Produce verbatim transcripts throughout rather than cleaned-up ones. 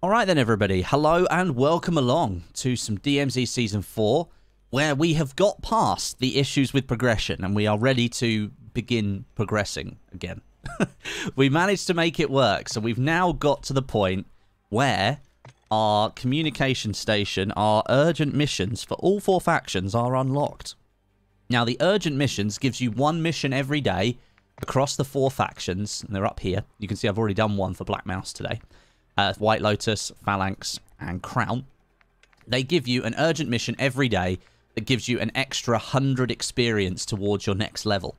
All right then, everybody. Hello and welcome along to some D M Z Season four, where we have got past the issues with progression and we are ready to begin progressing again. We managed to make it work, so we've now got to the point where our communication station, our urgent missions for all four factions are unlocked. Now, the urgent missions gives you one mission every day across the four factions, and they're up here. You can see I've already done one for Black Mouse today. Uh, White Lotus, Phalanx, and Crown. They give you an urgent mission every day that gives you an extra one hundred experience towards your next level.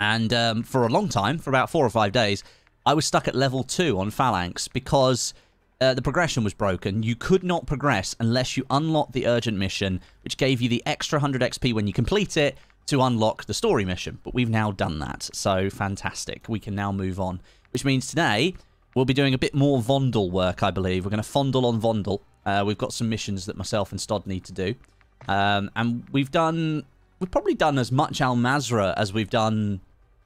And um, for a long time, for about four or five days, I was stuck at level two on Phalanx because uh, the progression was broken. You could not progress unless you unlocked the urgent mission, which gave you the extra one hundred X P when you complete it to unlock the story mission. But we've now done that, so fantastic. We can now move on, which means today we'll be doing a bit more Vondel work, I believe. We're going to fondle on Vondel. Uh, we've got some missions that myself and Stodeh need to do. Um, and we've done... We've probably done as much Al Mazrah as we've done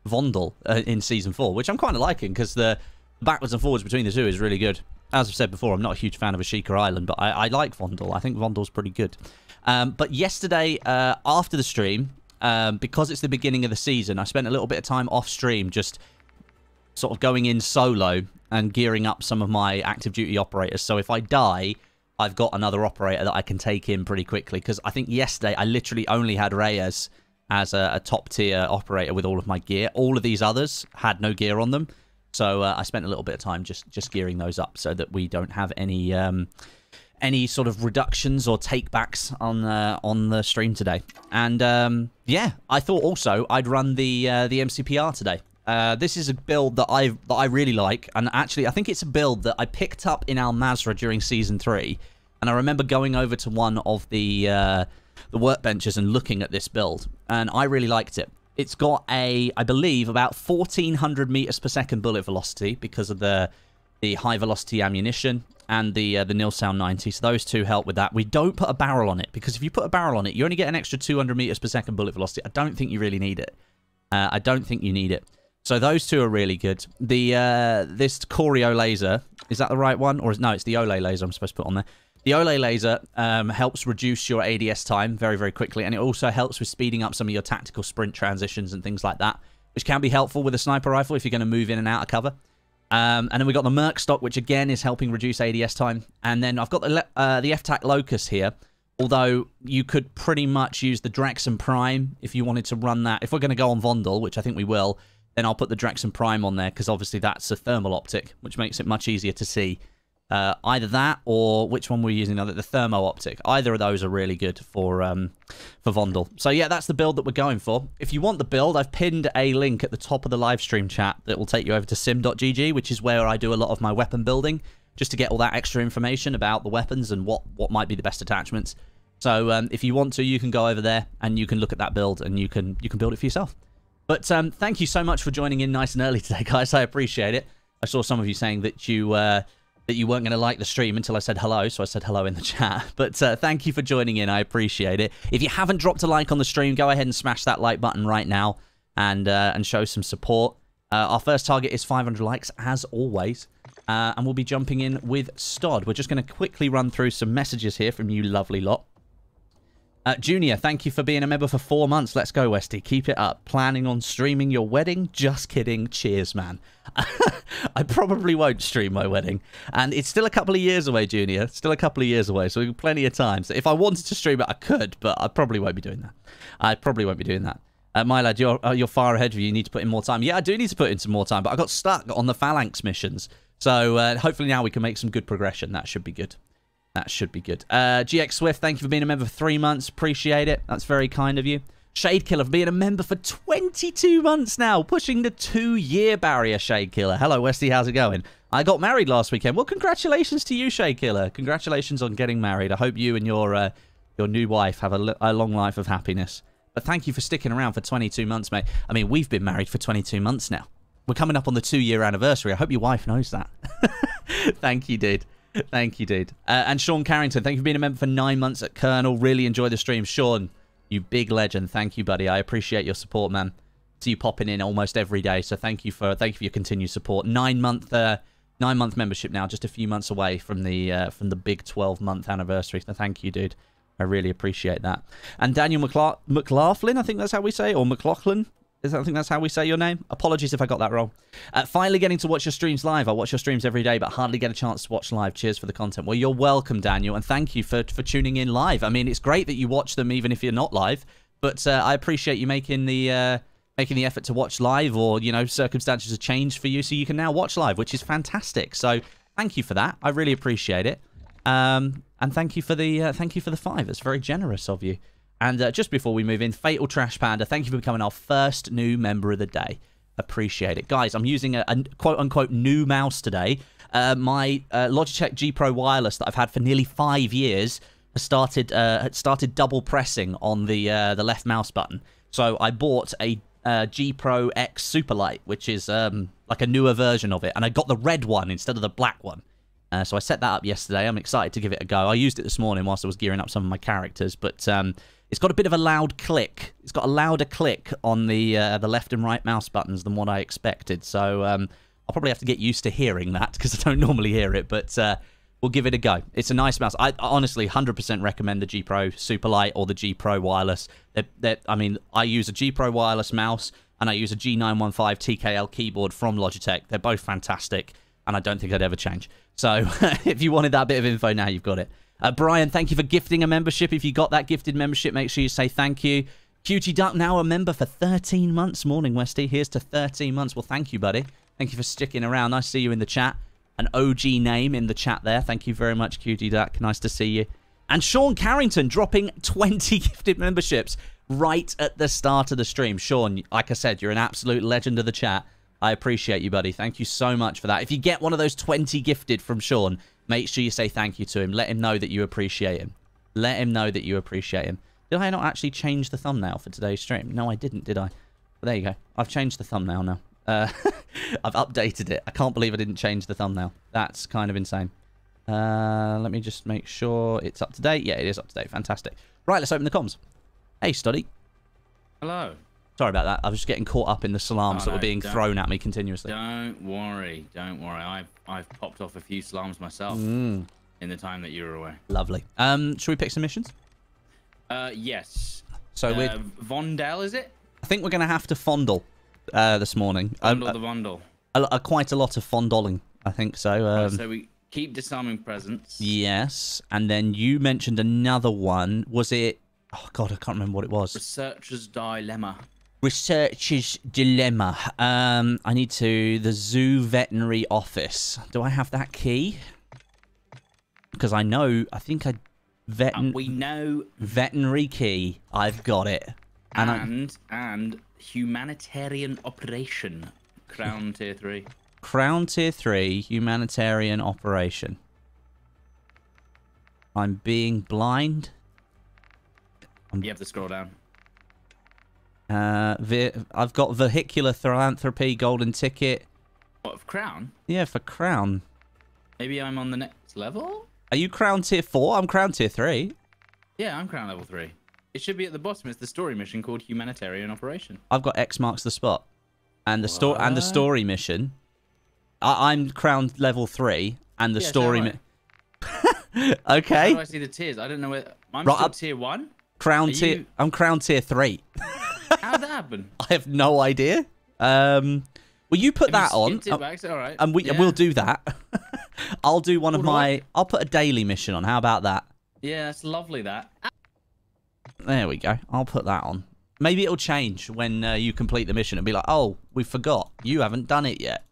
Vondel uh, in Season four, which I'm kind of liking, because the backwards and forwards between the two is really good. As I've said before, I'm not a huge fan of Ashika Island, but I, I like Vondel. I think Vondel's pretty good. Um, but yesterday, uh, after the stream, um, because it's the beginning of the season, I spent a little bit of time off stream just sort of going in solo and gearing up some of my active duty operators. So if I die, I've got another operator that I can take in pretty quickly. Because I think yesterday I literally only had Reyes as a, a top tier operator with all of my gear. All of these others had no gear on them. So uh, I spent a little bit of time just, just gearing those up so that we don't have any um, any sort of reductions or takebacks on, uh, on the stream today. And um, yeah, I thought also I'd run the, uh, the M C P R today. Uh, this is a build that I that I really like, and actually I think it's a build that I picked up in Al Mazrah during Season three, and I remember going over to one of the, uh, the workbenches and looking at this build, and I really liked it. It's got a, I believe, about fourteen hundred meters per second bullet velocity because of the the high velocity ammunition and the, uh, the Nilsound ninety, so those two help with that. We don't put a barrel on it, because if you put a barrel on it, you only get an extra two hundred meters per second bullet velocity. I don't think you really need it. Uh, I don't think you need it. So those two are really good. The uh, this Choreo laser, is that the right one? Or is, no, it's the Olay laser I'm supposed to put on there. The Olay laser um, helps reduce your A D S time very, very quickly. And it also helps with speeding up some of your tactical sprint transitions and things like that, which can be helpful with a sniper rifle if you're going to move in and out of cover. Um, and then we've got the Merc stock, which again is helping reduce A D S time. And then I've got the, uh, the F TAC Locus here. Although you could pretty much use the Draxxon Prime if you wanted to run that. If we're going to go on Vondel, which I think we will, then I'll put the Draxxon Prime on there, because obviously that's a Thermal Optic, which makes it much easier to see. Uh, either that, or which one we're using, the Thermal Optic. Either of those are really good for um, for Vondel. So yeah, that's the build that we're going for. If you want the build, I've pinned a link at the top of the live stream chat that will take you over to sim dot G G, which is where I do a lot of my weapon building, just to get all that extra information about the weapons and what, what might be the best attachments. So um, if you want to, you can go over there and you can look at that build and you can, you can build it for yourself. But um, thank you so much for joining in nice and early today, guys. I appreciate it. I saw some of you saying that you uh, that you weren't going to like the stream until I said hello, so I said hello in the chat. But uh, thank you for joining in. I appreciate it. If you haven't dropped a like on the stream, go ahead and smash that like button right now and, uh, and show some support. Uh, our first target is five hundred likes, as always. Uh, and we'll be jumping in with Stodeh. We're just going to quickly run through some messages here from you lovely lot. Uh, Junior, thank you for being a member for four months. Let's go, Westy. Keep it up. Planning on streaming your wedding? Just kidding. Cheers, man. I probably won't stream my wedding. And it's still a couple of years away, Junior. Still a couple of years away, so we've got plenty of time. So if I wanted to stream it, I could, but I probably won't be doing that. I probably won't be doing that. Uh, my lad, you're, uh, you're far ahead of you. You need to put in more time. Yeah, I do need to put in some more time, but I got stuck on the Phalanx missions. So uh, hopefully now we can make some good progression. That should be good. That should be good. Uh, G X Swift, thank you for being a member for three months. Appreciate it. That's very kind of you. Shadekiller for being a member for twenty-two months now. Pushing the two-year barrier, Shadekiller. Hello, Westy. How's it going? I got married last weekend. Well, congratulations to you, Shadekiller. Congratulations on getting married. I hope you and your uh, your new wife have a, a long life of happiness. But thank you for sticking around for twenty-two months, mate. I mean, we've been married for twenty-two months now. We're coming up on the two-year anniversary. I hope your wife knows that. Thank you, dude. Thank you, dude. Uh, and Sean Carrington, thank you for being a member for nine months at Colonel. Really enjoy the stream. Sean, you big legend. Thank you, buddy. I appreciate your support, man. See you popping in almost every day. So thank you for thank you for your continued support. Nine month uh, nine month membership now, just a few months away from the uh, from the big twelve month anniversary. So thank you, dude. I really appreciate that. And Daniel McLa McLaughlin, I think that's how we say, or McLaughlin. Is that, I think that's how we say your name. Apologies if I got that wrong. Uh, finally getting to watch your streams live. I watch your streams every day, but hardly get a chance to watch live. Cheers for the content. Well, you're welcome, Daniel, and thank you for, for tuning in live. I mean, it's great that you watch them even if you're not live, but uh, I appreciate you making the... Uh, making the effort to watch live, or, you know, circumstances have changed for you, so you can now watch live, which is fantastic. So thank you for that. I really appreciate it. Um, and thank you for the uh, thank you for the five. It's very generous of you. And uh, just before we move in, Fatal Trash Panda, thank you for becoming our first new member of the day. Appreciate it, guys. I'm using a, a quote unquote new mouse today. Uh, my uh, Logitech G Pro Wireless that I've had for nearly five years has started uh, started double pressing on the uh, the left mouse button. So I bought a Uh, G Pro X Superlight, which is um, like a newer version of it, and I got the red one instead of the black one. Uh, so I set that up yesterday. I'm excited to give it a go. I used it this morning whilst I was gearing up some of my characters, but um, it's got a bit of a loud click. It's got a louder click on the uh, the left and right mouse buttons than what I expected. So um, I'll probably have to get used to hearing that because I don't normally hear it, but uh, we'll give it a go. It's a nice mouse. I honestly one hundred percent recommend the G Pro Superlight or the G Pro Wireless. They're, they're, I mean, I use a G Pro Wireless mouse and I use a G nine one five T K L keyboard from Logitech. They're both fantastic, and I don't think I'd ever change. So if you wanted that bit of info, now you've got it. Uh, Brian, thank you for gifting a membership. If you got that gifted membership, make sure you say thank you. Cutie Duck, now a member for thirteen months. Morning, Westy. Here's to thirteen months. Well, thank you, buddy. Thank you for sticking around. Nice to see you in the chat. An O G name in the chat there. Thank you very much, Cutie Duck. Nice to see you. And Sean Carrington dropping twenty gifted memberships right at the start of the stream. Sean, like I said, you're an absolute legend of the chat. I appreciate you, buddy. Thank you so much for that. If you get one of those twenty gifted from Sean, make sure you say thank you to him. Let him know that you appreciate him. Let him know that you appreciate him. Did I not actually change the thumbnail for today's stream? No, I didn't, did I? But there you go. I've changed the thumbnail now. Uh, I've updated it. I can't believe I didn't change the thumbnail. That's kind of insane. Uh, let me just make sure it's up to date. Yeah, it is up to date. Fantastic. Right, let's open the comms. Hey, Stodeh. Hello. Sorry about that. I was just getting caught up in the salams oh, that no, were being thrown at me continuously. Don't worry. Don't worry. I've, I've popped off a few salams myself mm. in the time that you were away. Lovely. Um, should we pick some missions? Uh, yes. So uh, we're... Vondel, is it? I think we're going to have to fondle. Uh, this morning, fondle um, the fondle. A, a, quite a lot of fondling, I think so. Um, so we keep disarming presents. Yes, and then you mentioned another one. Was it? Oh God, I can't remember what it was. Researcher's dilemma. Researcher's dilemma. Um, I need to the zoo veterinary office. Do I have that key? Because I know. I think I. Vet. And we know veterinary key. I've got it. And and. I, and Humanitarian operation. Crown tier three. Crown tier three. Humanitarian operation. I'm being blind. I'm... You have to scroll down. Uh, I've got vehicular philanthropy, golden ticket. What, for Crown? Yeah, for Crown. Maybe I'm on the next level? Are you Crown tier four? I'm Crown tier three. Yeah, I'm Crown level three. It should be at the bottom. It's the story mission called Humanitarian Operation. I've got X marks the spot. And the, sto and the story mission. I I'm Crown level three. And the yeah, story mission. Okay. How do I see the tiers? I don't know where... I'm right, still I'm... tier one? Crown Are tier... You... I'm Crown tier three. How'd that happen? I have no idea. Um, well, you put have that you on. It back? So, all right. And we, yeah. we'll do that. I'll do one all of my... Right. I'll put a daily mission on. How about that? Yeah, that's lovely, that. There we go. I'll put that on. Maybe it'll change when uh, you complete the mission and be like, oh, we forgot. You haven't done it yet.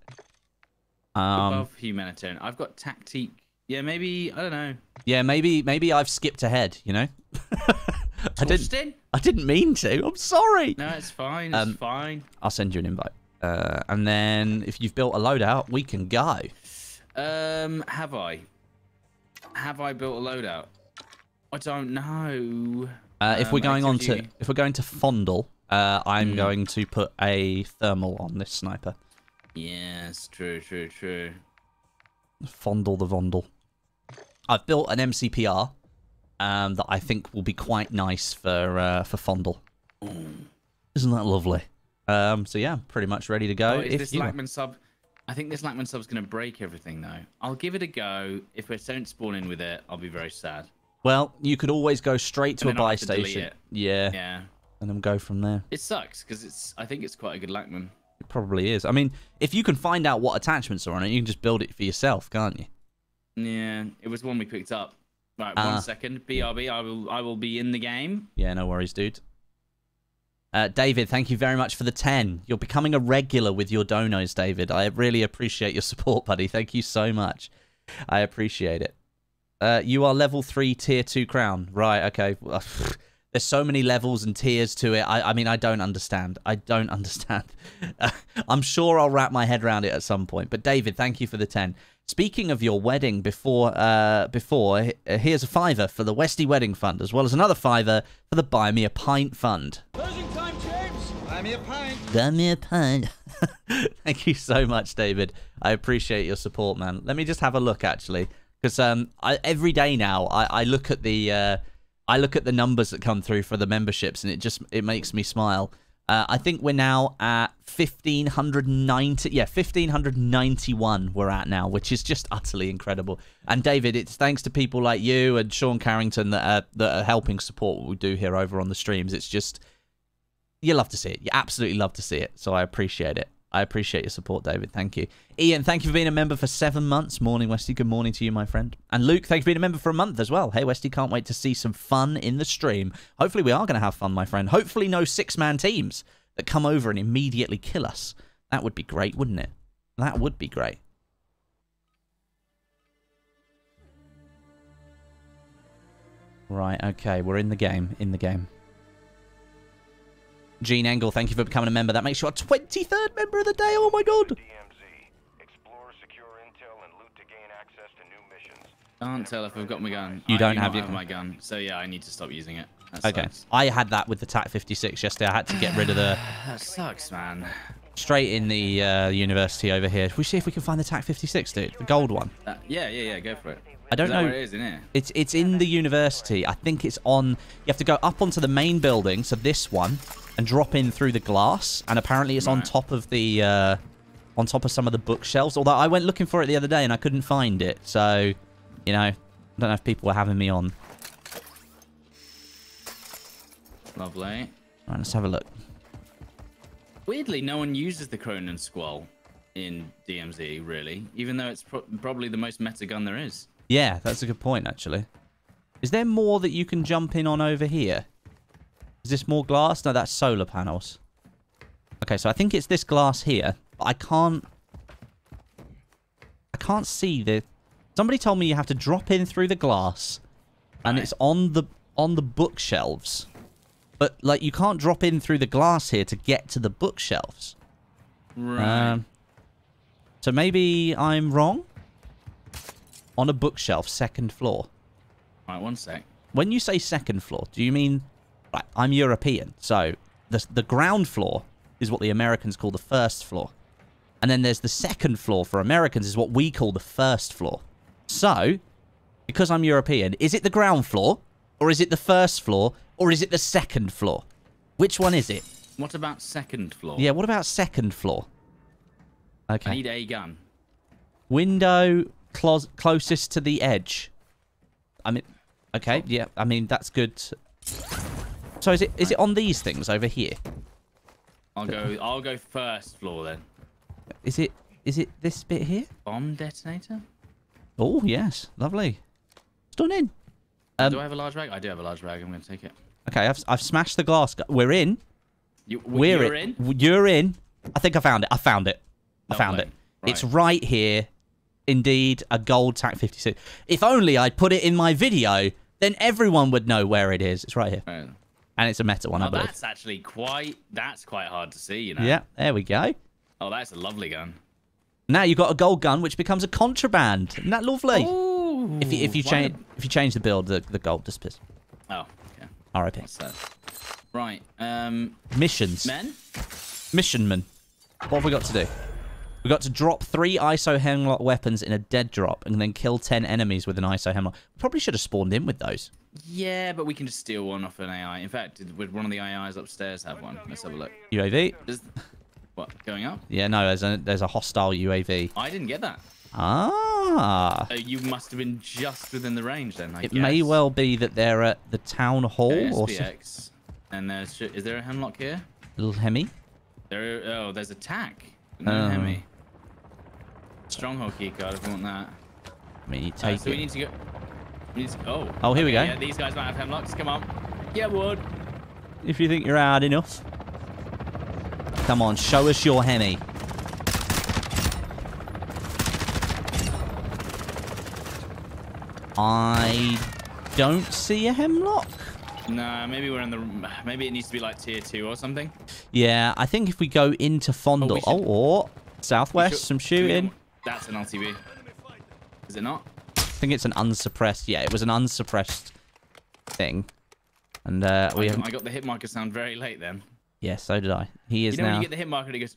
Um, Above humanitarian. I've got tactique. Yeah, maybe, I don't know. Yeah, maybe maybe I've skipped ahead, you know? I, didn't, I didn't mean to. I'm sorry. No, it's fine. It's um, fine. I'll send you an invite. Uh, and then if you've built a loadout, we can go. Um, have I? Have I built a loadout? I don't know. Uh, if um, we're going on to if we're going to fondle, uh, I'm mm. going to put a thermal on this sniper. Yes, true, true, true. Fondle the Vondel. I've built an M C P R um, that I think will be quite nice for uh, for fondle. Ooh. Isn't that lovely? Um, so yeah, pretty much ready to go. Oh, is if this Lachman sub? I think this Lachman sub's going to break everything, though. I'll give it a go. If we don't spawn in with it, I'll be very sad. Well, you could always go straight to a buy station. Yeah. Yeah. And then go from there. It sucks, because it's. I think it's quite a good Lachman. It probably is. I mean, if you can find out what attachments are on it, you can just build it for yourself, can't you? Yeah. It was one we picked up. Right, uh, one second. B R B, I will, I will be in the game. Yeah, no worries, dude. Uh, David, thank you very much for the ten. You're becoming a regular with your donos, David. I really appreciate your support, buddy. Thank you so much. I appreciate it. Uh, you are level three, tier two crown. Right, okay. There's so many levels and tiers to it. I, I mean, I don't understand. I don't understand. Uh, I'm sure I'll wrap my head around it at some point. But David, thank you for the ten. Speaking of your wedding, before, uh, before uh, here's a fiver for the Westie Wedding Fund, as well as another fiver for the Buy Me a Pint Fund. Closing time, James. Buy me a pint. Buy me a pint. Thank you so much, David. I appreciate your support, man. Let me just have a look, actually, because um, I, every day now I, I look at the uh, I look at the numbers that come through for the memberships, and it just it makes me smile. Uh, I think we're now at fifteen ninety, yeah, fifteen ninety-one we're at now, which is just utterly incredible. And David, it's thanks to people like you and Sean Carrington that are, that are helping support what we do here over on the streams. It's just, you love to see it. You absolutely love to see it. So I appreciate it. I appreciate your support, David. Thank you. Ian, thank you for being a member for seven months. Morning, Westie. Good morning to you, my friend. And Luke, thank you for being a member for a month as well. Hey, Westie, can't wait to see some fun in the stream. Hopefully we are going to have fun, my friend. Hopefully no six-man teams that come over and immediately kill us. That would be great, wouldn't it? That would be great. Right, okay. We're in the game. In the game. Gene Engel, thank you for becoming a member. That makes you our twenty-third member of the day. Oh my god. D M Z. Explore, secure intel, and loot to gain access to new missions. Can't tell if I've got my gun. You don't I do have, your have my gun. So yeah, I need to stop using it. That okay. Sucks. I had that with the T A C fifty-six yesterday. I had to get rid of the... That sucks, man. Straight in the uh, university over here. Should we see if we can find the T A C fifty-six, dude? The gold one. Uh, yeah, yeah, yeah. Go for it. I don't know. Where it is, isn't it? It's, it's in the university. I think it's on... You have to go up onto the main building. So this one... and drop in through the glass, and apparently it's right. on top of the uh on top of some of the bookshelves, although I went looking for it the other day and I couldn't find it, so you know, I don't know if people were having me on. Lovely. All right, let's have a look. Weirdly, no one uses the Cronin Squall in D M Z, really, even though it's pro probably the most meta gun there is. Yeah, that's a good point, actually. Is there more that you can jump in on over here? Is this more glass? No, that's solar panels. Okay, so I think it's this glass here. But I can't... I can't see the... Somebody told me you have to drop in through the glass. And right. it's on the on the bookshelves. But, like, you can't drop in through the glass here to get to the bookshelves. Right. Um, so maybe I'm wrong? On a bookshelf, second floor. Right, one sec. When you say second floor, do you mean... Right, I'm European, so the, the ground floor is what the Americans call the first floor. And then there's the second floor for Americans is what we call the first floor. So, because I'm European, is it the ground floor, or is it the first floor, or is it the second floor? Which one is it? What about second floor? Yeah, what about second floor? Okay. I need a gun. Window clos- closest to the edge. I mean, okay, yeah, I mean, that's good. So is it is it on these things over here? I'll go I'll go first floor then. Is it is it this bit here? Bomb detonator? Oh yes, lovely. Stunning. Um, do I have a large bag? I do have a large bag. I'm going to take it. Okay, I've I've smashed the glass. We're in. You, We're you're in. in. You're in. I think I found it. I found it. I found lovely. it. Right. It's right here. Indeed, a gold T A C fifty-six. If only I'd put it in my video, then everyone would know where it is. It's right here. Right. And it's a meta one, oh, I believe. That's actually quite... That's quite hard to see, you know. Yeah, there we go. Oh, that's a lovely gun. Now you've got a gold gun, which becomes a contraband. Isn't that lovely? Ooh, if you, if you change a... if you change the build, the, the gold disappears. Oh, okay. R I P. Right. Um, Missions. Men? Mission men. What have we got to do? We've got to drop three I S O Hemlock weapons in a dead drop and then kill ten enemies with an I S O Hemlock. Probably should have spawned in with those. Yeah, but we can just steal one off an A I. In fact, would one of the A Is upstairs have one? Let's have a look. U A V? Does, What, going up? Yeah, no, there's a, there's a hostile U A V. I didn't get that. Ah. So you must have been just within the range then, I guess. It may well be that they're at the town hall or something. And there's, is there a hemlock here? Little hemi? There, oh, there's a tack. No um. hemi. Stronghold key card if you want that. I mean, you take uh, so it. we need to go... We need to, oh. Oh, here okay, we go. Yeah, these guys might have hemlocks. Come on. Yeah, wood. If you think you're hard enough. Come on, show us your hemi. I don't see a hemlock. Nah, maybe we're in the. Maybe it needs to be like tier two or something. Yeah, I think if we go into Fondle, oh, should, oh, oh southwest, should, some shooting. We, that's an L T V. Is it not? I think it's an unsuppressed. Yeah, it was an unsuppressed thing. And uh, we. I, I got the hit marker sound very late then. Yeah, so did I. He is you know now. When you get the hit marker, and it goes.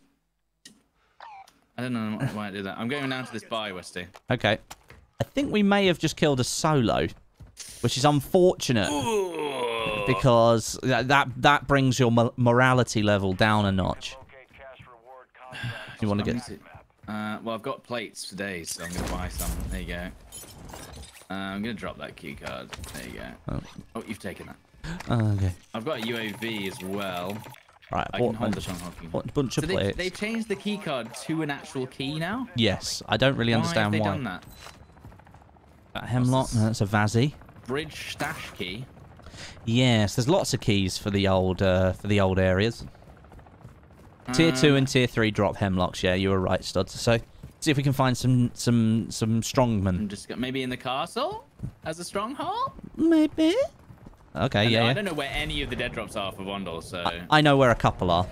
I don't know why I did that. I'm going down to this buy, Westy. Okay. I think we may have just killed a solo, which is unfortunate. Ooh. Because that, that that brings your mo morality level down a notch. You want to get? Uh, well, I've got plates today, so I'm gonna buy some. There you go. Uh, I'm gonna drop that key card. There you go. Oh, oh you've taken that. Oh, okay. I've got a U A V as well. Right, I can hold bunch, the Shanghai. What bunch of so plates? They, they changed the key card to an actual key now. Yes, I don't really why understand have they why. Done that? That hemlock, no, that's a Vazzy. Bridge stash key. Yes, there's lots of keys for the old uh, for the old areas. Uh, tier two and tier three drop hemlocks. Yeah, you were right, Stodeh. So see if we can find some some some strongmen. Just got, maybe in the castle as a stronghold. Maybe. Okay, and yeah. I yeah. don't know where any of the dead drops are for Vondel, so. I, I know where a couple are.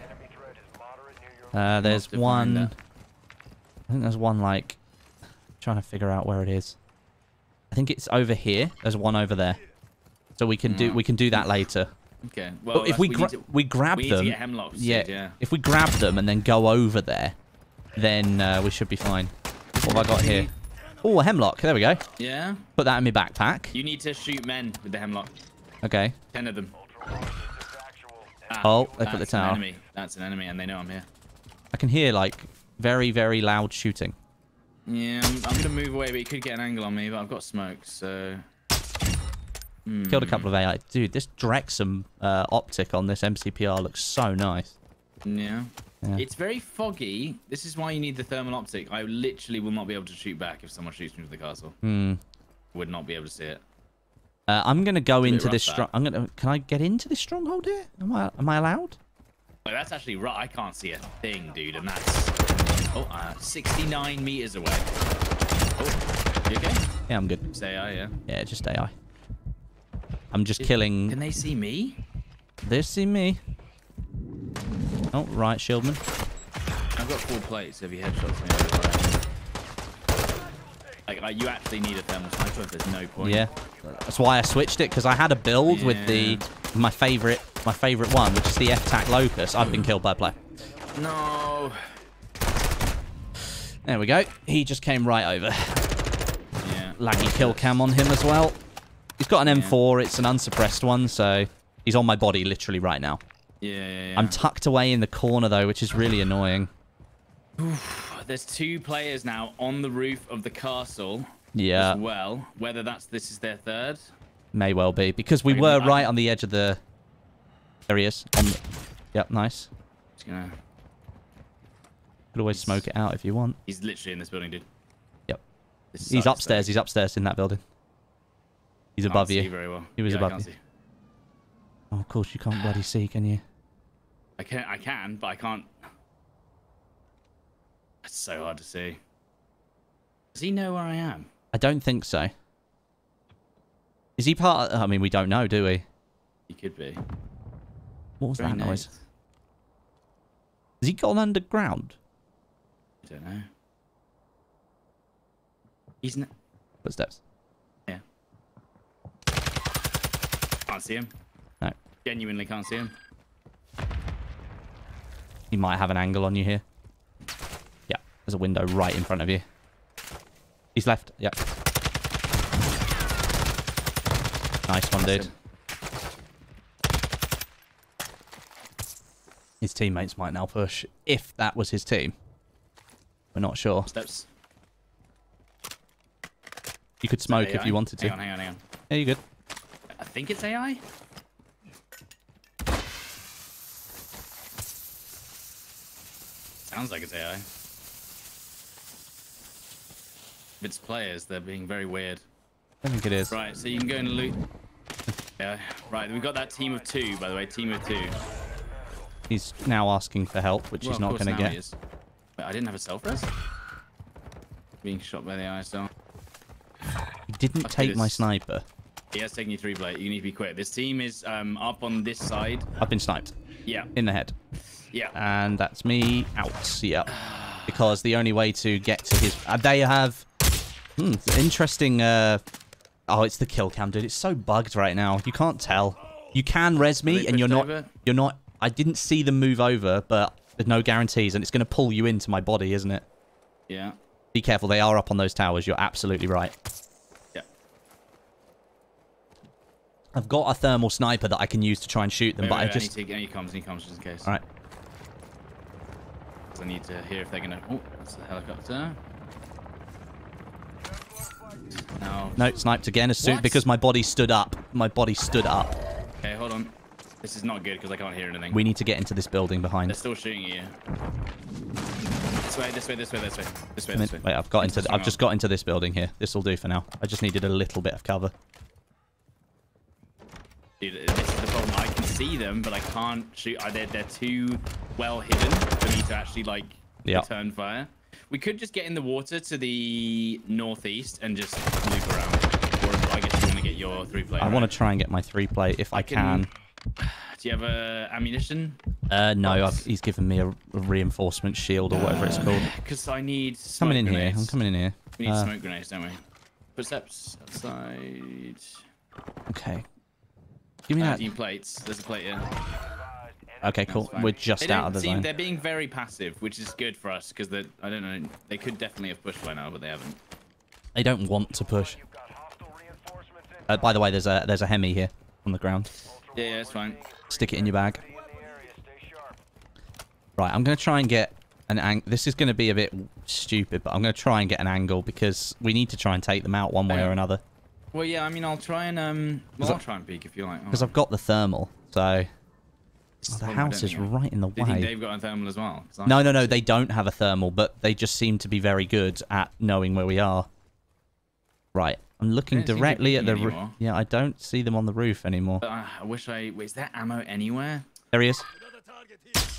Uh, there's one. I think there's one like. I'm trying to figure out where it is. I think it's over here. There's one over there, so we can mm. do we can do that later. Okay. Well, but if we we, gra to, we grab we them, hemlocks, yeah, dude, yeah. If we grab them and then go over there, then uh, we should be fine. What have I got here? Oh, a hemlock. There we go. Yeah. Put that in my backpack. You need to shoot men with the hemlock. Okay. Ten of them. Ah, oh, they put the tower. An enemy. That's an enemy, and they know I'm here. I can hear like very very loud shooting. Yeah, I'm, I'm gonna move away, but he could get an angle on me, but I've got smoke, so... Mm. Killed a couple of A I. Dude, this Draxxon uh, Optic on this M C P R looks so nice. Yeah. yeah. It's very foggy. This is why you need the Thermal Optic. I literally will not be able to shoot back if someone shoots me with the castle. Hmm. Would not be able to see it. Uh, I'm gonna go into this... I'm gonna. Can I get into this stronghold here? Am I, am I allowed? Wait, that's actually right. I can't see a thing, dude, and that's... Oh, uh, sixty-nine meters away. Oh, you okay? Yeah, I'm good. It's A I, yeah? Yeah, just A I. I'm just Is, killing... Can they see me? They see me. Oh, right, shieldman. I've got four plates, so if you headshots me. Like, like, you actually need a thermal sniper if there's no point. Yeah, that's why I switched it, because I had a build yeah. with the my favorite, my favorite one, which is the F TAC Locust. I've been killed by a player. No... There we go. He just came right over. Yeah. Laggy kill cam on him as well. He's got an M four. Yeah. It's an unsuppressed one, so he's on my body literally right now. Yeah, yeah, yeah. I'm tucked away in the corner, though, which is really annoying. Oof, there's two players now on the roof of the castle yeah. as well. Whether that's this is their third? May well be, because we were right on the edge of the... There he is. On the... Yep, nice. Just gonna... You could always smoke it out if you want. He's literally in this building, dude. Yep. He's upstairs. Though. He's upstairs in that building. He's above you. I can't see very well. He was yeah, above I can't you. See. Oh, of course you can't bloody see, can you? I can, I can, but I can't. It's so hard to see. Does he know where I am? I don't think so. Is he part of... I mean, we don't know, do we? He could be. What was very that nice. noise? Has he gone underground? I don't know. He's not. Footsteps. Yeah. Can't see him. No. Genuinely can't see him. He might have an angle on you here. Yeah. There's a window right in front of you. He's left. Yeah. Nice one, dude. his teammates might now push, if that was his team. We're not sure. Steps. You could smoke if you wanted to. Hang on, hang on, hang on. Yeah, you're good. I think it's A I. Sounds like it's A I. If it's players, they're being very weird. I think it is. Right, so you can go and loot. Yeah. Right, we've got that team of two, by the way. Team of two. He's now asking for help, which well, he's not going to get. Wait, I didn't have a self-res? Being shot by the eye, so... He didn't okay, take my sniper. He has taken you three, Blake. You need to be quick. This team is um, up on this side. I've been sniped. Yeah. In the head. Yeah. And that's me out. Yeah. Because the only way to get to his... Uh, they have... Hmm, interesting... Uh... Oh, it's the kill cam, dude. It's so bugged right now. You can't tell. You can res me, and you're not... Over? You're not... I didn't see them move over, but there's no guarantees, and it's going to pull you into my body, isn't it? Yeah. Be careful. They are up on those towers. You're absolutely right. Yeah. I've got a thermal sniper that I can use to try and shoot them, wait, but wait, I wait, just... I need to... He comes, he comes, just in case. All right. I need to hear if they're going to... Oh, that's the helicopter. No. No, sniped again as soon because my body stood up. My body stood up. Okay, hold on. This is not good because I can't hear anything. We need to get into this building behind. They're still shooting at you. This way, this way, this way, this way, this way, this way. Wait, I've got into. I've just got into this building here. This will do for now. I just needed a little bit of cover. Dude, this is the problem. I can see them, but I can't shoot. They're they're too well hidden for me to actually like yep. return fire. We could just get in the water to the northeast and just loop around. Or I guess you want to get your three-plate. I right? want to try and get my three-plate if I, I can. can. Do you have uh, ammunition? Uh, no, I've, he's given me a, a reinforcement shield or whatever uh, it's called. Because I need smoke coming in grenades. here. I'm coming in here. We need uh, smoke grenades, don't we? Footsteps outside. Okay. Give me uh, that. Team plates. There's a plate here. Okay, cool. We're just out of the zone. They're being very passive, which is good for us because they I don't know. They could definitely have pushed by now, but they haven't. They don't want to push. Uh, by the way, there's a there's a Hemi here on the ground. Yeah, yeah, it's fine. Stick it in your bag. Right, I'm going to try and get an angle. This is going to be a bit stupid, but I'm going to try and get an angle because we need to try and take them out one way or another. Well, yeah, I mean, I'll try and... um. Well, I'll try and peek if you like. Because I've got the thermal, so... Oh, the house is right in the way. Do you think they've got a thermal as well? No, no, no. They don't have a thermal, but they just seem to be very good at knowing where we are. Right. I'm looking directly at the roof. Yeah, I don't see them on the roof anymore. But, uh, I wish I... Wait, is there ammo anywhere? There he is.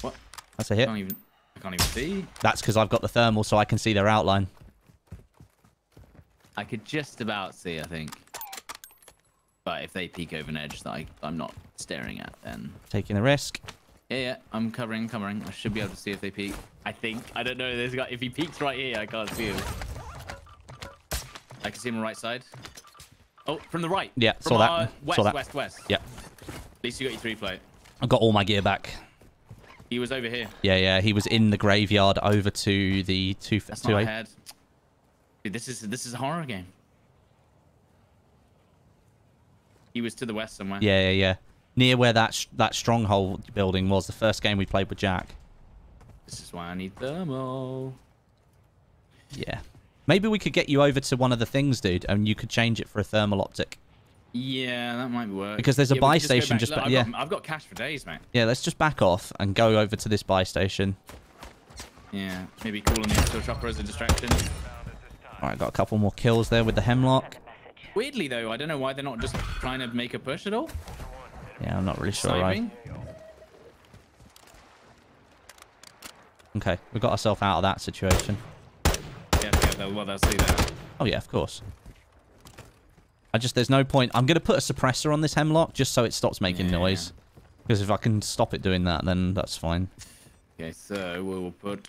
What? That's a hit. I can't even, I can't even see. That's because I've got the thermal, so I can see their outline. I could just about see, I think. But if they peek over an edge that I, I'm not staring at, then... Taking a risk. Yeah, yeah. I'm covering, covering. I should be able to see if they peek. I think. I don't know. There's a guy, if he peeks right here, I can't see him. I can see him on the right side. Oh, from the right. Yeah, from saw that. West, saw that. west, west. Yeah. At least you got your three plate. I got all my gear back. He was over here. Yeah, yeah. He was in the graveyard over to the... two. That's two not eight. Head. Dude, this is, this is a horror game. He was to the west somewhere. Yeah, yeah, yeah. Near where that sh that stronghold building was, the first game we played with Jack. This is why I need thermal. Yeah. Maybe we could get you over to one of the things, dude, and you could change it for a thermal optic. Yeah, that might work. Because there's a yeah, buy just station just... Look, I've, yeah. got, I've got cash for days, mate. Yeah, let's just back off and go over to this buy station. Yeah, maybe calling the actual shopper as a distraction. All right, got a couple more kills there with the Hemlock. Weirdly, though, I don't know why they're not just trying to make a push at all. Yeah, I'm not really sure. Right? Okay, we got ourselves out of that situation. Yeah, yeah, well, they'll see that. Oh, yeah, of course. I just, there's no point. I'm going to put a suppressor on this Hemlock just so it stops making yeah. noise. Because if I can stop it doing that, then that's fine. Okay, so we'll put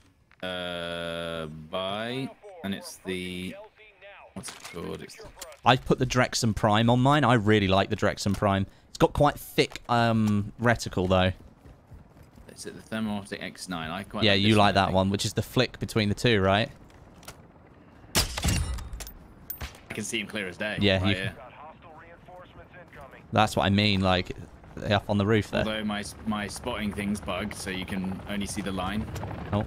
uh, buy, and it's the... What's it called? It's... I put the Draxxon Prime on mine. I really like the Draxxon Prime. It's got quite thick um, reticle, though. Is it the Thermal Optic X nine? I quite yeah, like you like that one, which is the flick between the two, right? I can see him clear as day. Yeah. Right you... That's what I mean. Like, up on the roof there. Although my, my spotting thing's bugged, so you can only see the line. Oh.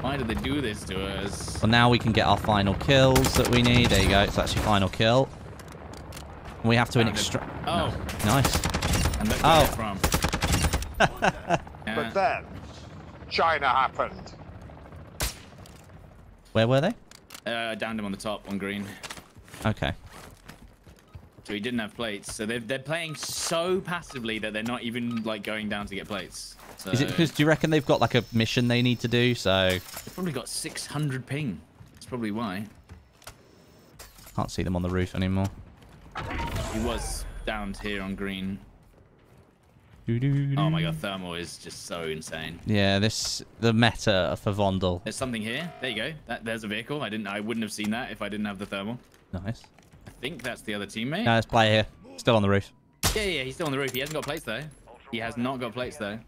Why did they do this to us? Well, now we can get our final kills that we need. There you go. It's actually final kill. We have to... extract. Oh. No. Nice. And look where oh. from. But then, China happened. Where were they? Uh, I downed him on the top on green. Okay. So he didn't have plates. So they're, they're playing so passively that they're not even like going down to get plates. So... Is it because, do you reckon they've got like a mission they need to do? So they've probably got six hundred ping. That's probably why. Can't see them on the roof anymore. He was downed here on green. Doo -doo -doo. Oh my god, thermal is just so insane. Yeah, this the meta for Vondel. There's something here. There you go. That, there's a vehicle. I didn't. I wouldn't have seen that if I didn't have the thermal. Nice. I think that's the other teammate. No, let's play here. Still on the roof. Yeah, yeah, he's still on the roof. He hasn't got plates though. He has not got plates though.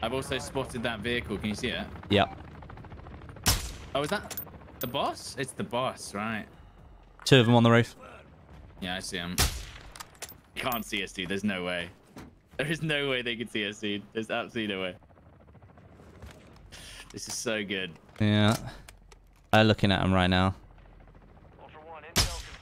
I've also spotted that vehicle. Can you see it? Yep. Oh, is that the boss? It's the boss, right? Two of them on the roof. Yeah, I see him. Can't see us, dude. There's no way. There is no way they could see us, dude. There's absolutely no way. This is so good. Yeah. I'm looking at him right now.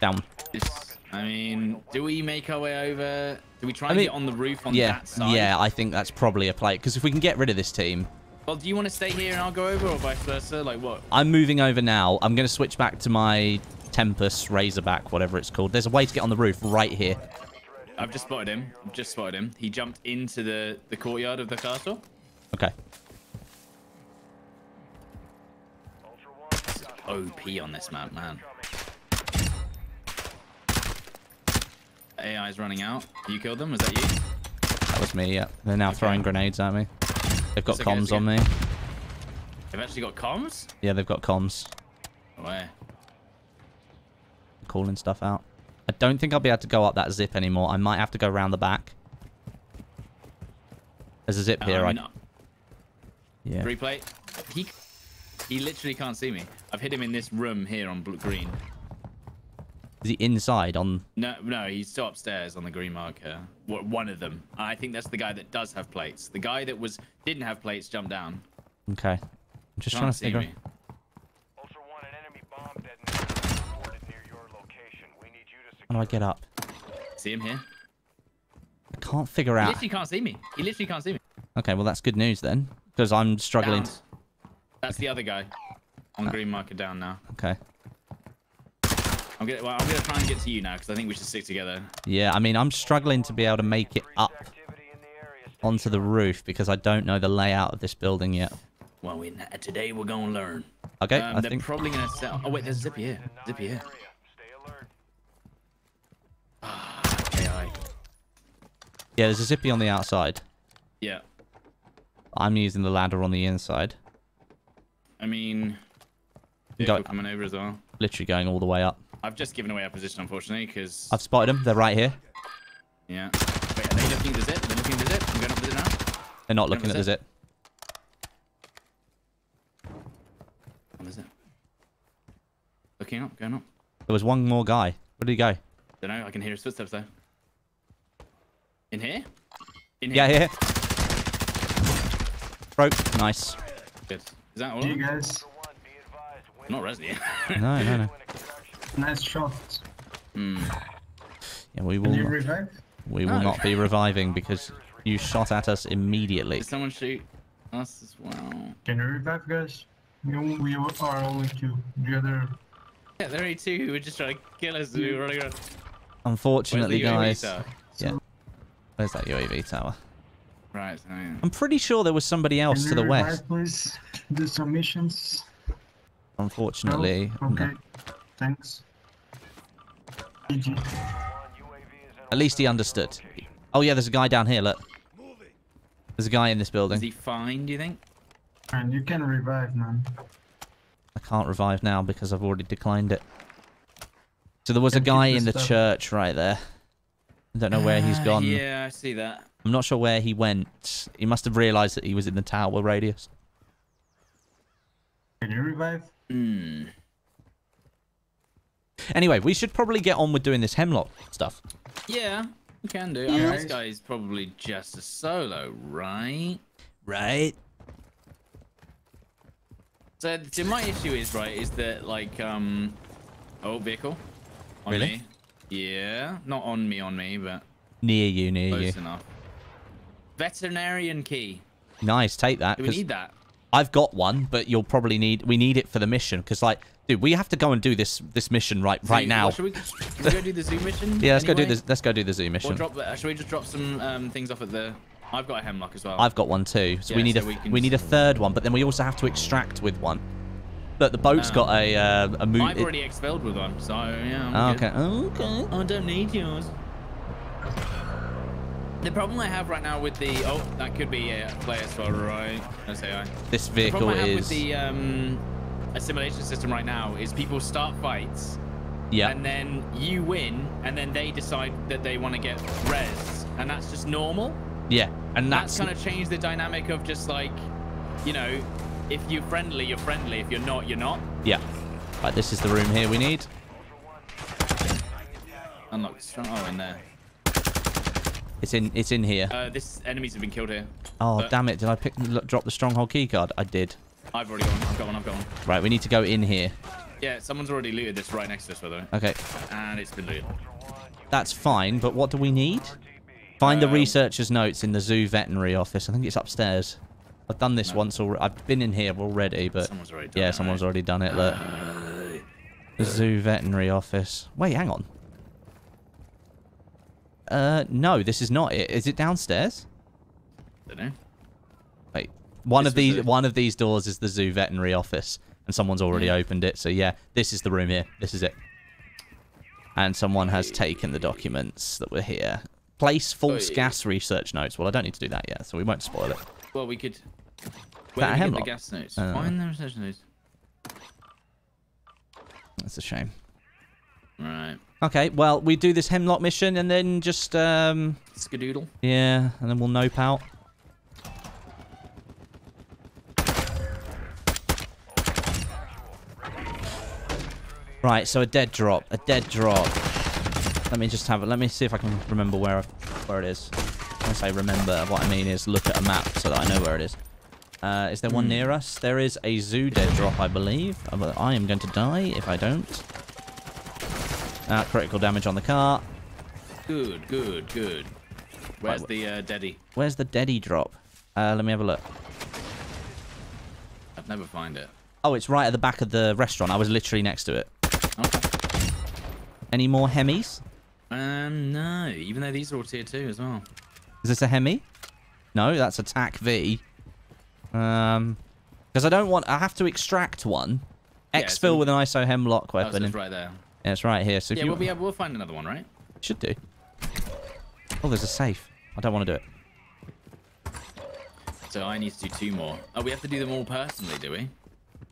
Down. It's, I mean, do we make our way over? Do we try I and mean, get on the roof on yeah, that side? Yeah, I think that's probably a play. Because if we can get rid of this team... Well, do you want to stay here and I'll go over or vice versa? Like what? I'm moving over now. I'm going to switch back to my... Tempus Razorback, whatever it's called. There's a way to get on the roof right here. I've just spotted him. I've just spotted him. He jumped into the, the courtyard of the castle. Okay. This is O P on this map, man. A I is running out. You killed them? Was that you? That was me, yeah. They're now okay. throwing grenades at me. They've got okay, comms on me. They've actually got comms? Yeah, they've got comms. Where? Calling stuff out. I don't think I'll be able to go up that zip anymore. I might have to go around the back. There's a zip um, here. I no. Yeah. Replay. He he literally can't see me. I've hit him in this room here on blue green. Is he inside on? No, no. He's still upstairs on the green marker. One of them. I think that's the guy that does have plates. The guy that was didn't have plates jumped down. Okay. I'm just can't trying to figure out. How do I get up? See him here? I can't figure out. He literally can't see me. He literally can't see me. Okay, well, that's good news then. Because I'm struggling. Down. That's okay. The other guy. On uh, green marker down now. Okay. I'm going well, to try and get to you now because I think we should stick together. Yeah, I mean, I'm struggling to be able to make it up onto the roof because I don't know the layout of this building yet. Well, we, today we're going to learn. Okay, um, I they're think... probably going to sell... Oh, wait, there's Zippy here. Zippy here. Yeah, there's a zippy on the outside. Yeah. I'm using the ladder on the inside. I mean, go, coming over as well. Literally going all the way up. I've just given away our position, unfortunately, because... I've spotted them. They're right here. Yeah. Wait, are they looking at the zip? They're looking at the zip? I'm going up the zip now. They're not looking at the zip. What is it? Looking up, going up. There was one more guy. Where did he go? I don't know. I can hear his footsteps, though. In here? In here? Yeah, here. Broke. Nice. Good. Is that all? Do you guys? I'm not resing yet. No, no, no. Nice shot. Mm. Yeah, we will. Can you revive? We will no. not be reviving because you shot at us immediately. Did someone shoot us as well? Can you revive, guys? No, we are only two. The other. Yeah, there are two who were just trying to kill us. We were running around. Unfortunately, guys. Yeah. Where's that U A V tower? Right. Oh yeah. I'm pretty sure there was somebody else to the west. Please do some missions. Unfortunately. No? Okay. No. Thanks. At least he understood. Oh yeah, there's a guy down here. Look. There's a guy in this building. Is he fine? Do you think? And you can revive, man. I can't revive now because I've already declined it. So there was a guy in the church right there. I don't know where he's gone. Uh, yeah, I see that. I'm not sure where he went. He must have realized that he was in the tower radius. Can you revive? Hmm. Anyway, we should probably get on with doing this Hemlock stuff. Yeah. You can do. Yeah. I mean, this guy is probably just a solo, right? Right. So, so my issue is right is that like um oh vehicle on really? me. Yeah, not on me, on me, but near you, near close you. Close enough. Veterinarian key. Nice, take that. Do we need that? I've got one, but you'll probably need. We need it for the mission because, like, dude, we have to go and do this this mission right zoo. right now. Well, should we, should we go do the zoo mission? Yeah, let's anyway? go do this. Let's go do the zoo mission. Or drop, uh, should we just drop some um, things off at the? I've got a hemlock as well. I've got one too. So yeah, we need so a we, we need a third one, but then we also have to extract with one. But the boat's um, got a uh, a move. I've already expelled with one, so yeah. I'm okay. Good. Okay. I don't need yours. The problem I have right now with the oh that could be a player as well, right? That's A I. This vehicle the problem I have is with the um, assimilation system right now is people start fights, yeah, and then you win, and then they decide that they want to get res, and that's just normal. Yeah, and that's, that's kind of changed the dynamic of just like, you know, if you're friendly, you're friendly. If you're not, you're not. Yeah. Right, this is the room here we need. Unlock strong. Oh, in there. It's in. It's in here. Uh, this enemies have been killed here. Oh but damn it! Did I pick? Look, drop the stronghold key card. I did. I've already gone. I've got one. I've got one. Right, we need to go in here. Yeah, someone's already looted this right next to us, by the way. Okay. And it's been looted. That's fine, but what do we need? Find um, the researcher's notes in the zoo veterinary office. I think it's upstairs. I've done this no. once already. I've been in here already, but someone's already done yeah, it, someone's right? already done it. Look, uh, the zoo veterinary office. Wait, hang on. Uh, no, this is not it. Is it downstairs? I don't know. Wait, one this of these, one of these doors is the zoo veterinary office, and someone's already yeah. opened it. So yeah, this is the room here. This is it. And someone has taken the documents that were here. Place false oh, yeah. gas research notes. Well, I don't need to do that yet, so we won't spoil it. Well, we could. Where that do we get the gas notes? Uh, Find the research notes. That's a shame. Right. Okay, well, we do this hemlock mission and then just, um... Skadoodle. Yeah, and then we'll nope out. Right, so a dead drop. A dead drop. Let me just have it. Let me see if I can remember where where it is. When I say remember, what I mean is look at a map so that I know where it is. Uh, is there one mm. near us? There is a zoo dead drop, I believe. I am going to die if I don't. Uh, critical damage on the car. Good, good, good. Where's right, the uh, deadie? Where's the deadie drop? Uh, let me have a look. I'd never find it. Oh, it's right at the back of the restaurant. I was literally next to it. Okay. Any more hemis? Um, no. Even though these are all tier two as well. Is this a hemi? No, that's a T A C V. Um, because I don't want. I have to extract one. Yeah, Exfil so with an I S O hemlock weapon. That's right there. Yeah, it's right here. So if yeah, you... we'll, be able, we'll find another one, right? Should do. Oh, there's a safe. I don't want to do it. So I need to do two more. Oh, we have to do them all personally, do we?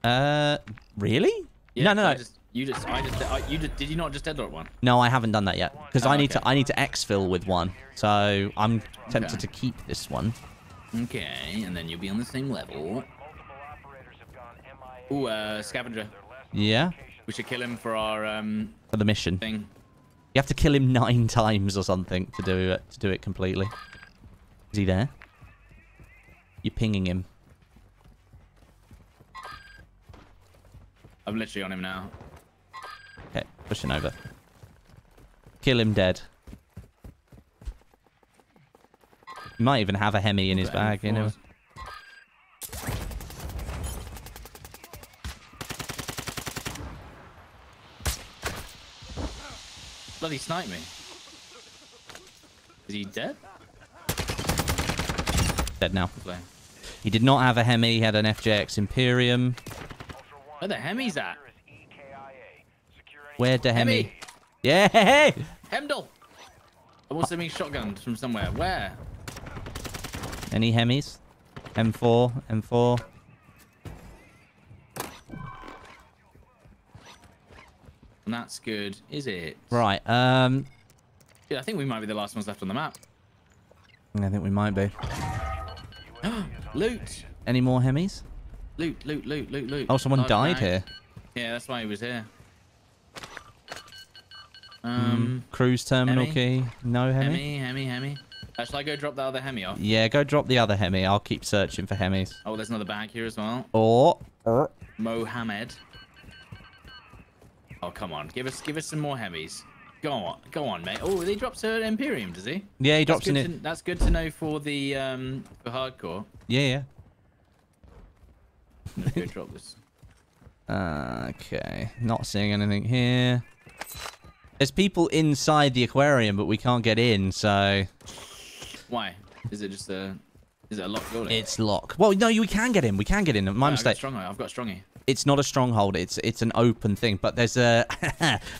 Uh, really? Yeah, no, no, no. I just, you just, I just, I, you just, did you not just deadlock one? No, I haven't done that yet because oh, I need okay. to, I need to exfil with one. So I'm tempted okay. to keep this one. Okay, and then you'll be on the same level. Ooh, uh, scavenger. Yeah. We should kill him for our um for the mission thing. You have to kill him nine times or something to do it to do it completely. Is he there? You're pinging him. I'm literally on him now. Okay, pushing over. Kill him dead. He might even have a hemi in his bag, you know. Bloody snipe me. Is he dead? Dead now. He did not have a hemi. He had an F J X Imperium. Where the hemi's at? Where the hemi? hemi? Yeah, hey! Hemdall! I'm also being shotgunned from somewhere. Where? Any hemis? M four, M four. And that's good, is it? Right, um... yeah, I think we might be the last ones left on the map. I think we might be. Loot! Any more hemis? Loot, loot, loot, loot, loot. Oh, someone died here. Yeah, that's why he was here. Um, mm. Cruise terminal hemi? key. No hemi? Hemi, hemi, hemi. Uh, shall I go drop the other hemi off? Yeah, go drop the other hemi. I'll keep searching for hemis. Oh, there's another bag here as well. Or oh. Mohammed. Oh, come on. Give us give us some more hemis. Go on, go on, mate. Oh, he drops an Imperium, does he? Yeah, he drops an Imperium. That's good to know for the um for hardcore. Yeah, yeah. I'm gonna go drop this. Uh, okay, not seeing anything here. There's people inside the aquarium, but we can't get in, so... Why? Is it just a... Is it a locked building? It's locked. Well, no, we can get in. We can get in. My no, mistake. I've got stronghold. I've got strongy. It's not a stronghold. It's it's an open thing, but there's a...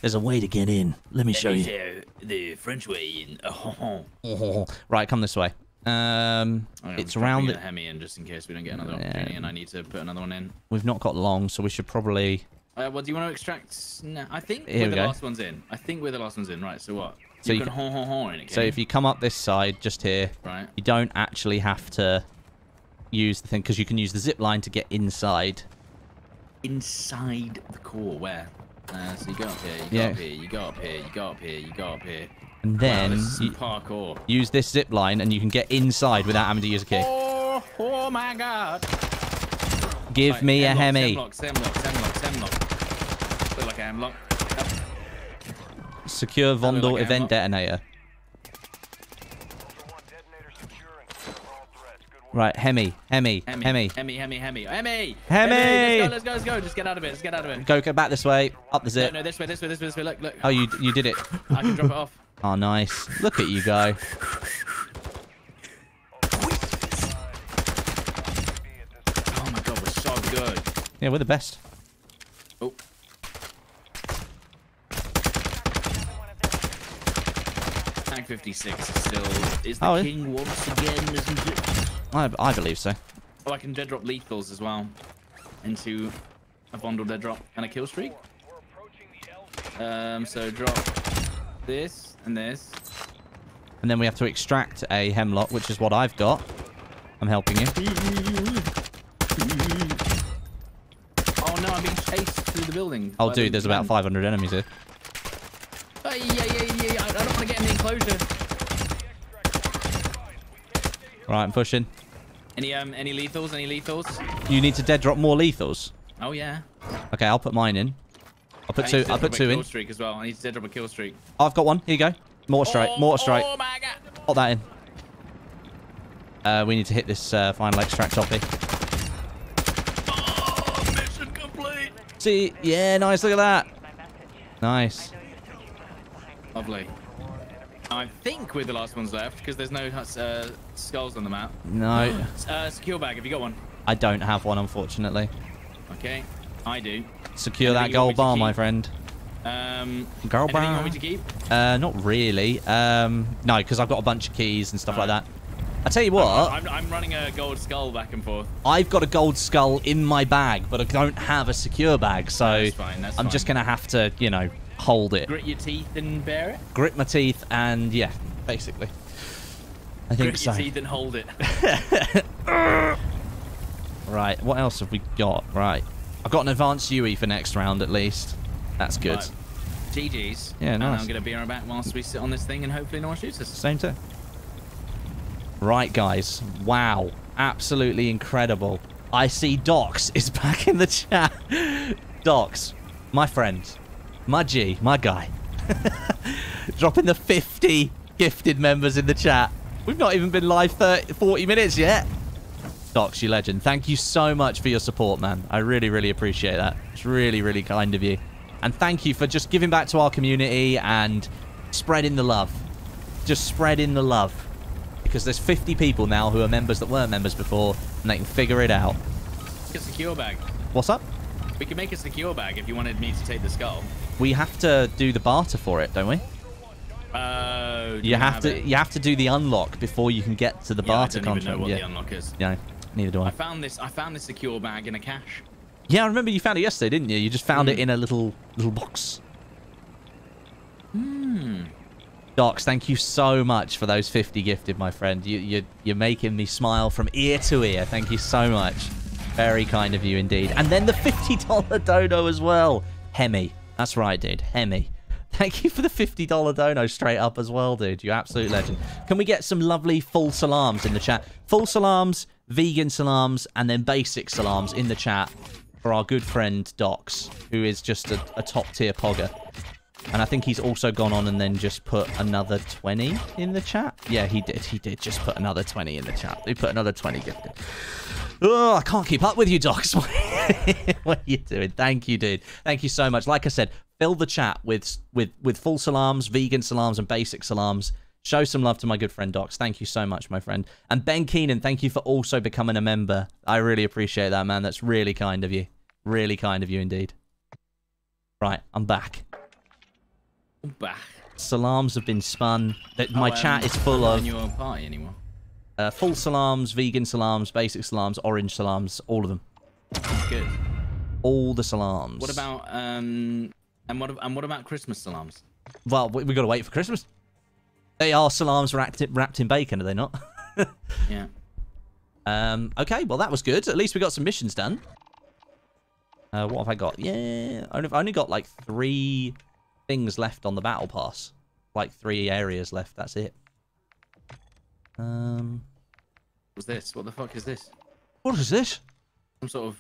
there's a way to get in. Let me show you. There's a, the French way in. Oh, oh. Right, come this way. Um, okay, it's around the... Hemi in just in case we don't get another yeah. opportunity, and I need to put another one in. We've not got long, so we should probably... Uh, well, do you want to extract? No, I think Here we're we the go. last one's in. I think we're the last one's in. Right, so what? So you, you can ho ho ho in it. So if you come up this side, just here, right. you don't actually have to use the thing, because you can use the zip line to get inside. Inside the core, where? Uh, so you go up here, you go yeah. up here, you go up here, you go up here, you go up here. And then wow, this you parkour. use this zip line, and you can get inside without having to use a key. Oh, oh my God! Give right, me a hemi. Hemlock, hemlock, hemlock, hemlock. Like a hemlock. Yep. Secure Vondel like event hemlock. detonator. Right, hemi, hemi, hemi, hemi, hemi, hemi, hemi, hemi. Hemi! Let's go, let's go, let's go. Just get out of it. Let's get out of it. Go, go back this way. Up the zip. No, no, this way, this way, this way, this way. Look, look. Oh, you, you did it. I can drop it off. Oh, nice. Look at you go. Oh my God, we're so good. Yeah, we're the best. Oh. fifty-six still is the oh, king once again, isn't it? I, I believe so. Oh, I can dead drop lethals as well into a bundle dead drop and a kill streak. Um, so drop this and this, and then we have to extract a hemlock, which is what I've got. I'm helping you. Oh no, I'm being chased through the building. Oh, dude, there's about five hundred enemies here. Yeah, yeah, yeah, yeah. I don't want to get in the enclosure. Right, I'm pushing. Any um, any lethals? Any lethals? You need to dead drop more lethals. Oh yeah. Okay, I'll put mine in. I'll put I two. I'll put two a kill in. Streak as well. I need to dead drop a kill streak. Oh, I've got one. Here you go. Mortar strike. Oh, mortar strike. Oh my God. Pop that in. Uh, we need to hit this uh, final extract toppy. Oh, mission complete. See, yeah, nice. Look at that. Nice. Lovely. I think we're the last ones left because there's no uh, skulls on the map. No. Uh, secure bag, have you got one? I don't have one, unfortunately. Okay, I do. Secure anything that gold bar, my friend. Um, gold bar. Anything you want me to keep? Uh, not really. Um, no, because I've got a bunch of keys and stuff right. like that. I tell you what. I'm, I'm running a gold skull back and forth. I've got a gold skull in my bag, but I don't have a secure bag, so that's fine, that's I'm fine. just going to have to, you know... hold it. Grit your teeth and bear it? Grit my teeth and, yeah, basically. I think Grit so. Grit your teeth and hold it. Right, what else have we got? Right. I've got an advanced U E for next round, at least. That's good. Right. G G's. Yeah, nice. And I'm going to be right back whilst we sit on this thing and hopefully no one shoots us. Same too. Right, guys. Wow. Absolutely incredible. I see Docs is back in the chat. Docs, my friend. My G, my guy. Dropping the fifty gifted members in the chat. We've not even been live thirty, forty minutes yet. Docs, you legend. Thank you so much for your support, man. I really, really appreciate that. It's really, really kind of you. And thank you for just giving back to our community and spreading the love. Just spreading the love. Because there's fifty people now who are members that weren't members before, and they can figure it out. Get a secure bag. What's up? We can make a secure bag if you wanted me to take the skull. We have to do the barter for it, don't we? Uh, you have, have to it. you have to do the unlock before you can get to the yeah, barter contract. I don't even know what yeah. the unlock is. Yeah, neither do I. I found this. I found this secure bag in a cache. Yeah, I remember you found it yesterday, didn't you? You just found mm. it in a little little box. Hmm. Docs, thank you so much for those fifty gifted, my friend. You you you're making me smile from ear to ear. Thank you so much. Very kind of you indeed. And then the fifty dollar dono as well. Hemi. That's right, dude. Hemi. Thank you for the fifty dollar dono straight up as well, dude. You absolute legend. Can we get some lovely full salams in the chat? Full salams, vegan salams, and then basic salams in the chat for our good friend Docs, who is just a, a top-tier pogger. And I think he's also gone on and then just put another twenty in the chat. Yeah, he did. He did just put another twenty in the chat. He put another twenty gifted. Oh, I can't keep up with you, Docs. What are you doing? Thank you, dude. Thank you so much. Like I said, fill the chat with with with full salams, vegan salams, and basic salams. Show some love to my good friend Docs. Thank you so much, my friend. And Ben Keenan, thank you for also becoming a member. I really appreciate that, man. That's really kind of you. Really kind of you indeed. Right, I'm back. Bah. Salams have been spun. My oh, chat um, is full of your party anymore. Uh, full salams, vegan salams, basic salams, orange salams, all of them. That's good. All the salams. What about um? And what and what about Christmas salams? Well, we, we gotta wait for Christmas. They are salams wrapped wrapped in bacon, are they not? Yeah. Um. Okay. Well, that was good. At least we got some missions done. Uh, what have I got? Yeah, I've only got like three things left on the battle pass, like three areas left. That's it. Um, what's this? What the fuck is this? What is this? Some sort of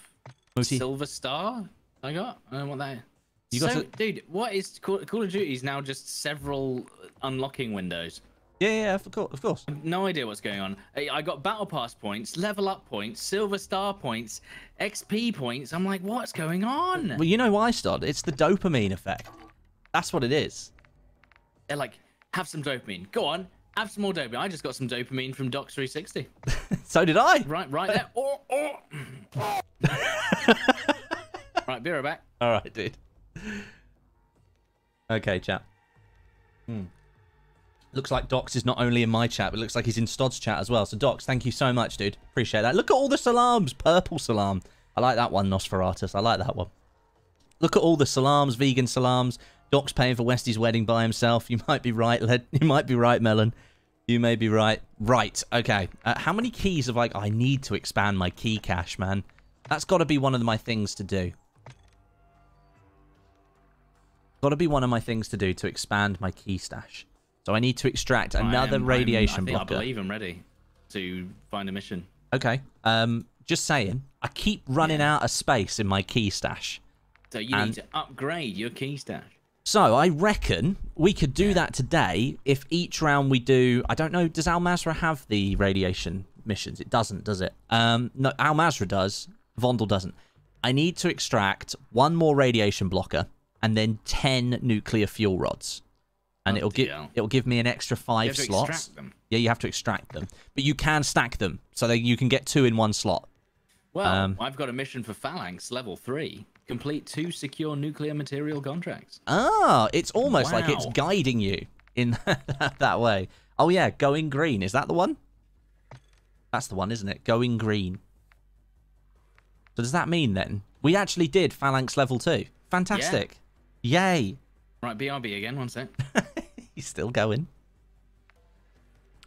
Moody silver star I got. I don't know what that is. You got so, to... dude, what is Call, Call of Duty is now just several unlocking windows. Yeah, yeah, of course, of course. No idea what's going on. I got battle pass points, level up points, silver star points, X P points. I'm like, what's going on? Well, you know why, Stod? It's the dopamine effect. That's what it is. They're like, have some dopamine. Go on, have some more dopamine. I just got some dopamine from Docs three sixty. So did I. Right, right there. Oh, oh. Oh. Right, be right back. All right, dude. Okay, chat. Hmm. Looks like Docs is not only in my chat, but it looks like he's in Stod's chat as well. So, Docs, thank you so much, dude. Appreciate that. Look at all the salams. Purple salam. I like that one, Nosferatus. I like that one. Look at all the salams, vegan salams. Doc's paying for Westy's wedding by himself. You might be right, Led. You might be right, Melon. You may be right. Right. Okay. Uh, how many keys have I... I need to expand my key cache, man. That's got to be one of my things to do. Got to be one of my things to do to expand my key stash. So I need to extract another I am, radiation I'm, I think blocker. I believe I'm ready to find a mission. Okay. Um, just saying. I keep running yeah. out of space in my key stash. So you and... need to upgrade your key stash. So, I reckon we could do yeah. that today if each round we do... I don't know, does Al Mazrah have the radiation missions? It doesn't, does it? Um, no, Al Mazrah does. Vondel doesn't. I need to extract one more radiation blocker and then ten nuclear fuel rods. And oh, it'll, gi it'll give me an extra five you have to slots. Extract them. Yeah, you have to extract them. But you can stack them, so that you can get two in one slot. Well, um, I've got a mission for Phalanx, level three. Complete two secure nuclear material contracts. Ah, it's almost wow. like it's guiding you in that, that way. Oh, yeah, going green. Is that the one? That's the one, isn't it? Going green. So does that mean, then? We actually did Phalanx level two. Fantastic. Yeah. Yay. Right, B R B again. One sec. He's still going.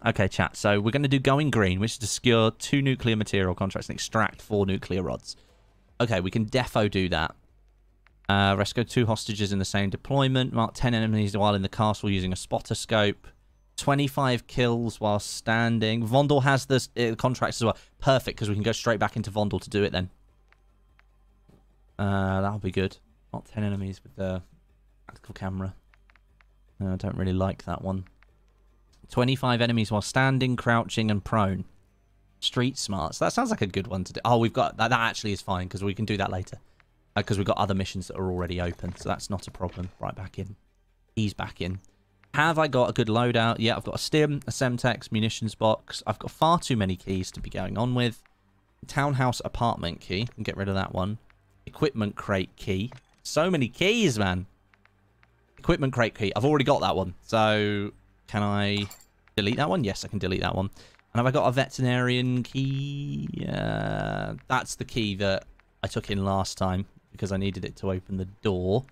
Okay, chat. So we're going to do going green, which is to secure two nuclear material contracts and extract four nuclear rods. Okay, we can defo do that. Uh, rescue two hostages in the same deployment. Mark ten enemies while in the castle using a spotter scope. twenty-five kills while standing. Vondel has the uh, contracts as well. Perfect, because we can go straight back into Vondel to do it then. Uh, that'll be good. Mark ten enemies with the tactical camera. No, I don't really like that one. twenty-five enemies while standing, crouching, and prone. Street smarts. That sounds like a good one to do. Oh, we've got that. That actually is fine because we can do that later because uh, we've got other missions that are already open, so that's not a problem. Right, back in. He's back in. Have I got a good loadout? Yeah, I've got a stim, a semtex, munitions box. I've got far too many keys to be going on with. Townhouse apartment key. Get rid of that one. Equipment crate key. So many keys, man. Equipment crate key. I've already got that one. So can I delete that one? Yes, I can delete that one. And have I got a veterinarian key? Uh, that's the key that I took in last time because I needed it to open the door.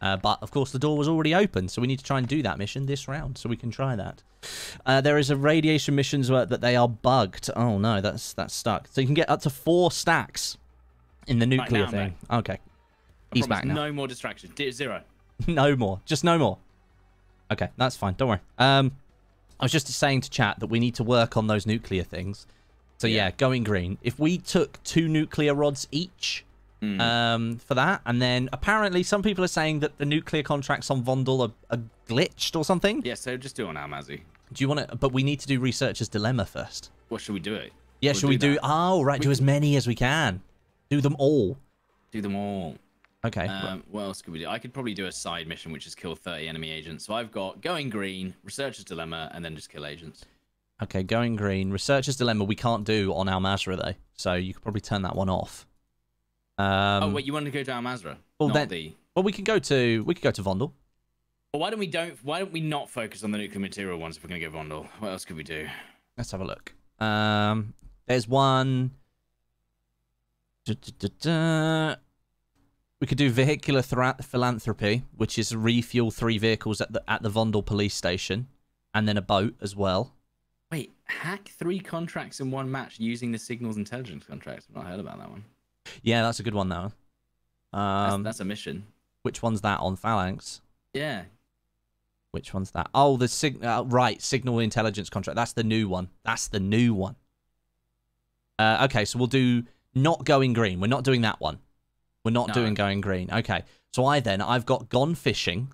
Uh, but, of course, the door was already open, so we need to try and do that mission this round, so we can try that. Uh, there is a radiation missions where that they are bugged. Oh, no, that's that's stuck. So you can get up to four stacks in the nuclear right now, thing. Okay. I He's back now. No more distractions. Zero. No more. Just no more. Okay, that's fine. Don't worry. Um, I was just saying to chat that we need to work on those nuclear things. So, yeah, yeah going green. If we took two nuclear rods each mm. um, for that, and then apparently some people are saying that the nuclear contracts on Vondel are, are glitched or something. Yeah, so just do it on Al Mazrah. Do you want to... But we need to do Researcher's Dilemma first. Well, should we do it? Yeah, we'll should do we do... That. Oh, right, we do as many as we can. Do them all. Do them all. Okay. Um, what else could we do? I could probably do a side mission, which is kill thirty enemy agents. So I've got Going Green, Researcher's Dilemma, and then just kill agents. Okay, Going Green. Researcher's Dilemma we can't do on Al Mazrah, though. So you could probably turn that one off. Um, oh, wait, you want to go to Al Mazrah? Well, not then, the... well we could go to we could go to Vondel. Well, why don't we don't why don't we not focus on the nuclear material ones if we're going to go Vondel? What else could we do? Let's have a look. Um, there's one... Da, da, da, da. We could do vehicular philanthropy, which is refuel three vehicles at the at the Vondel police station, and then a boat as well. Wait, hack three contracts in one match using the signals intelligence contracts. I've not heard about that one. Yeah, that's a good one though. Um, that's, that's a mission. Which one's that on Phalanx? Yeah. Which one's that? Oh, the sig uh, right signal intelligence contract. That's the new one. That's the new one. Uh, okay, so we'll do not going green. We're not doing that one. We're not no. doing going green. Okay. So I then, I've got gone fishing,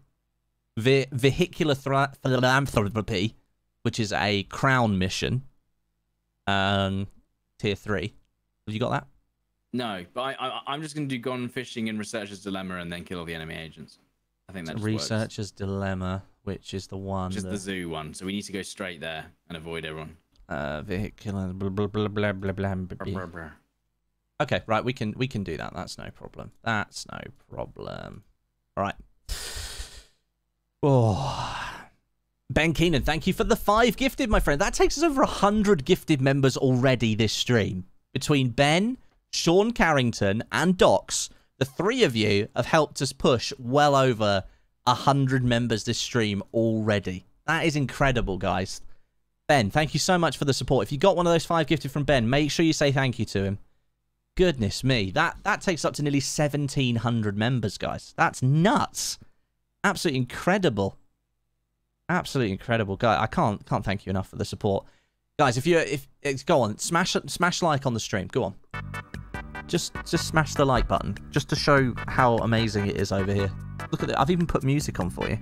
ve vehicular philanthropy, which is a Crown mission, um, tier three. Have you got that? No, but I, I, I'm just going to do gone fishing and Researcher's Dilemma and then kill all the enemy agents. I think that's so Researcher's works. Dilemma, which is the one. Just that... the zoo one. So we need to go straight there and avoid everyone. Uh, vehicular blah, blah, blah, blah, blah, blah, blah, blah. Okay, right, we can we can do that. That's no problem. That's no problem. All right. Oh, Ben Keenan, thank you for the five gifted, my friend. That takes us over one hundred gifted members already this stream. Between Ben, Sean Carrington, and Docs, the three of you have helped us push well over one hundred members this stream already. That is incredible, guys. Ben, thank you so much for the support. If you got one of those five gifted from Ben, make sure you say thank you to him. Goodness me, that, that takes up to nearly seventeen hundred members, guys. That's nuts. Absolutely incredible. Absolutely incredible. Guy, I can't can't thank you enough for the support. Guys, if you if it's go on, smash smash like on the stream. Go on. Just just smash the like button just to show how amazing it is over here. Look at it. I've even put music on for you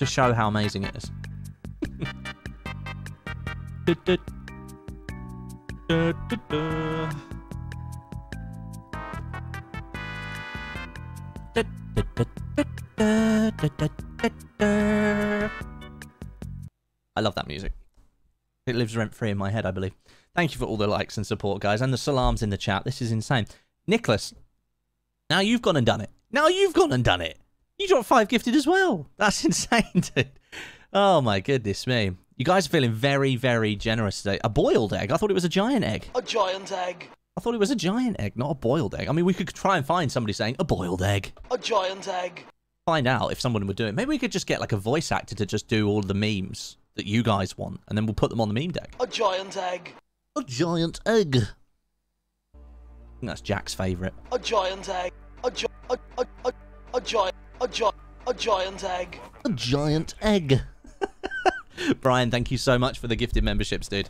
to show how amazing it is. du -du. Du -du -du. I love that music. It lives rent-free in my head, I believe. Thank you for all the likes and support, guys, and the salams in the chat. This is insane. Nicholas, now you've gone and done it. Now you've gone and done it. You dropped five gifted as well. That's insane, dude. Oh, my goodness me. You guys are feeling very, very generous today. A boiled egg? I thought it was a giant egg. A giant egg. I thought it was a giant egg, not a boiled egg. I mean, we could try and find somebody saying, a boiled egg. A giant egg. Find out if someone would do it. Maybe we could just get, like, a voice actor to just do all the memes that you guys want, and then we'll put them on the meme deck. A giant egg. A giant egg. I think that's Jack's favourite. A giant egg. A, gi a, a, a, a, gi a, gi a giant egg. A giant egg. Brian, thank you so much for the gifted memberships, dude.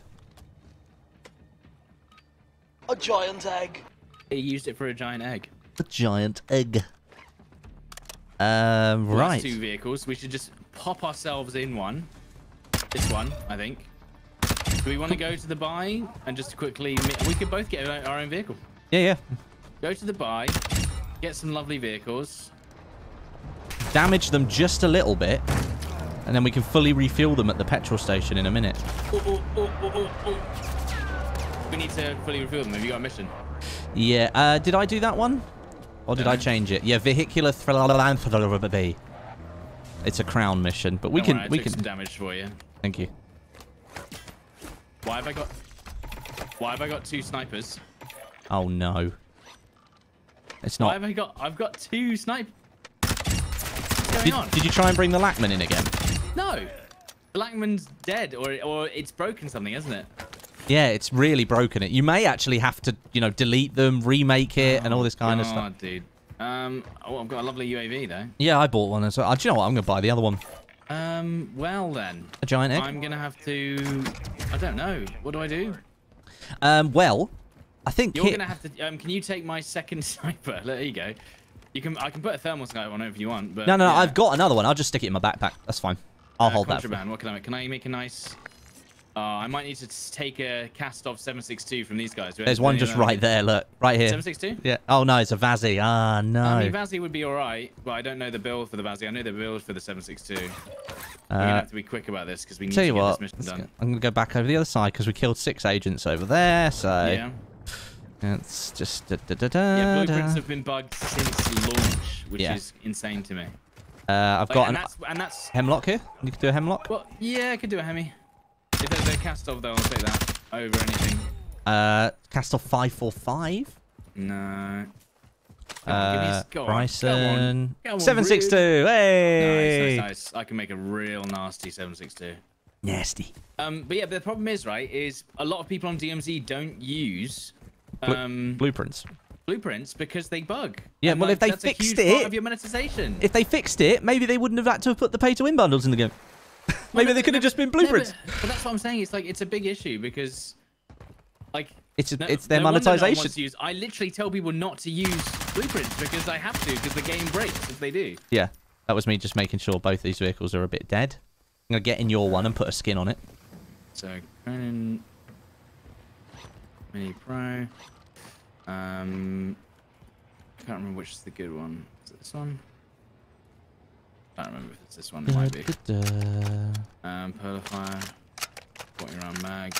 A giant egg. He used it for a giant egg. A giant egg. Um, well, right. Two vehicles. We should just pop ourselves in one. This one, I think. Do we want to go to the buy and just quickly... We could both get our own vehicle. Yeah, yeah. Go to the buy. Get some lovely vehicles. Damage them just a little bit. And then we can fully refuel them at the petrol station in a minute. Ooh, ooh, ooh, ooh, ooh, ooh. We need to fully reveal them. Have you got a mission? Yeah. Uh, did I do that one? Or did no. I change it? Yeah, vehicular philanthropy. It's a Crown mission, but we Don't can... Worry, I we took can... some damage for you. Thank you. Why have I got... Why have I got two snipers? Oh, no. It's not... Why have I got... I've got two snipers. What's going did, on? Did you try and bring the Lackman in again? No. The Lackman's dead, or, or it's broken something, isn't it? Yeah, it's really broken. It. You may actually have to, you know, delete them, remake it, oh, and all this kind God, of stuff. Dude. Um, oh, I've got a lovely U A V, though. Yeah, I bought one. So, uh, do you know what? I'm going to buy the other one. Um, well, then. A giant egg? I'm going to have to... I don't know. What do I do? Um, well, I think... You're going to have to... Um, can you take my second sniper? There you go. You can. I can put a thermal sniper on it if you want, but... No, no, yeah. I've got another one. I'll just stick it in my backpack. That's fine. I'll uh, hold that. What can I make? Can I make a nice... Uh, I might need to take a cast off seven six two from these guys. There's one just right there, look. Right here. seven six two? Yeah. Oh, no, it's a Vazzy. Ah, no. I mean, Vazzy would be all right, but I don't know the build for the Vazzy. I know the build for the seven six two. Uh, We're going to have to be quick about this because we need to get this mission done. I'm going to go back over the other side because we killed six agents over there, so... Yeah. It's just... Da, da, da, da, yeah, blueprints da. have been bugged since launch, which yeah. is insane to me. Uh, I've like, got and an... That's, and that's... Hemlock here? You could do a Hemlock? Well, yeah, I could do a Hemi. If there's a cast off though, I'll take that over anything. Uh, cast off five four five? No. Uh, Bryson. seven six two. Hey! Nice, nice, nice. I can make a real nasty seven six two. Nasty. Um, but yeah, the problem is, right, is a lot of people on D M Z don't use um, Blu blueprints. Blueprints because they bug. Yeah, and well, like, if they that's fixed a huge it, part of your monetization. If they fixed it, maybe they wouldn't have had to have put the pay-to-win bundles in the game. Maybe well, they could have just been blueprints. No, but, but that's what I'm saying. It's like it's a big issue because, like, it's a, no, it's their no monetization. No wants to use. I literally tell people not to use blueprints because I have to because the game breaks if they do. Yeah, that was me just making sure both these vehicles are a bit dead. I'm gonna get in your one and put a skin on it. So Crown, Mini Pro. Um, can't remember which is the good one. Is it this one? I don't remember if it's this one, it might be. Um, Pearlifier, forty round mag,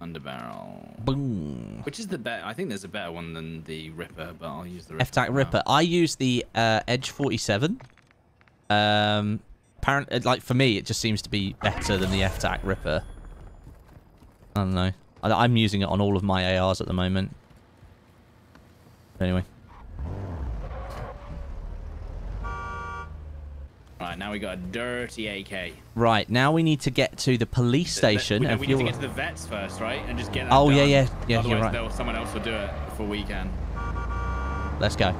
underbarrel. Boom. Which is the better, I think there's a better one than the Ripper, but I'll use the Ripper. F TAC Ripper. I use the uh, Edge forty-seven. Um, apparently, like for me, it just seems to be better than the F TAC Ripper. I don't know. I, I'm using it on all of my A Rs at the moment. But anyway. Right, now we got a dirty A K. Right, now we need to get to the police station. The, the, we, we need to get to the vets first, right? And just get that Oh, done. yeah, yeah. yeah Otherwise, you're right. Otherwise, someone else will do it before we can. Let's go.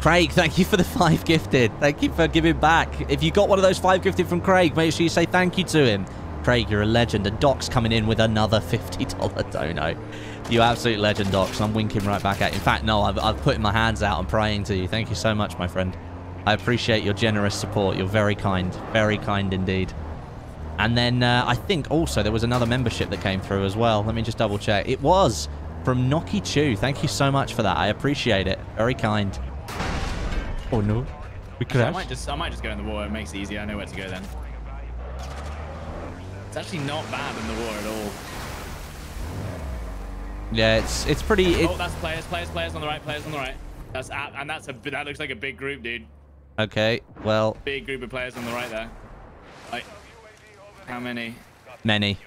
Craig, thank you for the five gifted. Thank you for giving back. If you got one of those five gifted from Craig, make sure you say thank you to him. Craig, you're a legend. And Doc's coming in with another fifty dollar dono. You absolute legend, Docs. I'm winking right back at you. In fact, no, I've, I've put my hands out and praying to you. Thank you so much, my friend. I appreciate your generous support. You're very kind. Very kind indeed. And then uh, I think also there was another membership that came through as well. Let me just double check. It was from Noki Chu. Thank you so much for that. I appreciate it. Very kind. Oh no. We crashed. I might just, I might just go in the water. It makes it easier. I know where to go then. It's actually not bad in the water at all. Yeah, it's it's pretty... It... Oh, that's players, players, players on the right, players on the right. That's app, and that's a, that looks like a big group, dude. Okay, well... Big group of players on the right there. Like, how many? Many.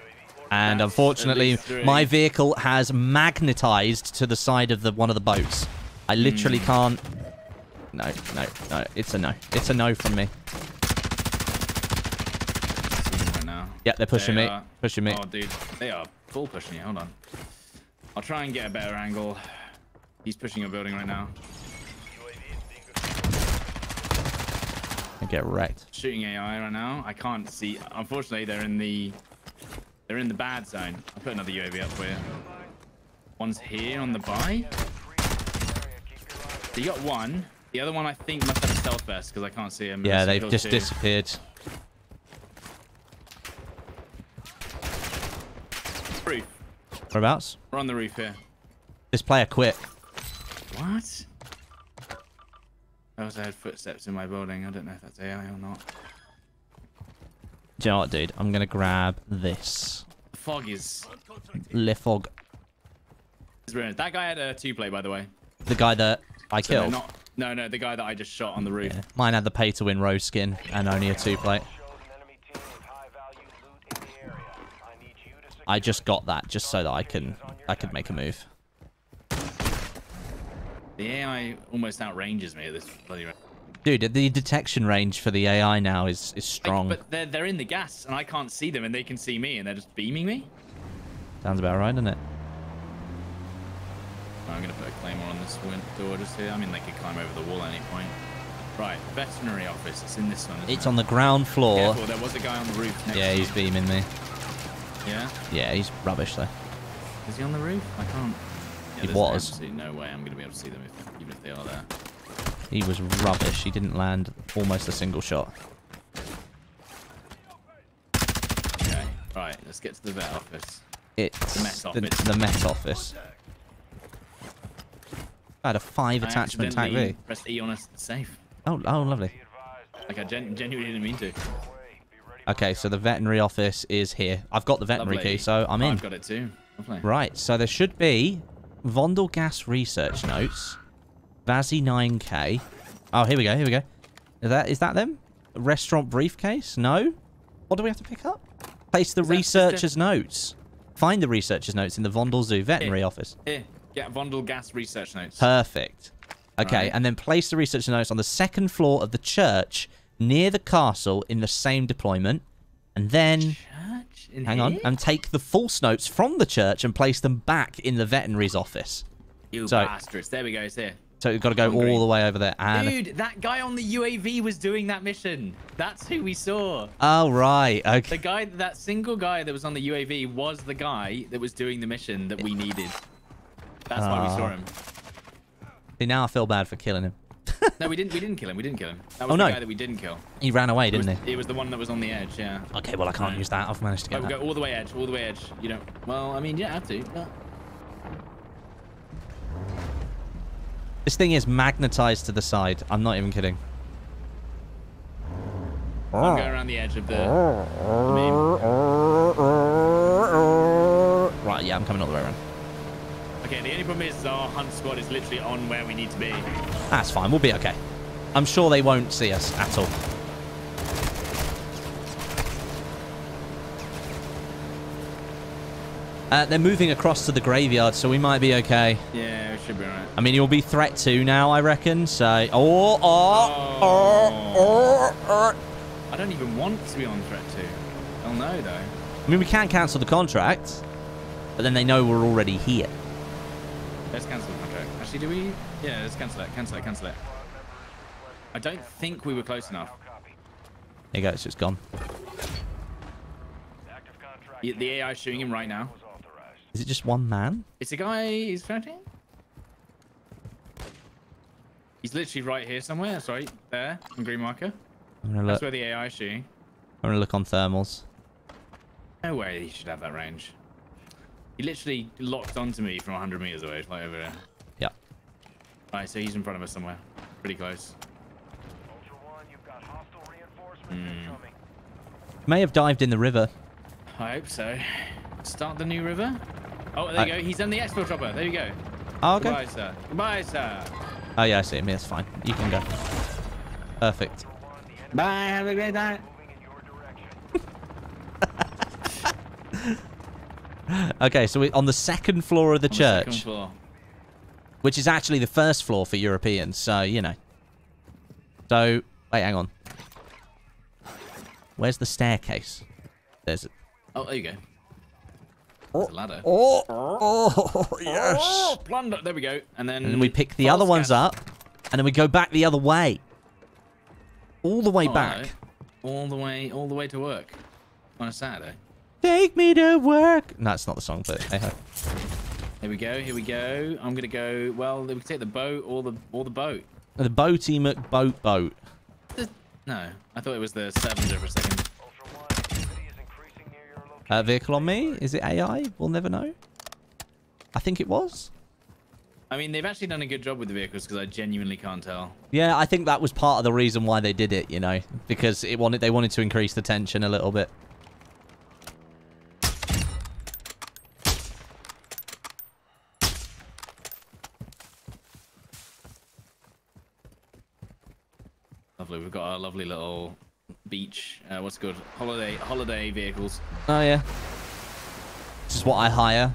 And That's unfortunately, my vehicle has magnetized to the side of the one of the boats. I literally mm. can't... No, no, no. It's a no. It's a no from me. Now. Yeah, they're pushing they me. Are. Pushing me. Oh, dude. They are full pushing me. Hold on. I'll try and get a better angle. He's pushing a building right now. Get wrecked. Shooting A I right now. I can't see. Unfortunately, they're in the they're in the bad zone. I'll put another U A V up for you. One's here on the buy. So you got one. The other one I think must have a stealth vest because I can't see him. Yeah, they've just two. disappeared. Roof. Whereabouts? We're on the roof here. This player quit. What? I also heard footsteps in my building. I don't know if that's A I or not. Do you know what, dude? I'm going to grab this. The fog is... Le fog. That guy had a two-play, by the way. The guy that I so killed? Not... No, no, the guy that I just shot on the roof. Yeah. Mine had the pay-to-win rose skin and only a two-play. I just got that just so that I can I could make a move. The A I almost outranges me at this bloody range. Dude, the detection range for the A I now is, is strong. Like, but they're, they're in the gas, and I can't see them, and they can see me, and they're just beaming me? Sounds about right, doesn't it? I'm gonna put a claymore on this door just here. I mean, they could climb over the wall at any point. Right, veterinary office. It's in this one. It's it? on the ground floor. Careful, there was a guy on the roof next yeah, to you. Yeah, he's beaming me. Yeah? Yeah, he's rubbish though. Is he on the roof? I can't. Yeah, he was. Absolutely no way I'm gonna be able to see them if, even if they are there. He was rubbish. He didn't land almost a single shot. Okay. Right, let's get to the vet office. It's the Met Office. The, the Met Office. I had a five I attachment type V. Pressed E on a safe. Oh, oh, lovely. Like I gen genuinely didn't mean to. Okay, so the veterinary office is here. I've got the veterinary lovely. key, so I'm oh, in. I've got it too. Lovely. Right, so there should be Vondel gas research notes. Vazzy nine K. Oh, here we go, here we go. Is that, is that them? Restaurant briefcase? No? What do we have to pick up? Place the researcher's notes. Find the researcher's notes in the Vondel Zoo veterinary here. office. Here, get Vondel gas research notes. Perfect. Okay, right. And then place the researcher's notes on the second floor of the church near the castle in the same deployment. And then... Church? In hang here? on. And take the false notes from the church and place them back in the veterinary's office. You so, bastards. There we go, it's here. So we've got to go Hungry. all the way over there. And dude, that guy on the U A V was doing that mission. That's who we saw. Oh, right. Okay. The guy, that single guy that was on the U A V was the guy that was doing the mission that we needed. That's oh. why we saw him. See, now I feel bad for killing him. No, we didn't. We didn't kill him. We didn't kill him. That was oh, the no. guy that we didn't kill. He ran away, didn't was, he? He was the one that was on the edge. Yeah. Okay. Well, I can't no. use that. I've managed to get. Oh, that. We'll go all the way edge. All the way edge. You know. Well, I mean, you don't have to. But... This thing is magnetized to the side. I'm not even kidding. I'm going around the edge of the... I mean... Right, yeah, I'm coming all the way around. Okay, the only problem is our hunt squad is literally on where we need to be. That's fine, we'll be okay. I'm sure they won't see us at all. Uh, they're moving across to the graveyard, so we might be okay. Yeah, we should be alright. I mean, he'll be threat two now, I reckon, so... Oh, oh, oh, oh, oh. I don't even want to be on threat two. They'll know, though. I mean, we can cancel the contract, but then they know we're already here. Let's cancel the contract. Actually, do we... Yeah, let's cancel it, cancel it, cancel it. I don't think we were close enough. There you go, it's just gone. The A I is shooting him right now. Is it just one man? It's a guy. He's threatening. He's literally right here somewhere. Sorry, there. On green marker. I'm gonna look. That's where the A I is shooting. I'm gonna look on thermals. No way he should have that range. He literally locked onto me from one hundred meters away. It's like over there. Yeah. Alright, so he's in front of us somewhere. Pretty close. Ultra One, you've got hostile reinforcements incoming. May have dived in the river. I hope so. Start the new river. Oh, there you oh. go. He's on the exfil chopper. There you go. Oh, okay. Goodbye, sir. Goodbye, sir. Oh, yeah, I see him. Yeah, it's fine. You can go. Perfect. Bye. Have a great night. Okay, so we're on the second floor of the on church. The second floor. Which is actually the first floor for Europeans, so, you know. So, wait, hang on. Where's the staircase? There's it. Oh, there you go. There's a ladder. Oh, oh, oh yes. Oh, plunder. There we go. And then, and then we pick the other ones up, and then we go back the other way. All the way oh, back. No. All the way, all the way to work on a Saturday. Take me to work. No, it's not the song, but hey ho. Here we go. Here we go. I'm gonna go. Well, we can take the boat or the or the boat. The boaty McBoat boat. The, no, I thought it was the Scavenger for a second. Uh, vehicle on me? Is it A I? We'll never know. I think it was. I mean, they've actually done a good job with the vehicles because I genuinely can't tell. Yeah, I think that was part of the reason why they did it, you know, because it wanted they wanted to increase the tension a little bit. Lovely. We've got our lovely little... beach uh, what's good holiday holiday vehicles. Oh yeah, this is what I hire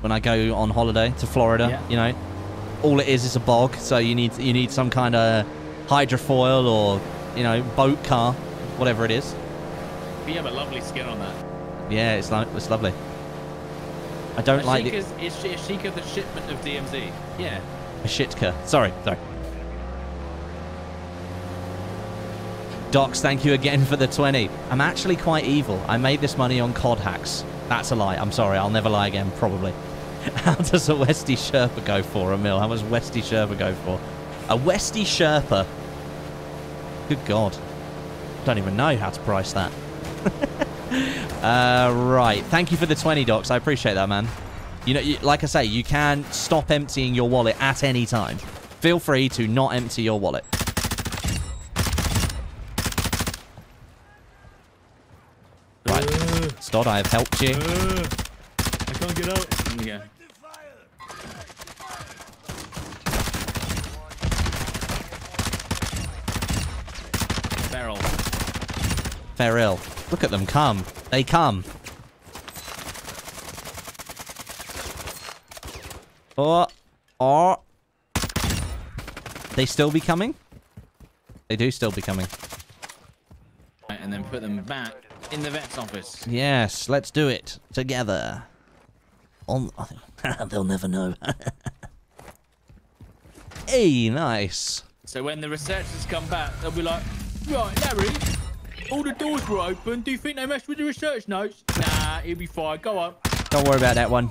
when I go on holiday to Florida. Yeah. You know, all it is is a bog, so you need you need some kind of hydrofoil or, you know, boat car, whatever it is. You have a lovely skin on that. Yeah, it's like it's lovely. I don't like it. Is Sheikah the shipment of D M Z? Yeah. A shitka. Sorry, sorry. Docs, thank you again for the twenty. I'm actually quite evil. I made this money on C O D hacks. That's a lie. I'm sorry. I'll never lie again, probably. How does a Westie Sherpa go for a mil? How does Westie Sherpa go for? A Westie Sherpa? Good God. Don't even know how to price that. uh, right. Thank you for the twenty, Docs. I appreciate that, man. You know, you, like I say, you can stop emptying your wallet at any time. Feel free to not empty your wallet. Right. Stodeh, I have helped you. Uh, I can't get out. Yeah. Feral. Feral. Look at them come. They come. Oh. Oh. They still be coming? They do still be coming. Right, and then put them back in the vet's office. Yes, let's do it together. On, they'll never know. Hey, nice. So when the researchers come back, they'll be like, right, Larry, all the doors were open. Do you think they messed with the research notes? Nah, he'll be fine. Go on. Don't worry about that one.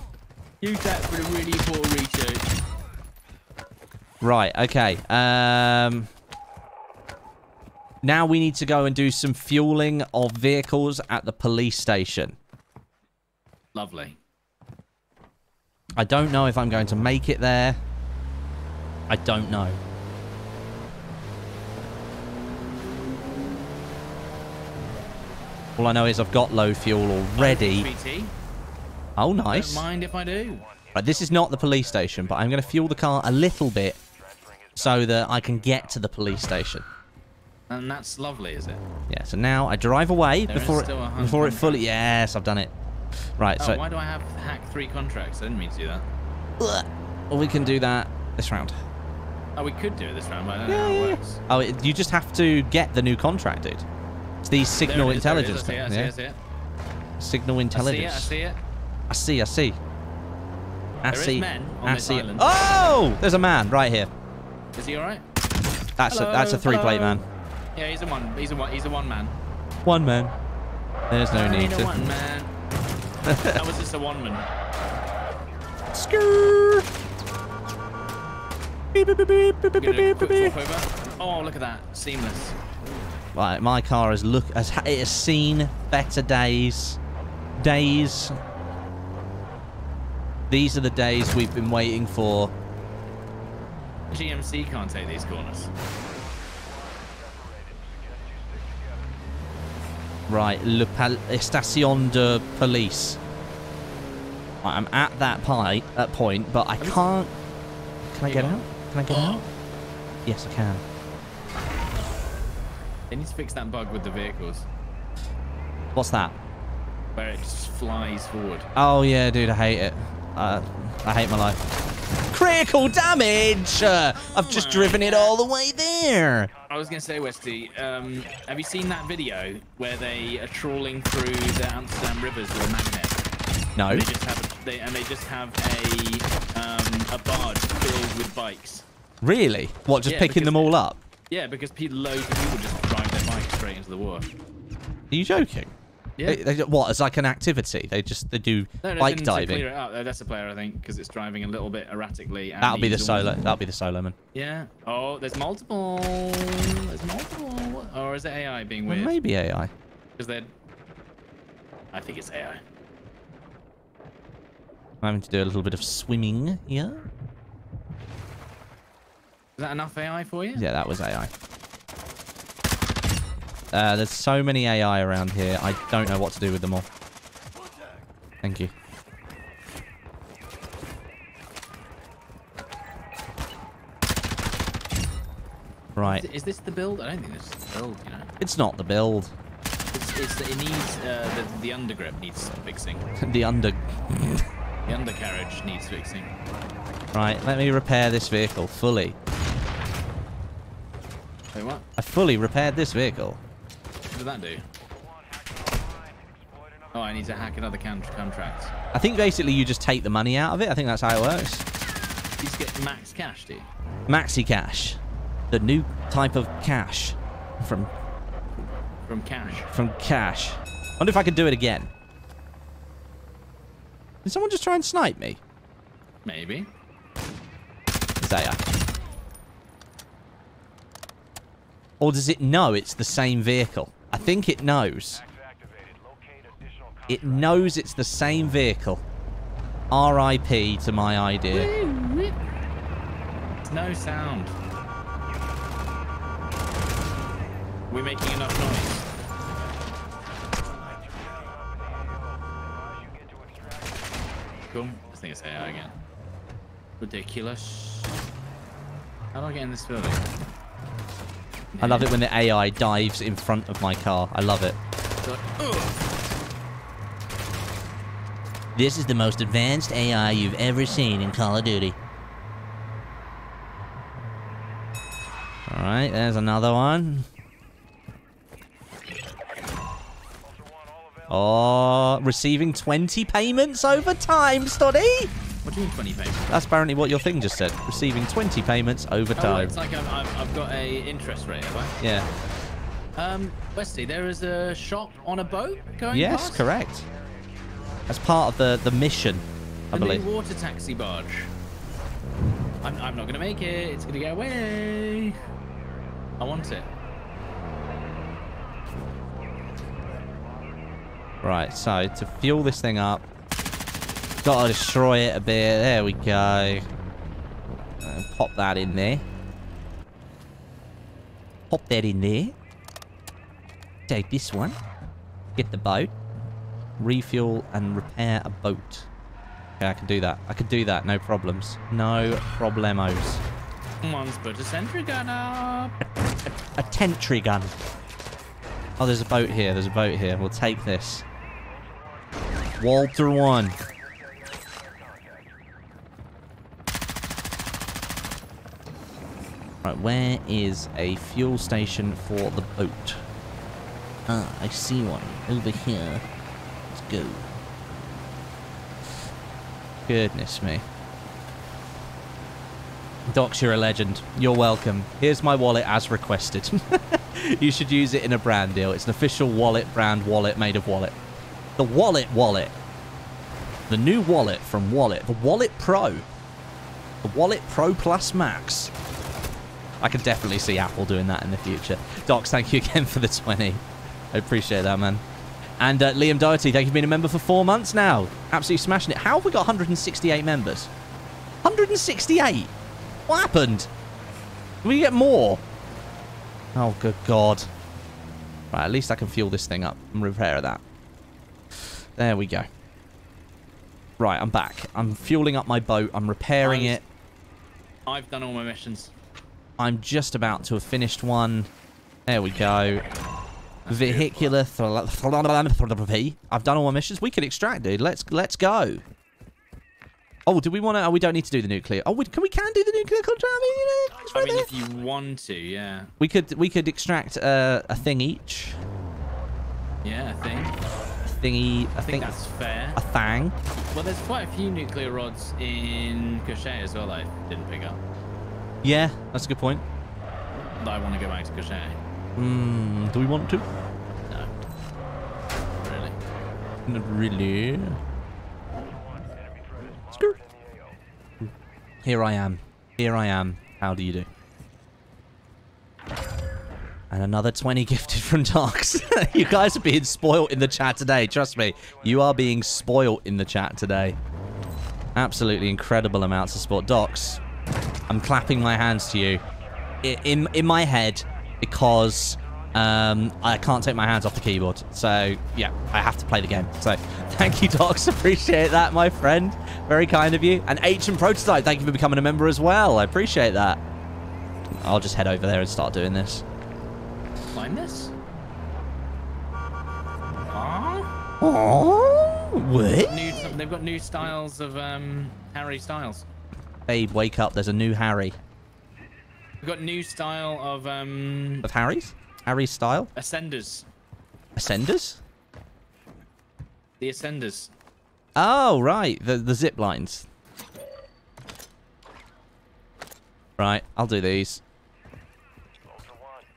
Use that for the really important research. Right, okay. Um... Now we need to go and do some fueling of vehicles at the police station. Lovely. I don't know if I'm going to make it there. I don't know. All I know is I've got low fuel already. Oh, nice. Don't mind if I do. Right, this is not the police station, but I'm going to fuel the car a little bit so that I can get to the police station. And that's lovely, is it? Yeah, so now I drive away there before it, before it fully... Yes, I've done it. Right, oh, so... why do I have hack three contracts? I didn't mean to do that. Well, we can do that this round. Oh, we could do it this round, but I don't yeah, know how it yeah. works. Oh, it, you just have to get the new contract, dude. It's the signal it is, intelligence thing. I see it, I see it, yeah? Signal intelligence. I see it, I see it. I see, I see. I there see, is men on I this see island. It. Oh! There's a man right here. Is he alright? That's hello, a, that's a three-plate man. Yeah, he's a one. He's a one. He's a one man. One man. There's no I need to. One man. That was just a one man. Skrrr. Beep beep beep beep beep beep beep beep. Oh, look at that! Seamless. Right, my car has look as it has seen better days. Days. These are the days we've been waiting for. G M C can't take these corners. Right, Le Pal Estacion de Police. Right, I'm at that pie, that point, but I can't... Can I get out? Can I get out? Yes, I can. They need to fix that bug with the vehicles. What's that? Where it just flies forward. Oh, yeah, dude, I hate it. Uh, I hate my life. Critical damage! Uh, I've just driven it all the way there. I was going to say, Westy, um, have you seen that video where they are trawling through the Amsterdam rivers with a magnet? No. And they just have a, they, and they just have a, um, a barge filled with bikes. Really? What, just yeah, picking them all up? Yeah, because people, loads of people just drive their bikes straight into the water. Are you joking? Yeah. They, they, what, it's like an activity? They just they do no, no, bike diving. Clear it up. That's a player, I think, because it's driving a little bit erratically. And that'll be the solo. That'll be the solo man. Yeah. Oh, there's multiple. There's multiple. Or is it A I being weird? Well, maybe A I. Because they're. I think it's A I. I'm having to do a little bit of swimming here. Is that enough A I for you? Yeah, that was A I. Uh, there's so many A I around here. I don't know what to do with them all. Thank you. Right. Is, is this the build? I don't think this is the build, you know. It's not the build. It's, it's, it needs... Uh, the, the undergrip needs fixing. the under... the undercarriage needs fixing. Right, let me repair this vehicle fully. Wait, what? I fully repaired this vehicle. What did that do? Oh, I need to hack another contract. I think basically you just take the money out of it. I think that's how it works. You just get max cash, do you? Maxi cash. The new type of cash. From... From cash. From cash. I wonder if I could do it again. Did someone just try and snipe me? Maybe. Is that it? Or does it know it's the same vehicle? I think it knows. It knows it's the same vehicle. R I P to my idea. There's no sound. We're making enough noise. Boom. I think it's A I again. Ridiculous. How do I get in this building? I love it when the A I dives in front of my car. I love it. So, this is the most advanced A I you've ever seen in Call of Duty. Alright, there's another one. Oh, receiving twenty payments over time, Stodeh! What do you mean twenty payments? That's apparently what your thing just said. Receiving twenty payments over time. Oh, it's like I've, I've, I've got a interest rate, have I? Yeah. Um, Wesley, there is a shop on a boat going Yes, past? Correct. That's part of the, the mission, I the believe. The new water taxi barge. I'm, I'm not going to make it. It's going to get away. I want it. Right, so to fuel this thing up, gotta destroy it a bit. There we go. And pop that in there. Pop that in there. Take this one. Get the boat. Refuel and repair a boat. Okay, I can do that. I can do that. No problems. No problemos. One's put a sentry gun up. A, a, a tentry gun. Oh, there's a boat here. There's a boat here. We'll take this. Walter one. Right, where is a fuel station for the boat? Ah, I see one. Over here. Let's go. Goodness me. Docs, you're a legend. You're welcome. Here's my wallet as requested. You should use it in a brand deal. It's an official wallet, brand wallet, made of wallet. The wallet wallet. The new wallet from Wallet. The Wallet Pro. The Wallet Pro Plus Max. I can definitely see Apple doing that in the future. Docs, thank you again for the twenty. I appreciate that, man. And uh, Liam Doherty, thank you for being a member for four months now. Absolutely smashing it. How have we got one hundred sixty-eight members? one hundred sixty-eight? What happened? Did we get more? Oh, good God. Right, at least I can fuel this thing up and repair that. There we go. Right, I'm back. I'm fueling up my boat. I'm repairing it. I've done all my missions. I'm just about to have finished one. There we go. Vehicular therapy. I've done all my missions. We can extract, dude. Let's let's go. Oh, do we want to... Oh, we don't need to do the nuclear. Oh, we can we can do the nuclear contract? I mean, right I mean if you want to, yeah. We could we could extract uh, a thing each. Yeah, a thing. A thingy. I think that's fair. A thang. Well, there's quite a few nuclear rods in Koschei as well that I didn't pick up. Yeah, that's a good point. But I want to go back to Koschei. Mm, do we want to? No. Really? Not really. Here I am. Here I am. How do you do? And another twenty gifted from Darks. You guys are being spoiled in the chat today. Trust me. You are being spoiled in the chat today. Absolutely incredible amounts of support. Docs, I'm clapping my hands to you. In, in my head, because um, I can't take my hands off the keyboard. So, yeah, I have to play the game. So, thank you, Docs. Appreciate that, my friend. Very kind of you. And H and Prototype, thank you for becoming a member as well. I appreciate that. I'll just head over there and start doing this. Climb this? Aww. Aww. What? They've got new, they've got new styles of um, Harry Styles. Babe, wake up. There's a new Harry. We've got new style of... Um, of Harry's? Harry's style? Ascenders. Ascenders? The Ascenders. Oh, right. The, the zip lines. Right, I'll do these.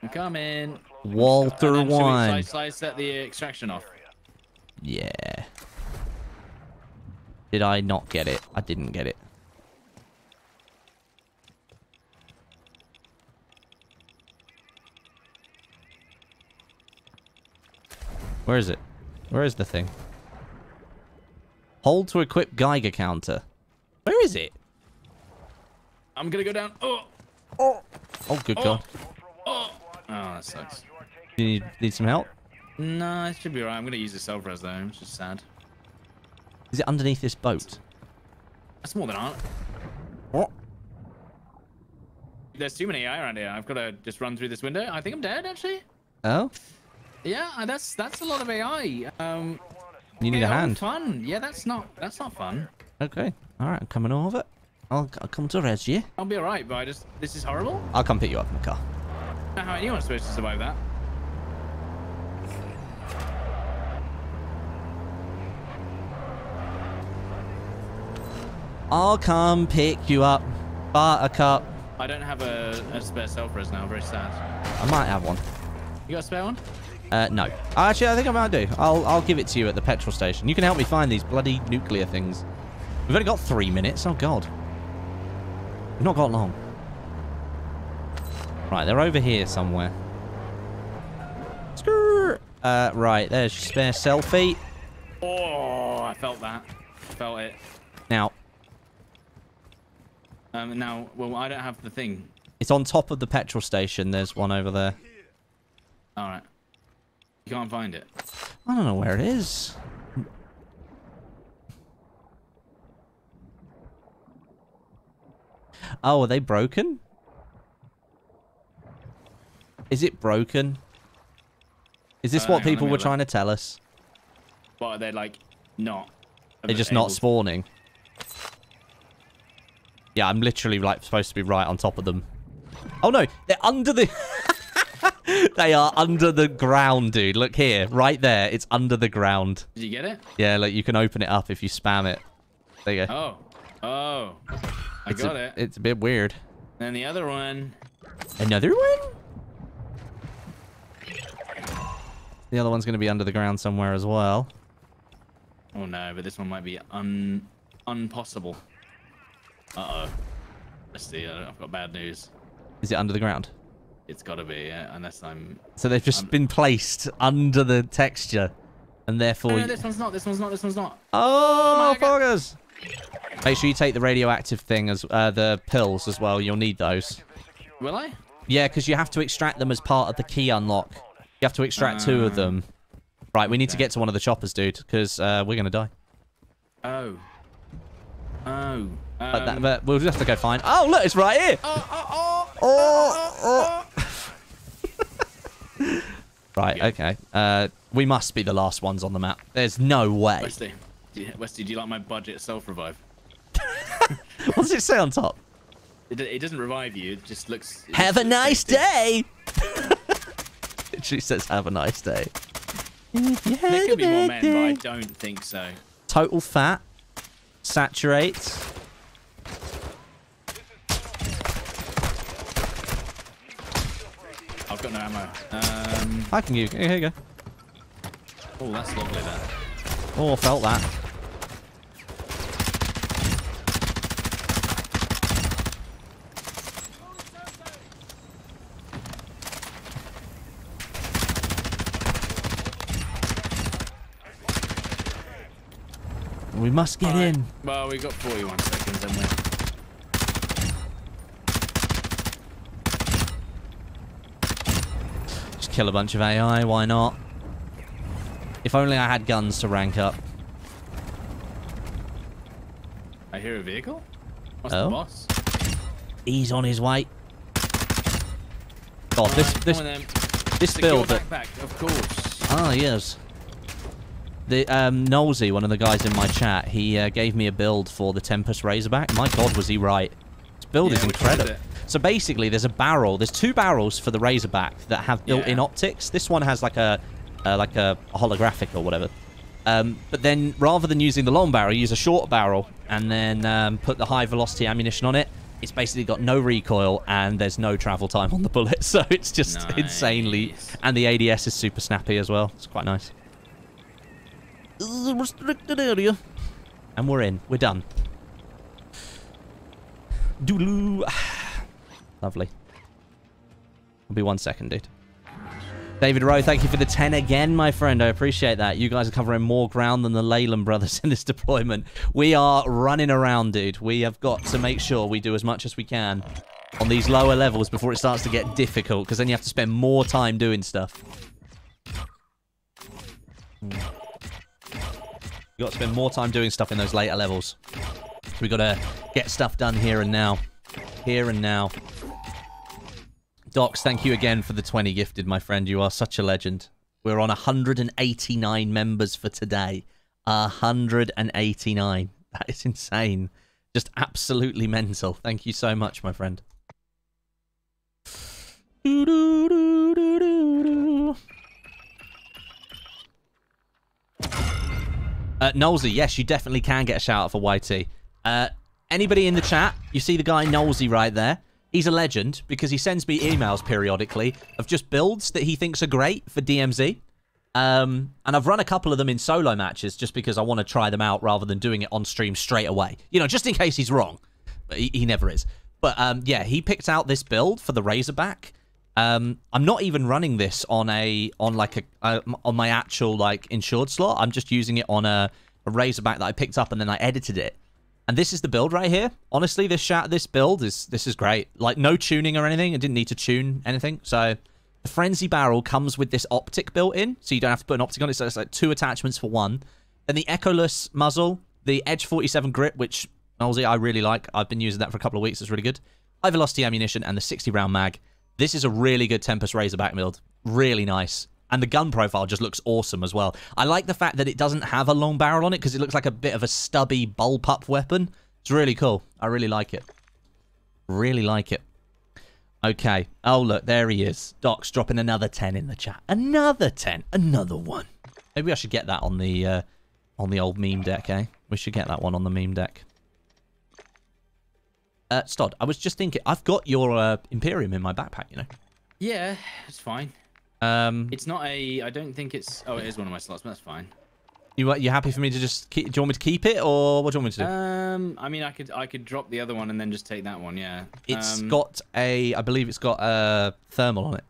I'm coming. Walter one. Should we slice, slice set the extraction off? Yeah. Did I not get it? I didn't get it. Where is it? Where is the thing? Hold to equip Geiger counter. Where is it? I'm gonna go down. Oh, oh, oh good oh. God. Oh. Oh, that sucks. Do you need, need some help? No, it should be alright. I'm gonna use the self-res though. It's just sad. Is it underneath this boat? That's more than art. What? There's too many A I around here. I've got to just run through this window. I think I'm dead, actually. Oh. Yeah, that's that's a lot of A I. Um, you need a hand. Fun. Yeah, that's not that's not fun. Okay. All right, I'm coming over. I'll, I'll come to res you. I'll be all right, but I just this is horrible. I'll come pick you up in the car. I don't know how anyone's supposed to survive that. I'll come pick you up, Buttercup. I don't have a, a spare self-res now. Very sad. I might have one. You got a spare one? Uh, no. Actually, I think I might do. I'll, I'll give it to you at the petrol station. You can help me find these bloody nuclear things. We've only got three minutes. Oh, God. We've not got long. Right, they're over here somewhere. Skrrr. Uh, right, there's your spare selfie. Oh, I felt that. I felt it. Now. Um, now, well, I don't have the thing. It's on top of the petrol station. There's one over there. All right. You can't find it. I don't know where it is. Oh, are they broken? Is it broken? Is this uh, what people on, were look. trying to tell us? But are they like not? They're just not spawning. Yeah, I'm literally like supposed to be right on top of them. Oh no, they're under the... They are under the ground, dude. Look here. Right there. It's under the ground. Did you get it? Yeah, like you can open it up if you spam it. There you go. Oh. Oh. I it's got a, it. It's a bit weird. And the other one. Another one? The other one's going to be under the ground somewhere as well. Oh, no. But this one might be un unpossible. Uh-oh. Let's see. I've got bad news. Is it under the ground? It's got to be, yeah, unless I'm... So they've just I'm... been placed under the texture, and therefore... No, no, this one's not, this one's not, this one's not. Oh, oh motherfuckers! Make sure you take the radioactive thing, as uh, the pills as well. You'll need those. Will I? Yeah, because you have to extract them as part of the key unlock. You have to extract uh... two of them. Right, we need okay. to get to one of the choppers, dude, because uh, we're going to die. Oh. Oh. Um... But, that, but we'll just have to go find... Oh, look, it's right here! Oh, oh, oh! Oh, oh! oh. Right, okay. Uh, we must be the last ones on the map. There's no way. Westy, do you, Westy, do you like my budget self-revive? What does it say on top? It, it doesn't revive you. It just looks... It have looks a nice day! It just says, have a nice day. There could be more men, but I don't think so. Total fat. Saturate. I've got no ammo. Um, I can give you. Here you go. Oh, that's lovely there. Oh, I felt that. We must get right. in. Well, we got forty-one seconds, haven't we? Kill a bunch of A I, why not? If only I had guns to rank up. I hear a vehicle? What's oh. the boss? He's on his way. God, oh, this this on, this build that... backpack, of course. Ah, yes. The um, Nolsey, one of the guys in my chat, he uh, gave me a build for the Tempus Razorback. My God, was he right? This build yeah, is incredible. So basically, there's a barrel. There's two barrels for the Razorback that have built-in yeah. optics. This one has like a, uh, like a holographic or whatever. Um, but then rather than using the long barrel, use a short barrel and then um, put the high velocity ammunition on it. It's basically got no recoil and there's no travel time on the bullet, so it's just nice. Insanely... And the A D S is super snappy as well. It's quite nice. This is a restricted area. And we're in. We're done. Doodaloo. Lovely. It'll be one second, dude. David Rowe, thank you for the ten again, my friend. I appreciate that. You guys are covering more ground than the Leyland brothers in this deployment. We are running around, dude. We have got to make sure we do as much as we can on these lower levels before it starts to get difficult, because then you have to spend more time doing stuff. You've got to spend more time doing stuff in those later levels. So we've got to get stuff done here and now. Here and now. Docs, thank you again for the twenty gifted, my friend. You are such a legend. We're on one hundred eighty-nine members for today. one hundred eighty-nine. That is insane. Just absolutely mental. Thank you so much, my friend. Uh, Nolsey, yes, you definitely can get a shout out for Y T. Uh, anybody in the chat, you see the guy Nolsey right there. He's a legend because he sends me emails periodically of just builds that he thinks are great for D M Z. Um, and I've run a couple of them in solo matches just because I want to try them out rather than doing it on stream straight away. You know, just in case he's wrong. But he, he never is. But um, yeah, he picked out this build for the Razorback. Um, I'm not even running this on a on like a uh, on my actual like insured slot. I'm just using it on a, a Razorback that I picked up and then I edited it. And this is the build right here. Honestly, this shout, this build is this is great. Like no tuning or anything. I didn't need to tune anything. So the frenzy barrel comes with this optic built in, so you don't have to put an optic on it. So it's like two attachments for one. Then the echoless muzzle, the Edge forty-seven grip, which honestly I really like. I've been using that for a couple of weeks. It's really good. High velocity ammunition and the sixty round mag. This is a really good Tempus Razorback build. Really nice. And the gun profile just looks awesome as well. I like the fact that it doesn't have a long barrel on it because it looks like a bit of a stubby bullpup weapon. It's really cool. I really like it. Really like it. Okay. Oh, look. There he is. Doc's dropping another ten in the chat. Another ten. Another one. Maybe I should get that on the uh, on the old meme deck, eh? We should get that one on the meme deck. Uh, Stod, I was just thinking, I've got your uh, Imperium in my backpack, you know? Yeah, it's fine. Um, it's not a... I don't think it's... Oh, it is one of my slots, but that's fine. You you happy for me to just... Keep, do you want me to keep it, or what do you want me to do? Um, I mean, I could I could drop the other one and then just take that one, yeah. It's um, got a... I believe it's got a thermal on it.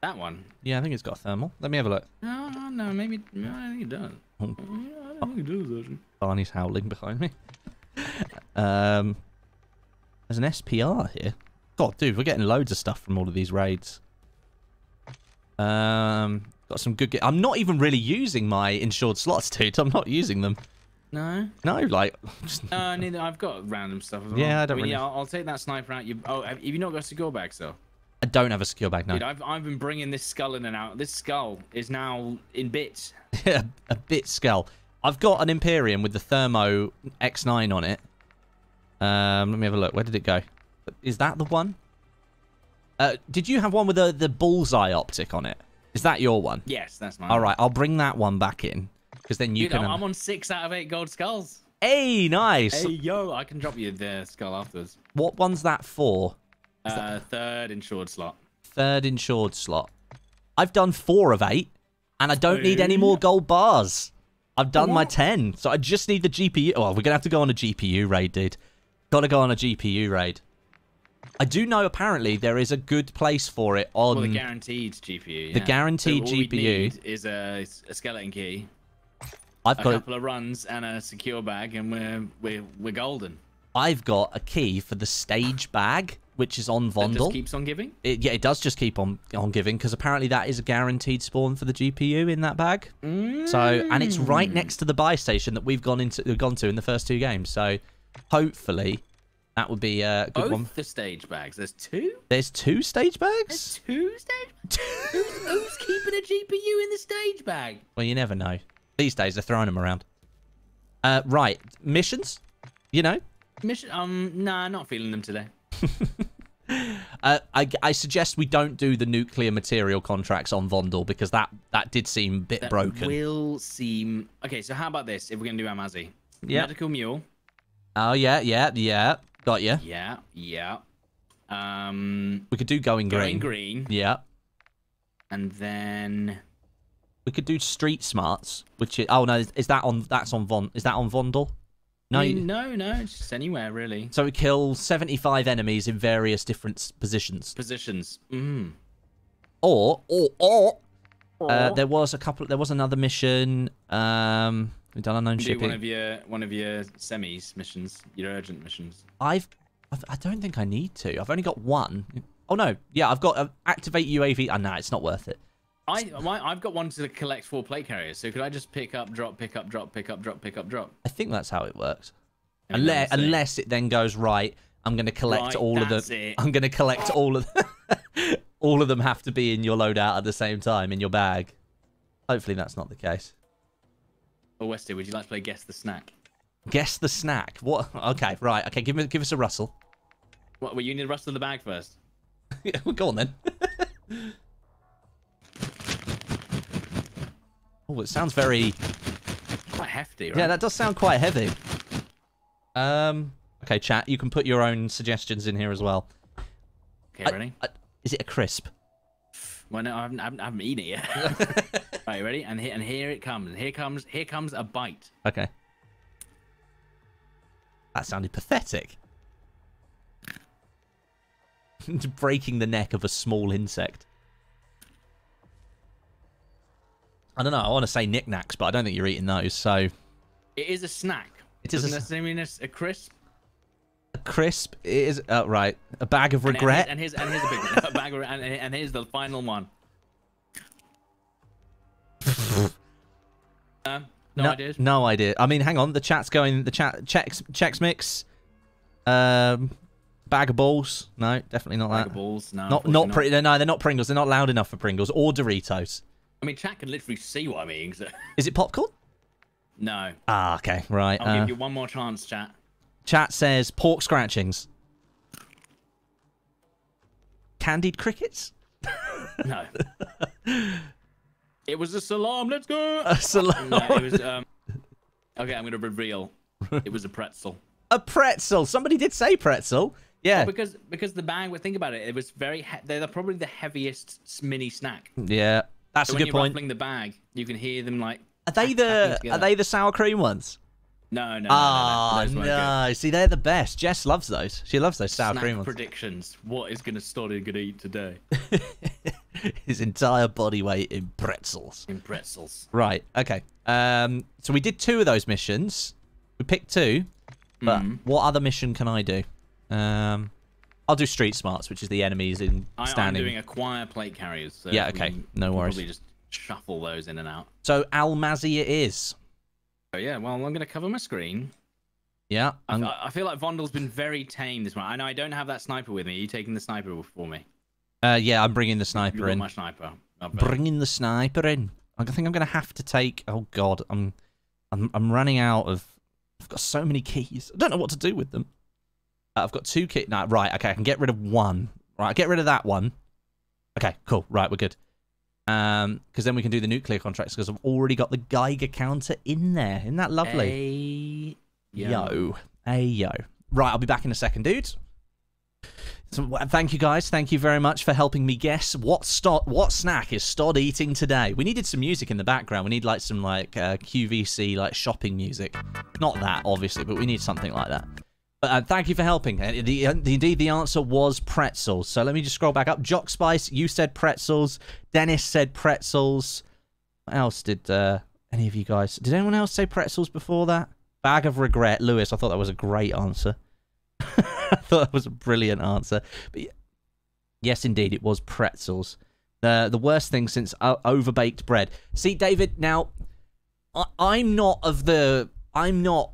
That one? Yeah, I think it's got a thermal. Let me have a look. No, no, no, maybe... No, I think it does. I don't think it does, actually. Barney's howling behind me. um, There's an S P R here. God, dude, we're getting loads of stuff from all of these raids. Um, got some good... I'm not even really using my insured slots, dude. I'm not using them. No? No, like... No, neither. I've got random stuff as well. Yeah, I don't I mean, really... Yeah, I'll, I'll take that sniper out. You... Oh, have you not got a secure bag, though? I don't have a secure bag, no. Dude, I've, I've been bringing this skull in and out. This skull is now in bits. Yeah, a bit skull. I've got an Imperium with the Thermo X nine on it. Um, let me have a look. Where did it go? Is that the one? Uh, did you have one with the, the bullseye optic on it? Is that your one? Yes, that's mine. All right, I'll bring that one back in, because then you Dude, can... Um... I'm on six out of eight gold skulls. Hey, nice. Hey, yo, I can drop you the skull afterwards. What one's that for? Uh, that... Third insured slot. Third insured slot. I've done four of eight, and I don't Ooh. need any more gold bars. I've done what? my ten, so I just need the G P U. Oh, we're going to have to go on a G P U raid, dude. Got to go on a G P U raid. I do know apparently there is a good place for it on... Well, the guaranteed G P U, yeah. The guaranteed so all G P U... Need is a, a skeleton key, I've a got couple it. of runs, and a secure bag, and we're, we're, we're golden. I've got a key for the stage bag, which is on Vondel. It just keeps on giving? It, yeah, it does just keep on, on giving, because apparently that is a guaranteed spawn for the G P U in that bag. Mm. So, and it's right next to the buy station that we've gone, into, gone to in the first two games, so hopefully... That would be a good Both one. the stage bags. There's two? There's two stage bags? There's two stage bags? who's, who's keeping a G P U in the stage bag? Well, you never know. These days, they're throwing them around. Uh, right. Missions? You know? Mission? Um, nah, not feeling them today. Uh, I, I suggest we don't do the nuclear material contracts on Vondel, because that, that did seem a bit that broken. will seem... Okay, so how about this, if we're going to do Al Mazrah? Yeah. Medical mule. Oh, yeah, yeah, yeah. Got you. Yeah, yeah. Um, we could do going green. Going green. Yeah. And then... we could do street smarts, which is... Oh, no, is, is that on... That's on Von... Is that on Vondel? No, I mean, no, no, just anywhere, really. So we kill seventy-five enemies in various different positions. Positions. Mm. Or, or, or, or. Uh, there was a couple, there was another mission. Um, we've done unknown shipping. Do one of your, one of your semis missions, your urgent missions. I've, I've, I don't think I need to. I've only got one. Oh, no. Yeah, I've got uh, activate U A V. Oh, no, it's not worth it. I, I've got one to collect four plate carriers, so could I just pick up, drop, pick up, drop, pick up, drop, pick up, drop? I think that's how it works. Unless, unless it then goes, right, I'm going to collect right, all of them. It. I'm going to collect all of them. All of them have to be in your loadout at the same time, in your bag. Hopefully that's not the case. Oh, Westy, would you like to play Guess the Snack? Guess the Snack? What? Okay, right. Okay, give, me, give us a rustle. What, well, you need to rustle the bag first. Yeah, well, go on then. Oh, it sounds very... quite hefty, right? Yeah, that does sound quite heavy. Um, okay, chat, you can put your own suggestions in here as well. Okay, I, ready? I, is it a crisp? Well, no, I haven't, I haven't, I haven't eaten it yet. Right, ready? And here, and here it comes. Here comes, here comes a bite. Okay. That sounded pathetic. Breaking the neck of a small insect. I don't know. I want to say knickknacks, but I don't think you're eating those. So it is a snack. It is a, I mean, a crisp. A crisp it is uh, right. A bag of regret. And, and here's and here's a big one. A bag of, and, and here's the final one. um, no, no ideas. No idea. I mean, hang on. The chat's going. The chat checks checks mix. Um, bag of balls. No, definitely not that. Bag of balls. No. Not not, not. No, they're not Pringles. They're not loud enough for Pringles or Doritos. I mean, chat can literally see what I'm eating. So. Is it popcorn? No. Ah, okay, right. I'll uh, give you one more chance, chat. Chat says pork scratchings. Candied crickets? No. It was a salam. Let's go. A salam. No, it was, um... Okay, I'm going to reveal. It was a pretzel. A pretzel. Somebody did say pretzel. Yeah, well, because because the bag. Think about it. It was very. He they're probably the heaviest mini snack. Yeah. That's so a good point. When you're ruffling the bag, you can hear them like. Are they the Are they the sour cream ones? No, no. Ah, no, no, no. no. See, they're the best. Jess loves those. She loves those sour Snack cream ones. Predictions. What is going to Stodeh going to eat today? His entire body weight in pretzels. In pretzels. Right. Okay. Um. So we did two of those missions. We picked two. But mm. what other mission can I do? Um. I'll do street smarts, which is the enemies in standing. I'm doing acquire plate carriers. So yeah, okay, no worries. Probably just shuffle those in and out. So Al Mazrah it is. Oh yeah, well I'm going to cover my screen. Yeah, I'm... I feel like Vondel's been very tame this one. I know I don't have that sniper with me. Are you taking the sniper for me? Uh, yeah, I'm bringing the sniper you in. My sniper. Bringing the sniper in. I think I'm going to have to take. Oh God, I'm, I'm, I'm running out of. I've got so many keys. I don't know what to do with them. Uh, I've got two kit. No, right, okay, I can get rid of one. Right, I'll get rid of that one. Okay, cool. Right, we're good. Um, because then we can do the nuclear contracts, because I've already got the Geiger counter in there. Isn't that lovely? Ayo. Ayo. Right, I'll be back in a second, dudes. So, well, thank you, guys. Thank you very much for helping me guess what sto what snack is Stodeh eating today. We needed some music in the background. We need, like, some, like, uh, Q V C, like, shopping music. Not that, obviously, but we need something like that. But uh, thank you for helping. The, the, indeed, the answer was pretzels. So let me just scroll back up. Jock Spice, you said pretzels. Dennis said pretzels. What else did uh, any of you guys... Did anyone else say pretzels before that? Bag of regret. Lewis, I thought that was a great answer. I thought that was a brilliant answer. But yes, indeed, it was pretzels. The, the worst thing since uh, overbaked bread. See, David, now, I, I'm not of the... I'm not...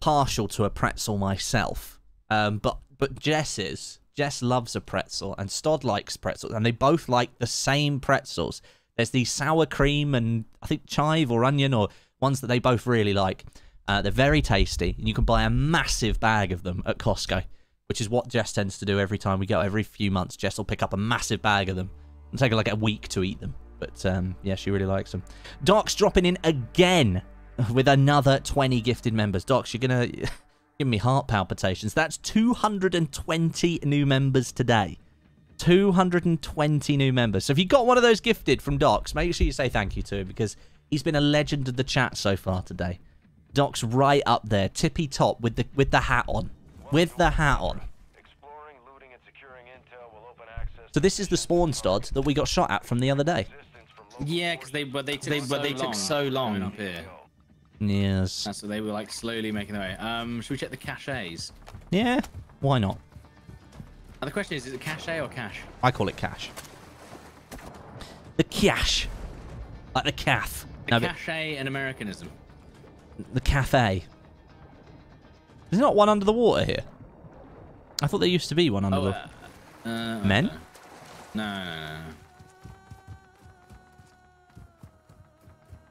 partial to a pretzel myself, um, but but Jess is Jess loves a pretzel, and Stodeh likes pretzels, and they both like the same pretzels. There's the sour cream and I think chive or onion or ones that they both really like. Uh, they're very tasty, and you can buy a massive bag of them at Costco. which is what Jess tends to do every time we go. Every few months, Jess will pick up a massive bag of them and take like a week to eat them. But um, yeah, she really likes them. Doc's dropping in again with another twenty gifted members. Docs, you're going to give me heart palpitations. That's two hundred twenty new members today. two hundred twenty new members. So if you got one of those gifted from Docs, make sure you say thank you to him, because he's been a legend of the chat so far today. Doc's right up there, tippy top, with the with the hat on. With the hat on. Exploring, looting, and securing intel will open access. So this is the spawn stod that we got shot at from the other day. Yeah, because they but they took they, so, but they long. took so long up here. Yes. And so they were like slowly making their way. Um, should we check the caches? Yeah. Why not? And the question is, is it cache or cash? I call it cash. The cash, like the calf. The no, cache and Americanism. The cafe. There's not one under the water here. I thought there used to be one under oh, uh, the uh, men. No, no, no, no.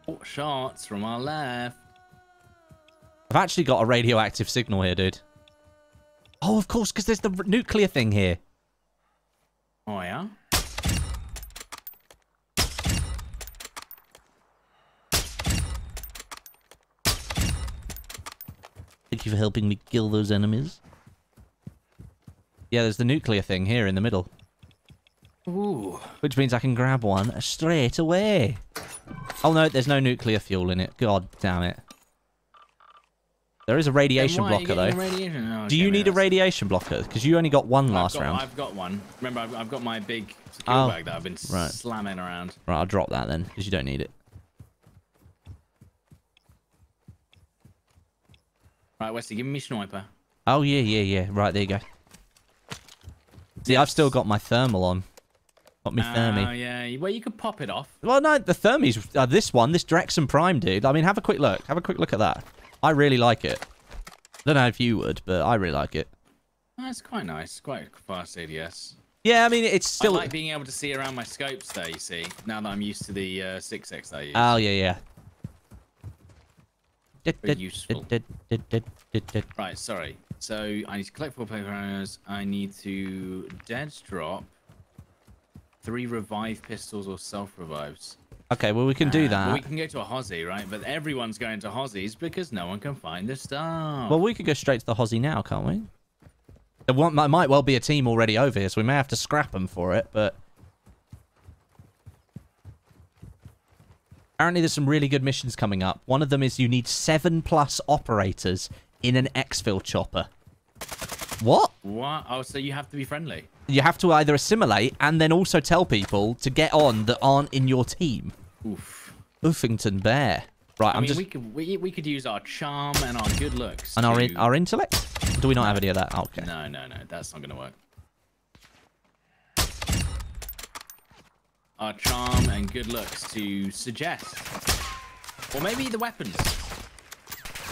Oh, shots from our left. I've actually got a radioactive signal here, dude. Oh, of course, because there's the nuclear thing here. Oh, yeah? Thank you for helping me kill those enemies. Yeah, there's the nuclear thing here in the middle. Ooh. Which means I can grab one straight away. Oh, no, there's no nuclear fuel in it. God damn it. There is a radiation blocker, though. Radiation? Oh, okay, do you need a radiation blocker? Because you only got one last I've got, round. I've got one. Remember, I've, I've got my big secure oh, bag that I've been right. slamming around. Right, I'll drop that then, because you don't need it. Right, Westy, give me sniper. Oh, yeah, yeah, yeah. Right, there you go. See, yes. I've still got my thermal on. Got me uh, thermi. Oh, yeah. Well, you could pop it off. Well, no, the thermis, uh, this one, this Draxxon Prime, dude. I mean, have a quick look. Have a quick look at that. I really like it. Don't know if you would, but I really like it. Oh, it's quite nice. Quite fast A D S. Yeah, I mean, it's still... I like being able to see around my scopes there, you see. Now that I'm used to the uh, six X that I use. Oh, yeah, yeah. Very useful. Right, sorry. So, I need to collect four paper arrows. I need to dead drop three revive pistols or self-revives. Okay, well, we can do that. Uh, well, we can go to a Hozzy, right? But everyone's going to Hozzies because no one can find the stuff. Well, we could go straight to the Hozzy now, can't we? There won't, might well be a team already over here, so we may have to scrap them for it, but... Apparently, there's some really good missions coming up. One of them is you need seven plus operators in an exfil chopper. What? What? Oh, so you have to be friendly. You have to either assimilate and then also tell people to get on that aren't in your team. Oof. Oofington Bear. Right, I I'm mean, just... We could, we, we could use our charm and our good looks. And our, in, our intellect? Do we not no. have any of that? Okay. No, no, no. That's not going to work. Our charm and good looks to suggest. Or maybe the weapons.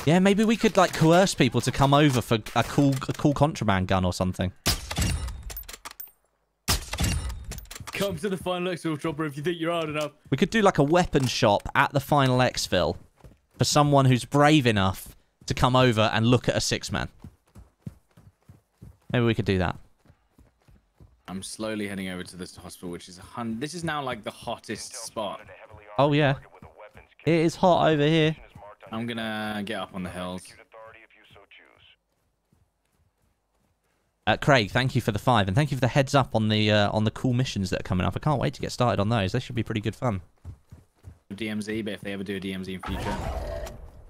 Yeah, maybe we could, like, coerce people to come over for a cool, a cool contraband gun or something. Come to the final exfil chopper if you think you're hard enough. We could do like a weapon shop at the final exfil for someone who's brave enough to come over and look at a six man. Maybe we could do that. I'm slowly heading over to this hospital, which is a hun this is now like the hottest spot. Oh yeah, it is hot over here. I'm gonna get up on the hills. Uh, Craig, thank you for the five, and thank you for the heads up on the uh, on the cool missions that are coming up. I can't wait to get started on those. They should be pretty good fun. D M Z, but if they ever do a D M Z in future, do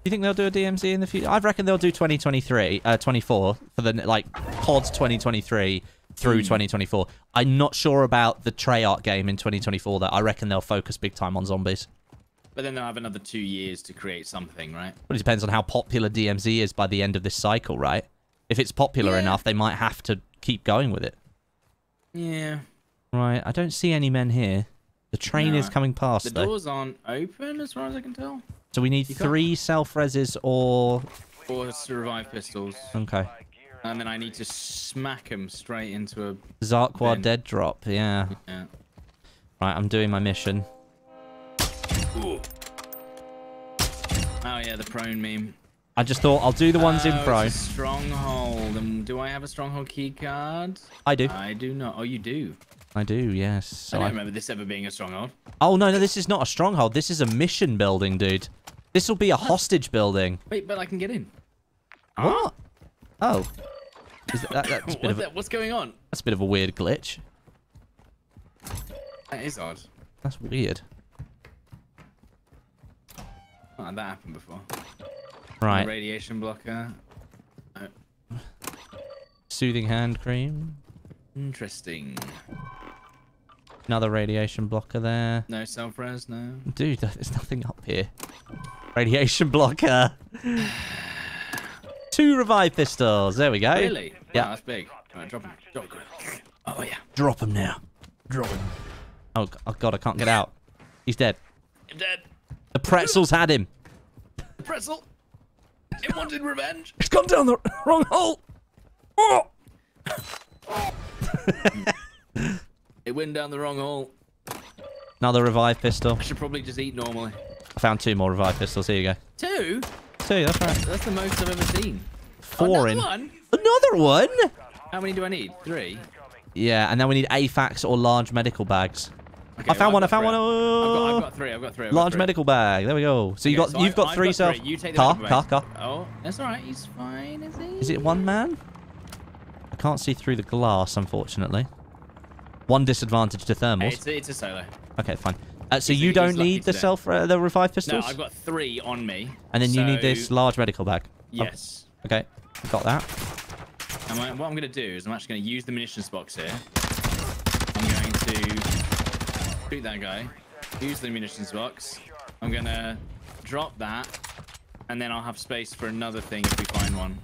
you think they'll do a D M Z in the future? I reckon they'll do twenty twenty-three, uh, twenty-four for the like pods twenty twenty-three through mm. twenty twenty-four. I'm not sure about the Treyarch game in twenty twenty-four. That I reckon they'll focus big time on zombies. But then they'll have another two years to create something, right? Well, it depends on how popular D M Z is by the end of this cycle, right? If it's popular yeah. enough, they might have to keep going with it. Yeah. Right, I don't see any men here. The train no. is coming past, The though. doors aren't open, as far as I can tell. So we need you three self-reses or... Or revive pistols. Okay. And then I need to smack them straight into a... Zarquar bin. Dead drop, yeah. yeah. Right, I'm doing my mission. Ooh. Oh, yeah, the prone meme. I just thought I'll do the ones uh, in pro. It's a stronghold. And do I have a stronghold key card? I do. I do not. Oh, you do. I do, yes. So I don't I... remember this ever being a stronghold. Oh, no, no, this is not a stronghold. This is a mission building, dude. This will be a what? hostage building. Wait, but I can get in. What? Oh. Is that, that, that's a bit What's, of a... that? What's going on? That's a bit of a weird glitch. That is odd. That's weird. Oh, that happened before. Right. Radiation blocker. No. Soothing hand cream. Interesting. Another radiation blocker there. No self-res, no. Dude, there's nothing up here. Radiation blocker. Two revive pistols. There we go. Really? Yeah, oh, that's big. Right, drop them. Drop them. Oh yeah. Drop them now. Drop them. Oh, oh god, I can't get out. He's dead. I'm dead. The pretzel's had him. The pretzel. It wanted revenge. It's gone down the wrong hole. Oh. It went down the wrong hole. Another revive pistol. I should probably just eat normally. I found two more revive pistols. Here you go. Two? Two, that's right. That's the most I've ever seen. Four in. One? Another one? How many do I need? Three? Yeah, and then we need A FACs or large medical bags. Okay, I found well, one. I found three. one. Oh. I've, got, I've got three. I've got three. I've large got three. medical bag. There we go. So okay, you got, so you've I've, got I've three. Got three. You take the car, car, car. Oh, that's all right. He's fine, is he? Is it one man? I can't see through the glass, unfortunately. One disadvantage to thermals. Hey, it's, it's a solo. Okay, fine. Uh, so he's, you don't need the self, uh, the revive pistols? No, I've got three on me. And then so... you need this large medical bag. Yes. Oh, okay, got that. And what I'm going to do is I'm actually going to use the munitions box here. I'm going to shoot that guy, use the munitions box. I'm going to drop that, and then I'll have space for another thing if we find one.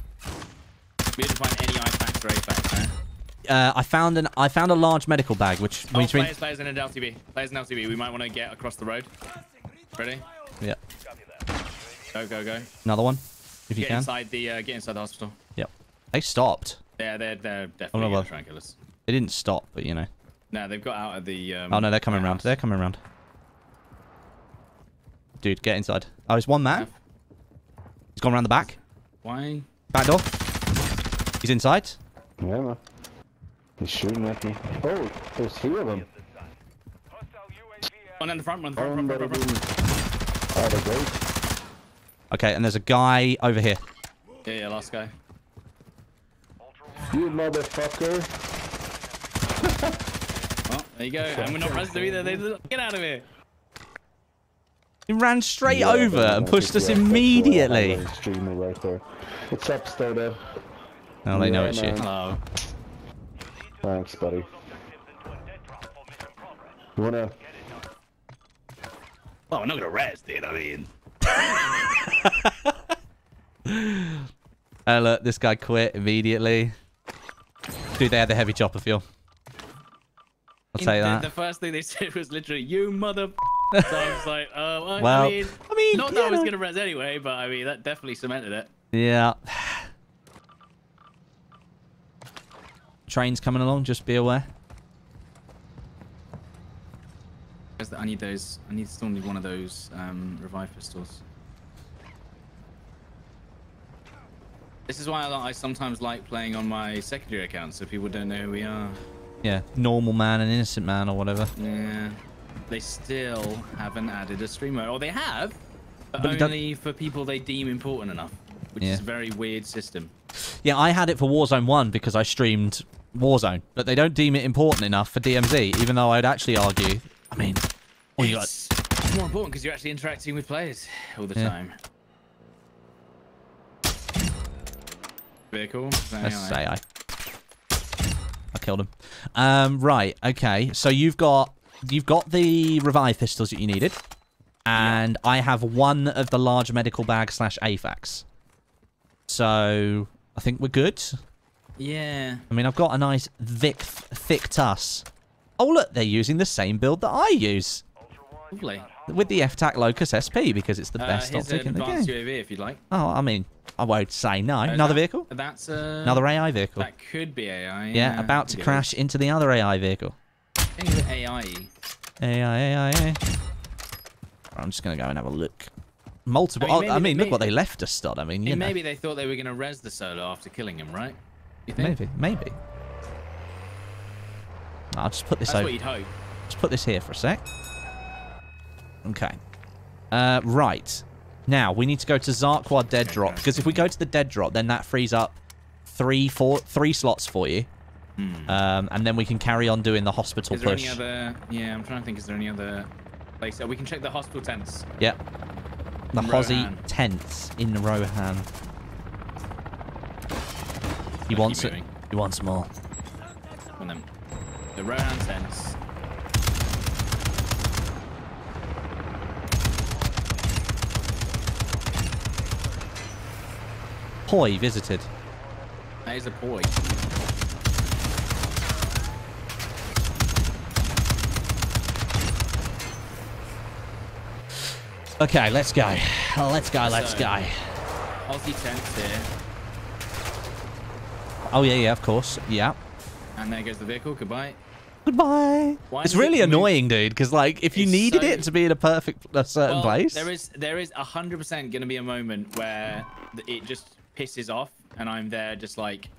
We didn't find any I FACs or A FACs there. Uh, I found an I found a large medical bag, which oh, means players, players in an L T B. Players in L T B. We might want to get across the road. Ready? Yeah. Go go go. Another one, if you get can. Inside the uh, get inside the hospital. Yep. They stopped. Yeah, they're they're definitely oh, no, trying to kill us. They didn't stop, but you know. No, they've got out of the. Um, oh no, they're coming round. They're coming round. Dude, get inside. Oh, it's one man. Yeah. He's gone round the back. Why? Back door. He's inside. Yeah. He's shooting at me. Oh, there's three of them. One in the front, one in the front, one in the front. Oh, great. Okay, and there's a guy over here. Yeah, yeah, last guy. You motherfucker. Well, there you go. And we're not res them either. They just, get out of here. He ran straight yeah, over and pushed us right immediately. There. Extremely right there. What's up, Stodeh? Oh, they yeah, know it's you. Hello. Thanks, buddy. You wanna? Well, I'm not gonna rest it. I mean. Oh look, this guy quit immediately. Dude, they had the heavy chopper fuel. I'll tell you that. The first thing they said was literally, "You mother." So I was like, "Oh, well, well, I mean, I mean, not that I was gonna rest anyway, but I mean, that definitely cemented it." Yeah. Trains coming along, just be aware. I need those. I need still need one of those um, revive pistols. This is why I, I sometimes like playing on my secondary account, so people don't know who we are. Yeah, normal man and innocent man or whatever. Yeah, they still haven't added a stream mode, or they have, but, but only for people they deem important enough, which yeah. is a very weird system. Yeah, I had it for Warzone one because I streamed Warzone, but they don't deem it important enough for D M Z, even though I'd actually argue, I mean, all you it's got... more important because you're actually interacting with players all the yeah. time. Vehicle. Let's say I. I killed him. Um, right. Okay. So you've got you've got the revive pistols that you needed, and yeah. I have one of the large medical bag slash A FACs. So I think we're good. Yeah. I mean, I've got a nice thick, thick T U S. Oh, look, they're using the same build that I use. Lovely. With the F TAC Locus S P, because it's the uh, best optic in the game. U A V if you'd like. Oh, I mean, I won't say no. Uh, Another that, vehicle? That's uh, Another A I vehicle. That could be A I. Yeah, yeah about to crash it. into the other A I vehicle. I think it's A I. A I, A I, A I. I'm just going to go and have a look. multiple. I mean, maybe, I mean maybe, look what they left us, Stodeh. I mean, you know. Maybe they thought they were going to res the solo after killing him, right? You think? Maybe, maybe. I'll just put this That's over. What you'd hope. Just put this here for a sec. Okay. Uh, right. Now, we need to go to Zarquad dead drop, because if we go to the dead drop, then that frees up three, four, three slots for you. Hmm. Um, and then we can carry on doing the hospital is there push. Any other, yeah, I'm trying to think, is there any other place? Oh, we can check the hospital tents. Yep. The Hozzy tents in Rohan. He I'll wants it. He wants more. One of them. The Rohan tents. Poi visited. That is a poi. Okay, let's go. Let's go, let's so, go. Aussie tents here. Oh, yeah, yeah, of course. Yeah. And there goes the vehicle. Goodbye. Goodbye. Why it's really it annoying, dude, because, like, if you it's needed so... it to be in a perfect, a certain well, place. There is there is one hundred percent going to be a moment where it just pisses off and I'm there just like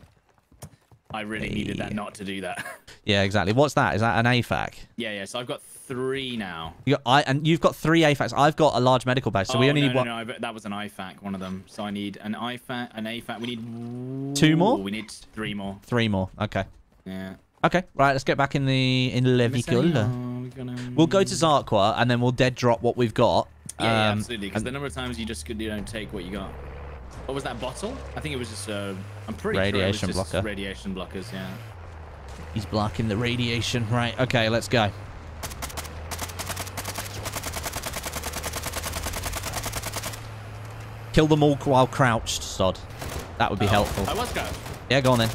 I really hey. needed that not to do that. Yeah, exactly. What's that? Is that an A FAC? Yeah, yeah. So I've got three now. You got, I and you've got three A FACs. I've got a large medical base, so oh, we only no, need one. No, no, that was an I FAC, one of them. So I need an I FAC, an A FAC. We need two more. We need three more. Three more. Okay. Yeah. Okay. Right. Let's get back in the in Levicola. Oh, gonna... We'll go to Zarqua and then we'll dead drop what we've got. Yeah, um, yeah absolutely. Because and... the number of times you just could you don't take what you got. What was that bottle? I think it was just. Uh, I'm pretty radiation sure it was just blocker. Radiation blockers. Yeah. He's blocking the radiation. Right. Okay. Let's go. Kill them all while crouched, Stodeh. That would be oh, helpful. I was crouched. Yeah, go on then.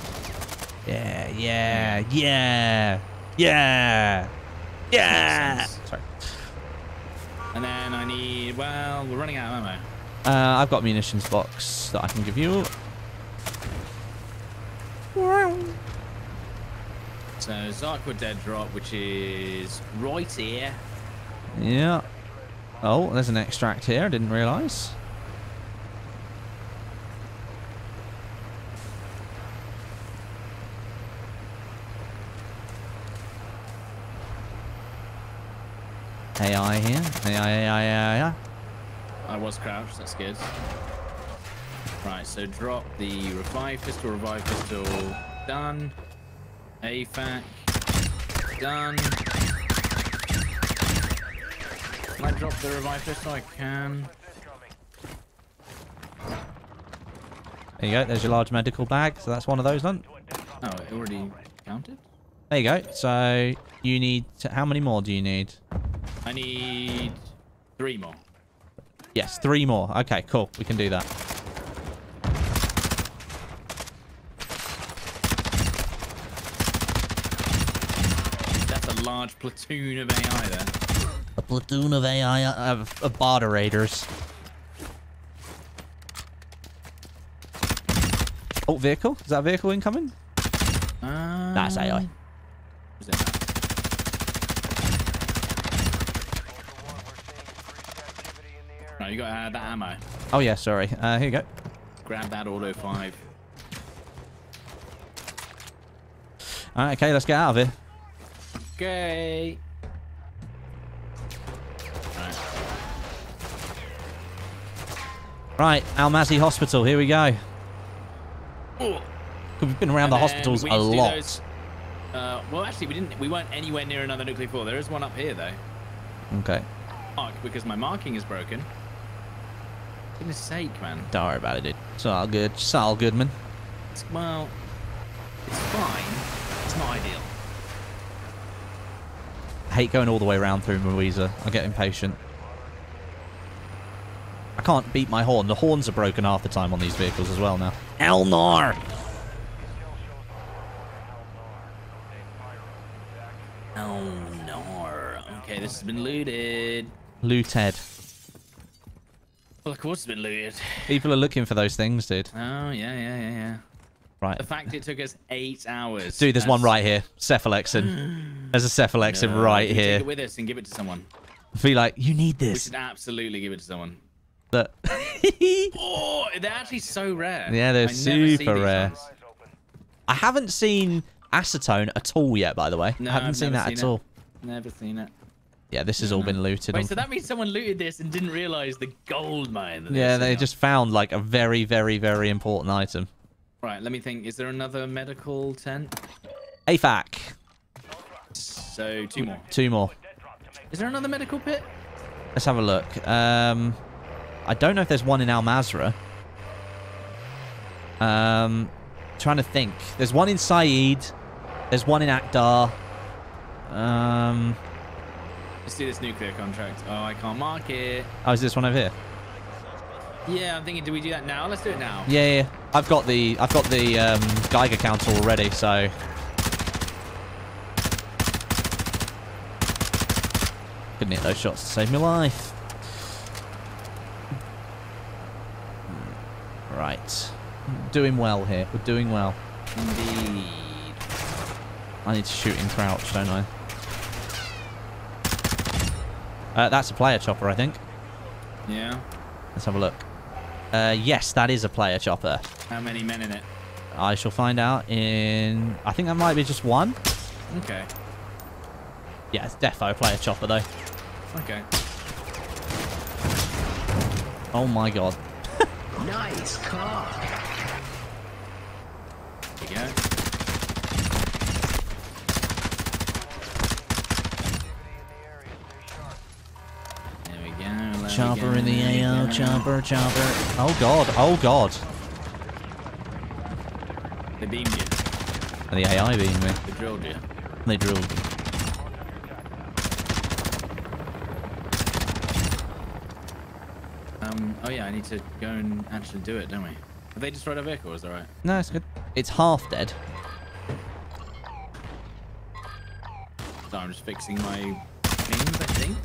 Yeah, yeah, yeah, yeah, yeah. Sorry. And then I need. Well, we're running out of ammo. Uh, I've got munitions box that I can give you. So Zarqua dead drop, which is right here. Yeah. Oh, there's an extract here. I didn't realise. A I here. A I, A I, A I. I was crouched, that's good. Right, so drop the revive pistol, revive pistol, done. A FAC, done. Can I drop the revive pistol? I can. There you go, there's your large medical bag. So that's one of those done. Oh, it already counted? There you go. So you need, to, how many more do you need? I need three more. Yes, three more. Okay, cool. We can do that. That's a large platoon of A I there. A platoon of A I of, of barter raiders. Oh, vehicle? Is that vehicle incoming? Um, That's A I. Is it that? No, you got uh, that ammo. Oh yeah, sorry. Uh, here you go. Grab that auto five. All right, okay, let's get out of here. Okay. Right. Right, Al Mazrah Hospital. Here we go. Ooh. We've been around and the hospitals a lot. Those, uh, well, actually, we didn't. We weren't anywhere near another nuclear fuel. There is one up here though. Okay. Mark, because my marking is broken. Goodness sake, man. Don't worry about it, dude. It's all good. It's all good, man. It's, well, it's fine. It's not ideal. I hate going all the way around through Muiza. I get impatient. I can't beat my horn. The horns are broken half the time on these vehicles as well now. Elnor! Elnor. Okay, this has been looted. Looted. Well, of course it's been looted. People are looking for those things, dude. Oh, yeah, yeah, yeah, yeah. Right. The fact it took us eight hours. Dude, there's that's... one right here. Cephalexin. There's a Cephalexin no, right here. Take it with us and give it to someone. I feel like, you need this. We should absolutely give it to someone. Look. Oh, they're actually so rare. Yeah, they're I super rare. I haven't seen acetone at all yet, by the way. No, I haven't I've seen that seen at it. all. Never seen it. Yeah, this has no. all been looted. Wait, on... so that means someone looted this and didn't realize the gold mine. That yeah, they just found like a very, very, very important item. Right, let me think. Is there another medical tent? A F A C. So two more. Two more. Is there another medical pit? Let's have a look. Um, I don't know if there's one in Al Mazrah. Um, trying to think. There's one in Saeed. There's one in Akdar. Um, let's do this nuclear contract. Oh, I can't mark it. Oh, is this one over here? Yeah, I'm thinking, do we do that now? Let's do it now. Yeah, yeah. I've got the I've got the um, Geiger counter already, so. Couldn't hit those shots to save my life. Right, doing well here. We're doing well. Indeed. I need to shoot in crouch, don't I? Uh, that's a player chopper, I think. Yeah. Let's have a look. Uh, yes, that is a player chopper. How many men in it? I shall find out in... I think that might be just one. Okay. Yeah, it's defo player chopper, though. Okay. Oh, my God. Nice car. There you go. Chopper in the A O, chopper, chopper. Oh god, oh god. They beamed you. And the A I beamed me. They drilled you. They drilled me. Um, oh yeah, I need to go and actually do it, don't we? Have they destroyed our vehicle, is that right? No, it's good. It's half dead. So I'm just fixing my pings, I think.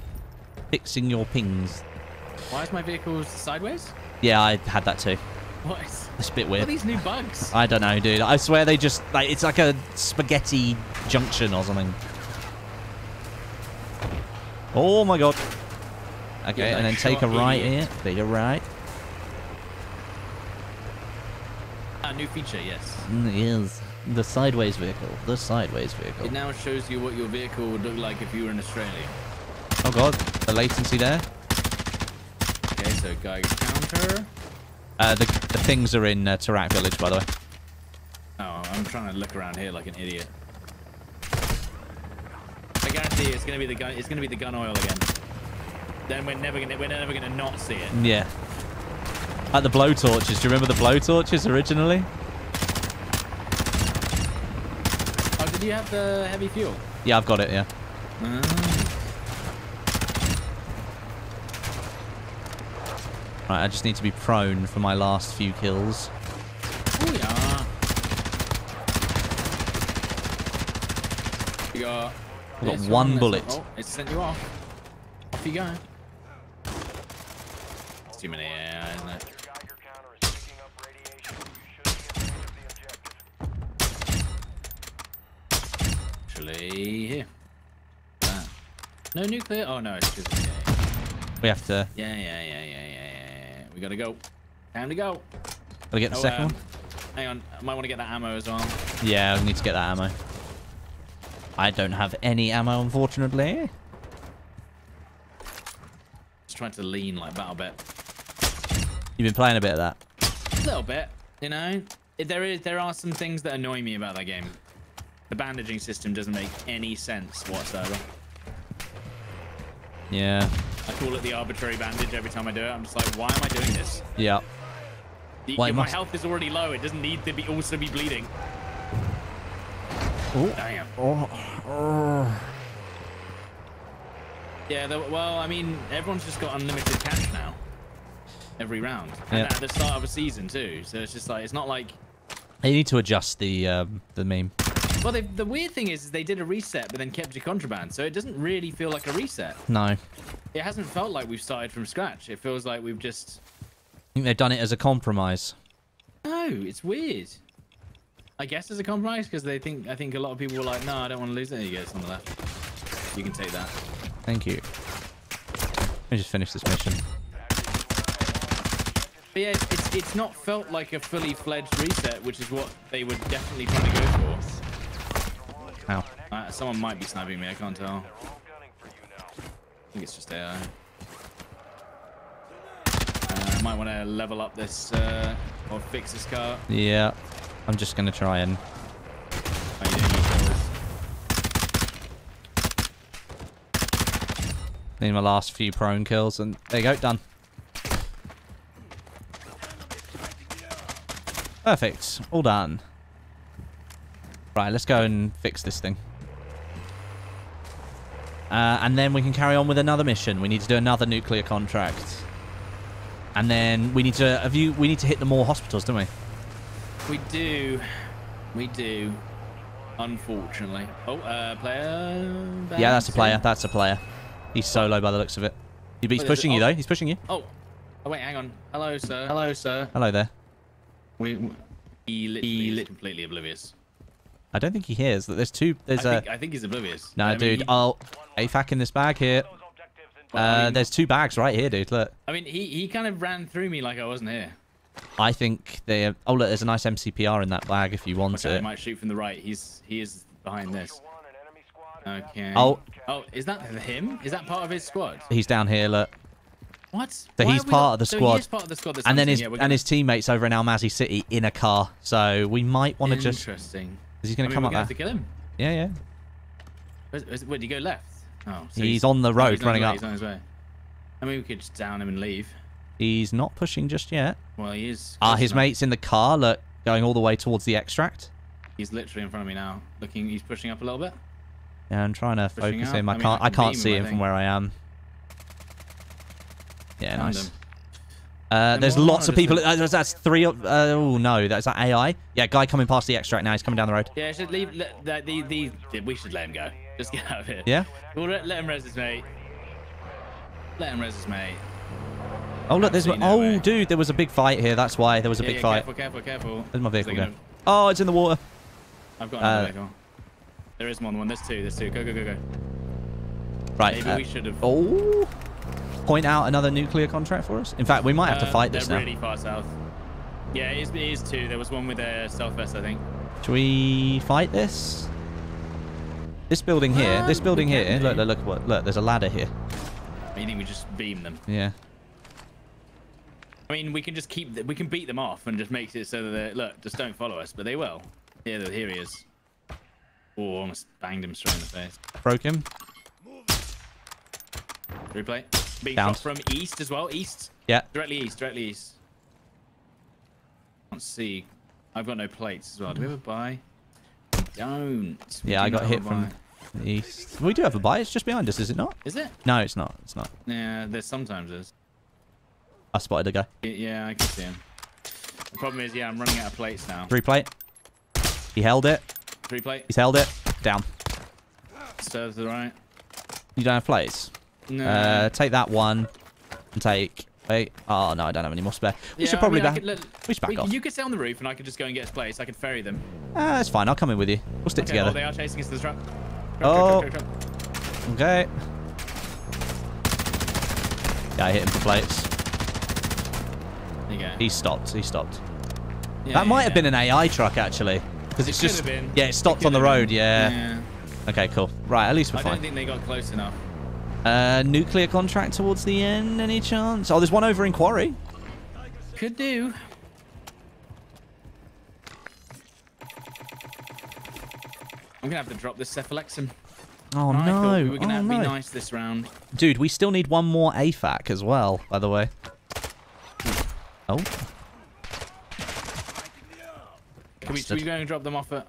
Fixing your pings. Why is my vehicle sideways? Yeah, I had that too. What? Is, it's a bit weird. What are these new bugs? I don't know, dude. I swear they just... like it's like a spaghetti junction or something. Oh, my God. Okay, and then take a right idiot. here. Take a right. A new feature, yes. Mm, it is. The sideways vehicle. The sideways vehicle. It now shows you what your vehicle would look like if you were in Australia. Oh, God. The latency there. Okay, so Geiger counter. Uh, the, the things are in uh, Taraq Village, by the way. Oh, I'm trying to look around here like an idiot. I guarantee it's gonna be the gun. It's gonna be the gun oil again. Then we're never gonna. We're never gonna not see it. Yeah. Like the blow torches. Do you remember the blow torches originally? Oh, did you have the heavy fuel? Yeah, I've got it. Yeah. Uh. Right, I just need to be prone for my last few kills. Oh yeah. You got. I've got one, one bullet. Oh, it sent you off. Off you go. It's too many, yeah, isn't it? Actually, here. Ah. No nuclear. Oh no, it's just. Yeah, yeah. We have to. Yeah, yeah, yeah, yeah, yeah. We gotta go. Time to go. Gotta get the oh, second um, one. Hang on, I might want to get that ammo as well. Yeah, we need to get that ammo. I don't have any ammo, unfortunately. Just trying to lean like Battle Bet. You've been playing a bit of that. A little bit, you know. There is, there are some things that annoy me about that game. The bandaging system doesn't make any sense whatsoever. Yeah. I call it the arbitrary bandage every time I do it. I'm just like, why am I doing this? Yeah. The, well, my must... health is already low. It doesn't need to be also be bleeding. Ooh. Damn. Oh. Oh. Yeah, the, well, I mean, everyone's just got unlimited cash now. Every round. And yep. At the start of a season, too. So it's just like, it's not like... They need to adjust the, um, the meme. Well, they, the weird thing is, is they did a reset, but then kept your contraband. So it doesn't really feel like a reset. No. It hasn't felt like we've started from scratch. It feels like we've just... I think they've done it as a compromise. No, it's weird. I guess as a compromise, because they think I think a lot of people were like, no, I don't want to lose it. There you go, it's on the left. You can take that. Thank you. Let me just finish this mission. But yeah, it's, it's not felt like a fully fledged reset, which is what they were definitely trying to go for. Ow. Uh, someone might be sniping me, I can't tell. I think it's just A I. Uh, might want to level up this, uh, or fix this car. Yeah, I'm just going to try and... Need my last few prone kills, and there you go, done. Perfect, all done. Right, let's go and fix this thing. Uh, and then we can carry on with another mission. We need to do another nuclear contract. And then we need to have you we need to hit the more hospitals, don't we? We do. We do. Unfortunately. Oh, uh player. Balancing. Yeah, that's a player, that's a player. He's solo by the looks of it. He's pushing you though. He's pushing you. Oh, oh wait, hang on. Hello, sir. Hello, sir. Hello there. We, we he lit, he lit completely oblivious. I don't think he hears that there's two. There's I a. Think, I think he's oblivious. No, I mean, dude. He, I'll A F A C in this bag here. Well, uh, I mean, there's two bags right here, dude. Look. I mean, he he kind of ran through me like I wasn't here. I think they. Oh look, there's a nice M C P R in that bag if you want okay, it. I might shoot from the right. He's he is behind this. Okay. Oh. Oh, is that him? Is that part of his squad? He's down here, look. What? So Why he's part of the squad. So he is part of the squad. And then his yeah, gonna... and his teammates over in Al Mazrah City in a car. So we might want to just. Interesting. Is he going to come up there? Have to kill him. Yeah, yeah. Where's, where's, where did he go left? Oh, so he's, he's on the road, oh, he's running way, up. He's on his way. I mean, we could just down him and leave. He's not pushing just yet. Well, he is. Ah, uh, his enough. mate's in the car. Look, going all the way towards the extract. He's literally in front of me now. Looking, he's pushing up a little bit. Yeah, I'm trying to Pushing focus up. him. I, I mean, can't. I, I can't see him from where I am. Yeah, Found nice. Uh, there's lots of people. Uh, that's three. Uh, oh no, that's that A I. Yeah, guy coming past the extract now. He's coming down the road. Yeah, I should leave. Let, the, the, the, we should let him go. Just get out of here. Yeah. We'll let, let him res his mate. Let him res his mate. Oh look, there's. No oh way. dude, there was a big fight here. That's why there was a yeah, big yeah, fight. Careful, careful, careful. There's my vehicle. Gonna... Oh, it's in the water. I've got another uh, vehicle. There is more than one. There's two. There's two. Go, go, go, go. Right. Maybe uh, we should have. Oh. Point out another nuclear contract for us. In fact, we might have to uh, fight this now. They're really far south. Yeah, it is, it is two. There was one with a stealth vest, I think. Should we fight this? This building here. Uh, this building here. Look, look, look, look. Look, there's a ladder here. You think we just beam them? Yeah. I mean, we can just keep. The, we can beat them off and just make it so that they're. Look, just don't follow us, but they will. Here, here he is. Oh, almost banged him straight in the face. Broke him. Replay. Being shot from east as well. East. Yeah. Directly east. Directly east. Can't see. I've got no plates as well. Do we have a buy? We don't. We yeah, do I got hit from the east. We do have a buy. It's just behind us, is it not? Is it? No, it's not. It's not. Yeah, there's sometimes there's. I spotted a guy. Yeah, I can see him. The problem is, yeah, I'm running out of plates now. Three plate. He held it. Three plate. He's held it. Down. Serves the right. You don't have plates? No. Uh, take that one and take... Wait. Oh, no, I don't have any more spare. We yeah, should probably I mean, back, look, we should back we, off. You could stay on the roof and I could just go and get a place. I could ferry them. Ah, uh, it's fine. I'll come in with you. We'll stick okay, together. Oh, they are chasing us to the truck. truck oh. Truck, truck, truck, truck. Okay. Yeah, I hit him for plates. There you go. He stopped. He stopped. Yeah, that yeah, might yeah. have been an A I truck, actually. Because it's it just, been. yeah, it stopped it on the road, yeah. yeah. Okay, cool. Right, at least we're I fine. I don't think they got close enough. Uh, nuclear contract towards the end, any chance? Oh, there's one over in Quarry. Could do. I'm going to have to drop this cephalexin. Oh, no. I thought we were going to oh, have to no. be nice this round. Dude, we still need one more A F A C as well, by the way. Oh. Can we, should we go and drop them off at...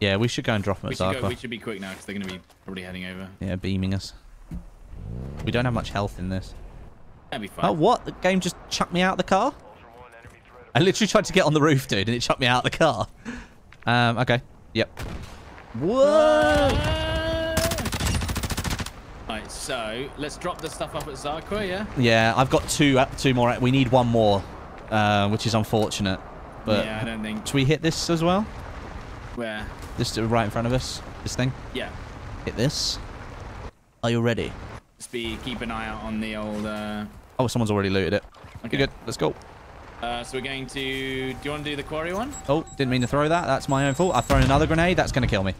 Yeah, we should go and drop them we at should go, We should be quick now, because they're going to be probably heading over. Yeah, beaming us. We don't have much health in this. That'd be fine. Oh, what? The game just chucked me out of the car? I literally tried to get on the roof, dude, and it chucked me out of the car. Um, okay. Yep. Whoa! Alright, so, let's drop the stuff up at Zarqua, yeah? Yeah, I've got two two more. We need one more, uh, which is unfortunate. But yeah, I don't think. Should we hit this as well? Where? This right in front of us. This thing. Yeah. Hit this. Are you ready? Just be keep an eye out on the old. Uh... Oh, someone's already looted it. Okay, good. Let's go. Uh, so we're going to... Do you want to do the quarry one? Oh, didn't mean to throw that. That's my own fault. I've thrown another grenade. That's going to kill me.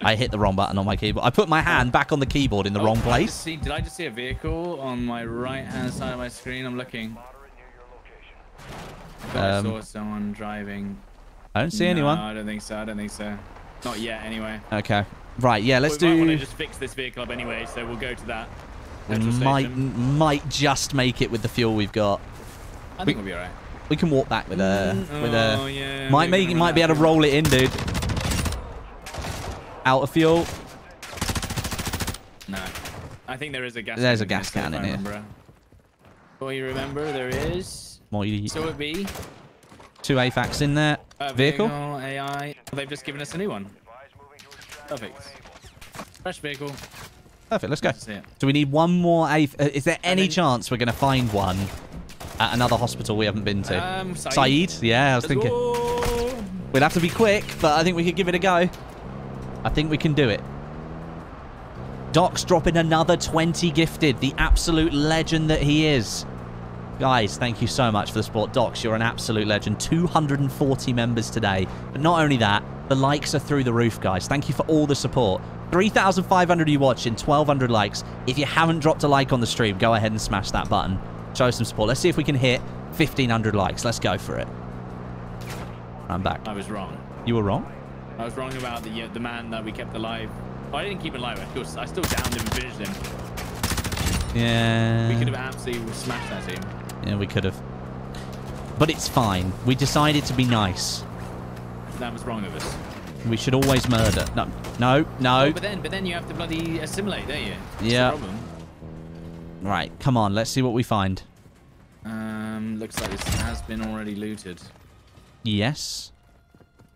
I hit the wrong button on my keyboard. I put my hand back on the keyboard in the oh, wrong place. Did I, just see, did I just see a vehicle on my right-hand side of my screen? I'm looking. I thought um, I saw someone driving. I don't see no, anyone. I don't think so. I don't think so. Not yet, anyway. Okay. Right, yeah, let's we do... We might want to just fix this vehicle up anyway, so we'll go to that. We might, might just make it with the fuel we've got. I think we, we'll be all right. We can walk back with a... With oh, a yeah. Might, make, might be able to roll it in, dude. Out of fuel. No. I think there is a gas There's can a gas can in here. Well, you remember, there is... More you... So it be... Two A FACs in there. Uh, vehicle. vehicle. A I. They've just given us a new one. Perfect. Fresh vehicle. Perfect. Let's go. So we need one more A F. Is there any chance we're going to find one at another hospital we haven't been to? Um, Saeed. Saeed? Yeah, I was Let's thinking. Go. We'd have to be quick, but I think we could give it a go. I think we can do it. Doc's dropping another twenty gifted. The absolute legend that he is. Guys, thank you so much for the support. Docs, you're an absolute legend. two hundred forty members today. But not only that, the likes are through the roof, guys. Thank you for all the support. three thousand five hundred of you watching, twelve hundred likes. If you haven't dropped a like on the stream, go ahead and smash that button. Show some support. Let's see if we can hit fifteen hundred likes. Let's go for it. I'm back. I was wrong. You were wrong? I was wrong about the, uh, the man that we kept alive. Oh, I didn't keep him alive. Of course, I still downed him and finished him. Yeah. We could have absolutely smashed that team. Yeah, we could have. But it's fine. We decided to be nice. That was wrong of us. We should always murder. No, no, no. Oh, but then, but then you have to bloody assimilate, don't you? That's yeah. The problem. Right, come on. Let's see what we find. Um, looks like this has been already looted. Yes.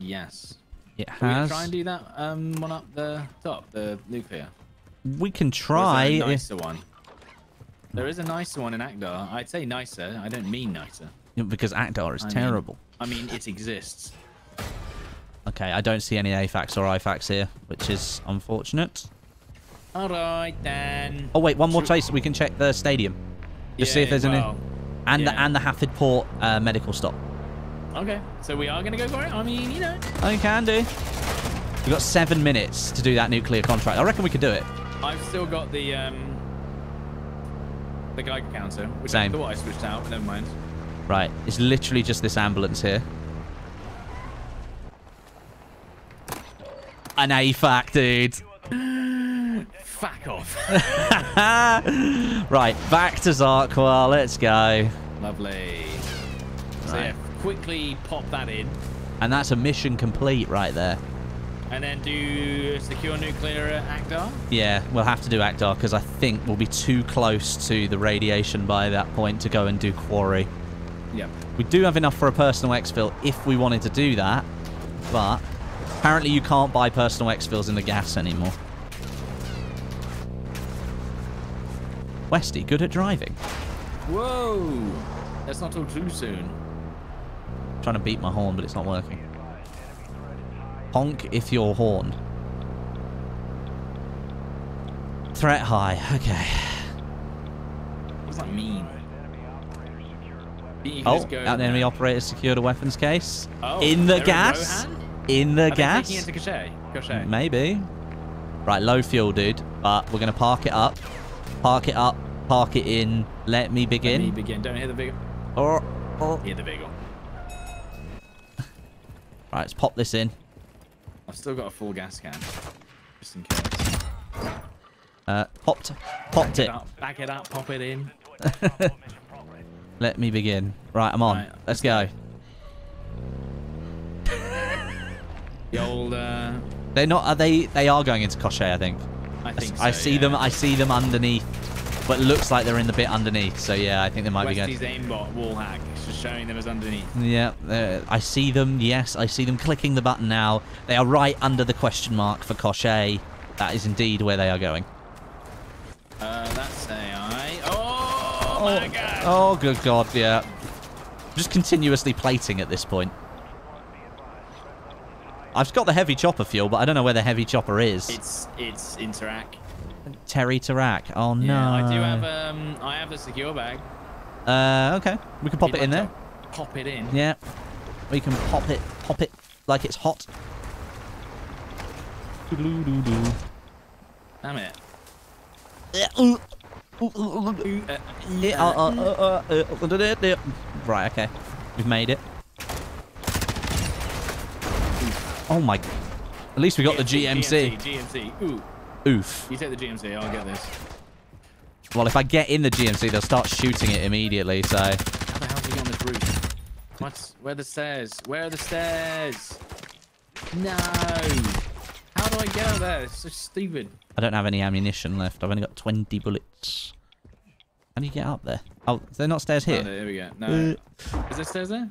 Yes. It has. Can we try and do that um, one up the top, the nuclear? We can try. Or is that a nicer one? There is a nicer one in Akdar. I'd say nicer. I don't mean nicer. Because Akdar is I terrible. Mean, I mean, it exists. Okay, I don't see any A FACs or I FACs here, which is unfortunate. All right, then. Oh, wait, one more place. We can check the stadium. Just yeah, see if there's well, any. And, yeah. the, and the Hafford Port uh, medical stop. Okay, so we are going to go for it. I mean, you know. I can do. We've got seven minutes to do that nuclear contract. I reckon we could do it. I've still got the... Um... The Geiger counter, which Same. I thought I switched out, but never mind. Right, it's literally just this ambulance here. An A FAC, dude. Fuck off. Right, back to Zarqua. Let's go. Lovely. So right. yeah, quickly pop that in. And that's a mission complete right there. And then do secure nuclear at Akdar? Yeah, we'll have to do Akdar because I think we'll be too close to the radiation by that point to go and do quarry. Yeah. We do have enough for a personal exfil if we wanted to do that, but apparently you can't buy personal exfils in the gas anymore. Westy, good at driving. Whoa! That's not all too soon. I'm trying to beat my horn, but it's not working. Honk if you're horn. Threat high. Okay. What does that mean? Oh, out the enemy operators secured a weapons case. Oh, in the gas. In the Are gas. They taking it to Koschei? Koschei. Maybe. Right, low fuel, dude. But we're gonna park it up. Park it up. Park it in. Let me begin. Let me begin. Don't hit the vehicle. Or, or. Hit the vehicle. Right, let's pop this in. I've still got a full gas can, just in case. Uh, popped, popped it. Back it up, pop it in. Let me begin. Right, I'm on. Right, let's go. The old. Uh... They're not. Are they? They are going into Koschei, I think. I think. So, I see yeah. them. I see them underneath, but it looks like they're in the bit underneath. So yeah, I think they might West be going. Aimbot wall hack. Just showing them as underneath. Yeah, uh, I see them. Yes, I see them clicking the button now. They are right under the question mark for Koschei. That is indeed where they are going. Uh, that's A I. Oh, oh my God. Oh, good God, yeah. Just continuously plating at this point. I've got the heavy chopper fuel, but I don't know where the heavy chopper is. It's it's in Taraq. Terry Taraq. Oh no. Yeah, I do have um I have the secure bag. Uh, okay. We can pop We'd it like in there. Pop it in. Yeah. We can pop it, pop it like it's hot. Damn it. Right, okay. We've made it. Oh my. At least we got the G M C. G M C. Oof. You take the G M C, I'll get this. Well, if I get in the G M C, they'll start shooting it immediately, so... How the hell do you get on this roof? What's... Where are the stairs? Where are the stairs? No! How do I get out there? It's so stupid. I don't have any ammunition left. I've only got twenty bullets. How do you get up there? Oh, is there not stairs here? Oh, there we go. No. Uh, is there stairs there?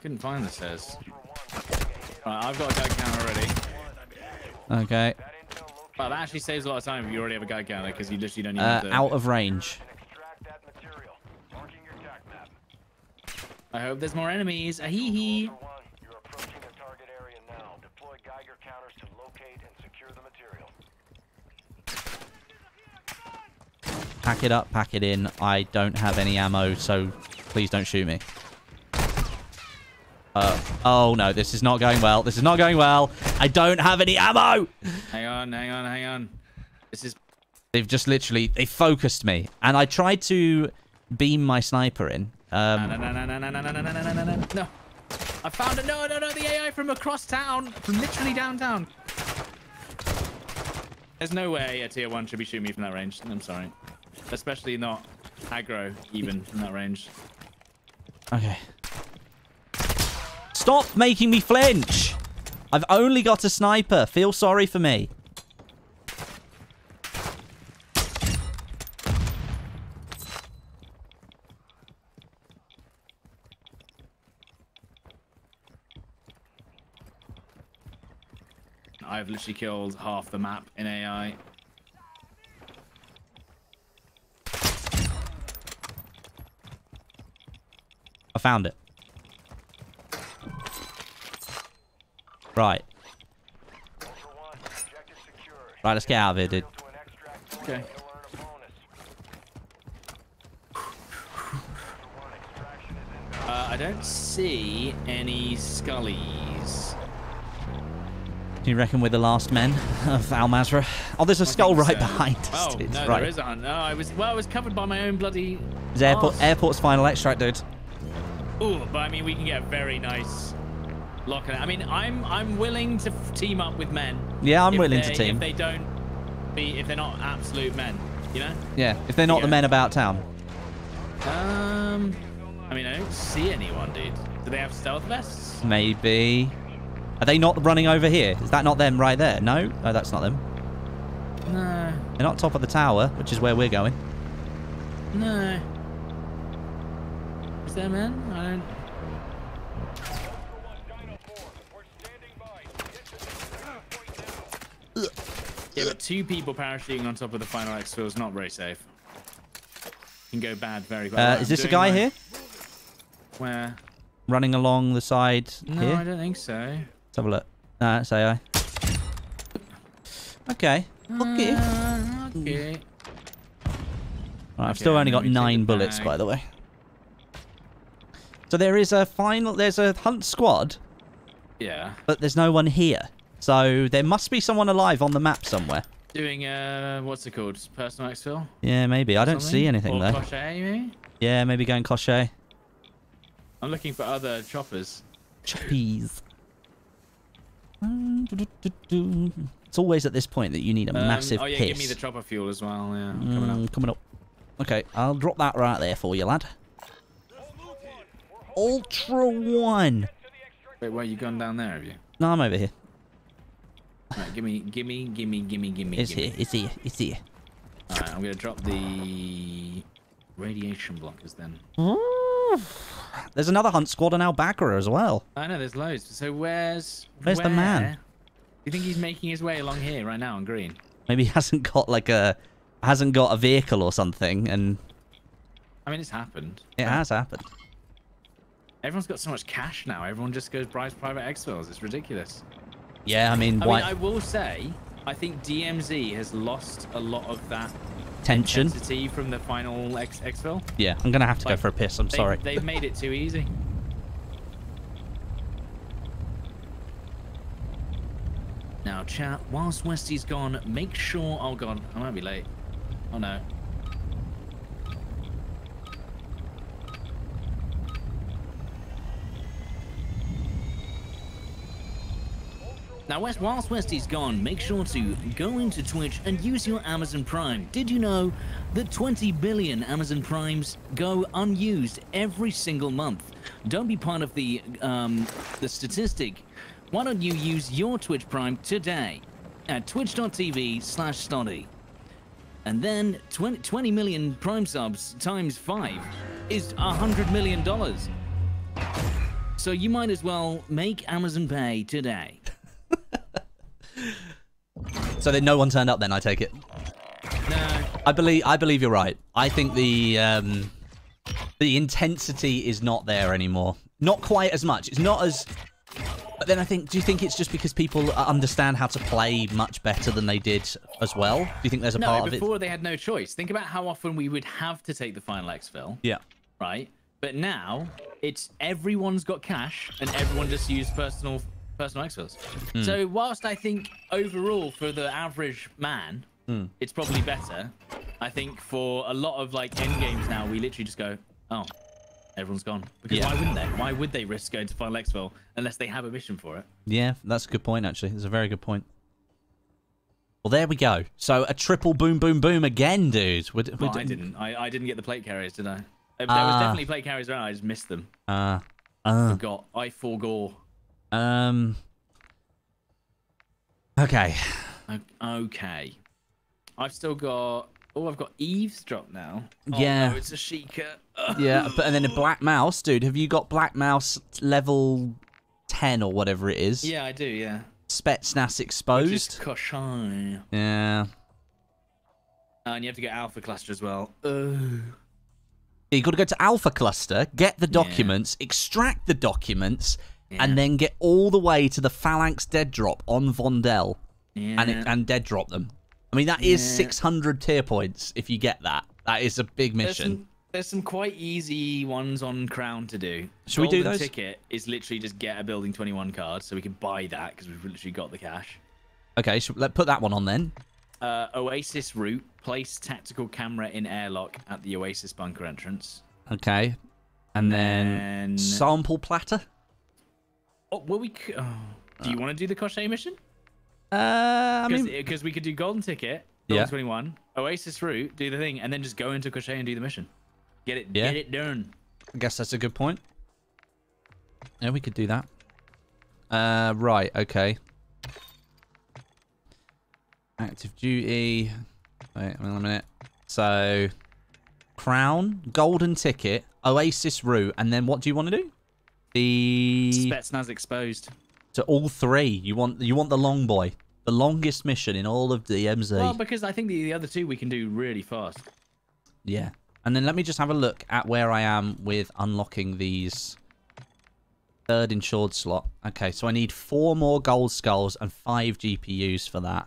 Couldn't find the stairs. Right, I've got a guide counter already. Okay. Well, that actually saves a lot of time if you already have a guide counter, because you literally don't need uh, to... Out of range. I hope there's more enemies. Ahee-hee. You're approaching the target area now. Deploy Geiger counters to locate and secure the material. Pack it up, pack it in. I don't have any ammo, so please don't shoot me. Uh, oh no, this is not going well. This is not going well. I don't have any ammo. Hang on, hang on, hang on. This is... They've just literally... They focused me. And I tried to beam my sniper in. Um... No, no, no, no, no, no, no, no, no, no, no, no, no. I found it. No, no, no. The A I from across town. From literally downtown. There's no way a tier one should be shooting me from that range. I'm sorry. Especially not aggro, even, from that range. Okay. Stop making me flinch! I've only got a sniper. Feel sorry for me. I've literally killed half the map in A I. I found it. Right. Right, let's get out of here, dude. Okay. Uh, I don't see any Scullies. Do you reckon we're the last men of Al Mazrah? Oh, there's a I skull right so. behind us, dude. Oh, no, right. There is a hunt. No, I was, well, I was covered by my own bloody... It's airport, airport's final extract, dude. Ooh, but I mean, we can get a very nice... Locking it. I mean, I'm I'm willing to team up with men. Yeah, I'm willing to team. If they don't be, if they're not absolute men, you know. Yeah, if they're not yeah. the men about town. Um, I mean, I don't see anyone, dude. Do they have stealth vests? Maybe. Are they not running over here? Is that not them right there? No, oh, that's not them. No. They're not top of the tower, which is where we're going. No. Is there men? I don't. Yeah, but two people parachuting on top of the final X feels not very safe. Can go bad very bad. Uh, is this a guy my... here? Where? Running along the side no, here? No, I don't think so. Let's have a look. No, that's A I. Okay. Uh, okay. Okay. Right, I've okay, still only got nine bullets, by the way. So there is a final... There's a hunt squad. Yeah. But there's no one here. So there must be someone alive on the map somewhere. Doing uh, what's it called? Personal exfil? Yeah, maybe. I don't see anything though. Or Koschei, maybe? Yeah, maybe going Koschei. I'm looking for other choppers. Choppies. It's always at this point that you need a um, massive. Oh yeah, piss. Give me the chopper fuel as well. Yeah, I'm coming mm, up. Coming up. Okay, I'll drop that right there for you, lad. Ultra one. Wait, where you gone down there? Have you? No, I'm over here. Alright, gimme, gimme, gimme, gimme, gimme. It's gimme. here, it's here, it's here. Alright, I'm gonna drop the radiation blockers then. Ooh, there's another hunt squad on our backer as well. I know, there's loads. So where's... Where's where? the man? Do you think he's making his way along here right now on green? Maybe he hasn't got like a... Hasn't got a vehicle or something and... I mean, it's happened. It right? has happened. Everyone's got so much cash now. Everyone just goes buys private exfils. It's ridiculous. Yeah, I mean, I, why... mean, I will say, I think D M Z has lost a lot of that attention. Intensity from the final X exfil. Yeah, I'm gonna have to like, go for a piss. I'm they, sorry. They've made it too easy. Now, chat. Whilst Westy's gone, make sure. Oh god, I might be late. Oh no. Now, West, whilst Westy's gone, make sure to go into Twitch and use your Amazon Prime. Did you know that twenty billion Amazon Primes go unused every single month? Don't be part of the um, the statistic. Why don't you use your Twitch Prime today at twitch dot t v slash Stodeh? And then twenty million Prime subs times five is one hundred million dollars. So you might as well make Amazon Pay today. So then no one turned up then, I take it? No. I believe I believe you're right. I think the um, the intensity is not there anymore. Not quite as much. It's not as... But then I think, do you think it's just because people understand how to play much better than they did as well? Do you think there's a no, part of it? No, before they had no choice. Think about how often we would have to take the final exfil. Yeah. Right? But now, it's everyone's got cash and everyone just used personal... personal exfils. Mm. So whilst I think overall for the average man, mm. it's probably better, I think for a lot of like end games now, we literally just go, oh, everyone's gone. Because yeah. why wouldn't they? Why would they risk going to final exfil unless they have a mission for it? Yeah, that's a good point, actually. It's a very good point. Well, there we go. So a triple boom, boom, boom again, dude. We're, we're well, I didn't. I, I didn't get the plate carriers, did I? There uh, was definitely plate carriers around. I just missed them. Uh, uh. Forgot. I forgot. Um. Okay. Okay. I've still got. Oh, I've got eavesdrop now. Oh, yeah. No, it's a Sheikah. Yeah, but and then a black mouse, dude. Have you got black mouse level ten or whatever it is? Yeah, I do. Yeah. Spetsnaz exposed. Koschei. Yeah. Uh, and you have to get Alpha Cluster as well. Ugh. You got to go to Alpha Cluster, get the documents, yeah. extract the documents. Yeah. And then get all the way to the Phalanx dead drop on Vondel, yeah. and it, and dead drop them. I mean, that yeah. is six hundred tier points if you get that. That is a big mission. There's some, there's some quite easy ones on Crown to do. Should Golden we do those? Ticket is literally just get a Building twenty-one card, so we can buy that because we've literally got the cash. Okay, so let's put that one on then. Uh, Oasis route. Place tactical camera in airlock at the Oasis bunker entrance. Okay, and then, then... sample platter. Oh, well, we oh. Do you want to do the Koschei mission? Uh, Because I mean... we could do Golden Ticket, Golden yeah. twenty-one, Oasis route, do the thing, and then just go into Koschei and do the mission. Get it, yeah. get it done. I guess that's a good point. Yeah, we could do that. Uh, right, okay. Active duty. Wait a minute. So, Crown, Golden Ticket, Oasis route, and then what do you want to do? The Spetsnaz exposed. So all three. You want you want the long boy, the longest mission in all of the M Z. Well, because I think the, the other two we can do really fast. Yeah, and then let me just have a look at where I am with unlocking these third insured slot. Okay, so I need four more gold skulls and five G P Us for that.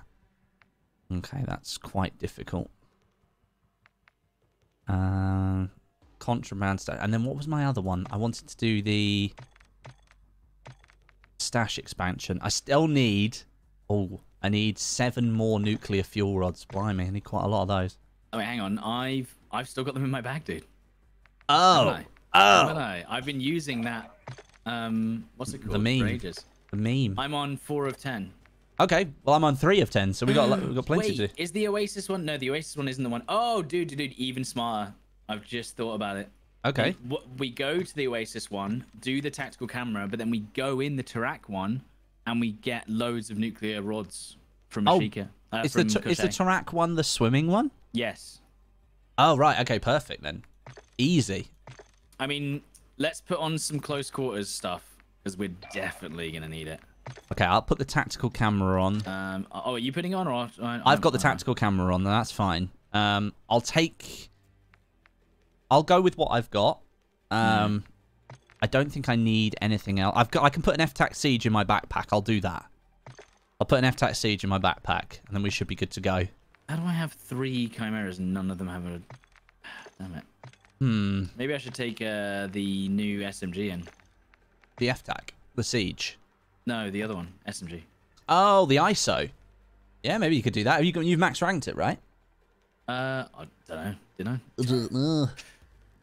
Okay, that's quite difficult. Um. Uh... Contraband stash. And then what was my other one? I wanted to do the stash expansion. I still need... Oh, I need seven more nuclear fuel rods. Blimey, I need quite a lot of those. Oh, wait, hang on. I've I've still got them in my bag, dude. Oh. Haven't I? Oh. Haven't I? I've been using that... Um, what's it called? The meme. For ages. The meme. I'm on four of ten. Okay. Well, I'm on three of ten, so we got we got plenty wait, to do. Is the Oasis one? No, the Oasis one isn't the one. Oh, dude, dude, dude. Even smarter. I've just thought about it. Okay. We, we go to the Oasis one, do the tactical camera, but then we go in the Taraq one, and we get loads of nuclear rods from oh, Ashika. Uh, is, from the, is the Taraq one the swimming one? Yes. Oh, right. Okay, perfect then. Easy. I mean, let's put on some close quarters stuff, because we're definitely going to need it. Okay, I'll put the tactical camera on. Um, oh, are you putting on? Or on, on I've got the tactical on. camera on. That's fine. Um, I'll take... I'll go with what I've got. Um, mm. I don't think I need anything else. I've got. I can put an F TAC siege in my backpack. I'll do that. I'll put an F TAC siege in my backpack, and then we should be good to go. How do I have three chimeras and none of them have a... Damn it. Hmm. Maybe I should take uh, the new S M G in. The F TAC? The Siege? No, the other one. S M G. Oh, the I S O. Yeah, maybe you could do that. Have you got, you've max ranked it, right? Uh, I don't know. Did I? I don't know.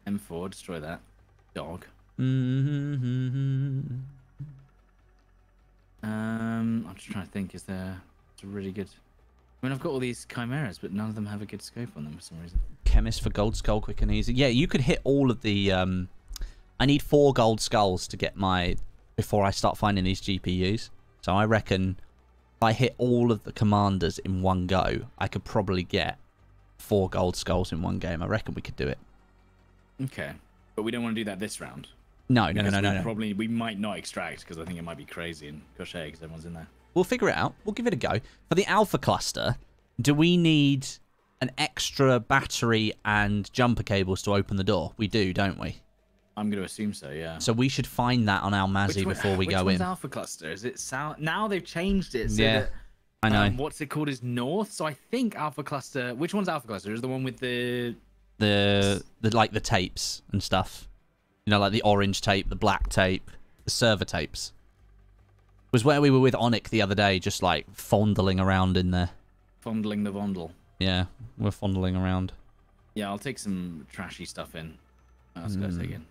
M four, destroy that. Dog. Mm-hmm. Um, I'm just trying to think. Is there... It's a really good... I mean, I've got all these chimeras, but none of them have a good scope on them for some reason. Chemist for Gold Skull, quick and easy. Yeah, you could hit all of the... Um, I need four Gold Skulls to get my... Before I start finding these G P Us. So I reckon if I hit all of the commanders in one go, I could probably get four Gold Skulls in one game. I reckon we could do it. Okay. But we don't want to do that this round. No, no, no, no, no, no. Probably, we might not extract, because I think it might be crazy in Koschei, because everyone's in there. We'll figure it out. We'll give it a go. For the Alpha Cluster, do we need an extra battery and jumper cables to open the door? We do, don't we? I'm going to assume so, yeah. So we should find that on Al Mazrah before we go in. Which one's Alpha Cluster? Is it South? Now they've changed it. So yeah, that, I know. Um, what's it called is North. So I think Alpha Cluster... Which one's Alpha Cluster? Is the one with the... The, the like, the tapes and stuff. You know, like the orange tape, the black tape, the server tapes. Was where we were with Onic the other day, just like fondling around in there. Fondling the vondel. Yeah, we're fondling around. Yeah, I'll take some trashy stuff in. Let's mm. go take in.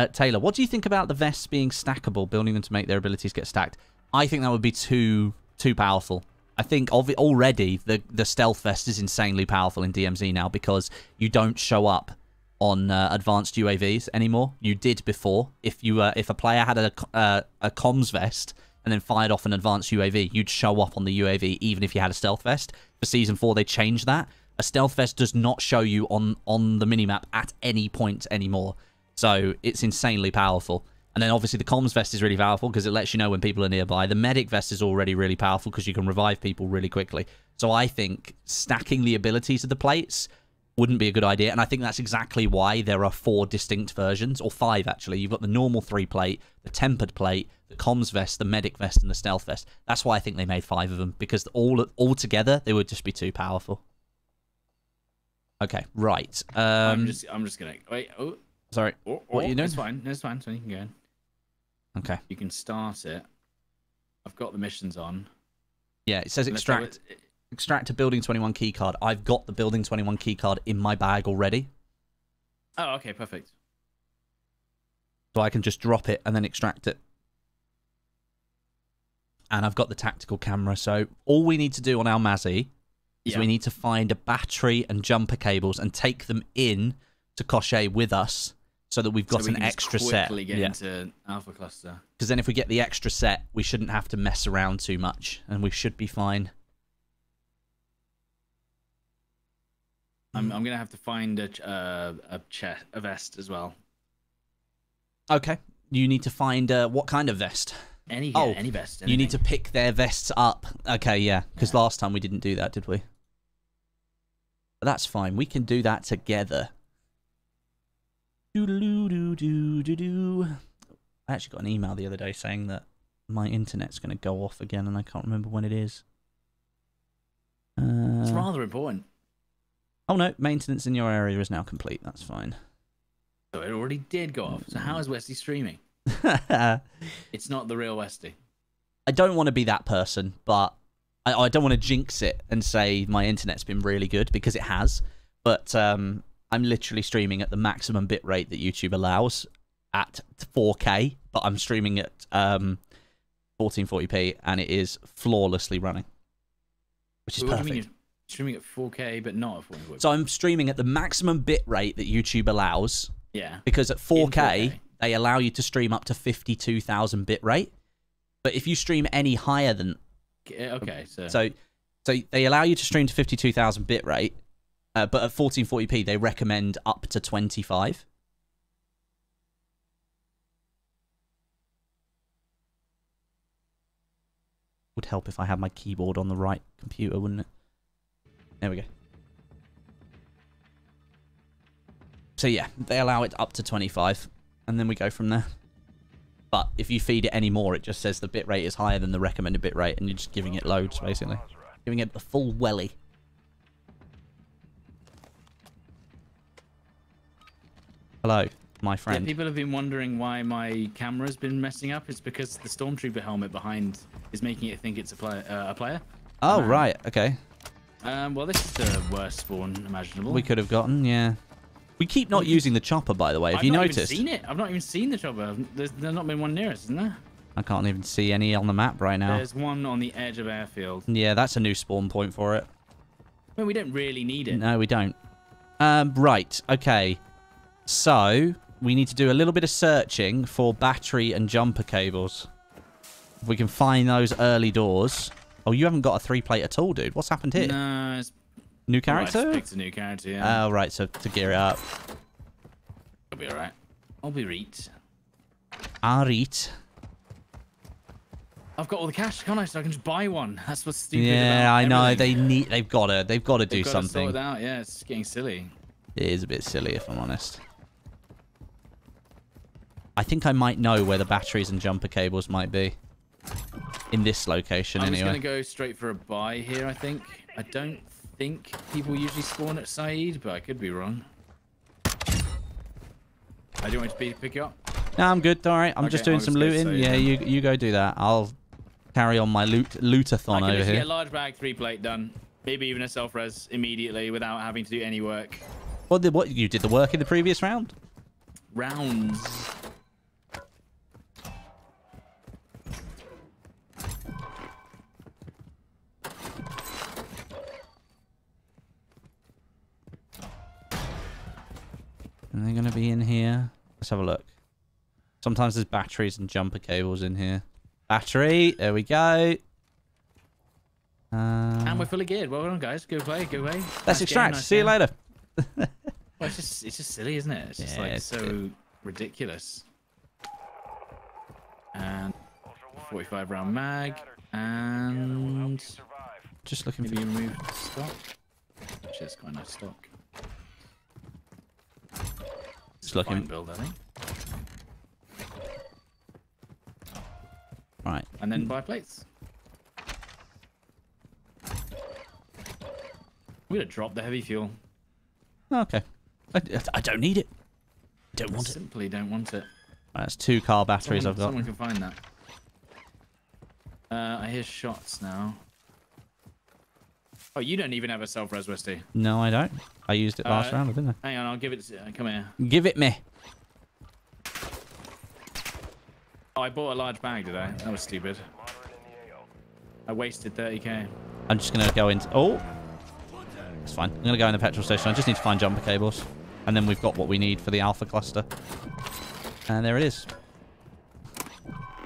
Uh, Taylor, what do you think about the vests being stackable, building them to make their abilities get stacked? I think that would be too too powerful. I think of it already the, the stealth vest is insanely powerful in D M Z now because you don't show up on uh, advanced U A Vs anymore. You did before. If you uh, if a player had a uh, a comms vest and then fired off an advanced U A V, you'd show up on the U A V even if you had a stealth vest. For season four, they changed that. A stealth vest does not show you on on the minimap at any point anymore. So it's insanely powerful. And then obviously the comms vest is really powerful because it lets you know when people are nearby. The medic vest is already really powerful because you can revive people really quickly. So I think stacking the abilities of the plates wouldn't be a good idea, and I think that's exactly why there are four distinct versions, or five actually. You've got the normal three plate, the tempered plate, the comms vest, the medic vest, and the stealth vest. That's why I think they made five of them, because all all together they would just be too powerful. Okay, right. Um, I'm just I'm just gonna wait. Oh, sorry. Oh, oh, what are you doing? It's fine. It's fine. So you can go in. Okay. You can start it. I've got the missions on. Yeah, it says extract. Extract a Building twenty-one keycard. I've got the Building twenty-one keycard in my bag already. Oh, okay, perfect. So I can just drop it and then extract it. And I've got the tactical camera. So all we need to do on Al Mazrah is yeah. we need to find a battery and jumper cables and take them in to Koschei with us so that we've got so we an extra set. Quickly get yeah. into Alpha Cluster. Because then if we get the extra set, we shouldn't have to mess around too much and we should be fine. I'm, I'm gonna have to find a uh, a chest, a vest as well. Okay, you need to find uh, what kind of vest? Any yeah, oh, any vest. Anything. You need to pick their vests up. Okay, yeah, because yeah. last time we didn't do that, did we? But that's fine. We can do that together. Doo-doo-doo-doo-doo-doo-doo. I actually got an email the other day saying that my internet's gonna go off again, and I can't remember when it is. Uh... It's rather important. Oh no, maintenance in your area is now complete. That's fine. So it already did go off. So how is Westy streaming? It's not the real Westy. I don't want to be that person, but I, I don't want to jinx it and say my internet's been really good because it has. But um, I'm literally streaming at the maximum bit rate that YouTube allows at four K, but I'm streaming at um, fourteen forty p and it is flawlessly running, which is perfect. Streaming at four K, but not at four K. So I'm streaming at the maximum bit rate that YouTube allows. Yeah. Because at four K, four K. they allow you to stream up to fifty-two thousand bit rate. But if you stream any higher than, okay, so so, so they allow you to stream to fifty-two thousand bit rate, uh, but at fourteen forty p they recommend up to twenty-five. Would help if I had my keyboard on the right computer, wouldn't it? There we go. So yeah, they allow it up to twenty-five, and then we go from there. But if you feed it any more, it just says the bitrate is higher than the recommended bitrate, and you're just giving it loads, basically. giving it the full welly. Hello, my friend. Yeah, people have been wondering why my camera's been messing up. It's because the Stormtrooper helmet behind is making it think it's a, play uh, a player. Oh, um, right. Okay. Um, well, this is the worst spawn imaginable. We could have gotten, yeah. We keep not using the chopper, by the way. Have you noticed? I've not even seen it. I've not even seen the chopper. There's, there's not been one near us, isn't there? I can't even see any on the map right now. There's one on the edge of airfield. Yeah, that's a new spawn point for it. Well, we don't really need it. No, we don't. Um, right. Okay. So, we need to do a little bit of searching for battery and jumper cables. If we can find those early doors. Oh, you haven't got a three plate at all, dude. What's happened here? No, it's... New character? Oh, it's a new character, yeah. Oh, right, so to gear it up. I'll be alright. I'll be reet. I'll reet. I've got all the cash, can't I? So I can just buy one. That's what's stupid. Yeah, about I know. They need, they've got to. They've got to do got something. To sort it out. Yeah, it's getting silly. It is a bit silly, if I'm honest. I think I might know where the batteries and jumper cables might be. In this location, I'm anyway. I'm just going to go straight for a buy here, I think. I don't think people usually spawn at Saeed, but I could be wrong. I do want to be pick you up. No, I'm good. All right. I'm okay, just doing I'll some just looting. Yeah, you you go do that. I'll carry on my loot lootathon over here. Get a large bag, three plate done. Maybe even a self-res immediately without having to do any work. What did what you did the work in the previous round? Rounds. And they're going to be in here. Let's have a look. Sometimes there's batteries and jumper cables in here. Battery. There we go. Uh, and we're fully geared. Well done, guys. Good play. Good play. Let's nice extract. Nice See game. you later. Well, it's just, it's just silly, isn't it? It's just yeah, like it's so good. ridiculous. And forty-five round mag. And just looking for you move stock. Which is quite nice stock. Just looking. Build, I think. Right. And then buy plates. We're going to drop the heavy fuel. Okay. I, I don't need it. I don't want I simply it. Simply don't want it. Right, that's two car batteries someone, I've got. Someone can find that. Uh, I hear shots now. Oh, you don't even have a self-res, Westy. No, I don't. I used it last uh, round, didn't I? Hang on, I'll give it to you. Come here. Give it me. Oh, I bought a large bag today. That was stupid. I wasted thirty K. I'm just going to go into... Oh! That's fine. I'm going to go in the petrol station. I just need to find jumper cables. And then we've got what we need for the Alpha Cluster. And there it is.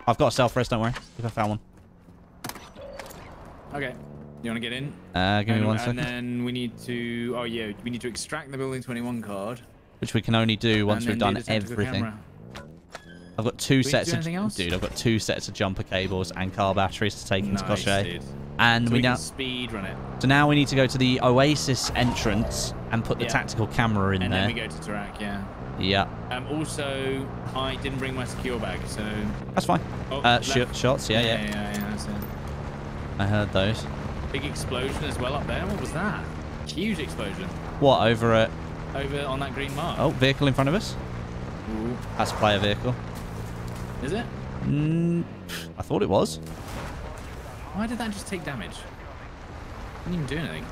I've got a self-res, don't worry. If I found one. Okay. You want to get in? Uh, give me and, one second. And then we need to... Oh, yeah. We need to extract the Building twenty-one card. Which we can only do once we've done everything. Camera. I've got two we sets of... Else? Dude, I've got two sets of jumper cables and car batteries to take nice, into Koschei. Dude. And so we, we now... speed run it. So now we need to go to the Oasis entrance and put the yeah. tactical camera in and there. And then we go to Taraq, yeah. Yeah. Um, also, I didn't bring my secure bag, so... That's fine. Oh, uh, sh shots, yeah, yeah. Yeah, yeah, yeah. That's it. I heard those. Big explosion as well up there. What was that? Huge explosion. What, over at... Over on that green mark. Oh, vehicle in front of us. Ooh. That's a player vehicle. Is it? Mm, I thought it was. Why did that just take damage? I didn't even do anything.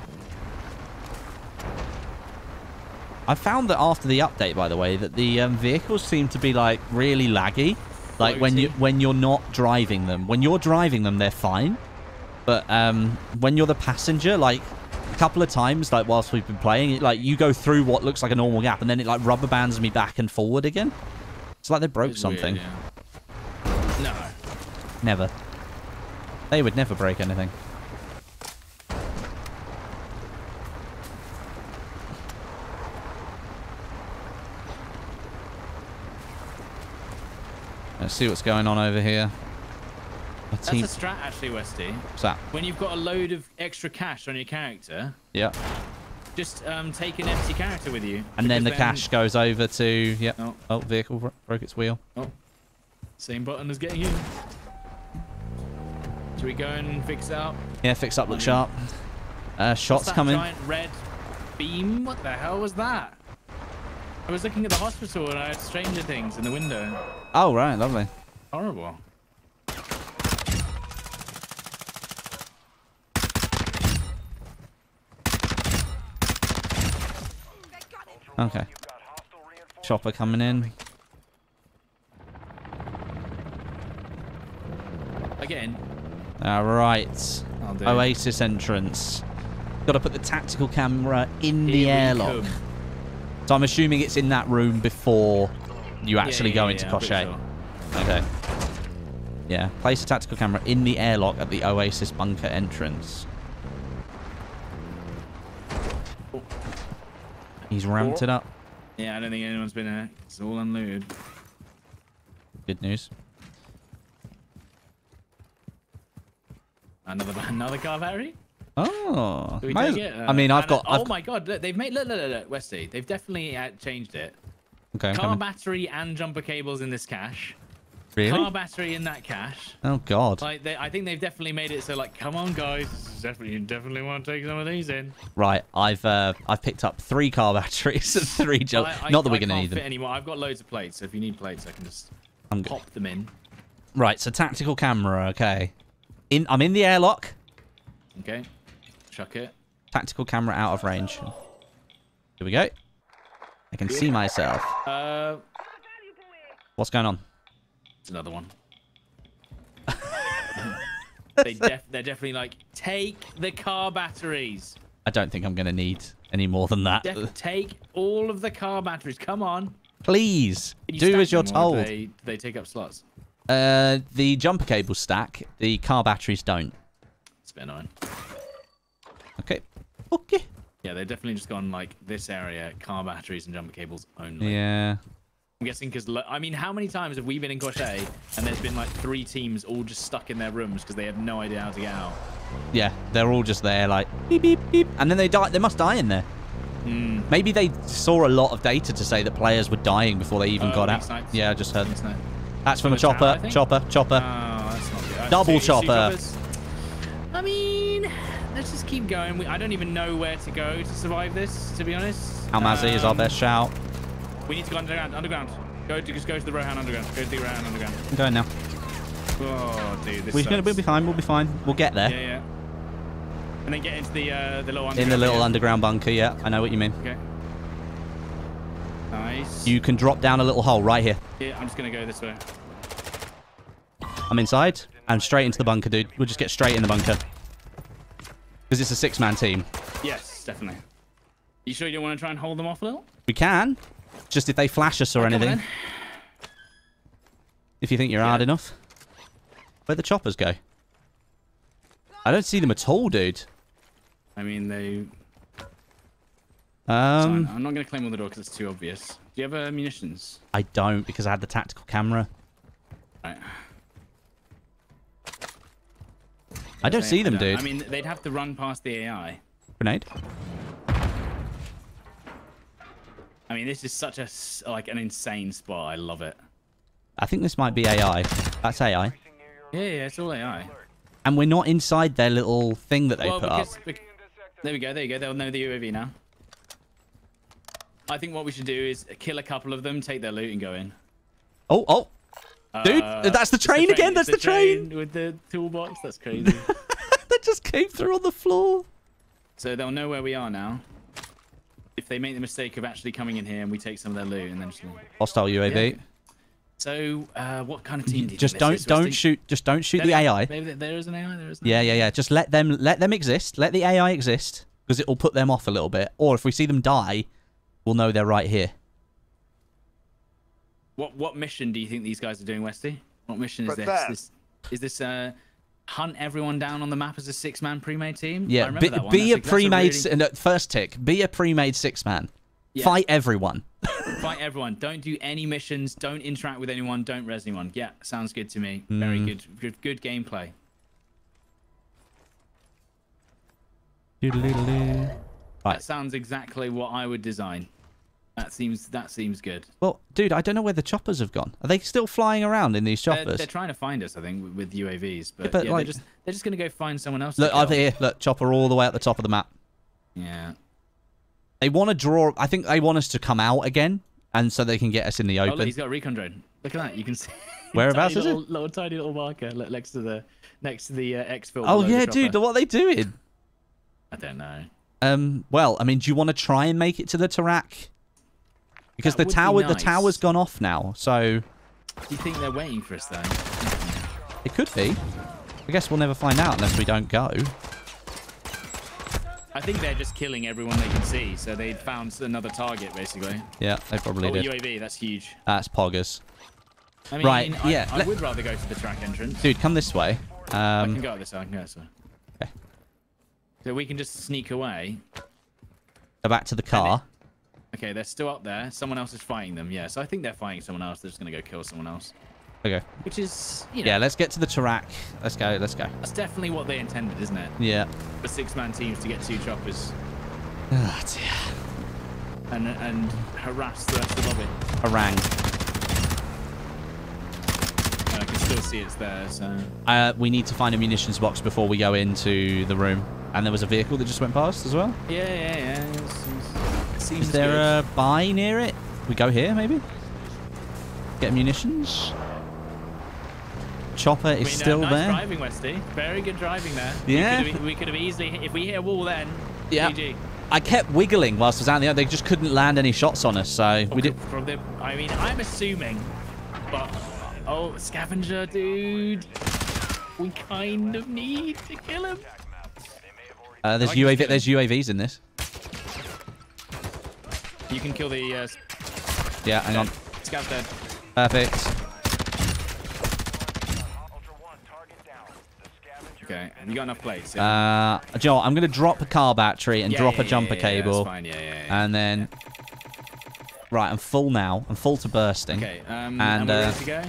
I found that after the update, by the way, that the um, vehicles seem to be, like, really laggy. Like, Floaty. when you when you're not driving them. When you're driving them, they're fine. But um, when you're the passenger, like, a couple of times, like, whilst we've been playing, it, like, you go through what looks like a normal gap, and then it, like, rubber bands me back and forward again. It's like they broke it's something. Weird, yeah. No. Never. They would never break anything. Let's see what's going on over here. A That's a strat, actually, Westy. What's that? When you've got a load of extra cash on your character, yeah, just um, take an empty character with you. And then the then... cash goes over to... Yep. Oh. oh, vehicle broke its wheel. Oh, same button as getting in. Should we go and fix it up? Yeah, fix up, look sharp. Uh, shots coming. Giant red beam? What the hell was that? I was looking at the hospital and I had stranger things in the window. Oh, right. Lovely. Horrible. Okay. Chopper coming in. Again. All right. Oasis entrance. Got to put the tactical camera in the airlock. Come. So I'm assuming it's in that room before you actually yeah, yeah, go into yeah, Koschei. Sure. Okay. Yeah. Place the tactical camera in the airlock at the Oasis bunker entrance. Oh. He's ramped oh. it up. Yeah, I don't think anyone's been there. It's all unloaded. Good news. Another another car battery. Oh, we my, it? Uh, I mean, I've got. I've, oh my God, look, they've made look, look, look, look, Westy. They've definitely uh, changed it. Okay. Car battery and jumper cables in this cache. Really? Car battery in that cache. Oh God. Like, they, I think they've definitely made it so like, come on guys, definitely, you definitely want to take some of these in. Right, I've uh, I've picked up three car batteries and three jump. I, I, Not that we're I gonna can't need fit them anymore. I've got loads of plates, so if you need plates, I can just I'm pop good. them in. Right, so tactical camera. Okay. In, I'm in the airlock. Okay. Chuck it. Tactical camera out of range. Here we go. I can yeah. see myself. Uh, What's going on? It's another one. they def they're definitely like, take the car batteries. I don't think I'm going to need any more than that. Def take all of the car batteries. Come on. Please. You do as you're told. Do they, do they take up slots? Uh, the jumper cable stack. The car batteries don't. It's been on. Okay. Okay. Yeah, they're definitely just gone like this area, car batteries and jumper cables only. Yeah. I'm guessing because, I mean, how many times have we been in Koschei and there's been like three teams all just stuck in their rooms because they have no idea how to get out? Yeah, they're all just there like beep, beep, beep. And then they die. They must die in there. Mm. Maybe they saw a lot of data to say that players were dying before they even uh, got out. Snipes. Yeah, I just heard. Snipes. That's from a chopper, tower, chopper, chopper. Oh, that's not good. Double see, chopper. See I mean, let's just keep going. We, I don't even know where to go to survive this, to be honest. Al Mazrah um, is our best shout. We need to go underground. Underground. Go to, just go to the Rohan underground. Go to the Rohan underground. I'm going now. Oh, dude, this we're gonna, We'll be fine. We'll be fine. We'll get there. Yeah, yeah. And then get into the uh, the little underground. In the little yeah. underground bunker. Yeah, I know what you mean. Okay. Nice. You can drop down a little hole right here. Yeah, I'm just gonna go this way. I'm inside. I'm straight into the bunker, dude. We'll just get straight in the bunker. Because it's a six-man team. Yes, definitely. You sure you don't want to try and hold them off a little? We can. Just if they flash us or okay, anything. If you think you're yeah. hard enough. Where'd the choppers go? I don't see them at all, dude. I mean, they... Um, I'm not going to claim all the door because it's too obvious. Do you have uh, munitions? I don't because I had the tactical camera. Right. I don't see them, dude. I mean, they'd have to run past the A I. Grenade. I mean, this is such a like an insane spot. I love it. I think this might be A I. That's A I. Yeah, yeah, it's all A I. And we're not inside their little thing that they well, put because, up. Because, there we go. There you go. They'll know the U A V now. I think what we should do is kill a couple of them, take their loot, and go in. Oh, oh. Dude, uh, that's the train, the train again. That's the, the train. train with the toolbox. That's crazy. That just came through on the floor. So they'll know where we are now. If they make the mistake of actually coming in here and we take some of their loot and then just hostile U A V. Yeah. So uh, what kind of team? Do you just don't don't is? shoot. Just don't shoot there, the A I. Maybe there is an A I. There is. An yeah, yeah, yeah. Just let them let them exist. Let the A I exist because it will put them off a little bit. Or if we see them die, we'll know they're right here. What what mission do you think these guys are doing, Westy? What mission is this? Is this? Is this uh, hunt everyone down on the map as a six-man pre-made team? Yeah, I remember be, that one. be a pre-made really... no, first tick. Be a pre-made six-man. Yeah. Fight everyone. Fight everyone. Don't do any missions. Don't interact with anyone. Don't res anyone. Yeah, sounds good to me. Mm. Very good. Good, good gameplay. Right. That sounds exactly what I would design. That seems that seems good. Well, dude, I don't know where the choppers have gone. Are they still flying around in these choppers? They're, they're trying to find us, I think, with U A Vs. But, yeah, but yeah, like, they're just they're just gonna go find someone else. Look, over here. Look, chopper all the way at the top of the map. Yeah. They want to draw. I think they want us to come out again, and so they can get us in the open. Oh, look, he's got a recon drone. Look at that. You can see. Whereabouts is little, it? Little tiny little marker next to the next to the uh, X filter. Oh yeah, dude, what are they doing? I don't know. Um. Well, I mean, do you want to try and make it to the Taraq? Because that the tower, be nice. the tower's gone off now, so... Do you think they're waiting for us, though? It could be. I guess we'll never find out unless we don't go. I think they're just killing everyone they can see, so they found another target, basically. Yeah, they probably oh, did. U A V, that's huge. That's poggers. I mean, right, I, yeah. I, I would rather go to the track entrance. Dude, come this way. Um, I can go this way, I can go this way. Okay. So we can just sneak away. Go back to the car. Okay, they're still up there. Someone else is fighting them. Yeah, so I think they're fighting someone else. They're just going to go kill someone else. Okay. Which is, you know, yeah, let's get to the Taraq. Let's go, let's go. That's definitely what they intended, isn't it? Yeah. For six-man teams to get two choppers. Oh, dear. And, and harass the rest of the lobby. Harangue. And I can still see it's there, so... Uh, we need to find a munitions box before we go into the room. And there was a vehicle that just went past as well? Yeah, yeah, yeah. It was, it was... Seems Is there good. a buy near it? We go here, maybe? Get munitions. Chopper is I mean, still uh, nice there. Driving, Westy. Very good driving there. Yeah. We could have, we could have easily, if we hit a wall then, yeah. G G. I kept wiggling whilst I was out in the air. They just couldn't land any shots on us, so we did. From the, I mean, I'm assuming, but, oh, scavenger, dude. We kind of need to kill him. Uh, there's, U A V, there's U A Vs in this. You can kill the... Uh, yeah, hang dead. on. Scout dead. Perfect. Okay, you got enough plates. Yeah. Uh, Joel, I'm going to drop a car battery and yeah, drop yeah, a jumper yeah, yeah, cable. That's fine. Yeah, yeah, yeah. And then... Right, I'm full now. I'm full to bursting. Okay, um, and, and we're ready to go?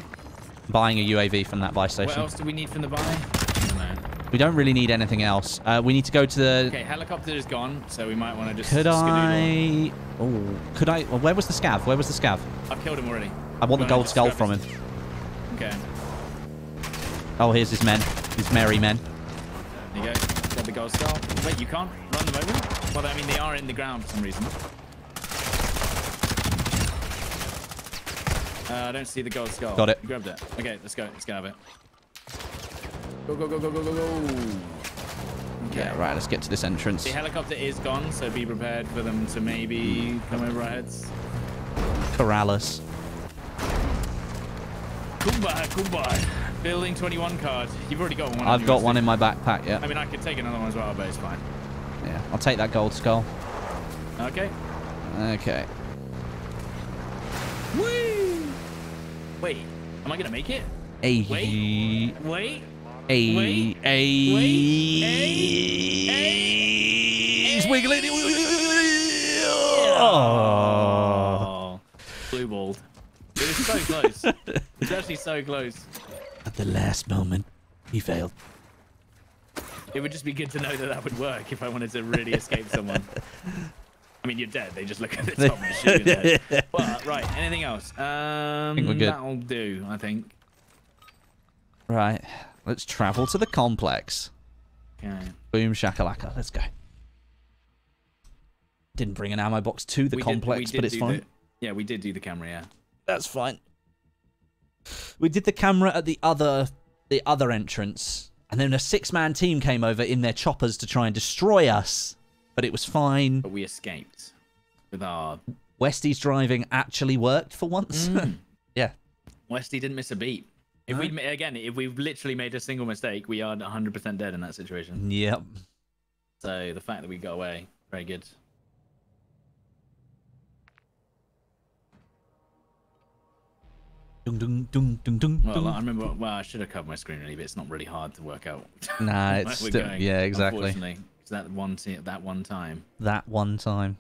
Buying a U A V from that buy station. What else do we need from the buy? We don't really need anything else. Uh, we need to go to the... Okay, helicopter is gone, so we might want to just... Could I... Oh, could I... Well, where was the scav? Where was the scav? I've killed him already. I want the gold skull from him. Okay. Oh, here's his men. His merry men. There you go. Got the gold skull. Wait, you can't run them over? Well, I mean, they are in the ground for some reason. Uh, I don't see the gold skull. Got it. You grabbed it. Okay, let's go. Let's go have it. Go, go, go, go, go, go, go. Okay. Yeah, right, let's get to this entrance. The helicopter is gone, so be prepared for them to maybe come over our heads. Corral us. Kumbaya, kumbaya. Building twenty-one card. You've already got one. I've got one in my backpack, yeah. I mean, I could take another one as well, but it's fine. Yeah, I'll take that gold skull. Okay. Okay. Woo! Wait, am I going to make it? Hey. Wait. Wait. Ay, wait, ay, wait, ay, ay, he's wiggling. Oh. Blue balled. It was so close. It was actually so close. At the last moment, he failed. It would just be good to know that that would work if I wanted to really escape someone. I mean, you're dead. They just look at the top and shoot you. But, right, anything else? Um, think we're good. That'll do, I think. Right. Let's travel to the complex. Okay. Boom shakalaka. Let's go. Didn't bring an ammo box to the we complex, did, but it's fine. The, yeah, we did do the camera, yeah. That's fine. We did the camera at the other the other entrance, and then a six-man team came over in their choppers to try and destroy us, but it was fine. But we escaped with our... Westy's driving actually worked for once. Mm. Yeah. Westy didn't miss a beat. If we again, if we've literally made a single mistake, we are one hundred percent dead in that situation. Yep. So the fact that we got away, very good. Dung, dung, dung, dung, dung, well, I remember. Well, I should have covered my screen really, but it's not really hard to work out. Nah, it's still, going, yeah, exactly. Unfortunately, it's that one that one time. That one time.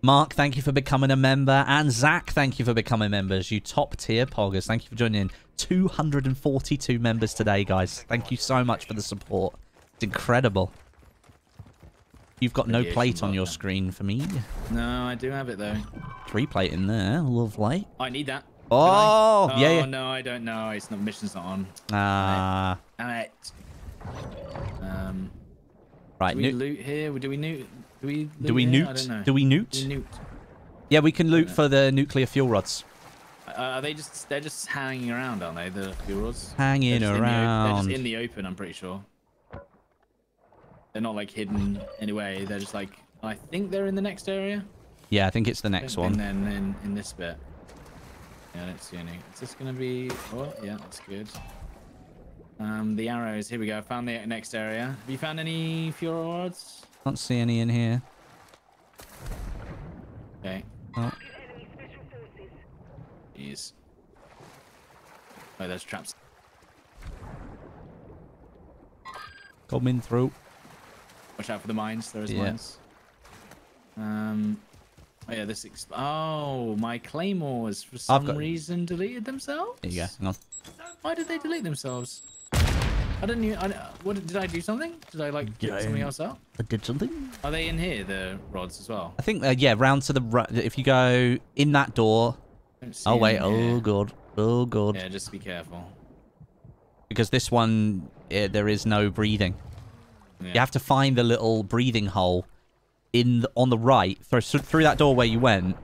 Mark, thank you for becoming a member. And Zach, thank you for becoming members. You top-tier poggers. Thank you for joining in. two hundred forty-two members today, guys. Thank you so much for the support. It's incredible. You've got no plate on your screen for me. No, I do have it though. Three plate in there, lovely. I need that. Oh, yeah, yeah. Oh, no, I don't know. It's not, mission's not on. Ah. Uh, Damn it. Um, right. Do we loot here? Do we loot? Do we loot? Do we loot? Do we loot? Yeah, we can loot for the nuclear fuel rods. Uh, are they just, they're just hanging around, aren't they? The fuel rods? Hanging around. They're just in the open, I'm pretty sure. They're not like hidden anyway. They're just like, I think they're in the next area. Yeah, I think it's the next one. And then in, in this bit. Yeah, I don't see any. Is this going to be... Oh, yeah, that's good. Um, the arrows. Here we go. I found the next area. Have you found any fuel rods? Can't see any in here. Okay. Oh. Jeez. Oh, there's traps. Coming through. Watch out for the mines. There is yeah. mines. Um... Oh, yeah, this. Exp oh, my claymores for some got... reason deleted themselves. There you go. Hang on. Why did they delete themselves? I didn't even. I, what did I do? Something? Did I like get something else out? I did something. Are they in here, the rods as well? I think. Uh, yeah, round to the right. If you go in that door. Oh wait. Oh god. Oh god. Yeah, just be careful. Because this one, it, there is no breathing. Yeah. You have to find the little breathing hole. In the, on the right, through, through that door where you went,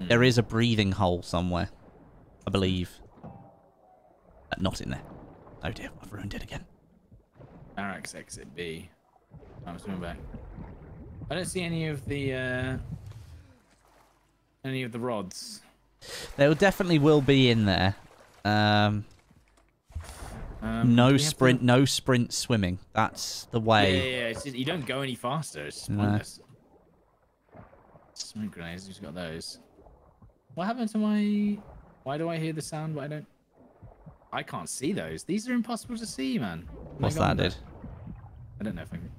mm. there is a breathing hole somewhere, I believe. Uh, not in there. Oh dear, I've ruined it again. Arax exit B. I'm swimming back. I don't see any of the uh, any of the rods. There definitely will be in there. Um, um, no sprint, to... no sprint swimming. That's the way. Yeah, yeah, yeah. It's just, you don't go any faster. It's pointless. Smoke grenades, who's got those? What happened to my... Why do I hear the sound, but I don't... I can't see those. These are impossible to see, man. What's that, dude? I don't know if I can...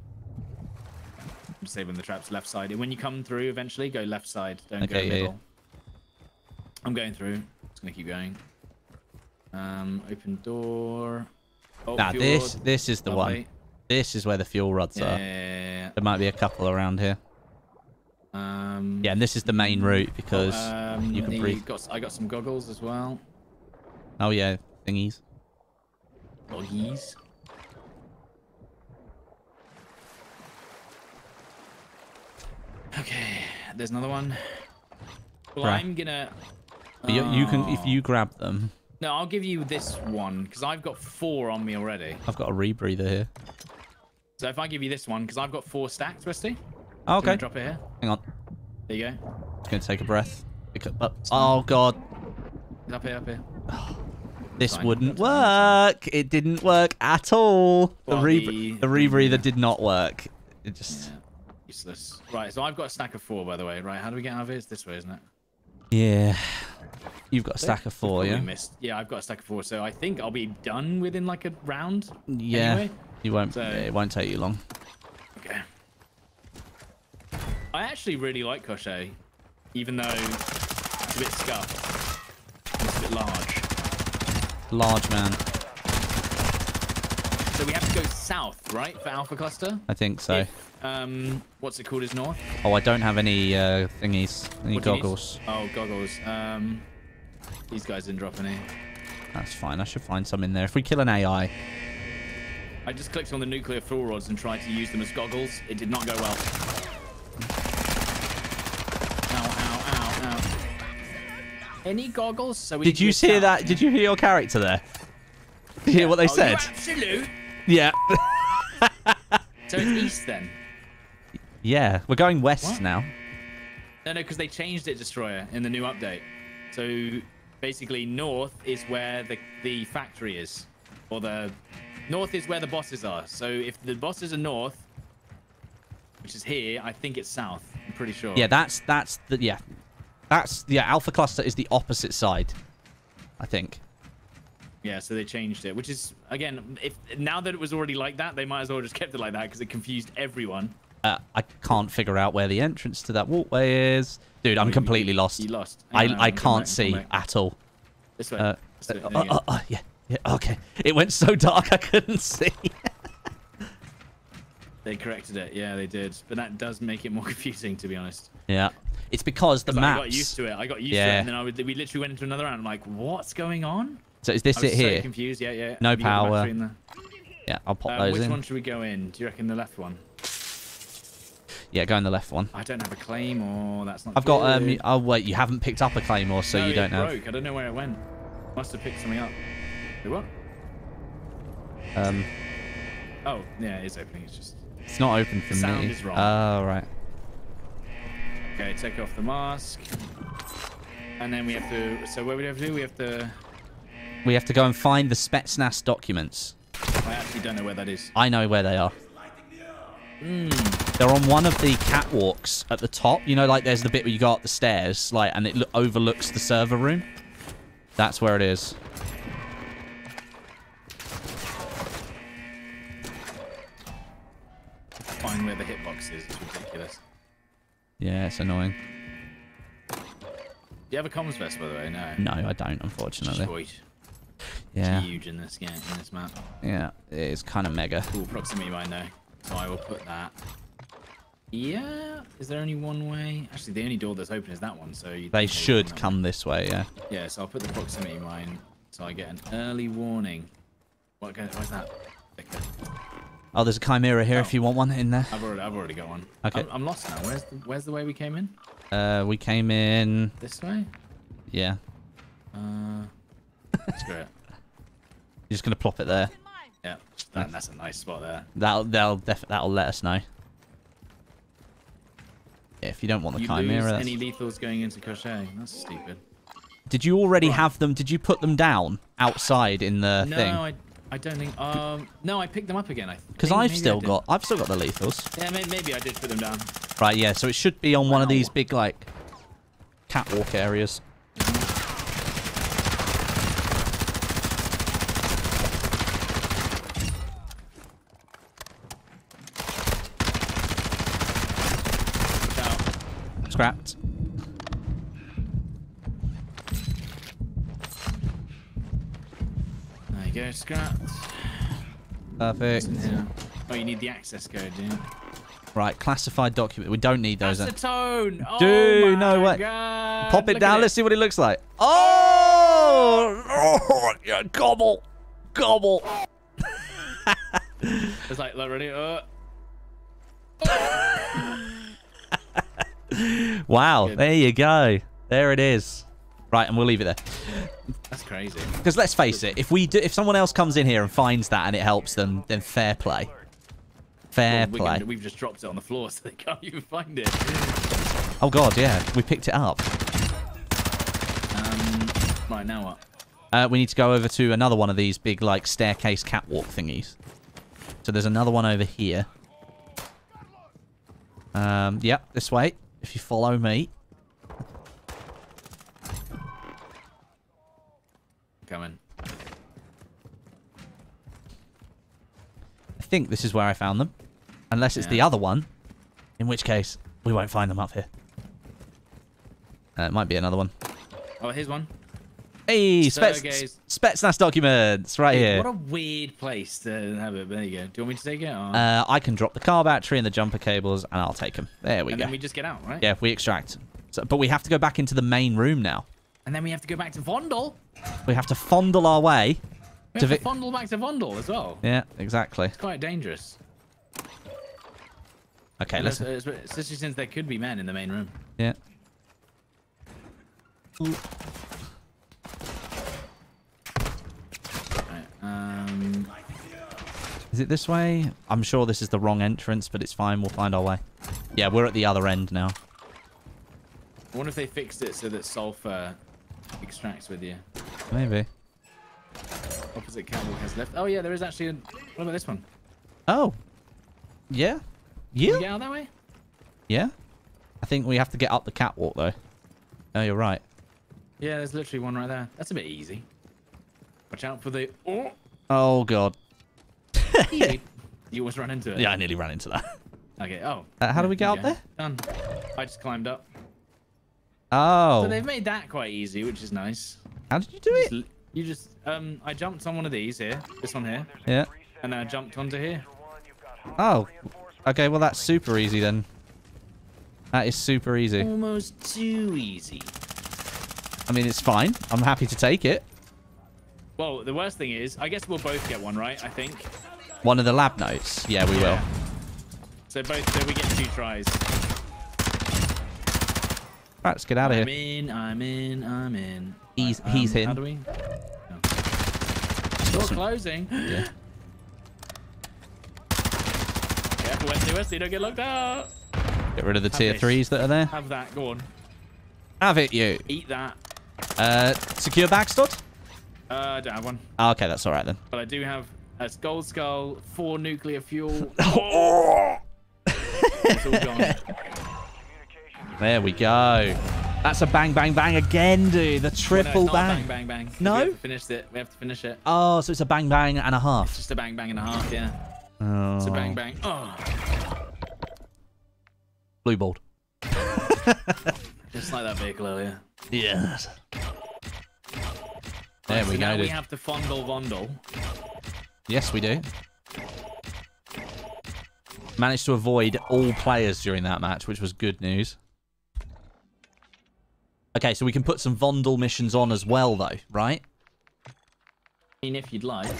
I'm saving the traps left side. When you come through, eventually, go left side. Don't okay, go middle. Yeah. I'm going through. I'm just going to keep going. Um, open door. Oh, nah, this, this is the Lovely. one. This is where the fuel rods yeah, are. Yeah, yeah, yeah. There might be a couple around here. Um, yeah, and this is the main route because um, you can breathe. Got, I got some goggles as well. Oh yeah, thingies. Doggies. Okay, there's another one. Well, right. I'm gonna. Oh. You, you can if you grab them. No, I'll give you this one because I've got four on me already. I've got a rebreather here. So if I give you this one because I've got four stacked, Rusty. Oh, okay. Drop it here. Hang on. There you go. It's gonna take a breath. Pick up. up. Oh god. Up here, up here. Oh, this Fine. wouldn't work. It didn't work at all. Well, the re the rebreather yeah. did not work. It just yeah. useless. Right. So I've got a stack of four, by the way. Right. How do we get out of it? It's this way, isn't it? Yeah. You've got a stack of four, yeah. Missed. Yeah, I've got a stack of four. So I think I'll be done within like a round. Yeah. Anyway. You won't. So... It won't take you long. Okay. I actually really like Koschei, even though it's a bit scuffed. It's a bit large. Large, man. So we have to go south, right, for Alpha Cluster? I think so. If, um, what's it called is north? Oh, I don't have any uh, thingies, any what goggles. Oh, goggles. Um, these guys didn't drop any. That's fine. I should find some in there. If we kill an A I... I just clicked on the nuclear fuel rods and tried to use them as goggles. It did not go well. Any goggles? So we did you hear that? Did you hear your character there? Did you hear yeah. what they oh, said? Absolute. Yeah. So it's east then. Yeah, we're going west what? now. No, no, because they changed it, Destroyer, in the new update. So basically, north is where the the factory is, or the north is where the bosses are. So if the bosses are north, which is here, I think it's south. I'm pretty sure. Yeah, that's that's the yeah. That's, yeah, Alpha Cluster is the opposite side, I think. Yeah, so they changed it, which is, again, if now that it was already like that, they might as well just kept it like that because it confused everyone. Uh, I can't figure out where the entrance to that walkway is. Dude, I'm completely lost. You lost. I, I, I can't see at all. This way. Uh, this way. Uh, uh, uh, yeah, yeah, okay. It went so dark I couldn't see. They corrected it, yeah, they did. But that does make it more confusing, to be honest. Yeah, it's because the maps. I got used to it. I got used yeah. to it, and then I would, we literally went into another round. I'm like, what's going on? So is this I was it so here? Confused, yeah, yeah. No power. Yeah, I'll pop uh, those which in. Which one should we go in? Do you reckon the left one? Yeah, go in the left one. I don't have a claim, or that's not. I've good. got. Um, oh wait, you haven't picked up a claim, or so no, you don't know. Broke. I don't know where it went. Must have picked something up. It what? Um. Oh yeah, it's opening. It's just. It's not open for Sound me. Sound is wrong. Oh, right. Okay, take off the mask. And then we have to... So what do we have to do? We have to... We have to go and find the Spetsnaz documents. I actually don't know where that is. I know where they are. Mm. They're on one of the catwalks at the top. You know, like, there's the bit where you go up the stairs, like, and it lo overlooks the server room. That's where it is. Find where the hitbox is. It's ridiculous. Yeah, it's annoying. Do you have a comms vest, by the way? No. No, I don't, unfortunately. Detroit. Yeah. It's huge in this game, in this map. Yeah, it is kind of mega. Cool proximity mine though, so I will put that. Yeah. Is there only one way? Actually, the only door that's open is that one, so you they should come this way. Yeah. Yeah. So I'll put the proximity mine, so I get an early warning. What goes? What's that? Okay. Oh, there's a chimera here. Oh. If you want one in there, I've already, I've already got one. Okay, I'm, I'm lost now. Where's the, where's the way we came in? Uh, we came in this way. Yeah. Uh, screw it. You're just gonna plop it there. Yeah, that, that's a nice spot there. That'll that'll def that'll let us know. Yeah, if you don't want the you chimera. Lose that's... any lethals going into Koschei? That's stupid. Did you already right. have them? Did you put them down outside in the no, thing? No, I. I don't think. Um, no, I picked them up again. I because I've still I got, I've still got the lethals. Yeah, maybe, maybe I did put them down. Right, yeah. So it should be on wow. one of these big like catwalk areas. Mm-hmm. Scrapped. Go scrapped. Perfect. Oh, you need the access code, do you? Right, classified document. We don't need those. That's the tone. Oh Dude, no way. God. Pop it Look down. Let's it. see what it looks like. Oh, oh yeah. gobble, gobble. It's like, like ready. Uh. Wow. Good. There you go. There it is. Right, and we'll leave it there. That's crazy. Because let's face it, if we do, if someone else comes in here and finds that and it helps them, then fair play. Fair well, play. Can, we've just dropped it on the floor, so they can't even find it. Oh god, yeah, we picked it up. Um, right now what? Uh, we need to go over to another one of these big like staircase catwalk thingies. So there's another one over here. Um, yeah, this way. If you follow me. Coming. I think this is where I found them. Unless it's yeah. the other one. In which case, we won't find them up here. Uh, it might be another one. Oh, here's one. Hey, Spets Spetsnaz documents right hey, here. What a weird place to have it. There you go. Do you want me to take it? Or? Uh, I can drop the car battery and the jumper cables, and I'll take them. There we and go. And then we just get out, right? Yeah, we extract. So, but we have to go back into the main room now. And then we have to go back to Vondel. We have to fondle our way. We have to, to fondle back to Vondel as well. Yeah, exactly. It's quite dangerous. Okay, and let's... Especially since there could be men in the main room. Yeah. Ooh. Right, um... Is it this way? I'm sure this is the wrong entrance, but it's fine. We'll find our way. Yeah, we're at the other end now. I wonder if they fixed it so that sulfur... extracts with you. Maybe. Opposite catwalk has left. Oh yeah, there is actually a... What about this one? Oh. Yeah. Yeah. Can we get out that way? Yeah. I think we have to get up the catwalk though. Oh, you're right. Yeah, there's literally one right there. That's a bit easy. Watch out for the... Oh, oh god. You almost ran into it. Yeah, I nearly ran into that. Okay, oh. Uh, how do we get up there? Done. I just climbed up. Oh. So they've made that quite easy, which is nice. How did you do it? Just, you just, um, I jumped on one of these here, this one here. Yeah. And then I jumped onto here. Oh. Okay, well that's super easy then. That is super easy. Almost too easy. I mean, it's fine. I'm happy to take it. Well, the worst thing is, I guess we'll both get one, right? I think. One of the lab notes. Yeah, we yeah. will. So both, so we get two tries. All right, let's get out of I'm here. I'm in, I'm in, I'm in. He's, right, he's um, in. How do we? Oh. Door closing. Yeah. Careful, Wesley, Wesley, don't get locked out. Get rid of the Have tier this. threes that are there. Have that, go on. Have it, you. Eat that. Uh, secure bag, Stod? Uh, I don't have one. Oh, okay, that's all right then. But I do have a gold skull, four nuclear fuel. Oh! It's all gone. There we go. That's a bang, bang, bang again, dude. The triple oh, no, bang. bang, bang, bang. No? We have to finish it. We have to finish it. Oh, so it's a bang, bang and a half. It's just a bang, bang and a half, yeah. Oh. It's a bang, bang. Oh. Blue balled. Just like that vehicle earlier. Yeah. There we so go. Now dude. we have to fondle Vondel. Yes, we do. Managed to avoid all players during that match, which was good news. Okay, so we can put some Vondel missions on as well, though, right? I mean, if you'd like.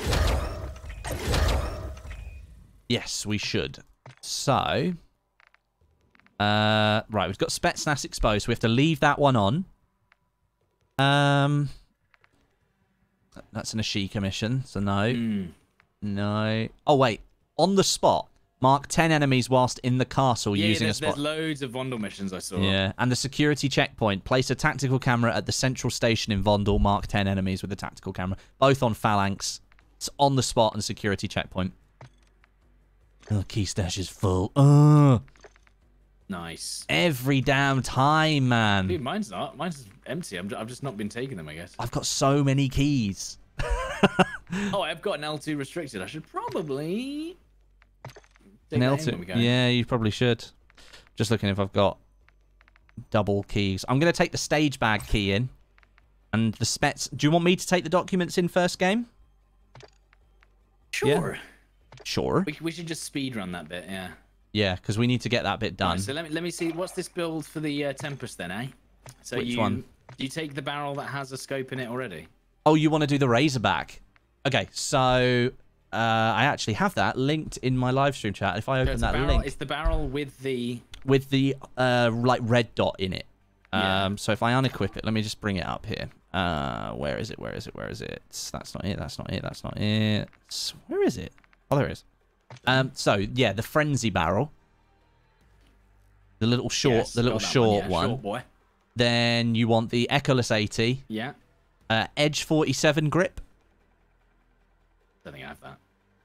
Yes, we should. So... Uh, right, we've got Spetsnaz exposed. So we have to leave that one on. Um, that's an Ashika mission, so no. Mm. No. Oh, wait. On the spot, mark ten enemies whilst in the castle yeah, using a spot. There's loads of Vondel missions I saw. Yeah, and the security checkpoint. Place a tactical camera at the central station in Vondel. Mark ten enemies with a tactical camera. Both on Phalanx. It's on the spot and security checkpoint. Oh, key stash is full. Oh. Nice. Every damn time, man. Dude, mine's not. Mine's empty. I'm, I've just not been taking them, I guess. I've got so many keys. Oh, I've got an L two restricted. I should probably... An L two. Yeah, you probably should. Just looking if I've got double keys. I'm going to take the stage bag key in. And the Spets... Do you want me to take the documents in first game? Sure. Yeah. Sure. We, we should just speed run that bit, yeah. Yeah, because we need to get that bit done. Right, so let me let me see what's this build for the uh, Tempest then, eh? So Which you, one? You take the barrel that has a scope in it already. Oh, you want to do the Razorback? Okay, so uh, I actually have that linked in my live stream chat. If I open so that barrel, link, it's the barrel with the with the uh, like red dot in it. Yeah. Um, so if I unequip it, let me just bring it up here. Uh, where is it? Where is it? Where is it? That's not it. That's not it. That's not it. Where is it? Oh, there it is. Um, so yeah, the frenzy barrel, the little short, yes, the little short one. Yeah, one. Short then you want the Echoless eighty. Yeah. Uh, Edge forty-seven grip. Don't think I have that.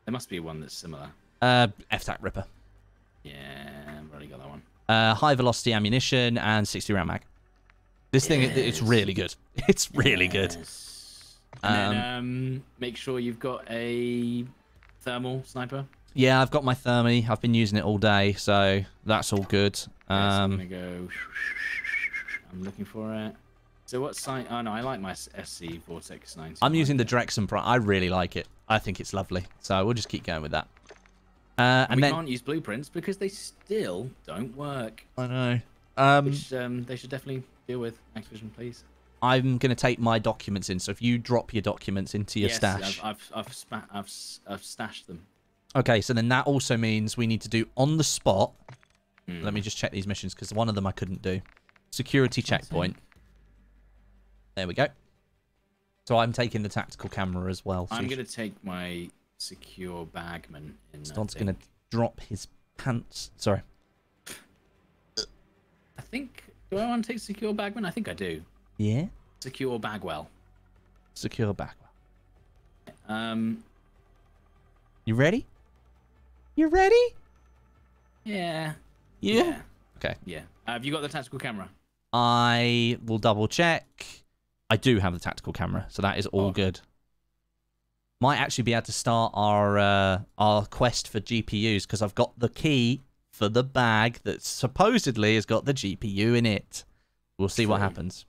There must be one that's similar. Uh, F TAC Ripper. Yeah, I've already got that one. Uh, high velocity ammunition and sixty round mag. This yes. thing, it, it's really good. It's really yes. good. And um, then, um, make sure you've got a thermal sniper. Yeah, I've got my thermi. I've been using it all day, so that's all good. Um, I'm gonna go. I'm looking for it. So what site? Oh no, I like my S C Vortex ninety. I'm using the Draxxon Prime. I really like it. I think it's lovely. So we'll just keep going with that. Uh, and we then... can't use blueprints because they still don't work. I know. Um, Which um, they should definitely deal with. Activision, please. I'm gonna take my documents in. So if you drop your documents into your yes, stash, I've I've I've, spa I've I've stashed them. Okay, so then that also means we need to do on the spot. Mm. Let me just check these missions because one of them I couldn't do. Security checkpoint. There we go. So I'm taking the tactical camera as well. So I'm going to take my secure bagman. Stod's going to drop his pants. Sorry. I think... Do I want to take secure bagman? I think I do. Yeah? Secure bagwell. Secure bagwell. Um... You ready? You ready? Yeah. yeah. Yeah. Okay. Yeah. Uh, have you got the tactical camera? I will double check. I do have the tactical camera, so that is all okay. good. Might actually be able to start our uh, our quest for G P Us because I've got the key for the bag that supposedly has got the G P U in it. We'll see True. what happens.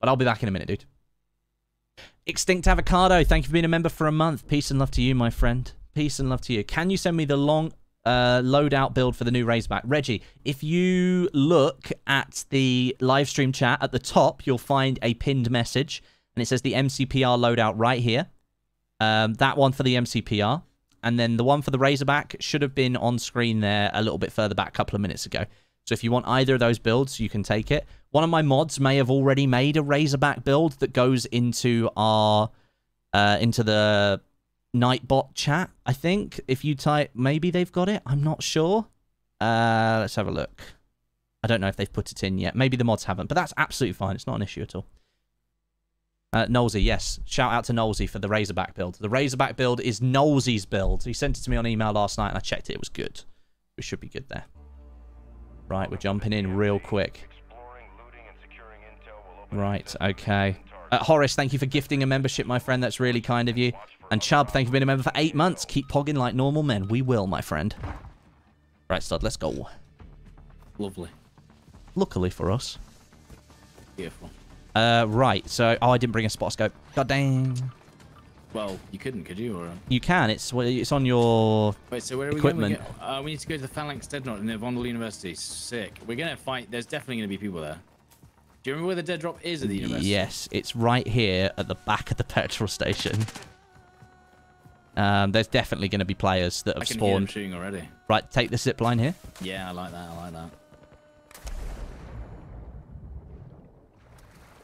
But I'll be back in a minute, dude. Extinct Avocado, thank you for being a member for a month. Peace and love to you, my friend. Peace and love to you. Can you send me the long... uh, loadout build for the new Razorback. Reggie, if you look at the live stream chat at the top, you'll find a pinned message, and it says the M C P R loadout right here. Um, that one for the M C P R, and then the one for the Razorback should have been on screen there a little bit further back, a couple of minutes ago. So if you want either of those builds, you can take it. One of my mods may have already made a Razorback build that goes into our uh, into the Nightbot chat, I think. If you type, maybe they've got it. I'm not sure. Uh, let's have a look. I don't know if they've put it in yet. Maybe the mods haven't, but that's absolutely fine. It's not an issue at all. Uh, Nolsey, yes. Shout out to Nolsey for the Razorback build. The Razorback build is Nolsey's build. He sent it to me on email last night, and I checked it. It was good. We should be good there. Right, we're jumping in real quick. Right, okay. Uh, Horace, thank you for gifting a membership, my friend. That's really kind of you. And Chubb, thank you for being a member for eight months. Keep pogging like normal men. We will, my friend. Right, Stod, let's go. Lovely. Luckily for us. Beautiful. Uh, right, so... Oh, I didn't bring a spot scope. God dang. Well, you couldn't, could you? Or... You can. It's it's on your Wait, so where are we equipment. Going? We, get, uh, we need to go to the Phalanx Dead Knot in the Vondel University. Sick. We're going to fight. There's definitely going to be people there. Do you remember where the dead drop is at the university? Yes, it's right here at the back of the petrol station. Um, there's definitely going to be players that have I can spawned. Hear them shooting already. Right, take the zip line here. Yeah, I like that. I like that.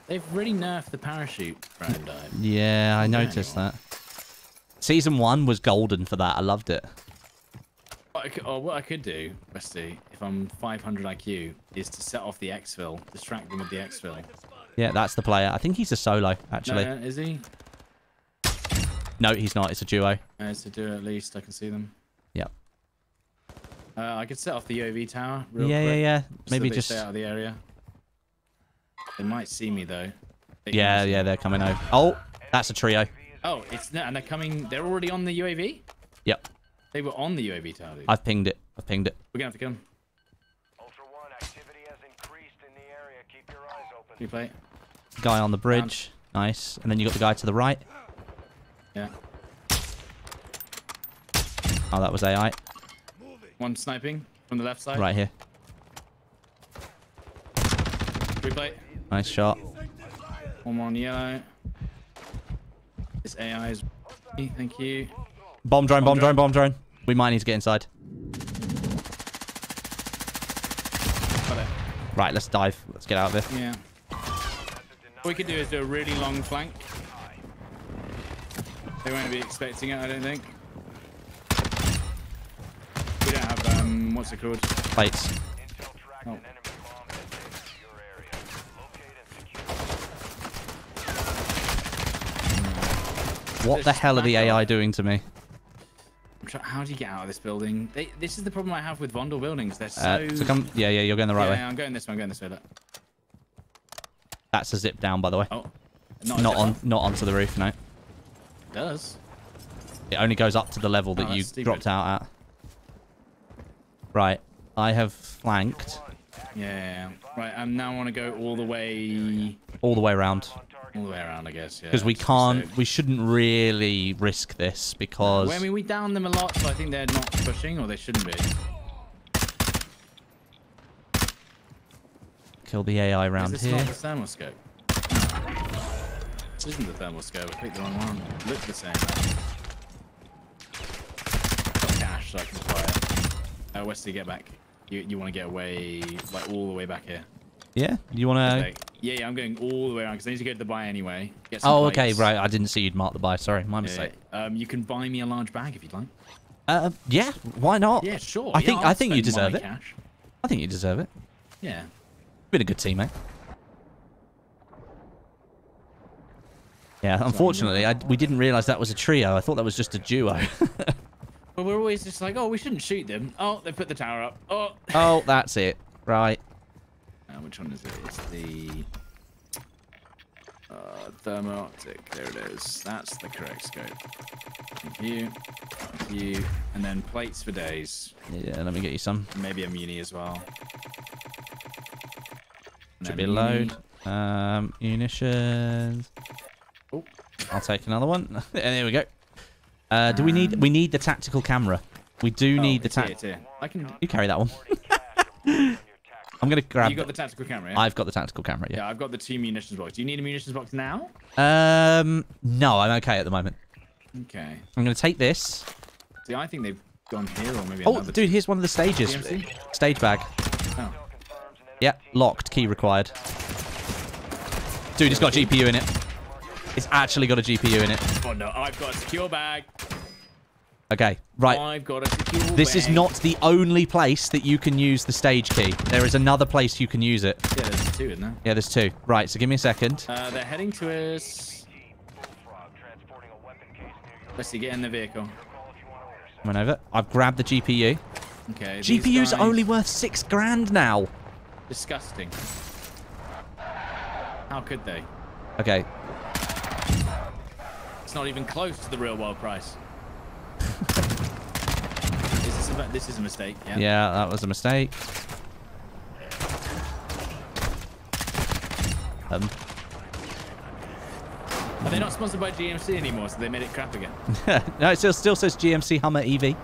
They've really nerfed the parachute round. Yeah, I noticed that. Season one was golden for that. I loved it. What I could, or what I could do, Westy, if I'm five hundred I Q, is to set off the exfil, distract them with the exfil. Yeah, that's the player. I think he's a solo, actually. No, is he? No, he's not. It's a duo. Uh, it's a duo, at least. I can see them. Yep. Uh, I could set off the U A V tower real yeah, quick. Yeah, yeah, yeah. Maybe so just... stay out of the area. They might see me, though. They yeah, yeah, they're coming over. Oh, that's a trio. Oh, it's not, and they're coming... They're already on the U A V? Yep. They were on the U A V tower, dude. I've pinged it. I've pinged it. We're going to have to come. Ultra One, activity has increased in the area. Keep your eyes open. Can you play it? Guy on the bridge. Down. Nice. And then you got the guy to the right. Yeah. Oh, that was A I. One sniping from the left side. Right here. Replay. Nice shot. One more on yellow. This A I is... Thank you. Bomb drone, bomb, bomb drone, drone, bomb drone. We might need to get inside. Got it. Right, let's dive. Let's get out of here. Yeah. What we could do is do a really long flank. They won't be expecting it, I don't think. We don't have, um, what's it called? Plates. Oh. What the hell are the A I doing to me? How do you get out of this building? They, this is the problem I have with Vondel buildings. They're so... Uh, so come, yeah, yeah, you're going the right yeah, way. Yeah, I'm going this way. I'm going this way. Look. That's a zip down, by the way. Oh, not, not on, off. Not onto the roof. No. It does. It only goes up to the level that oh, you stupid. dropped out at. Right. I have flanked. Yeah. Right. I now want to go all the way. All the way around. All the way around, I guess, yeah. Because we can't... So. We shouldn't really risk this, because... Well, I mean, we downed them a lot, so I think they're not pushing, or they shouldn't be. Kill the A I round here. Is this not the thermal scope? This isn't the thermal scope. I picked the wrong one. It looks the same. Got cash, so I can fire. Uh, Westy, get back. You, you want to get away, like, all the way back here. Yeah? You want to... Yeah, yeah, I'm going all the way around because I need to go to the buy anyway. Get some oh, plates. Okay, right. I didn't see you'd mark the buy. Sorry, my mistake. Yeah, um, you can buy me a large bag if you'd like. Uh, yeah, why not? Yeah, sure. I yeah, think I'll I think you deserve it. Cash. I think you deserve it. Yeah, been a good teammate. Yeah, unfortunately, I, we didn't realise that was a trio. I thought that was just a duo. But we're always just like, oh, we shouldn't shoot them. Oh, they put the tower up. Oh, oh, that's it. Right. Uh, which one is it? It's the uh, Thermal Optic. There it is. That's the correct scope. Thank you. Thank you. And then plates for days. Yeah, let me get you some. Maybe a muni as well. And should be a load. Um, munitions. Oh, I'll take another one. There we go. Uh, do we need? We need the tactical camera. We do oh, need the tank. I can. You carry that one. I'm gonna grab. You got the tactical camera. Yeah? I've got the tactical camera. Yeah. Yeah, I've got the two munitions box. Do you need a munitions box now? Um, no, I'm okay at the moment. Okay. I'm gonna take this. See, I think they've gone here or maybe. Oh, dude, team. Here's one of the stages. D M Z? Stage bag. Oh. Yeah, locked. Key required. Dude, it's got a G P U in it. It's actually got a G P U in it. Oh no, I've got a secure bag. Okay, right. I've got a secure bag. This is not the only place that you can use the stage key. There is another place you can use it. Yeah, there's two, isn't there? Yeah, there's two. Right, so give me a second. Uh, they're heading to us. Let's see, get in the vehicle. Come on over. I've grabbed the G P U. Okay. G P Us are only worth six grand now. Disgusting. How could they? Okay. It's not even close to the real world price. Is this, a, this is a mistake. Yeah. Yeah, that was a mistake. Um. Are they not sponsored by G M C anymore? So they made it crap again. No, it still still says G M C Hummer E V.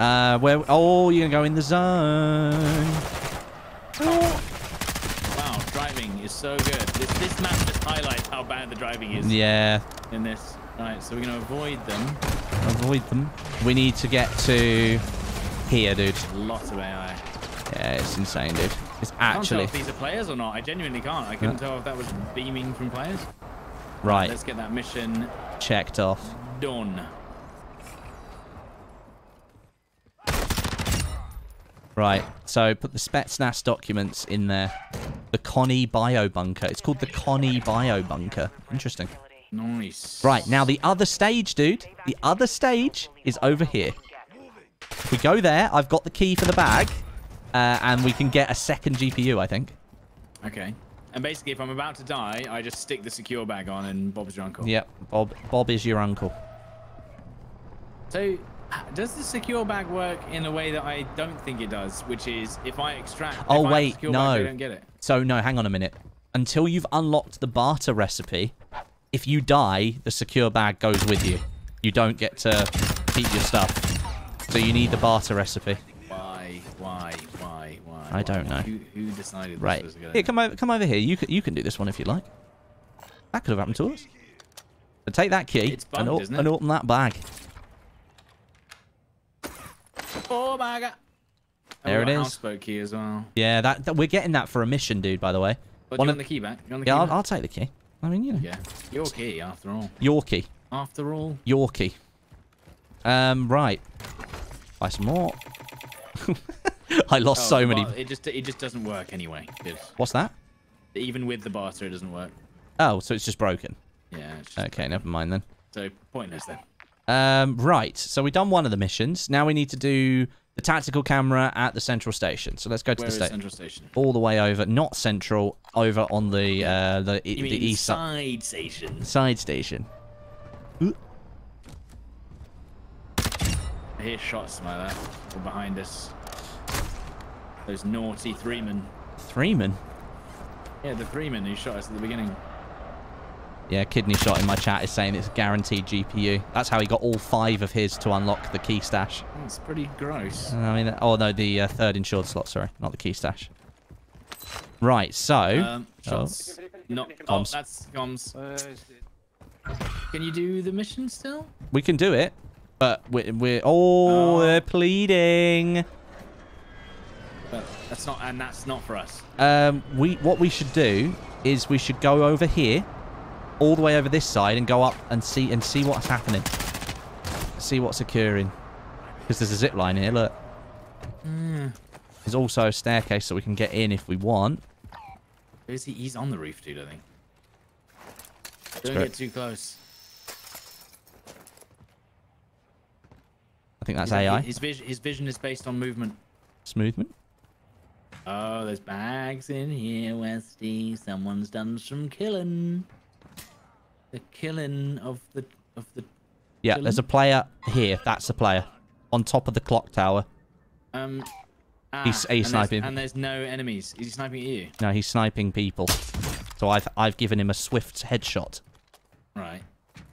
Uh, where? Oh, you're gonna go in the zone. Oh. Driving is so good. This this map just highlights how bad the driving is. Yeah. In this. Alright, so we're gonna avoid them. Avoid them. We need to get to here, dude. Lots of A I. Yeah, it's insane, dude. It's actually. I can't tell if these are players or not. I genuinely can't. I couldn't yeah. tell if that was beaming from players. Right. Let's get that mission checked off. Done. Right, so put the Spetsnaz documents in there. The Connie Bio Bunker. It's called the Connie Bio Bunker. Interesting. Nice. Right, now the other stage, dude. The other stage is over here. If we go there, I've got the key for the bag. Uh, and we can get a second G P U, I think. Okay. And basically, if I'm about to die, I just stick the secure bag on and Bob's your uncle. Yep, Bob, Bob is your uncle. So... Does the secure bag work in a way that I don't think it does, which is if I extract oh if wait I have secure no bag, I don't get it. So no, hang on a minute. Until you've unlocked the barter recipe, if you die, the secure bag goes with you. You don't get to keep your stuff, so you need the barter recipe. Why why why why I don't know who, who decided this right was a good idea. come over come over here. You can you can do this one if you like. That could have happened to us. So take that key it's bugged, and, isn't it? And open that bag. Oh my god! There it is. Key as well. Yeah, that, that we're getting that for a mission, dude. By the way. But one you want of, the key back. You want the yeah, key I'll, back? I'll take the key. I mean, you know. Yeah. Your key, after all. Your key. After all. Your key. Um. Right. Buy some more. I lost oh, so many. Bar, it just it just doesn't work anyway. What's that? Even with the barter, it doesn't work. Oh, so it's just broken. Yeah. It's just okay, broken. Never mind then. So pointless then. Um, right, so we've done one of the missions. Now we need to do the tactical camera at the central station. So let's go to Where the sta central station. All the way over, not central, over on the uh, the, you the mean east side station. Side station. Ooh. I hear shots from like that from behind us. Those naughty three-men. Three-men? Yeah, the three-men who shot us at the beginning. Yeah, Kidney Shot in my chat is saying it's guaranteed G P U. That's how he got all five of his to unlock the key stash. That's pretty gross. I mean, oh no, the uh, third insured slot, sorry, not the key stash. Right, so. Um, shots. Oh. Not, oh, that's comms. Can you do the mission still? We can do it, but we're. we're oh, oh, they're pleading. But that's not, and that's not for us. Um, we what we should do is we should go over here. All the way over this side and go up and see and see what's happening. See what's occurring. Because there's a zip line here, look. Mm. There's also a staircase so we can get in if we want. Is he, he's on the roof, dude, I think. Don't Screw get it. too close. I think that's his, A I. His vision, his vision is based on movement. It's movement? Oh, there's bags in here, Westy. Someone's done some killing. The killing of the of the yeah killing? There's a player here. That's a player on top of the clock tower. Um ah, he's, he's and sniping there's, and there's no enemies. Is he sniping at you? No, he's sniping people, so i've i've given him a swift headshot. Right.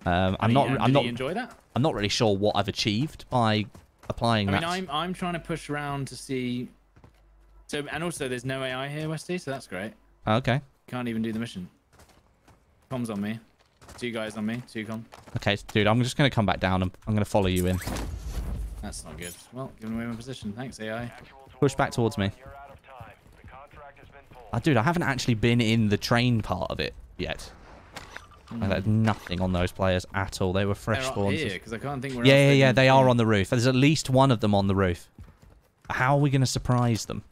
um i'm did not he, i'm did not he enjoy that? I'm not really sure what I've achieved by applying I mean, that. I'm I'm trying to push around to see. So and also there's no A I here, Westy, so that's great. Okay. Can't even do the mission. Comms on me. Two guys on me. Two com. Okay, dude, I'm just gonna come back down. I'm I'm gonna follow you in. That's not good. Well, giving away my position. Thanks, A I. Push back towards me. Oh, dude, I haven't actually been in the train part of it yet. Mm. I had nothing on those players at all. They were fresh spawns. Yeah, yeah, yeah. They are on the roof. There's at least one of them on the roof. How are we going to surprise them?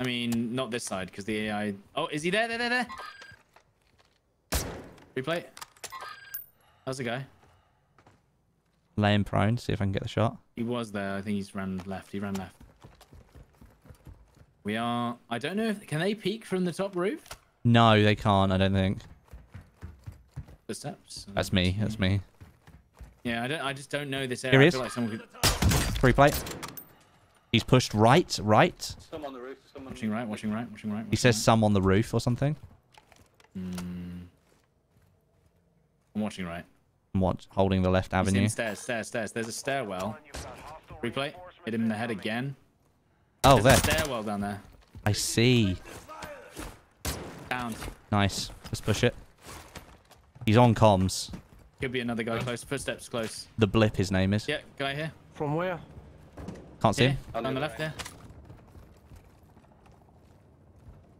I mean, not this side, because the A I... Oh, is he there? There, there, there. Replay. How's the guy? Laying prone, see if I can get the shot. He was there. I think he's ran left. He ran left. We are... I don't know if... Can they peek from the top roof? No, they can't, I don't think. The steps? That's me. That's me. Yeah, I don't. I just don't know this area. Here he is. I feel like someone could... Free play. He's pushed right, right. Some on the roof. Someone... Watching right, watching right, watching right. Watching he says right. Some on the roof or something. Mm. I'm watching right. I'm watch, holding the left avenue. He's in stairs, stairs, stairs. There's a stairwell. Free play. Hit him in the head again. Oh, there's there. A stairwell down there. I see. Down. Nice. Let's push it. He's on comms. Could be another guy close. Footsteps close. The blip, his name is. Yeah, guy here. From where? Can't see him. On the left there.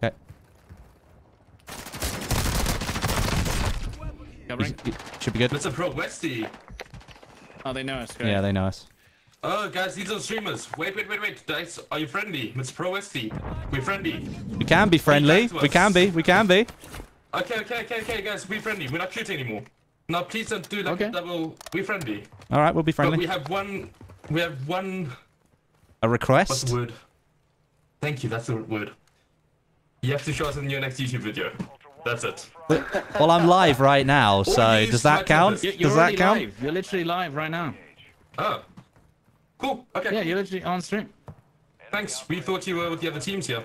Okay. Covering. He's, he should be good. That's a pro Westy. Oh, they know us. Great. Yeah, they know us. Oh, guys, these are streamers. Wait, wait, wait, wait. Guys, are you friendly? It's pro Westy. We're friendly. We can be friendly. We can be. We can be. Okay, okay, okay, okay, guys, we're friendly. We're not shooting anymore. Now, please don't do like okay. double. We're friendly. All right, we'll be friendly. But we have one. We have one. A request. What's the word? Thank you. That's the word. You have to show us in your next YouTube video. That's it. Well, I'm live right now, so does that count? You're does that count? Live. You're literally live right now. Oh, cool. Okay. Yeah, you're literally on stream. Thanks. We thought you were with the other teams here.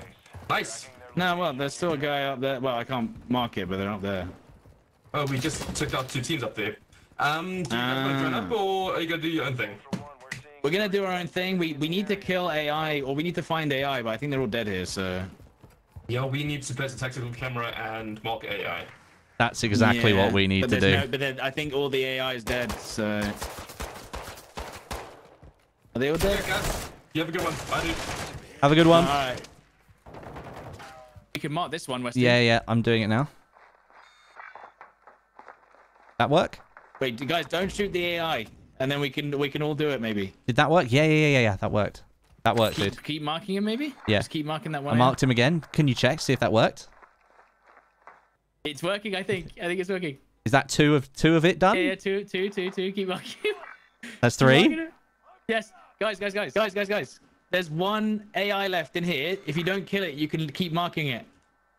Nice. No, well, there's still a guy up there. Well, I can't mark it, but they're up there. Oh, we just took out two teams up there. Um, do you guys want to join up, or are you going to do your own thing? We're going to do our own thing. We we need to kill A I, or we need to find A I, but I think they're all dead here, so... Yeah, we need to place a tactical camera and mark A I. That's exactly yeah, what we need to do. No, but then I think all the A I is dead, so... Are they all dead? Okay, guys. You have a good one. I do. Have a good one. All right. You can mark this one, Westy. Yeah, yeah, I'm doing it now. That work? Wait, guys, don't shoot the A I, and then we can we can all do it maybe. Did that work? Yeah, yeah, yeah, yeah. That worked. That worked, keep, dude. Keep marking him, maybe. Yeah. Just keep marking that one. I marked him again. Can you check see if that worked? It's working, I think. I think it's working. Is that two of two of it done? Yeah, yeah two, two, two, two. Keep marking. That's three. Yes, guys, guys, guys, guys, guys, guys. There's one A I left in here. If you don't kill it, you can keep marking it.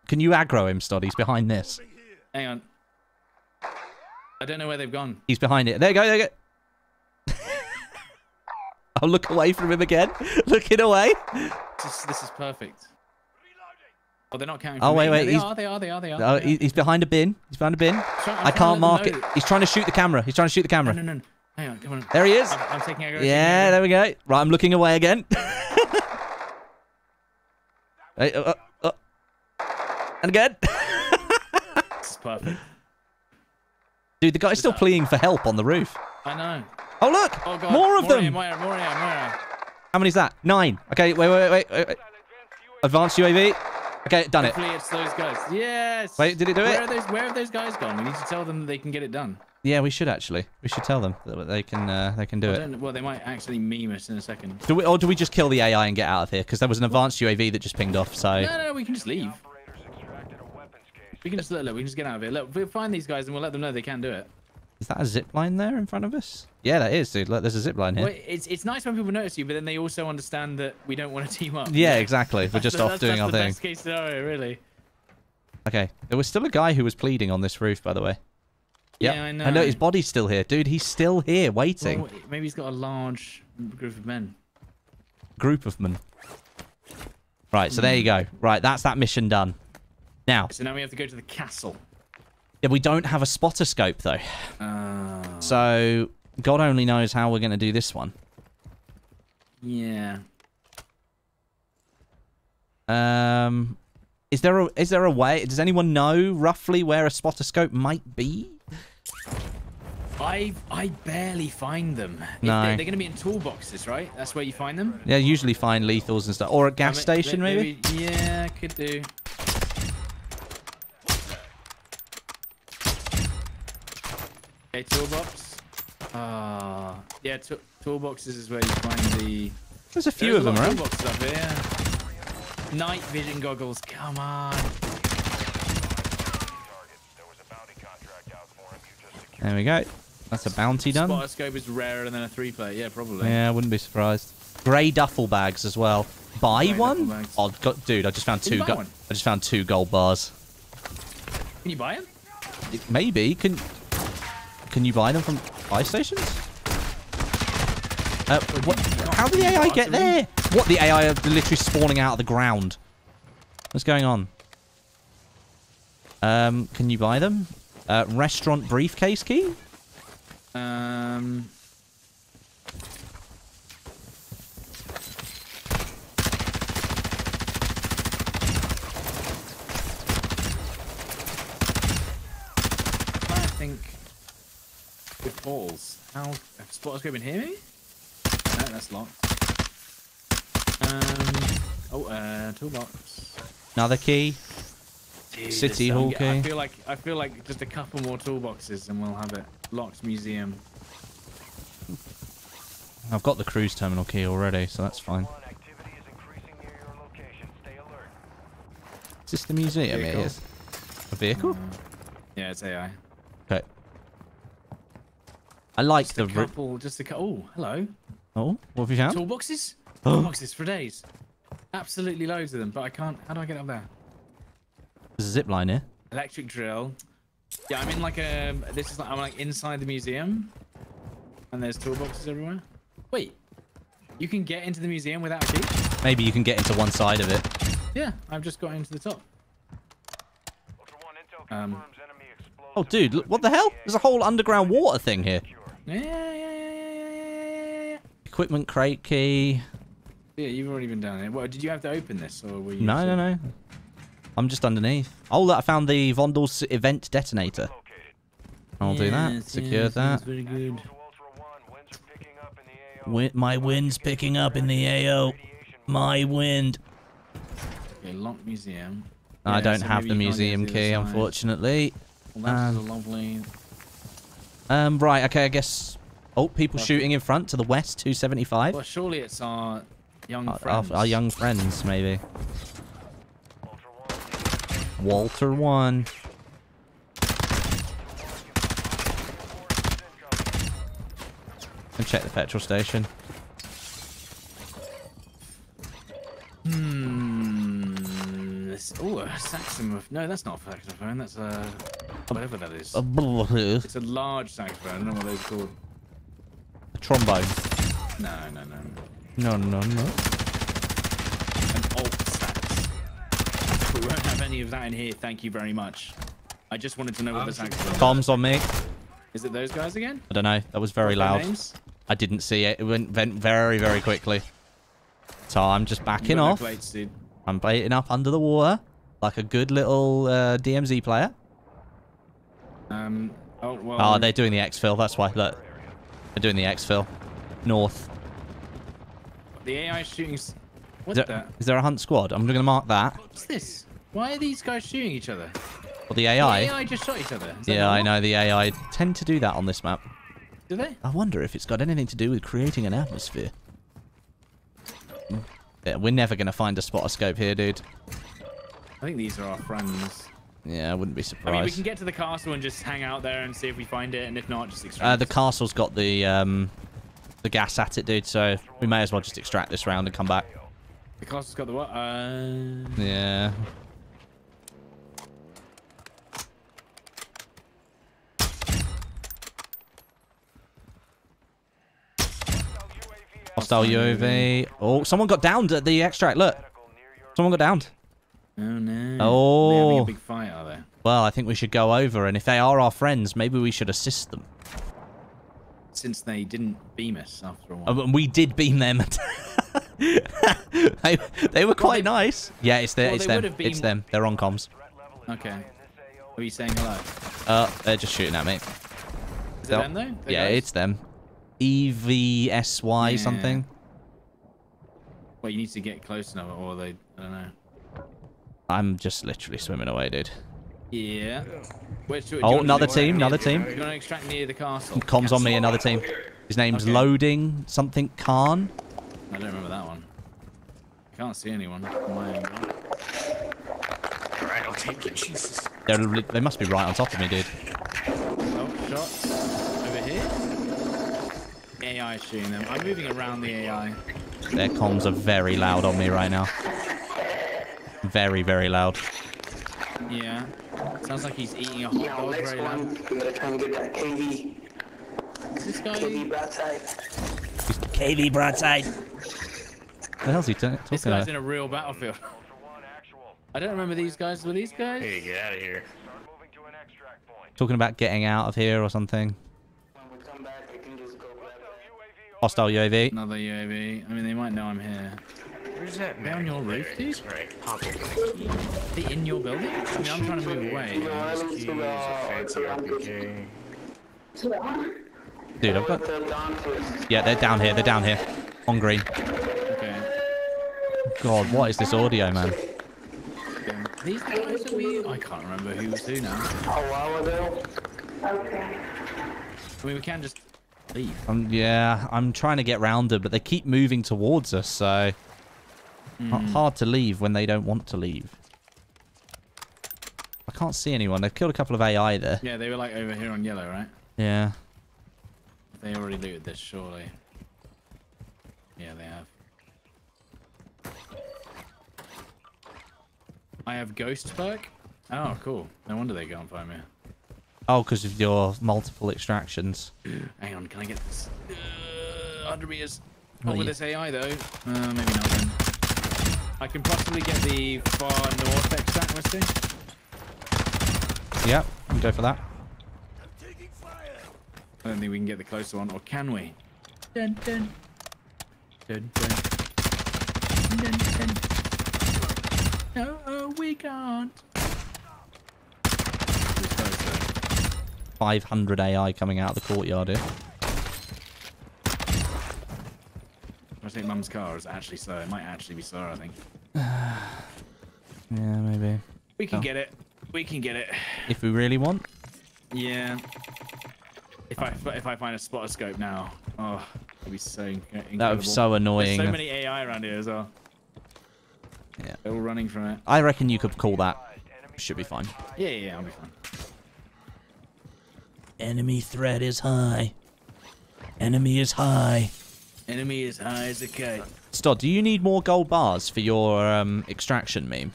Can you aggro him, Stod? He's behind this. Hang on. I don't know where they've gone. He's behind it. There you go, there you go. I'll look away from him again. Looking away. This, this is perfect. Oh, they're not counting for oh, wait, me. wait. They he's... are, they are, they are, they are. Oh, they he's are. behind a bin. He's behind a bin. I can't mark it. He's trying to shoot the camera. He's trying to shoot the camera. No, no, no. Hang on, come on. There he is. I'm, I'm taking aggro. Yeah, there we go. Right, I'm looking away again. Hey, uh, uh, uh. And again. It's perfect. Dude, the guy's still pleading for help on the roof. I know. Oh, look. Oh, God. More of more them. Air, more air, more air, more air. How many's that? Nine. Okay, wait, wait, wait, wait. wait. Advanced U A V. Okay, done it. Hopefully it's those guys. Yes. Wait, did it do it? Where are those, where have those guys gone? We need to tell them that they can get it done. Yeah, we should actually. We should tell them that they can uh, they can do it. Well, they might actually meme us in a second. Do we, or do we just kill the A I and get out of here? Because there was an advanced U A V that just pinged off, so... No, no, we can just leave. We can just, look, look, we can just get out of here. Look, we'll find these guys and we'll let them know they can do it. Is that a zip line there in front of us? Yeah, that is, dude. Look, there's a zip line here. Well, it's, it's nice when people notice you, but then they also understand that we don't want to team up. Yeah, exactly. We're just that's, off that's, doing that's our the thing. Best case scenario, really. Okay. There was still a guy who was pleading on this roof, by the way. Yep. Yeah, I know. I know his body's still here, dude. He's still here, waiting. Well, maybe he's got a large group of men. Group of men. Right, so mm. there you go. Right, that's that mission done. Now. So now we have to go to the castle. Yeah, we don't have a spotter scope though. Uh... So God only knows how we're going to do this one. Yeah. Um, is there a is there a way? Does anyone know roughly where a spotter scope might be? I I barely find them. No. They're, they're going to be in toolboxes, right? That's where you find them. Yeah, you usually find lethals and stuff, or a gas I mean, station maybe? maybe. Yeah, could do. Okay, toolbox. Ah, uh, yeah, to toolboxes is where you find the. There's a few There's of a them, right? Toolboxes up here. Night vision goggles. Come on. There we go. That's a bounty done. Spotter scope is rarer than a three-plate. Yeah, probably. Yeah, I wouldn't be surprised. Grey duffel bags as well. Buy Grey one? Oh, God, dude, I just found two. I just found two gold bars. Can you buy them? Maybe. Can Can you buy them from buy stations? Uh, what? How did the A I get there? What? The A I are literally spawning out of the ground. What's going on? Um, can you buy them? Uh, restaurant briefcase key? Um... I think... With balls. How... Have spotters been here, maybe? No, that's locked. Um... Oh, uh, toolbox. Another key. Dude, City Hall key. I feel like I feel like just a couple more toolboxes and we'll have it. Locked museum. I've got the cruise terminal key already, so that's fine. Is this the museum? It is. A vehicle? Mm. Yeah, it's A I. Okay. I like just the. A couple, just a couple. Oh, hello. Oh, what have you found? Toolboxes. Toolboxes for days. Absolutely loads of them, but I can't. How do I get up there? There's a zip line here. Electric drill. Yeah, I'm in like a. This is like I'm like inside the museum, and there's toolboxes everywhere. Wait, you can get into the museum without a key? Maybe you can get into one side of it. Yeah, I've just got into the top. Um. Oh, dude, look, what the hell? There's a whole underground water thing here. Yeah, yeah, yeah, yeah, yeah, yeah. Equipment crate key. Yeah, you've already been down here. Well, did you have to open this, or were you? No, no, no. I'm just underneath. Oh, look, I found the Vondel's event detonator. I'll yes, do that. Secure yes, that. Very good. Wind, my wind's picking up in the A O. My wind. Okay, locked museum. I yeah, don't so have the museum key, the unfortunately. Well, that's um, lovely. Um, right, okay, I guess... Oh, people Perfect. shooting in front to the west, two seventy-five. Well, surely it's our young our, friends. Our, our young friends, maybe. Walter one. And check the petrol station. Hmm. This, ooh, a saxophone. No, that's not a saxophone. That's a whatever that is. It's a large saxophone. I don't know what those are called. A trombone. No, no, no. No, no, no. An alt sax. We won't have any of that in here, thank you very much. I just wanted to know what the saxophone was. Bombs on me. Is it those guys again? I don't know. That was very loud. Names? I didn't see it. It went very, very quickly. So I'm just backing off. Plates, I'm baiting up under the water like a good little uh, D M Z player. Um. Oh, well, oh, they're doing the exfil. That's why. Look, they're doing the exfil. North. The A I shooting. What's is there, that? Is there a hunt squad? I'm going to mark that. What's this? Why are these guys shooting each other? Well, the A I. The A I just shot each other. Yeah, I know. The A I tend to do that on this map. Do they? I wonder if it's got anything to do with creating an atmosphere. Yeah, we're never going to find a spotter scope here, dude. I think these are our friends. Yeah, I wouldn't be surprised. I mean, we can get to the castle and just hang out there and see if we find it, and if not, just extract uh, the it. The castle's got the, um, the gas at it, dude, so we may as well just extract this round and come back. The castle's got the what? Uh... Yeah. Hostile U A V. Oh, someone got downed at the extract. Look. Someone got downed. Oh, no. Oh. They're having a big fight, are they? Well, I think we should go over, and if they are our friends, maybe we should assist them. Since they didn't beam us after a while. Oh, but we did beam them. they, they were quite well, they, nice. Yeah, it's, the, well, it's them. It's them. They're on comms. Okay. Are you saying hello? Uh, they're just shooting at me. Is it them, though? They're yeah, guys? It's them. E V S Y yeah. something. Well, you need to get close enough, or they... I don't know. I'm just literally swimming away, dude. Yeah. Wait, should, oh, another team, another team. Do you want to extract near the castle? Comms castle. on me, another team. His name's okay. Loading something Khan. I don't remember that one. Can't see anyone. My Alright, I'll take it, Jesus. They're, they must be right on top of me, dude. Oh, shot. Over here? A I shooting them. I'm moving around the A I. Their comms are very loud on me right now. Very, very loud. Yeah. Sounds like he's eating a hot yeah, dog very loud. I'm gonna try and get that K V. Is this guy? K V broadside. K V broadside. What the hell's he talking about? This guy's about? in a real battlefield. I don't remember these guys. Were these guys? Hey, get out of here. Talking about getting out of here or something. When we come back, we can just go grab it. Hostile U A V. Another U A V. I mean, they might know I'm here. Where's that man? They on your roof, dude? Right. Are they in your building? I mean, I'm trying to move away. Dude, I've got... Yeah, they're down here. They're down here. On green. Okay. God, what is this audio, man? These guys are weird. I can't remember who was who now. A while ago. Okay. I mean, we can just leave. Um, yeah, I'm trying to get round them, but they keep moving towards us, so... Mm. Hard to leave when they don't want to leave. I can't see anyone. They've killed a couple of A I there. Yeah, they were like over here on yellow, right? Yeah. They already looted this, surely. Yeah, they have. I have ghost perk. Oh, cool. No wonder they can't find me. Oh, because of your multiple extractions. Hang on, can I get this? Uh, one hundred meters. Not with this A I, though. Uh, maybe not then. I can possibly get the far north extract, let's see. Yep, we go for that. I'm taking fire. I don't think we can get the closer one, or can we? Dun, dun. Dun, dun. Dun, dun. No, oh, we can't. five hundred A I coming out of the courtyard here. I think Mum's car is actually slow. It might actually be slower, I think. Yeah, maybe. We can oh. get it. We can get it. If we really want. Yeah. If oh. I if I find a spotter scope now, oh, it'd be so incredible. That would be so annoying. There's so many A I around here as well. Yeah. They're all running from it. I reckon you could call that. Should be fine. Yeah, yeah, yeah, I'll be fine. Enemy threat is high. Enemy is high. Enemy is high as a kite. Stod, do you need more gold bars for your um, extraction meme?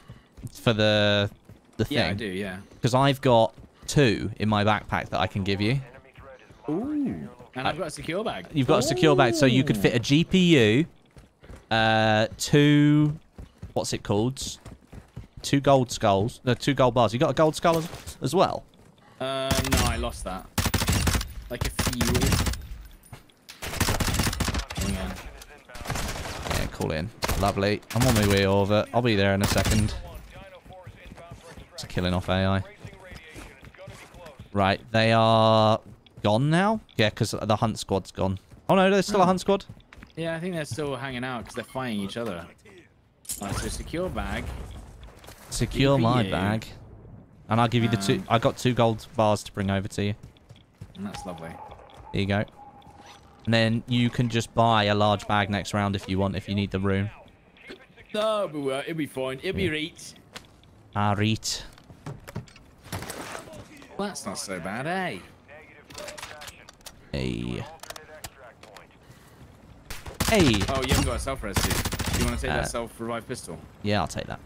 For the the thing? Yeah, I do, yeah. Because I've got two in my backpack that I can give you. Ooh. And I've got a secure bag. You've got Ooh. a secure bag, so you could fit a G P U, uh, two... What's it called? Two gold skulls. No, two gold bars. You got a gold skull as, as well? Uh, no, I lost that. Like a few... Yeah, call in. Lovely. I'm on my way over. I'll be there in a second. It's killing off A I. Right, they are gone now? Yeah, because the hunt squad's gone. Oh no, there's still a hunt squad? Yeah, I think they're still hanging out because they're fighting each other. Alright, so secure bag. Secure my bag. And I'll give you the two. I got two gold bars to bring over to you. And that's lovely. There you go. And then you can just buy a large bag next round if you want, if you need the room. No, but well, it'll be fine. It'll yeah. be reet. Ah, reet. Well, that's not so bad, eh? Hey. Hey. Oh, you haven't got a self-res, dude. Do you want to take uh, that self-revive pistol? Yeah, I'll take that.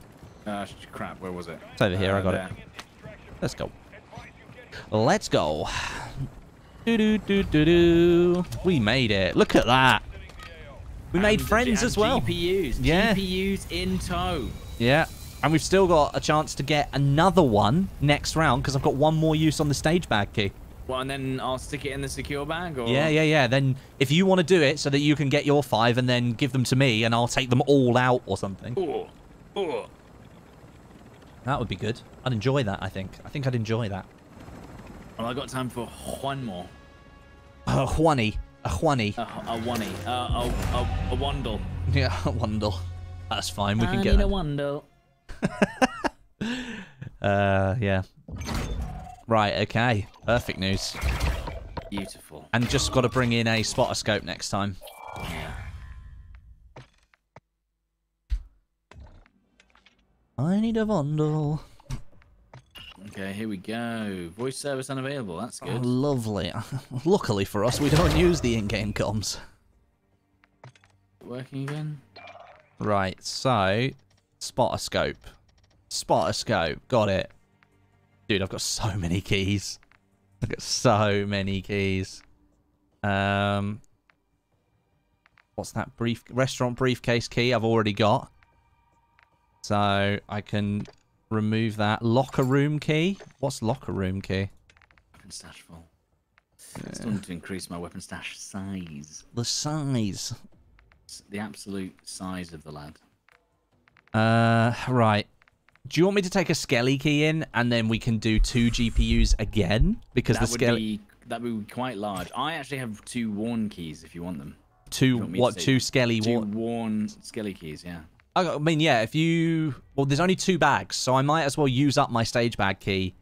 Uh, crap, where was it? It's over here, uh, I got there. it. Let's go. Let's go. Do, do, do, do, do. We made it. Look at that. We made and friends as well. G P Us. Yeah. G P Us in tow. Yeah. And we've still got a chance to get another one next round because I've got one more use on the stage bag key. Well, and then I'll stick it in the secure bag? Or? Yeah, yeah, yeah. Then if you want to do it so that you can get your five and then give them to me and I'll take them all out or something. Ooh. Ooh. That would be good. I'd enjoy that, I think. I think I'd enjoy that. Well, I got time for one more. A Juani. A Juani. A Juani. A, a, a, a Wandle. Yeah, a Wandle. That's fine. We I can get that. I need a Wandle. uh, yeah. Right, okay. Perfect news. Beautiful. And just got to bring in a spotter scope next time. Yeah. I need a Wandle. Okay, here we go. Voice service unavailable. That's good. Oh, lovely. Luckily for us, we don't use the in-game comms. Working again. Right, so spotter scope. Spotter scope. Got it. Dude, I've got so many keys. I've got so many keys. Um, what's that brief restaurant briefcase key? I've already got. So I can remove that locker room key. What's locker room key? Weapon stash full. Yeah. I still need to increase my weapon stash size. The size. It's the absolute size of the lad. Uh, right. Do you want me to take a Skelly key in and then we can do two G P Us again? Because that the Skelly that would be quite large. I actually have two worn keys if you want them. Two want what? Two Skelly two worn. Two worn Skelly keys. Yeah. I mean, yeah, if you... Well, there's only two bags, so I might as well use up my stage bag key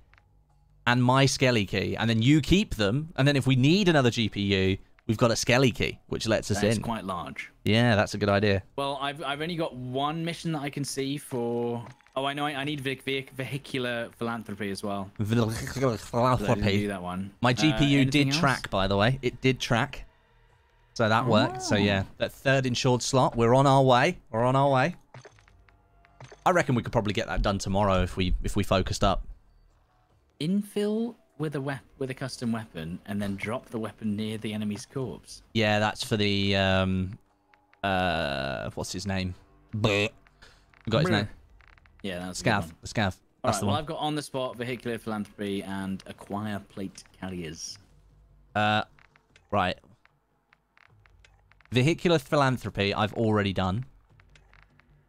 and my Skelly key, and then you keep them, and then if we need another G P U, we've got a Skelly key, which lets us in. That's quite large. Yeah, that's a good idea. Well, I've, I've only got one mission that I can see for... Oh, I know, I, I need vehicular philanthropy as well. Vehicular philanthropy. I didn't do that one. My G P U uh, did track, else? by the way. It did track. So that worked. Oh. So yeah, that third insured slot. We're on our way. We're on our way. I reckon we could probably get that done tomorrow if we if we focused up. Infill with a wep with a custom weapon and then drop the weapon near the enemy's corpse. Yeah, that's for the um uh what's his name? Bleh. Got his name. Yeah, that's Scav. The Scav. That's right, the one. Well, I've got on the spot vehicular philanthropy and acquire plate carriers. Uh, right. Vehicular philanthropy, I've already done.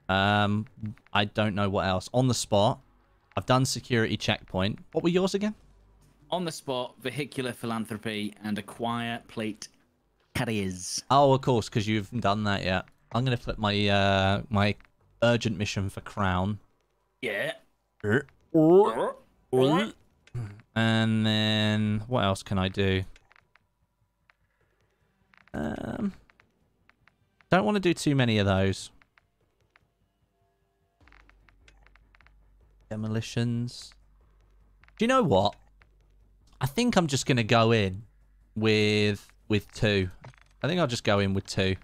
Um, I don't know what else. On the spot, I've done security checkpoint. What were yours again? On the spot, vehicular philanthropy and acquire plate carriers. Oh, of course, because you've done that yet. I'm gonna flip my uh my urgent mission for Crown. Yeah. And then what else can I do? Um. Don't want to do too many of those. Demolitions. Do you know what? I think I'm just going to go in with with two. I think I'll just go in with two.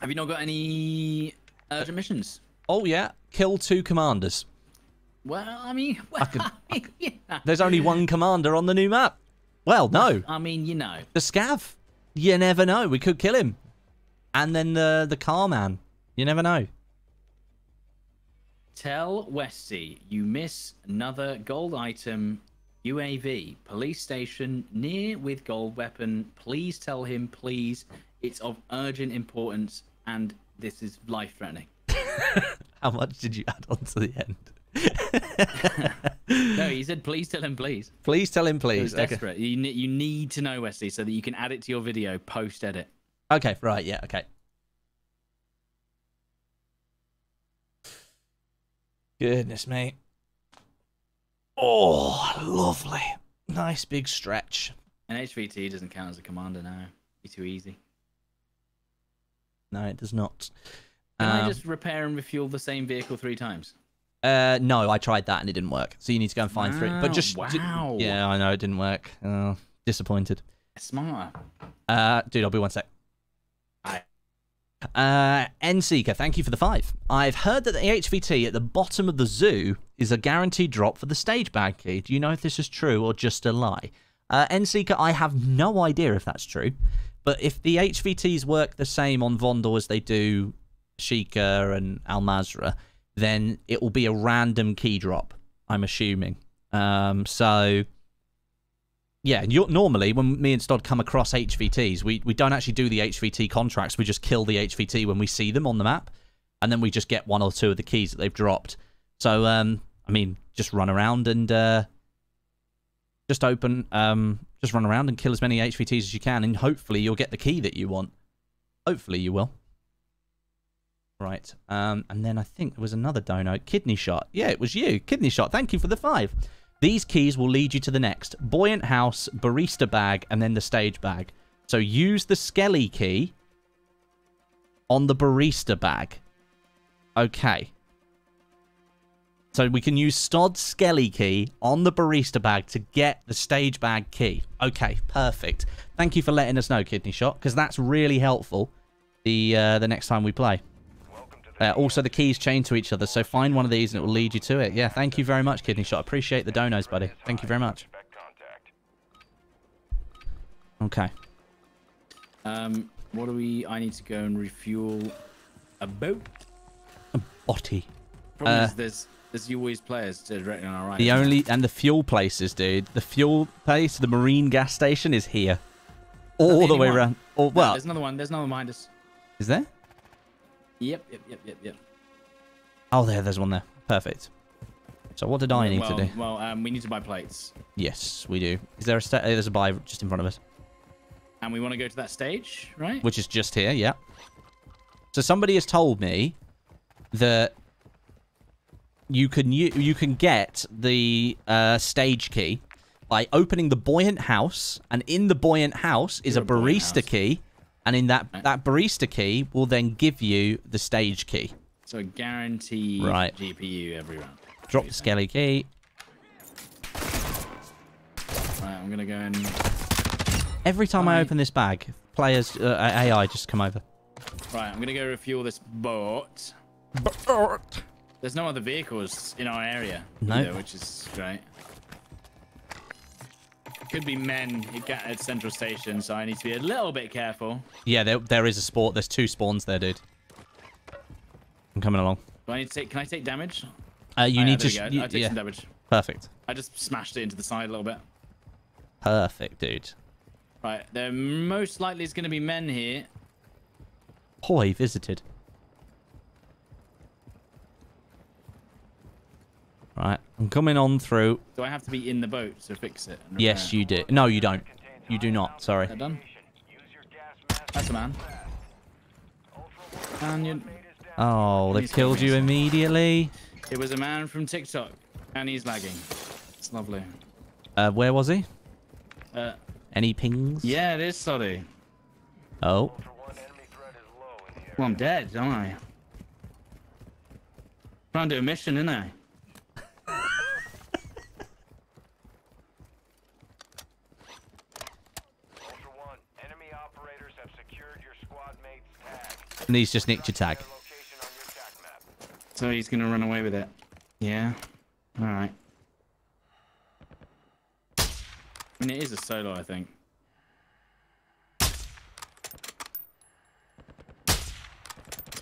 Have you not got any urgent uh, missions? Oh, yeah. Kill two commanders. Well, I mean... Well, I could, I could, yeah. There's only one commander on the new map. Well, no. I mean, you know. The Scav. You never know. We could kill him. And then the the car man. You never know. Tell Westy you miss another gold item, U A V, police station, near with gold weapon. Please tell him, please. It's of urgent importance and this is life-threatening. How much did you add on to the end? No, he said, please tell him, please. Please tell him, please. It was desperate. Okay. You, you need to know, Westy, so that you can add it to your video post-edit. Okay, right, yeah, okay. Goodness me. Oh, lovely. Nice big stretch. And H V T doesn't count as a commander now. Be too easy. No, it does not. Can um, I just repair and refuel the same vehicle three times? Uh, no, I tried that and it didn't work. So you need to go and find wow, three. But just wow. Yeah, I know, it didn't work. Oh, disappointed. Smart. Uh, dude, I'll be one sec. Uh, N-Seeker, thank you for the five. I've heard that the H V T at the bottom of the zoo is a guaranteed drop for the stage bag key. Do you know if this is true or just a lie? Uh, N-Seeker, I have no idea if that's true, but if the H V Ts work the same on Vondor as they do Sheikah and Al Mazrah, then it will be a random key drop, I'm assuming. Um, so Yeah, and you're, normally when me and Stod come across H V Ts, we, we don't actually do the H V T contracts. We just kill the H V T when we see them on the map, and then we just get one or two of the keys that they've dropped. So, um, I mean, just run around and uh, just open, um, just run around and kill as many H V Ts as you can, and hopefully you'll get the key that you want. Hopefully you will. Right, um, and then I think there was another dono. Kidney shot. Yeah, it was you. Kidney shot. Thank you for the five. These keys will lead you to the next. Buoyant house, barista bag, and then the stage bag. So use the Skelly key on the barista bag. Okay. So we can use Stod's Skelly key on the barista bag to get the stage bag key. Okay, perfect. Thank you for letting us know, Kidney Shot, because that's really helpful the, uh, the next time we play. Uh, also, the keys chain to each other, so find one of these and it will lead you to it. Yeah, thank you very much, Kidney Shot. Appreciate the donos, buddy. Thank you very much. Okay. Um, what do we... I need to go and refuel a boat. A botty. Problem uh, is there's, there's always players directly on our right. The only... And the fuel places, dude. The fuel place, the marine gas station is here. All the way around. Or, well, no, there's another one. There's another one behind us. Is there? Yep, yep, yep, yep, yep. Oh, there, there's one there. Perfect. So what did I need well, to do? Well, um, we need to buy plates. Yes, we do. Is there a sta There's a buy just in front of us. And we want to go to that stage, right? Which is just here, yeah. So somebody has told me that you can you, you can get the uh, stage key by opening the buoyant house, and in the buoyant house is You're a barista house. key. And in that, right. that barista key will then give you the stage key. So guarantee right. G P U every round. Drop the Skelly key. Right, I'm going to go and... Every time right. I open this bag, players, uh, A I just come over. Right, I'm going to go refuel this boat. Boat. There's no other vehicles in our area. No. Nope. Which is great. Could be men at Central Station, so I need to be a little bit careful. Yeah, there, there is a sport. There's two spawns there, dude. I'm coming along. Do I need to take, can I take damage? Uh, you oh, need yeah, to... You, I take yeah. some damage. Perfect. I just smashed it into the side a little bit. Perfect, dude. Right, there most likely is going to be men here. Hoi visited. Right, I'm coming on through. Do I have to be in the boat to fix it? Yes, you do. No, you don't. You do not. Sorry. Done? That's a man. And you... Oh, they killed you immediately. It was a man from TikTok, and he's lagging. It's lovely. Uh, where was he? Uh, Any pings? Yeah, it is, sorry. Oh. Well, I'm dead, don't I? Trying to do a mission, isn't I? And he's just nicked your tag. So he's going to run away with it. Yeah. All right. I mean, it is a solo, I think. It's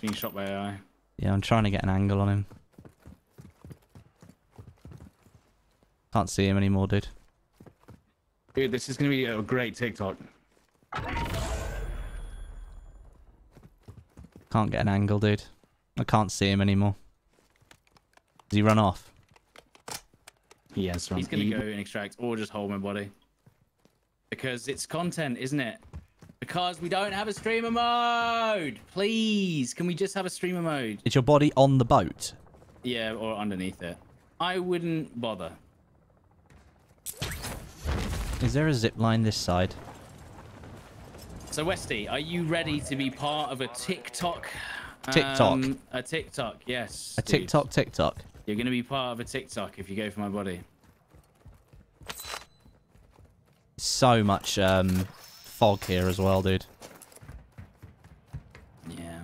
being shot by A I. Yeah, I'm trying to get an angle on him. Can't see him anymore, dude. Dude, this is going to be a great TikTok. Can't get an angle, dude. I can't see him anymore. Does he run off? He has run. He's going to go and extract or just hold my body. Because it's content, isn't it? Because we don't have a streamer mode! Please, can we just have a streamer mode? Is your body on the boat? Yeah, or underneath it. I wouldn't bother. Is there a zip line this side? So Westy, are you ready to be part of a TikTok? TikTok. Um, a TikTok, yes. A dude. TikTok, TikTok. You're going to be part of a TikTok if you go for my body. So much um, fog here as well, dude. Yeah.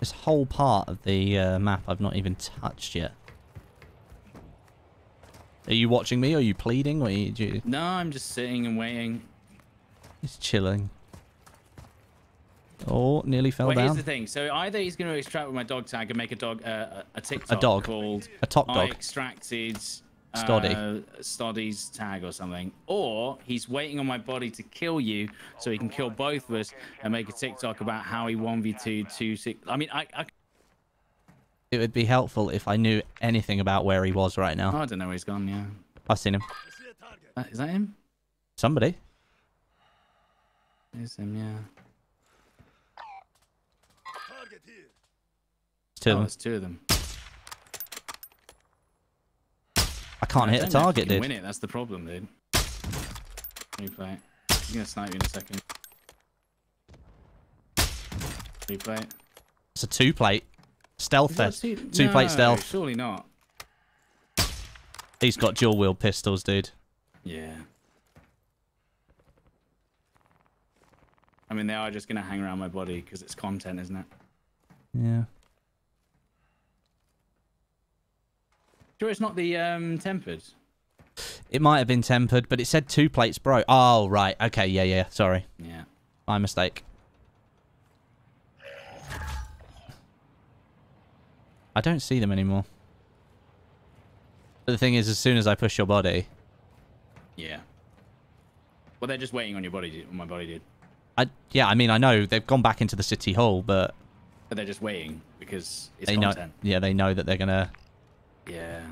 This whole part of the uh, map I've not even touched yet. Are you watching me? Or are you pleading? Or are you, you... No, I'm just sitting and waiting. He's chilling. Oh, nearly fell well, down. Here's the thing. So either he's going to extract with my dog tag and make a dog, uh, a TikTok a dog. called... A top dog. I extracted Stodeh. Uh, Stodeh's tag or something. Or he's waiting on my body to kill you so he can kill both of us and make a TikTok about how he one v two two six. I mean, I, I... It would be helpful if I knew anything about where he was right now. Oh, I don't know where he's gone, yeah. I've seen him. Uh, is that him? Somebody. It's him, yeah. Two oh, there's two of them. I can't I hit the target, dude. Win it. That's the problem, dude. Replay. He's gonna snipe you in a second. Replay. It's a two-plate stealth test. Two, two no, plate stealth. Surely not. He's got dual wheel pistols, dude. Yeah. I mean, they are just gonna hang around my body because it's content, isn't it? Yeah. Sure, it's not the um, tempered. It might have been tempered, but it said two plates, bro. Oh, right. Okay, yeah, yeah. Sorry. Yeah. My mistake. I don't see them anymore. But the thing is, as soon as I push your body... Yeah. Well, they're just waiting on your body, dude. My body, dude. I, yeah, I mean, I know. They've gone back into the city hall, but... But they're just waiting because it's they content. Know, yeah, they know that they're going to... Yeah.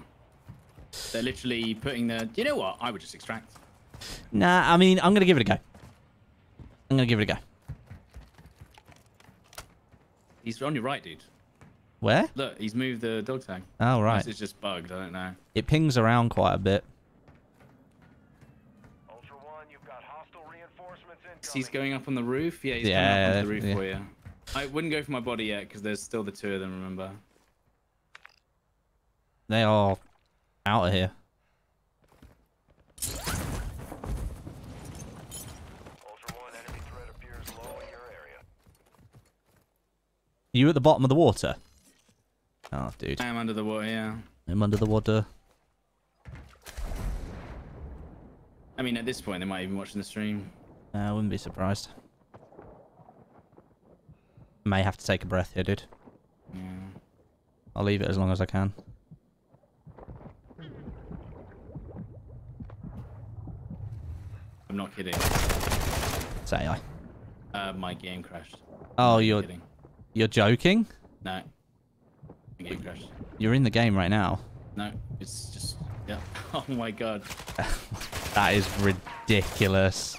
They're literally putting the... You know what? I would just extract. Nah, I mean, I'm going to give it a go. I'm going to give it a go. He's on your right, dude. Where? Look, he's moved the dog tag. Oh, right. Unless it's just bugged. I don't know. It pings around quite a bit. Ultra One, you've got hostile reinforcements incoming. He's going up on the roof? Yeah, he's yeah, going up on the roof yeah. for you. I wouldn't go for my body yet, because there's still the two of them, remember? They are out of here. Ultra One, enemy threat appears low in your area. You at the bottom of the water? Oh, dude. I am under the water, yeah. I'm under the water. I mean, at this point, they might even be watching the stream. Uh, I wouldn't be surprised. May have to take a breath here, dude. Yeah. I'll leave it as long as I can. I'm not kidding. It's A I. Uh, my game crashed. Oh, you're kidding. You're joking? No. My game crashed. You're in the game right now. No, it's just yeah. Oh my god. That is ridiculous.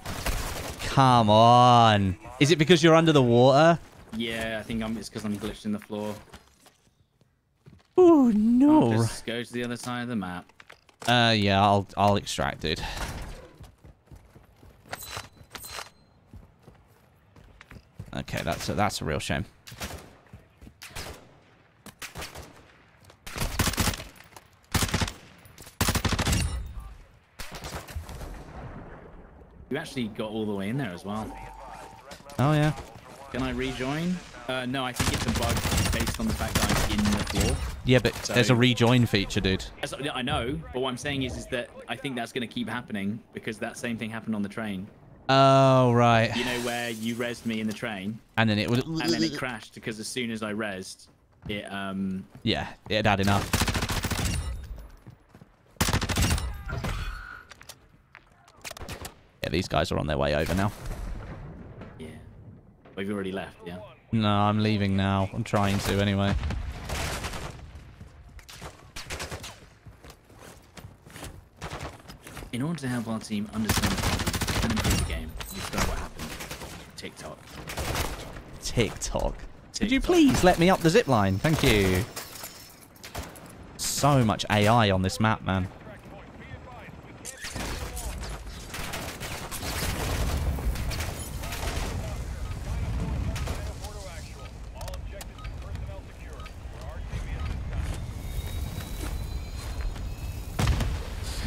Come on. Is it because you're under the water? Yeah, I think I'm. It's because I'm glitched in the floor. Oh no. I'll just go to the other side of the map. Uh, yeah, I'll I'll extract, dude. Okay, that's a, that's a real shame. You actually got all the way in there as well. Oh, yeah. Can I rejoin? Uh, no, I can get some bugs based on the fact that I'm in the floor. Yeah, but so, there's a rejoin feature, dude. I know, but what I'm saying is, is that I think that's going to keep happening because that same thing happened on the train. Oh, right. You know where you rezzed me in the train? And then it would... And then it crashed because as soon as I rezzed, it... um. Yeah, it had enough. Yeah, these guys are on their way over now. Yeah. We've already left, yeah? No, I'm leaving now. I'm trying to anyway. In order to help our team understand... TikTok. TikTok. Could you please let me up the zip line? Thank you. So much A I on this map, man.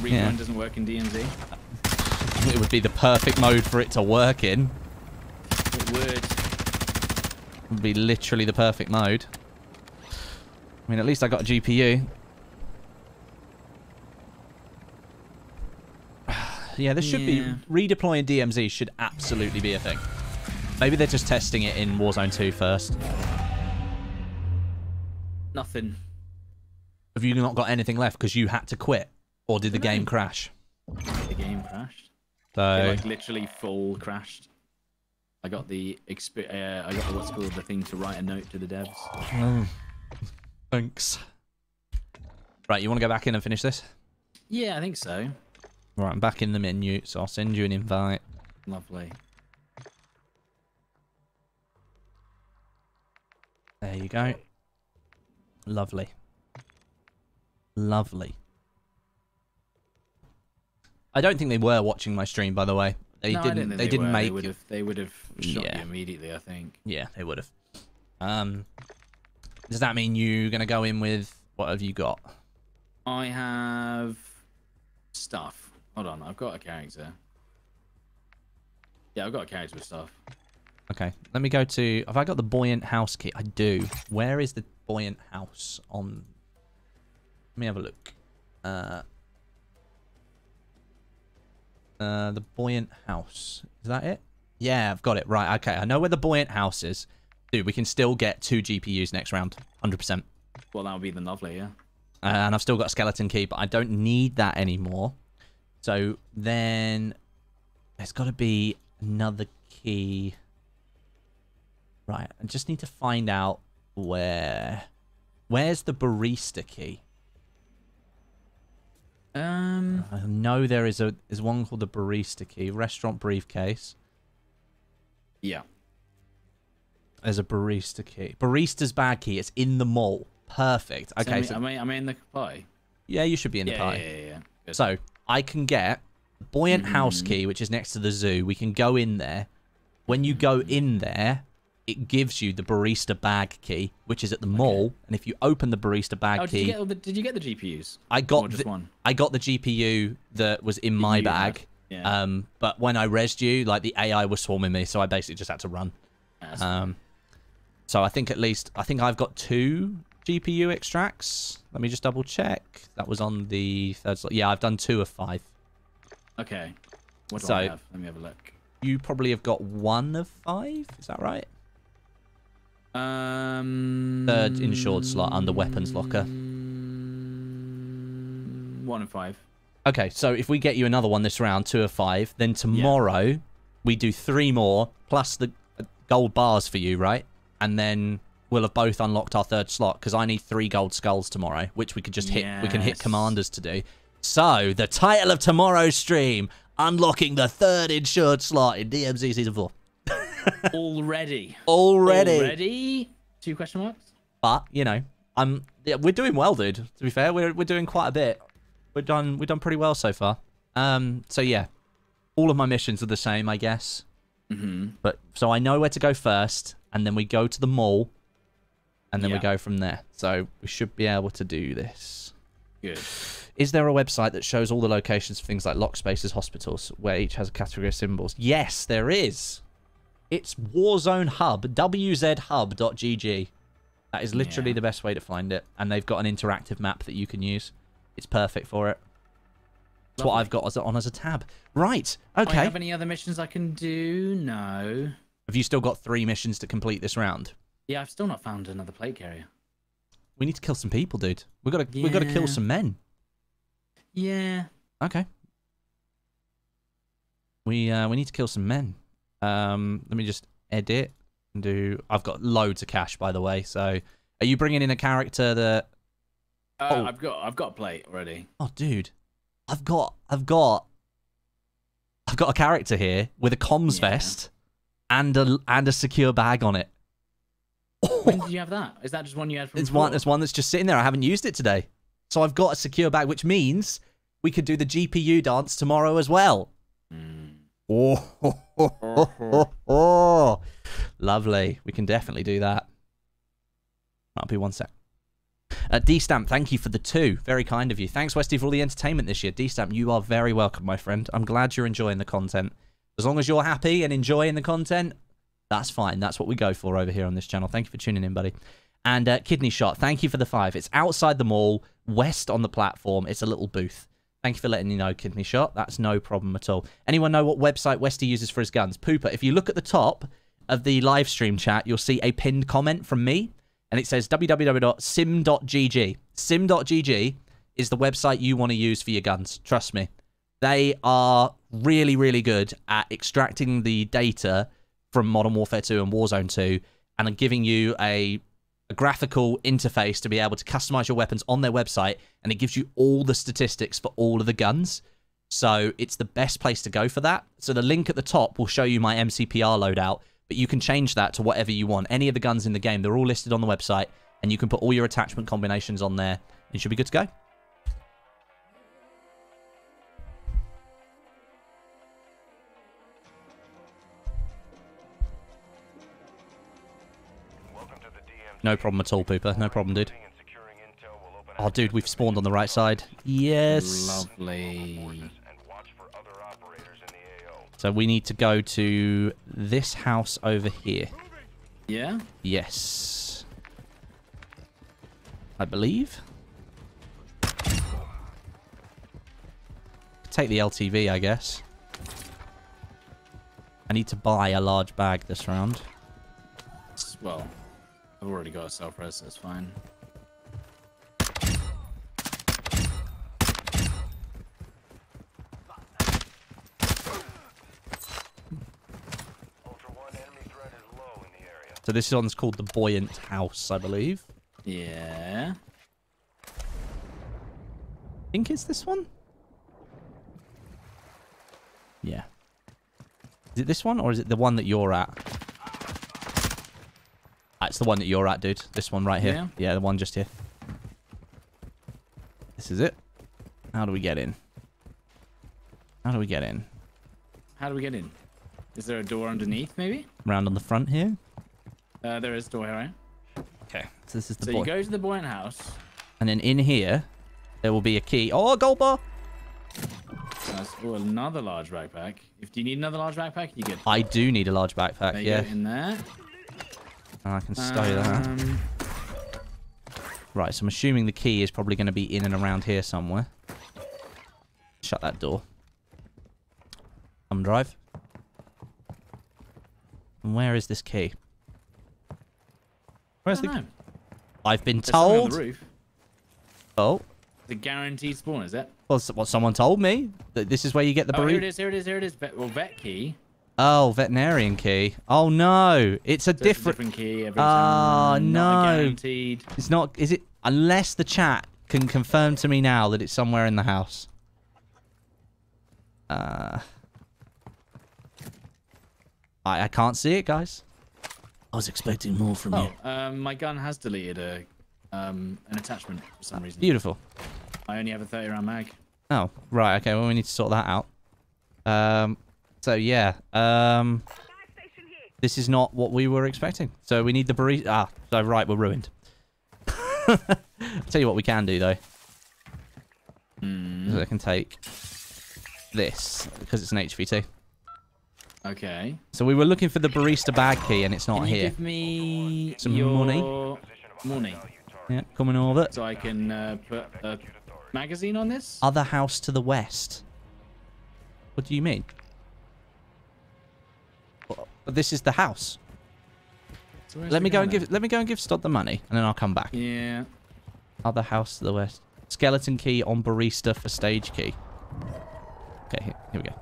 Rejoin doesn't work in D M Z. It would be the perfect mode for it to work in. Would be literally the perfect mode. I mean, at least I got a G P U. Yeah, this should yeah. be... Redeploying D M Z should absolutely be a thing. Maybe they're just testing it in Warzone two first. Nothing. Have you not got anything left because you had to quit? Or did the game crash? The game crashed. So it, like, literally full crashed. I got the exp uh, I got what's called the thing to write a note to the devs. Oh, thanks. Right, you want to go back in and finish this? Yeah, I think so. Right, I'm back in the menu, so I'll send you an invite. Lovely. There you go. Lovely. Lovely. I don't think they were watching my stream, by the way. They no, didn't. They, they didn't were. make. They would have. They would have shot yeah. you immediately, I think. Yeah, they would have. Um, does that mean you're gonna go in with what have you got? I have stuff. Hold on, I've got a character. Yeah, I've got a character with stuff. Okay, let me go to. Have I got the buoyant house key? I do. Where is the buoyant house on? Let me have a look. Uh. Uh, the buoyant house. Is that it? Yeah, I've got it. Right, okay. I know where the buoyant house is. Dude, we can still get two G P Us next round. one hundred percent. Well, that would be the lovely, yeah. Uh, and I've still got a skeleton key, but I don't need that anymore. So then there's got to be another key. Right, I just need to find out where... Where's the barista key? Um, I know there is a is one called the barista key. Restaurant briefcase. Yeah. There's a barista key. Barista's bag key. It's in the mall. Perfect. Okay. So, so am, I, am I in the party? Yeah, you should be in yeah, the party. Yeah, yeah, yeah. So I can get buoyant mm-hmm. house key, which is next to the zoo. We can go in there. When you go in there, it gives you the barista bag key, which is at the okay. mall. And if you open the barista bag oh, key, did you, get all the, did you get the G P Us? I got or just the, one. I got the G P U that was in my bag. Yeah. Um, but when I resed you, like the A I was swarming me, so I basically just had to run. That's um, so I think at least I think I've got two G P U extracts. Let me just double check. That was on the third slot. Yeah, I've done two of five. Okay. What do so, I have? Let me have a look. You probably have got one of five. Is that right? Um, Third insured slot under weapons locker. One of five. Okay, so if we get you another one this round, two of five, then tomorrow yeah. we do three more, plus the gold bars for you, right? And then we'll have both unlocked our third slot, because I need three gold skulls tomorrow, which we could just hit. Yes. We can hit commanders to do. So, the title of tomorrow's stream, unlocking the third insured slot in D M Z Season four. Already. Already. Already. Two question marks. But you know, I'm. Yeah, we're doing well, dude. To be fair, we're we're doing quite a bit. We've done we've done pretty well so far. Um. So yeah, all of my missions are the same, I guess. Mm-hmm. But so I know where to go first, and then we go to the mall, and then yeah. we go from there. So we should be able to do this. Good. Is there a website that shows all the locations for things like lock spaces, hospitals, where each has a category of symbols? Yes, there is. It's Warzone Hub, w z hub dot g g. That is literally yeah. the best way to find it. And they've got an interactive map that you can use. It's perfect for it. That's Lovely. what I've got as, on as a tab. Right, okay. Do I have any other missions I can do? No. Have you still got three missions to complete this round? Yeah, I've still not found another plate carrier. We need to kill some people, dude. We've got to, yeah. we've got to kill some men. Yeah. Okay. We, uh, we need to kill some men. Um, let me just edit and do. I've got loads of cash, by the way. So, are you bringing in a character that? Uh, oh. I've got, I've got a plate already. Oh, dude, I've got, I've got, I've got a character here with a comms yeah. vest and a and a secure bag on it. When did you have that? Is that just one you had from? It's before? one. It's one that's just sitting there. I haven't used it today, so I've got a secure bag, which means we could do the G P U dance tomorrow as well. Mm. Oh, oh, oh, oh, oh, oh, lovely. We can definitely do that. That'll be one sec. Uh, D-Stamp, thank you for the two. Very kind of you. Thanks, Westy, for all the entertainment this year. D-Stamp, you are very welcome, my friend. I'm glad you're enjoying the content. As long as you're happy and enjoying the content, that's fine. That's what we go for over here on this channel. Thank you for tuning in, buddy. And uh, Kidney Shot, thank you for the five. It's outside the mall, west on the platform. It's a little booth. Thank you for letting me know, Kidney Shot. That's no problem at all. Anyone know what website Westy uses for his guns? Pooper. If you look at the top of the live stream chat, you'll see a pinned comment from me, and it says w w w dot sim dot g g. Sim dot g g is the website you want to use for your guns. Trust me. They are really, really good at extracting the data from Modern Warfare two and Warzone two and are giving you a, a graphical interface to be able to customize your weapons on their website, and it gives you all the statistics for all of the guns. So it's the best place to go for that. So the link at the top will show you my M C P R loadout, but you can change that to whatever you want. Any of the guns in the game, they're all listed on the website, and you can put all your attachment combinations on there. You should be good to go. No problem at all, Pooper. No problem, dude. Oh, dude, we've spawned on the right side. Yes. Lovely. So we need to go to this house over here. Yeah? Yes. I believe. Take the L T V, I guess. I need to buy a large bag this round. Well... I've already got a self-res, that's fine. So this one's called the Buoyant House, I believe. Yeah. I think it's this one? Yeah. Is it this one, or is it the one that you're at? That's the one that you're at, dude. This one right here. Yeah. yeah, the one just here. This is it. How do we get in? How do we get in? How do we get in? Is there a door underneath, maybe? Round on the front here? Uh, there is a door here, right? Okay. So this is the So buoy. You go to the Buoyant House. And then in here, there will be a key. Oh, a gold bar! Nice. Oh, another large backpack. If Do you need another large backpack? You get. I do need a large backpack, there yeah. You go in there. And I can stow um, that. Right, so I'm assuming the key is probably going to be in and around here somewhere. Shut that door. Thumb drive. And where is this key? Where's the know. I've been There's told. On the roof. Oh. The guaranteed spawn, is it? Well, what someone told me that this is where you get the. Oh, here it is. Here it is. Here it is. Well, vet key. Oh, veterinarian key. Oh no, it's a, so different... It's a different key every time. Oh no, not guaranteed. It's not. Is it? Unless the chat can confirm to me now that it's somewhere in the house. Uh, I I can't see it, guys. I was expecting more from oh, you. Um, my gun has deleted a um an attachment for some reason. Beautiful. I only have a thirty round mag. Oh right, okay. Well, we need to sort that out. Um. So, yeah, um, this is not what we were expecting. So we need the barista. Ah, so right, we're ruined. I'll tell you what we can do, though. Mm. So I can take this, because it's an H V T. Okay. So we were looking for the barista bag key, and it's not can you here. Give me some your money. Money. Yeah, coming over. So I can uh, put a magazine on this? Other house to the west. What do you mean? But this is the house. So let me go and then? give let me go and give Stod the money, and then I'll come back. Yeah. Other house to the west. Skeleton key on barista for stage key. Okay, here, here we go.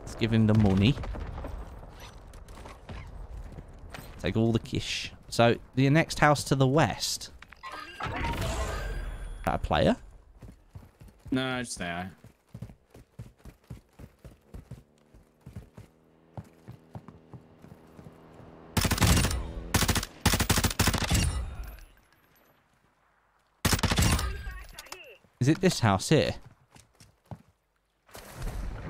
Let's give him the money. Take all the kish. So the next house to the west. Is that a player? No, it's there. Is it this house here?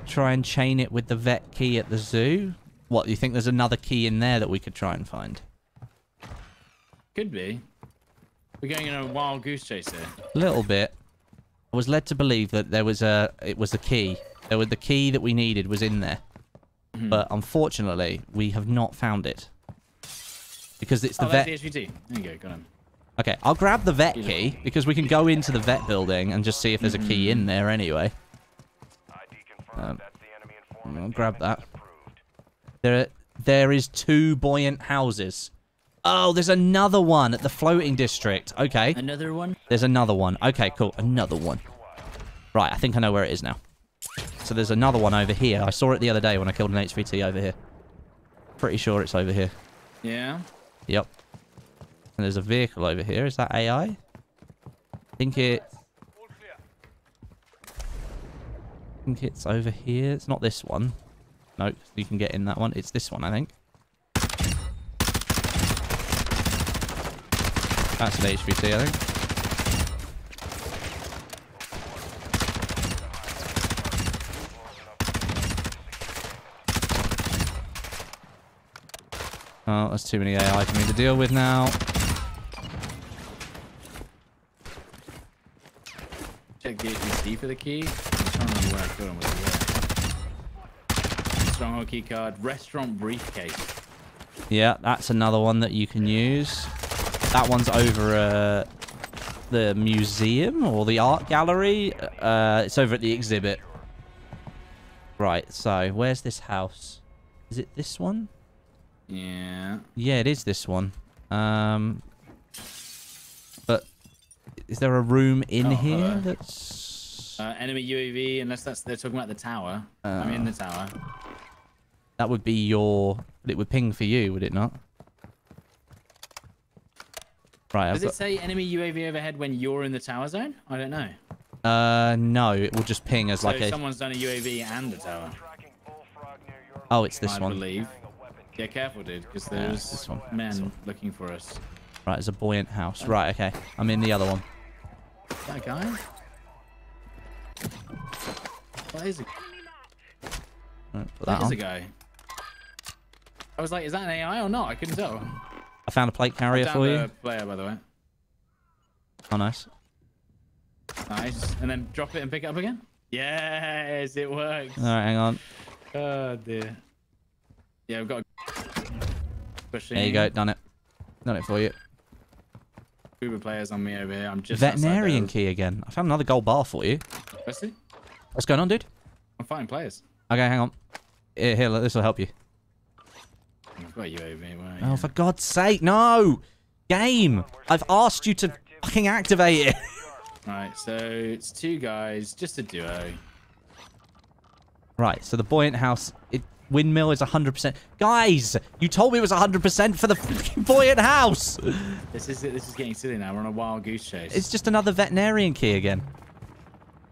Try and chain it with the vet key at the zoo? What, you think there's another key in there that we could try and find? Could be. We're going in a wild goose chase here. A little bit. I was led to believe that there was a... It was the key. There was the key that we needed was in there. Mm-hmm. But unfortunately, we have not found it. Because it's the oh, vet... Oh, that's the H V T. There you go, got him. Okay, I'll grab the vet key, because we can go into the vet building and just see if there's a key in there anyway. Um, I'll grab that. There, there is two buoyant houses. Oh, there's another one at the floating district. Okay. Another one? There's another one. Okay, cool. Another one. Right, I think I know where it is now. So there's another one over here. I saw it the other day when I killed an H V T over here. Pretty sure it's over here. Yeah? Yep. And there's a vehicle over here. Is that A I? I think it... I think it's over here. It's not this one. No, you can get in that one. It's this one, I think. That's an H V T, I think. Oh, that's too many A I for me to deal with now. Check the H V T for the key. I don't remember where I put him with the word. Stronghold key card, restaurant briefcase. Yeah, that's another one that you can use. That one's over uh, the museum or the art gallery. Uh, it's over at the exhibit. Right, so where's this house? Is it this one? Yeah. Yeah, it is this one. Um, but is there a room in oh, here hello. that's... Uh, enemy U A V, unless that's they're talking about the tower. Uh, I'm in the tower. That would be your... It would ping for you, would it not? Right, Does got... it say enemy U A V overhead when you're in the tower zone? I don't know. Uh, no, it will just ping as so like a... someone's done a U A V and a tower. Oh, it's this I one. I believe. Yeah, careful, dude, because there's yeah, this one. men this one. looking for us. Right, it's a buoyant house. Right, okay. I'm in the other one. Is that a guy? What is it? Right, put that that is a guy. I was like, is that an A I or not? I couldn't tell. I found a plate carrier for you. I found a player, by the way. Oh, nice. Nice. And then drop it and pick it up again? Yes, it works. All right, hang on. Oh, dear. Yeah, we've got a... Pushing. There you go. Done it. Done it for you. Uber players on me over here. I'm just... Veterinarian key again. I found another gold bar for you. Bestie? What's going on, dude? I'm fighting players. Okay, hang on. Here, here this will help you. I've got you over here, won't you? Oh, for God's sake, no! Game! I've asked you to fucking activate it! Right, so it's two guys, just a duo. Right, so the buoyant house, it, windmill is one hundred percent. Guys, you told me it was one hundred percent for the fucking buoyant house! This is this is getting silly now, we're on a wild goose chase. It's just another veterinarian key again.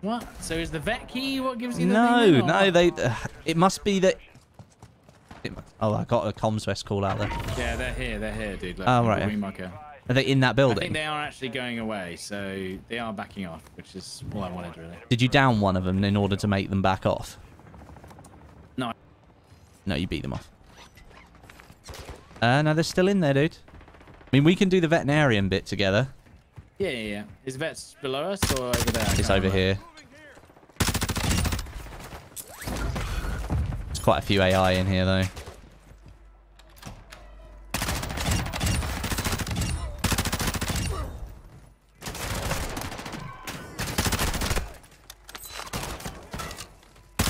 What? So is the vet key what gives you the No, thing no, they... Uh, it must be that... Oh, I got a comms west call out there. Yeah, they're here. They're here, dude. Like, oh, right. Yeah. Are they in that building? I think they are actually going away, so they are backing off, which is all I wanted, really. Did you down one of them in order to make them back off? No. No, you beat them off. Uh, no, they're still in there, dude. I mean, we can do the veterinarian bit together. Yeah, yeah, yeah. Is vets below us or over there? It's over here. Quite a few A I in here, though.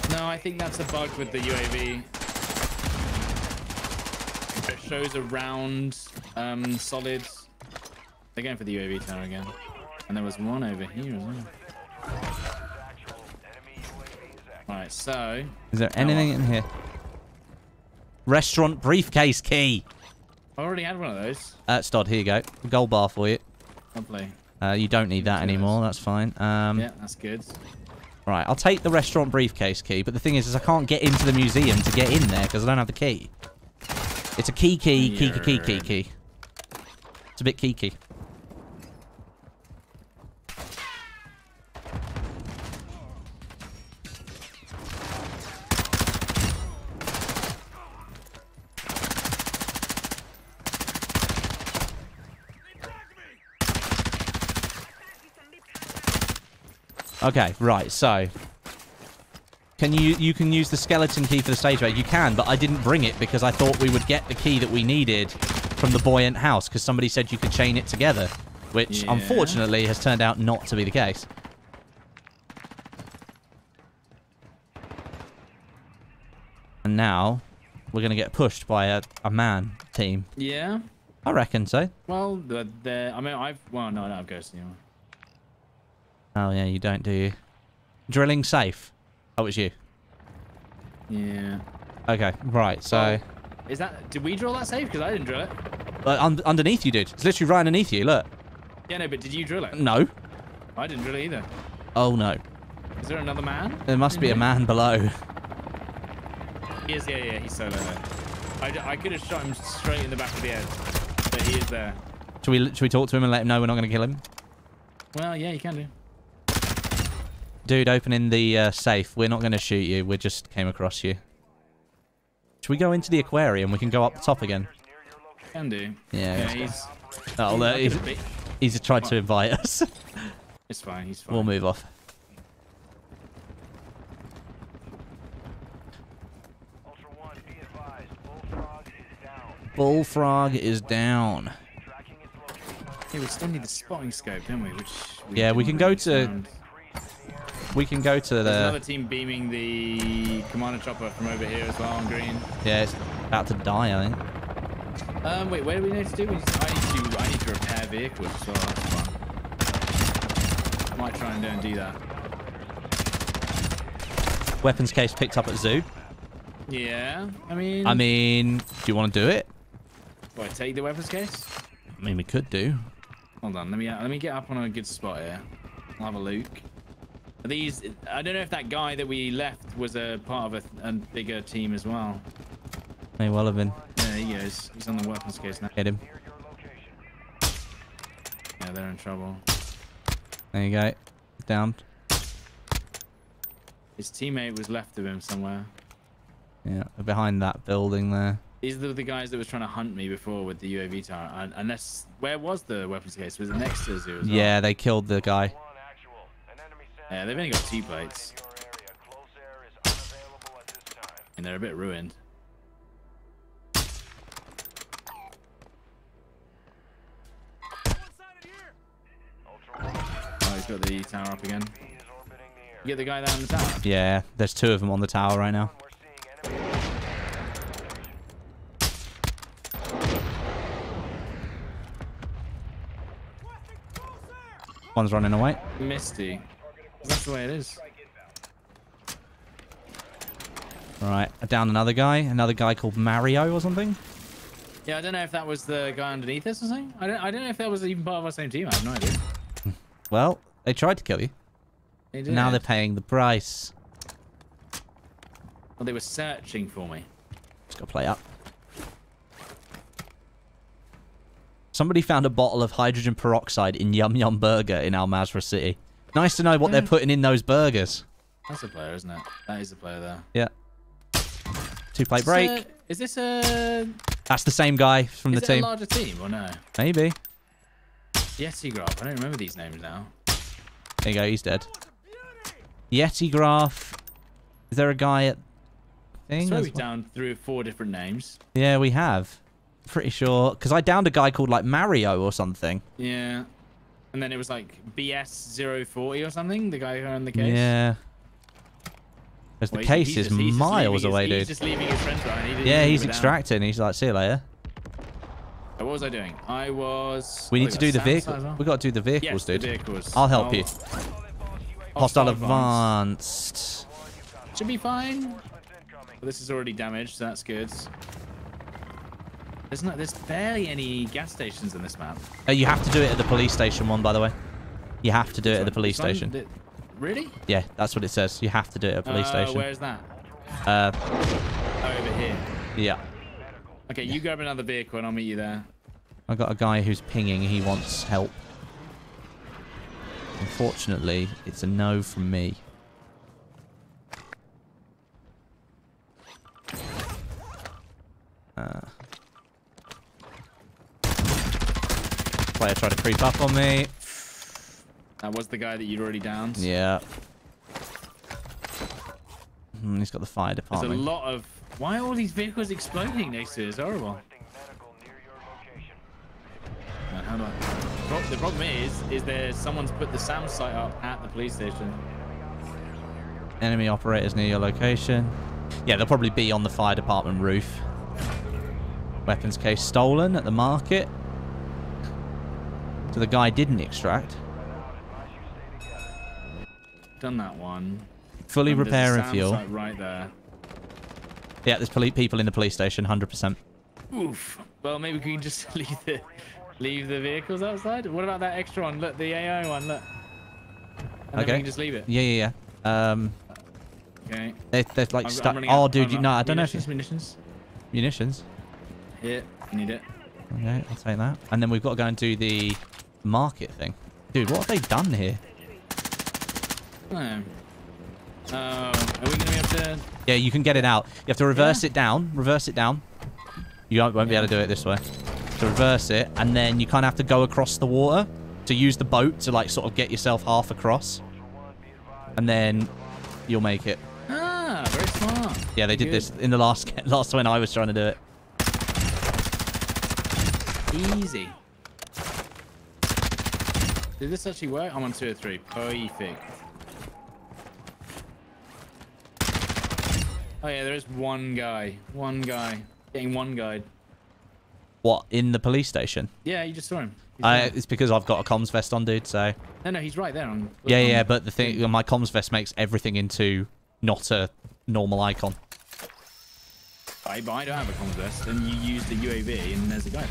No, I think that's a bug with the U A V. It shows a round um, solid. They're going for the U A V tower again. And there was one over here as well. Alright, so... Is there anything in here? Restaurant briefcase key! I already had one of those. Uh, Stod, here you go. Gold bar for you. Lovely. Uh, you don't need that anymore, that's fine. Um, yeah, that's good. Right, I'll take the restaurant briefcase key, but the thing is, is I can't get into the museum to get in there, because I don't have the key. It's a key key, key key key key key. It's a bit key key. Okay, right, so can you you can use the skeleton key for the stage bag? You can, but I didn't bring it because I thought we would get the key that we needed from the buoyant house because somebody said you could chain it together, which yeah. unfortunately has turned out not to be the case. And now we're going to get pushed by a, a man team. Yeah? I reckon so. Well, the, the, I mean, I've... Well, no, I don't have ghosts anymore. Oh, yeah, you don't, do you? Drilling safe. Oh, it's you. Yeah. Okay, right, so... Is that... Did we drill that safe? Because I didn't drill it. Uh, un underneath you did. It's literally right underneath you, look. Yeah, no, but did you drill it? No. I didn't drill it either. Oh, no. Is there another man? There must be a man below. He is, yeah, yeah, he's solo there. I, I could have shot him straight in the back of the head, but he is there. Should we, should we talk to him and let him know we're not going to kill him? Well, yeah, you can do. Dude, opening the uh, safe. We're not going to shoot you. We just came across you. Should we go into the aquarium? We can go up the top again. Can do. Yeah. Yeah, he's... Oh, uh, he's, he's tried to invite us. It's fine, he's fine. We'll move off. Bullfrog is down. Yeah, we still need the spotting scope, don't we? Which we yeah, we can really go to. Found. We can go to the. There's another team beaming the commander chopper from over here as well on green. Yeah, it's about to die, I think. Um, wait, what do we need to do? We need to, I, need to, I need to repair vehicles, so that's fine. I might try and don't do that. Weapons case picked up at zoo. Yeah, I mean. I mean, do you want to do it? Do I take the weapons case? I mean, we could do. Hold on, let me let me get up on a good spot here. I'll have a look. Are these? I don't know if that guy that we left was a part of a, a bigger team as well. May well have been. Yeah, he goes. He's on the weapons case now. Hit him. Yeah, they're in trouble. There you go. Downed. His teammate was left of him somewhere. Yeah, behind that building there. These are the guys that was trying to hunt me before with the U A V tower. And unless, where was the weapons case? Was it next to zoo as well? Yeah, they killed the guy. Yeah, they've only got two plates. And they're a bit ruined. Oh, he's got the tower up again. You get the guy down on the tower? Yeah, there's two of them on the tower right now. One's running away. Misty. That's the way it is. Right. Down another guy. Another guy called Mario or something. Yeah, I don't know if that was the guy underneath us or something. I don't, I don't know if that was even part of our same team. I have no idea. Well, they tried to kill you. They did. Now they're paying the price. Well, they were searching for me. Just got to play up. Somebody found a bottle of hydrogen peroxide in Yum Yum Burger in Al Mazrah City. Nice to know what yeah. they're putting in those burgers. That's a player, isn't it? That is a player there. Yeah. Two plate break. A, is this a... That's the same guy from is the team. Is it a larger team or no? Maybe. Yeti Graph. I don't remember these names now. There you go. He's dead. Yeti Graph. Is there a guy at... Thing? So we've downed through four different names. Yeah, we have. Pretty sure, because I downed a guy called like Mario or something. Yeah, and then it was like B S zero forty or something. The guy who owned the case. Yeah, because well, the case is just, miles away, his, dude. He's just leaving his friends behind. He didn't yeah, he's extracting. Down. He's like, see you later. So what was I doing? I was. We need oh, to do the vehicles. Well? We got to do the vehicles, yes, dude. The vehicles. I'll help I'll... you. Hostile advanced. advanced. Should be fine. Well, this is already damaged. So that's good. There's, not, there's barely any gas stations in this map. Uh, you have to do it at the police station one, by the way. You have to do this it at the police one, station. That, really? Yeah, that's what it says. You have to do it at the police uh, station. Where is that? Uh, oh, over here. Yeah. Okay, yeah. You grab another vehicle and I'll meet you there. I got a guy who's pinging. He wants help. Unfortunately, it's a no from me. Uh... Player tried to creep up on me. That was the guy that you'd already downed. Yeah. Mm, he's got the fire department. There's a lot of... Why are all these vehicles exploding next to us? It's horrible. Man, how do I... The problem is, is there someone's put the SAM site up at the police station. Enemy operators near your location. Yeah, they'll probably be on the fire department roof. Weapons case stolen at the market. So the guy didn't extract. Done that one. Fully and repair and fuel. Right there. Yeah, there's poli people in the police station, one hundred percent. Oof. Well, maybe we can just leave the, leave the vehicles outside. What about that extra one? Look, the A I one, look. And okay. Then we can just leave it. Yeah, yeah, yeah. Um, okay. They're, they're like stuck. Oh, dude, you, no, I don't know if it's munitions. Munitions? Yeah, need it. Okay, I'll take that. And then we've got to go and do the market thing. Dude, what have they done here? Oh. Oh, are we going to be able to... Yeah, you can get it out. You have to reverse yeah. it down. Reverse it down. You won't, won't yeah. be able to do it this way. To reverse it, and then you kind of have to go across the water to use the boat to, like, sort of get yourself half across. And then you'll make it. Ah, very smart. Yeah, they did Good. this in the last last when I was trying to do it. Easy. Did this actually work? I'm on two or three. Perfect. Oh, yeah, there is one guy. One guy. Getting one guy. What, in the police station? Yeah, you just saw him. Uh, it's because I've got a comms vest on, dude, so... No, no, he's right there. On, yeah, on. yeah, but the thing... My comms vest makes everything into not a normal icon. I, but I don't have a comms vest, and you use the U A V, and there's a guy there.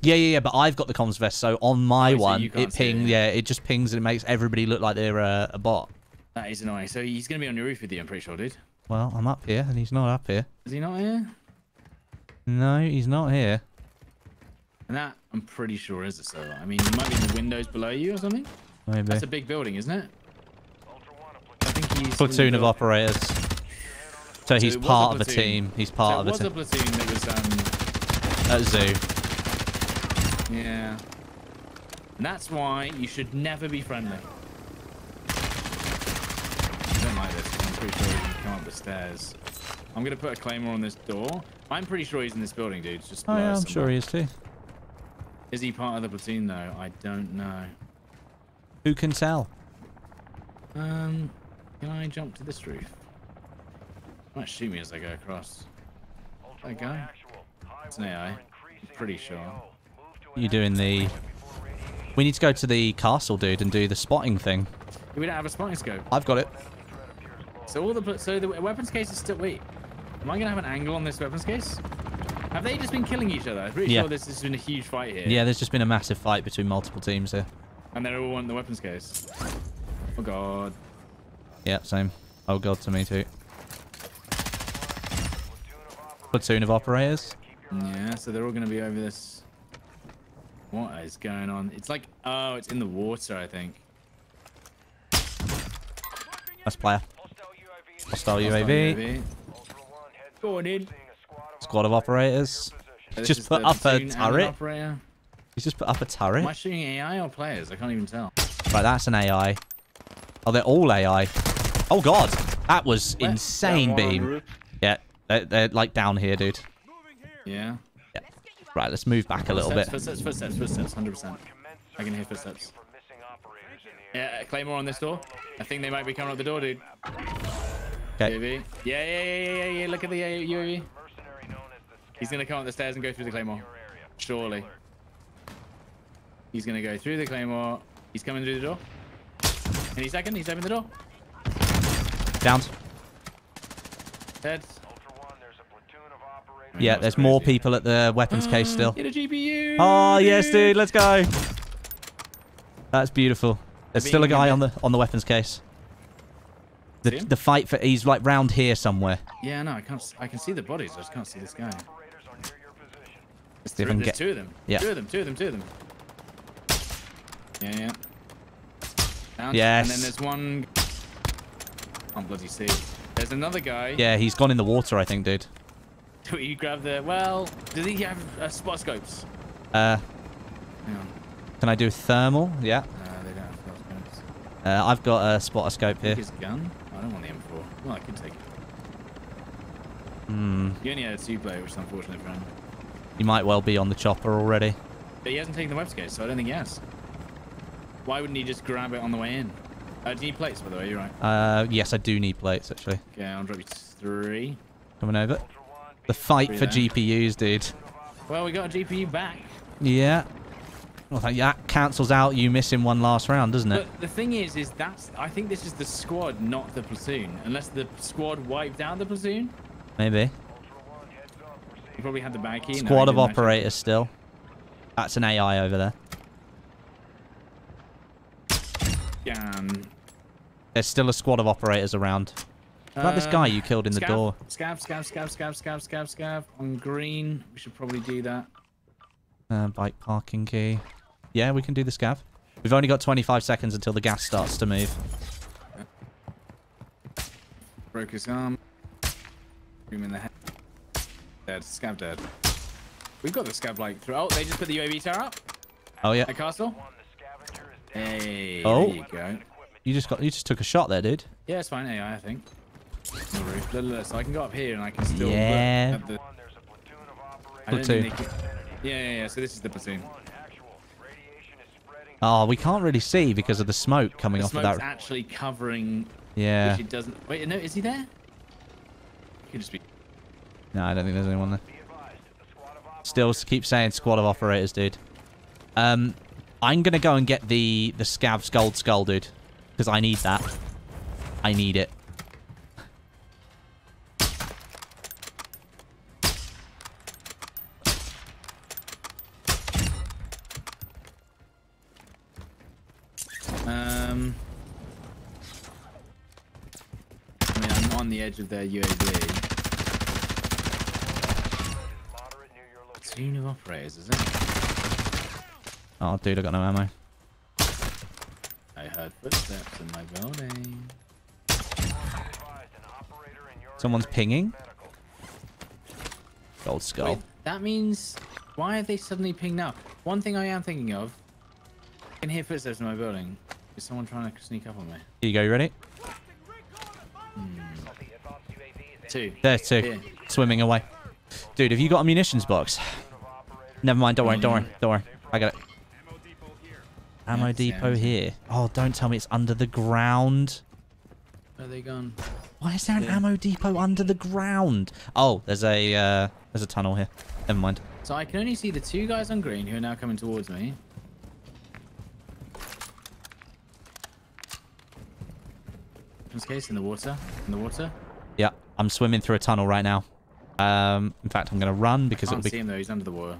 Yeah, yeah, yeah, but I've got the comms vest, so on my oh, one, so it pings... It. Yeah, it just pings and it makes everybody look like they're uh, a bot. That is annoying. So he's going to be on your roof with you, I'm pretty sure, dude. Well, I'm up here, and he's not up here. Is he not here? No, he's not here. And that, I'm pretty sure, is a server. I mean, you might be in the windows below you or something. Maybe. That's a big building, isn't it? I think he's... Platoon of operators. So, so he's part a of a team. He's part so of a team. It was a platoon that was... Um... At Zoo. Yeah. And that's why you should never be friendly. I don't like this. I'm pretty sure we can come up the stairs. I'm going to put a claymore on this door. I'm pretty sure he's in this building, dude. Just oh, yeah, I'm somewhere. sure he is too. Is he part of the platoon, though? I don't know. Who can tell? Um, can I jump to this roof? They might shoot me as I go across. There we go. It's an A I. I'm pretty sure. You're doing the... We need to go to the castle, dude, and do the spotting thing. We don't have a spotting scope. I've got it. So all the so the weapons case is still... Wait. Am I going to have an angle on this weapons case? Have they just been killing each other? I'm pretty yeah. sure this has been a huge fight here. Yeah, there's just been a massive fight between multiple teams here. And they're all on the weapons case. Oh, God. Yeah, same. Oh, God to me, too. Platoon of operators. Yeah, so they're all going to be over this. What is going on? It's like... Oh, it's in the water, I think. Nice player. Hostile U A V. Go on in. Squad of operators. So just put up a turret. He's just put up a turret. Am I shooting A I or players? I can't even tell. Right, that's an A I. Oh, they're all A I. Oh, God. That was Where? insane, that beam. Yeah, they're, they're like down here, dude. Yeah. yeah. Right, let's move back a little footsteps, bit. Footsteps, footsteps, footsteps, one hundred percent. I can hear footsteps. Yeah, Claymore on this door. I think they might be coming up the door, dude. Okay. Yeah, yeah, yeah, yeah, yeah. Look at the U A V. He's going to come up the stairs and go through the claymore. Surely. He's going to go through the claymore. He's coming through the door. Any second, he's opening the door. Downed. Dead. Yeah, there's more people at the weapons uh, case still. Get a G P U! Oh, yes, dude. Let's go. That's beautiful. There's still a guy on the on the weapons case. The, the fight for... He's like round here somewhere. Yeah, no, I can't... I can see the bodies. I just can't see this guy. There's, three, there's get, two of them. Yeah. Two of them, two of them, two of them. Yeah, yeah. Down, yes. And then there's one... I'm bloody see. There's another guy. Yeah, he's gone in the water, I think, dude. You grab the... Well, does he have uh, spot scopes? Uh... Hang on. Can I do thermal? Yeah. No, they don't have spot scopes. Uh, I've got a spotter scope here. His gun? I don't want the M four. Well, I could take it. Mm. You only had a two-player, which is unfortunate for him. He might well be on the chopper already. But he hasn't taken the web skate, so I don't think he has. Why wouldn't he just grab it on the way in? Uh, do you need plates, by the way? You're right. Uh, yes, I do need plates, actually. Okay, I'll drop you three. Coming over. The fight three for there. G P Us, dude. Well, we got a G P U back. Yeah. Well, that cancels out you missing one last round, doesn't it? But the thing is, is that's I think this is the squad, not the platoon. Unless the squad wiped out the platoon. Maybe. You probably had the bag key. Squad no, of operators actually. Still. That's an A I over there. Damn. There's still a squad of operators around. What about uh, this guy you killed in scav, the door? Scav, scav, scav, scav, scav, scav, scav. On green. We should probably do that. Uh, bike parking key. Yeah, we can do the scav. We've only got twenty-five seconds until the gas starts to move. Broke his arm. Room in the head. Dead. Scav dead. We've got the scav like throughout. They just put the U A V tower up. Oh yeah. A castle. Hey. Oh. There you go. You just got. You just took a shot there, dude. Yeah, it's fine. A I, I think. The roof. Look, look, so I can go up here and I can still. Yeah. Look at the... Platoon. Yeah, yeah, yeah, so this is the platoon. Oh, we can't really see because of the smoke coming the off of that. Actually covering. Yeah. Which it doesn't. Wait, no, is he there? He could just be. No, I don't think there's anyone there. Still keep saying squad of operators, dude. Um, I'm gonna go and get the the scav's gold skull, dude, because I need that. I need it. Of their U A V. Platoon of operators, is it? Oh, dude, I got no ammo. I heard footsteps in my building. Someone's pinging. Gold skull. Wait, that means why have they suddenly pinged now? One thing I am thinking of. I can hear footsteps in my building. Is someone trying to sneak up on me? Here you go. You ready? Hmm. Two. There's two. Yeah. Swimming away. Dude, have you got a munitions box? Never mind. Don't worry. Don't worry. Don't worry. I got it. Ammo yeah, depot here. Oh, don't tell me it's under the ground. Where are they gone? Why is there an yeah. ammo depot under the ground? Oh, there's a uh, there's a tunnel here. Never mind. So I can only see the two guys on green who are now coming towards me. In case in the water. In the water. Yeah, I'm swimming through a tunnel right now. Um, in fact, I'm going to run because it'll be... I can't see him though, he's under the water.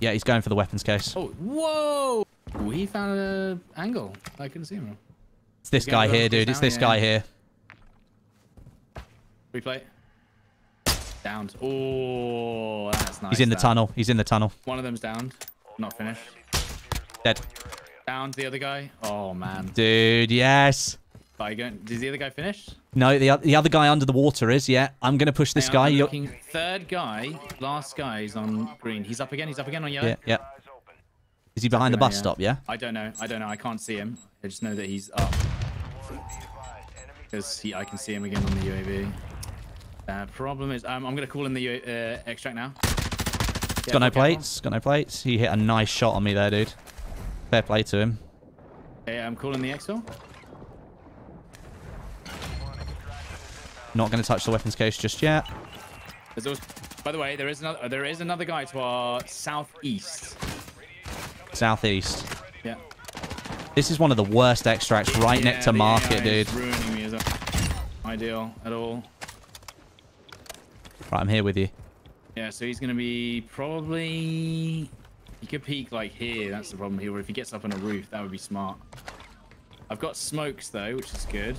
Yeah, he's going for the weapons case. Oh, whoa! He found an angle. I couldn't see him. It's this guy here, dude. It's this guy here. Replay. Downed. Oh, that's nice. He's in the tunnel. He's in the tunnel. One of them's downed. Not finished. Dead. Downed the other guy. Oh, man. Dude, yes. Are you going? Does the other guy finish? No, the the other guy under the water is. Yeah, I'm gonna push this guy. You're... Third guy, last guy is on green. He's up again. He's up again on yellow. Yeah, yeah. Is he behind the bus stop? Yeah. I don't know. I don't know. I can't see him. I just know that he's up. Because he, I can see him again on the U A V. Uh, problem is, um, I'm gonna call in the U A, uh, extract now. Yeah, got no plates. Got no plates. He hit a nice shot on me there, dude. Fair play to him. Hey, I'm calling the exfil. Not going to touch the weapons case just yet. There's also, by the way, there is another there is another guy to our southeast. Southeast. Yeah. This is one of the worst extracts right yeah, next to market, dude. Ruining me, is that ideal at all? Right, I'm here with you. Yeah, so he's going to be probably... He could peek like here. That's the problem here. Or if he gets up on a roof, that would be smart. I've got smokes though, which is good.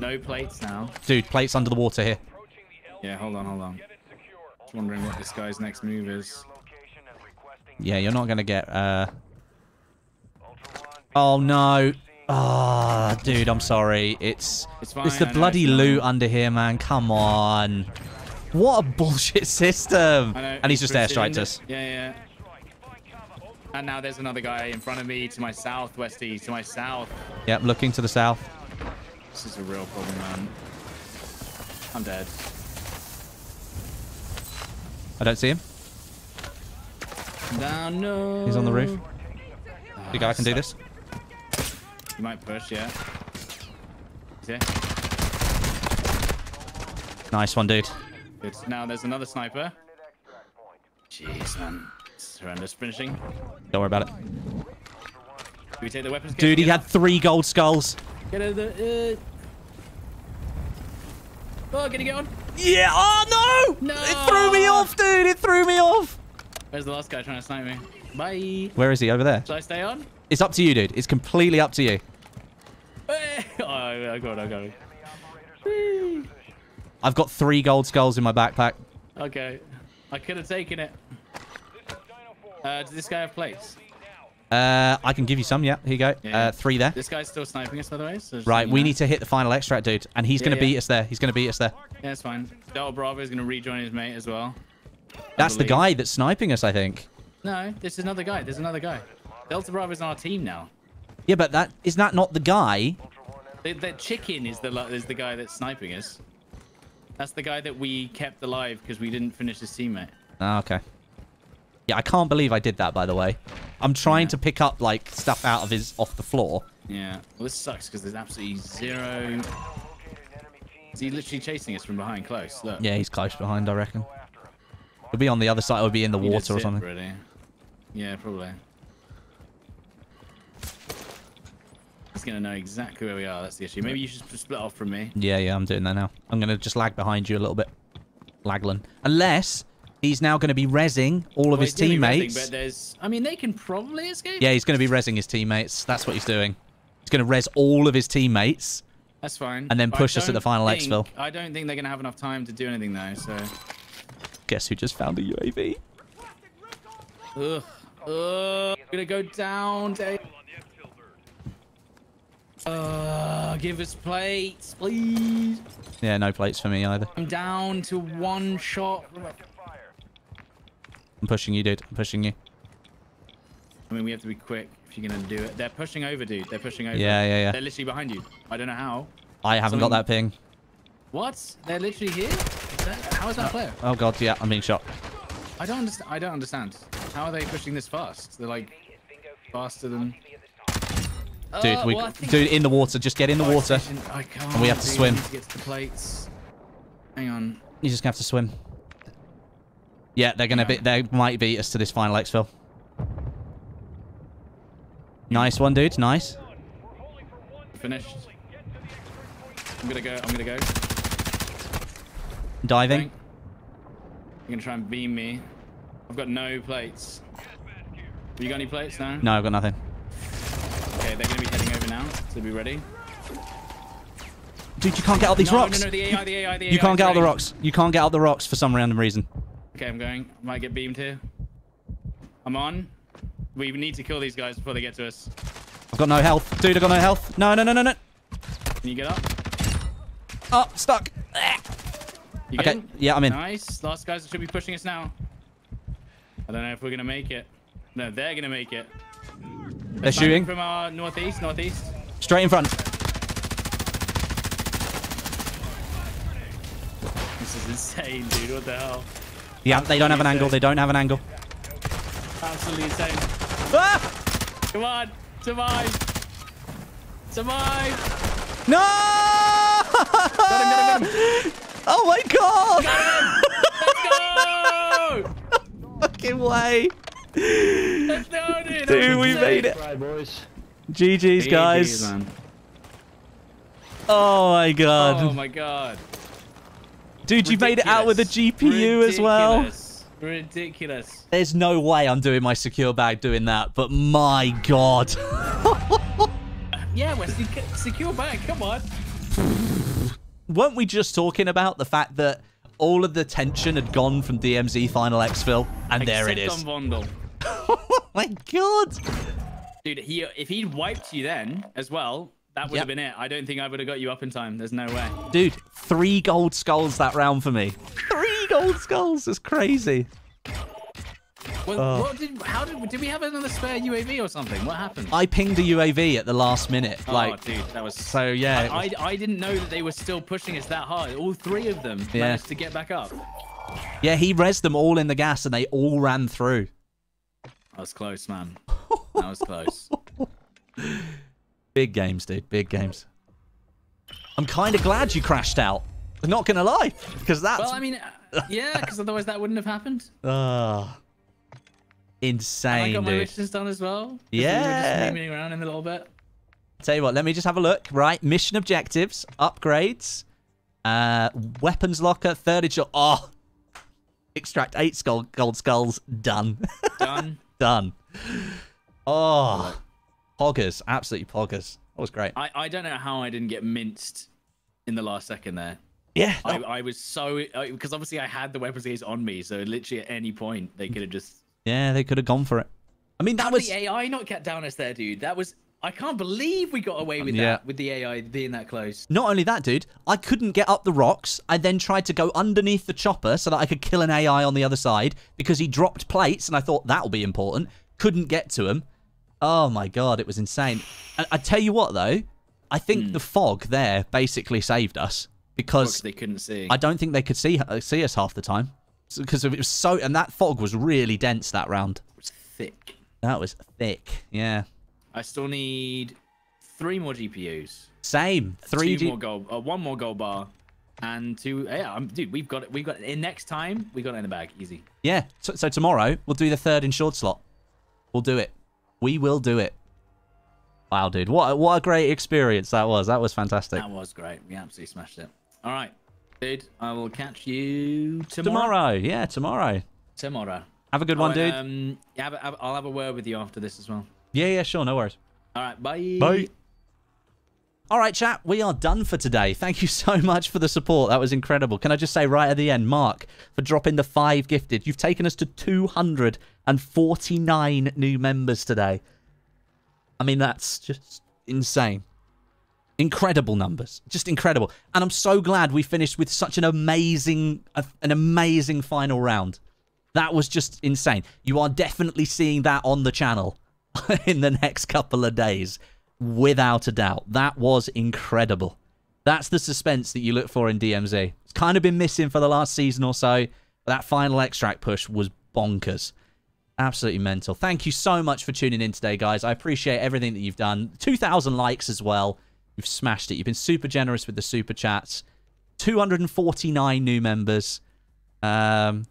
No plates now. Dude, plates under the water here. Yeah, hold on, hold on. Just wondering what this guy's next move is. Yeah, you're not going to get... Uh... Oh, no. Ah, oh, dude, I'm sorry. It's it's, fine, it's the bloody it's loot under here, man. Come on. What a bullshit system. And he's just airstriked us. Yeah, yeah. And now there's another guy in front of me to my south, Westy, to my south. Yep, looking to the south. This is a real problem, man. I'm dead. I don't see him. No, no. He's on the roof. Oh, you guys can do this. You might push, yeah. He's here. Nice one, dude. Good. Now there's another sniper. Jeez, man. So I'm just finishing. Don't worry about it. Do we take the weapons? Dude, he had three gold skulls. Get out of the... Uh... Oh, can you get on? Yeah. Oh, no! No! It threw me off, dude. It threw me off. Where's the last guy trying to snipe me? Bye. Where is he? Over there. Should I stay on? It's up to you, dude. It's completely up to you. Oh, I got it. I got it. I've got three gold skulls in my backpack. Okay. I could have taken it. Uh, does this guy have plates? Uh, I can give you some, yeah. Here you go. Yeah. Uh, three there. This guy's still sniping us, by the way. So right, we know. need to hit the final extract, dude. And he's yeah, going to yeah. beat us there. He's going to beat us there. Yeah, that's fine. Del Bravo is going to rejoin his mate as well. That's the guy that's sniping us, I think. No, this is another guy. There's another guy. Delta Bravo is on our team now. Yeah, but that is that not the guy? The, that chicken is the is the guy that's sniping us. That's the guy that we kept alive because we didn't finish his teammate. Oh, okay. Yeah, I can't believe I did that, by the way. I'm trying yeah. to pick up, like, stuff out of his... off the floor. Yeah. Well, this sucks, because there's absolutely zero... Is he literally chasing us from behind close? Look. Yeah, he's close behind, I reckon. He'll be on the other side. He'll be in the he water or something. Already. Yeah, probably. He's going to know exactly where we are. That's the issue. Maybe you should split off from me. Yeah, yeah, I'm doing that now. I'm going to just lag behind you a little bit. Laglan. Unless... He's now going to be rezzing all of well, his teammates. Rezzing, but there's, I mean, they can probably escape. Yeah, he's going to be rezzing his teammates. That's what he's doing. He's going to rezz all of his teammates. That's fine. And then push us at the final exfil. I don't think they're going to have enough time to do anything, though, so... Guess who just found a U A V? Ugh. Ugh. I'm going to go down, Dave. Uh, give us plates, please. Yeah, no plates for me either. I'm down to one shot. I'm pushing you, dude. I'm pushing you. I mean, we have to be quick if you're going to do it. They're pushing over, dude. They're pushing over. Yeah, yeah, yeah. They're literally behind you. I don't know how. I haven't Something... got that ping. What? They're literally here? Is that... How is that oh. player? Oh, God. Yeah, I'm being shot. I don't understand. I don't understand. How are they pushing this fast? They're, like, faster than... Dude, uh, we... well, think... dude, in the water. Just get in the oh, water. I can't. And we have to dude. swim. To get to the plates. Hang on. You just have to swim. Yeah, they're gonna yeah. be. They might beat us to this final exfil. Nice one, dude. Nice. Finished. I'm gonna go. I'm gonna go. Diving. You're gonna try and beam me. I've got no plates. Have you got any plates now? No, I've got nothing. Okay, they're gonna be heading over now. So be ready. Dude, you can't get out these no, rocks. No, no, the AI, the AI, the AI. You can't get out the rocks. You can't get out the rocks for some random reason. Okay, I'm going. I might get beamed here. I'm on. We need to kill these guys before they get to us. I've got no health. Dude, I've got no health. No, no, no, no, no. Can you get up? Oh, stuck. You okay, in? yeah, I'm in. Nice. Last guys should be pushing us now. I don't know if we're going to make it. No, they're going to make it. They're, they're shooting. From our northeast, northeast. Straight in front. This is insane, dude. What the hell? Yeah, they don't have an angle. They don't have an angle. Absolutely insane. Ah! Come on. Survive. Survive. No! Got him, got him, got him. Oh, my God. Got him. Let's go. Fucking way. Let's go, dude. Dude, we made it. Right, boys. G G's, guys. G G's, man. Oh, my God. Oh, my God. Dude, you Ridiculous. made it out with a G P U Ridiculous. as well. Ridiculous. There's no way I'm doing my secure bag doing that, but my God. Yeah, we're sec secure bag, come on. Weren't we just talking about the fact that all of the tension had gone from D M Z final exfil, and Except there it is. On Vondel. Oh my God. Dude, he, if he'd wiped you then as well, That would yep. have been it. I don't think I would have got you up in time. There's no way. Dude, three gold skulls that round for me. Three gold skulls. That's crazy. Well, oh. what did, how did, did we have another spare U A V or something? What happened? I pinged a U A V at the last minute. Oh, like, dude, that was... So, yeah. I, was... I, I didn't know that they were still pushing us that hard. All three of them yeah. managed to get back up. Yeah, he rezzed them all in the gas and they all ran through. That was close, man. That was close. Big games, dude. Big games. I'm kind of glad you crashed out. I'm not going to lie. Because that's... Well, I mean, yeah, because otherwise that wouldn't have happened. Uh, insane. And I got my missions done as well. Yeah. Just moving around in a little bit. Tell you what, let me just have a look. Right, mission objectives, upgrades, uh, weapons locker, furniture. Oh, extract eight skull, gold skulls. Done. Done. Done. Oh, poggers, absolutely poggers. That was great. I, I don't know how I didn't get minced in the last second there. Yeah. No. I, I was so, because obviously I had the weapons case on me, so literally at any point they could have just. Yeah, they could have gone for it. I mean, that How was the A I not get down us there, dude. That was. I can't believe we got away with yeah. that, with the A I being that close. Not only that, dude, I couldn't get up the rocks. I then tried to go underneath the chopper so that I could kill an A I on the other side because he dropped plates, and I thought that'll be important. Couldn't get to him. Oh, my God, it was insane. I, I tell you what, though, I think mm. the fog there basically saved us because they couldn't see. I don't think they could see, see us half the time because it was so... And that fog was really dense that round. It was thick. That was thick, yeah. I still need three more G P Us. Same. Three two more gold, uh, one more gold bar, and two. Yeah, um, dude, we've got it. We've got it. Next time, we got it in the bag. Easy. Yeah. So, so tomorrow we'll do the third insured slot. We'll do it. We will do it. Wow, dude, what what a great experience that was. That was fantastic. That was great. We absolutely smashed it. All right, dude. I will catch you tomorrow. Tomorrow. Yeah, tomorrow. Tomorrow. Have a good oh, one, dude. Um, yeah, have, I'll have a word with you after this as well. Yeah, yeah, sure, no worries. All right, bye. Bye. All right, chat, we are done for today. Thank you so much for the support. That was incredible. Can I just say right at the end, Mark, for dropping the five gifted. You've taken us to two hundred forty-nine new members today. I mean, that's just insane. Incredible numbers. Just incredible. And I'm so glad we finished with such an amazing, an amazing final round. That was just insane. You are definitely seeing that on the channel in the next couple of days, without a doubt. That was incredible. That's the suspense that you look for in D M Z. It's kind of been missing for the last season or so, but that final extract push was bonkers. Absolutely mental. Thank you so much for tuning in today, guys. I appreciate everything that you've done. two thousand likes as well. You've smashed it. You've been super generous with the super chats. two hundred forty-nine new members. Um...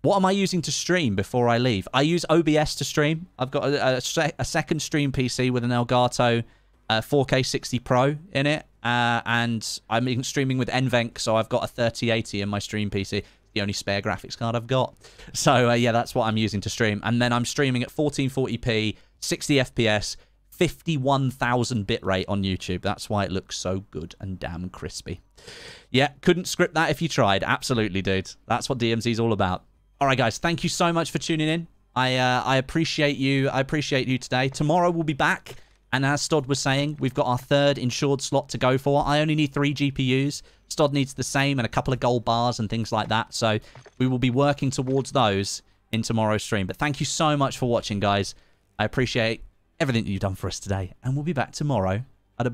What am I using to stream before I leave? I use O B S to stream. I've got a, a, sec a second stream P C with an Elgato uh, four K sixty Pro in it. Uh, and I'm streaming with Nvenc, so I've got a thirty eighty in my stream P C. The only spare graphics card I've got. So, uh, yeah, that's what I'm using to stream. And then I'm streaming at fourteen forty p, sixty F P S, fifty-one thousand bitrate on YouTube. That's why it looks so good and damn crispy. Yeah, couldn't script that if you tried. Absolutely, dude. That's what D M Z's all about. All right, guys, thank you so much for tuning in. I uh, I appreciate you. I appreciate you today. Tomorrow we'll be back. And as Stod was saying, we've got our third insured slot to go for. I only need three G P Us. Stod needs the same and a couple of gold bars and things like that. So we will be working towards those in tomorrow's stream. But thank you so much for watching, guys. I appreciate everything that you've done for us today. And we'll be back tomorrow at about...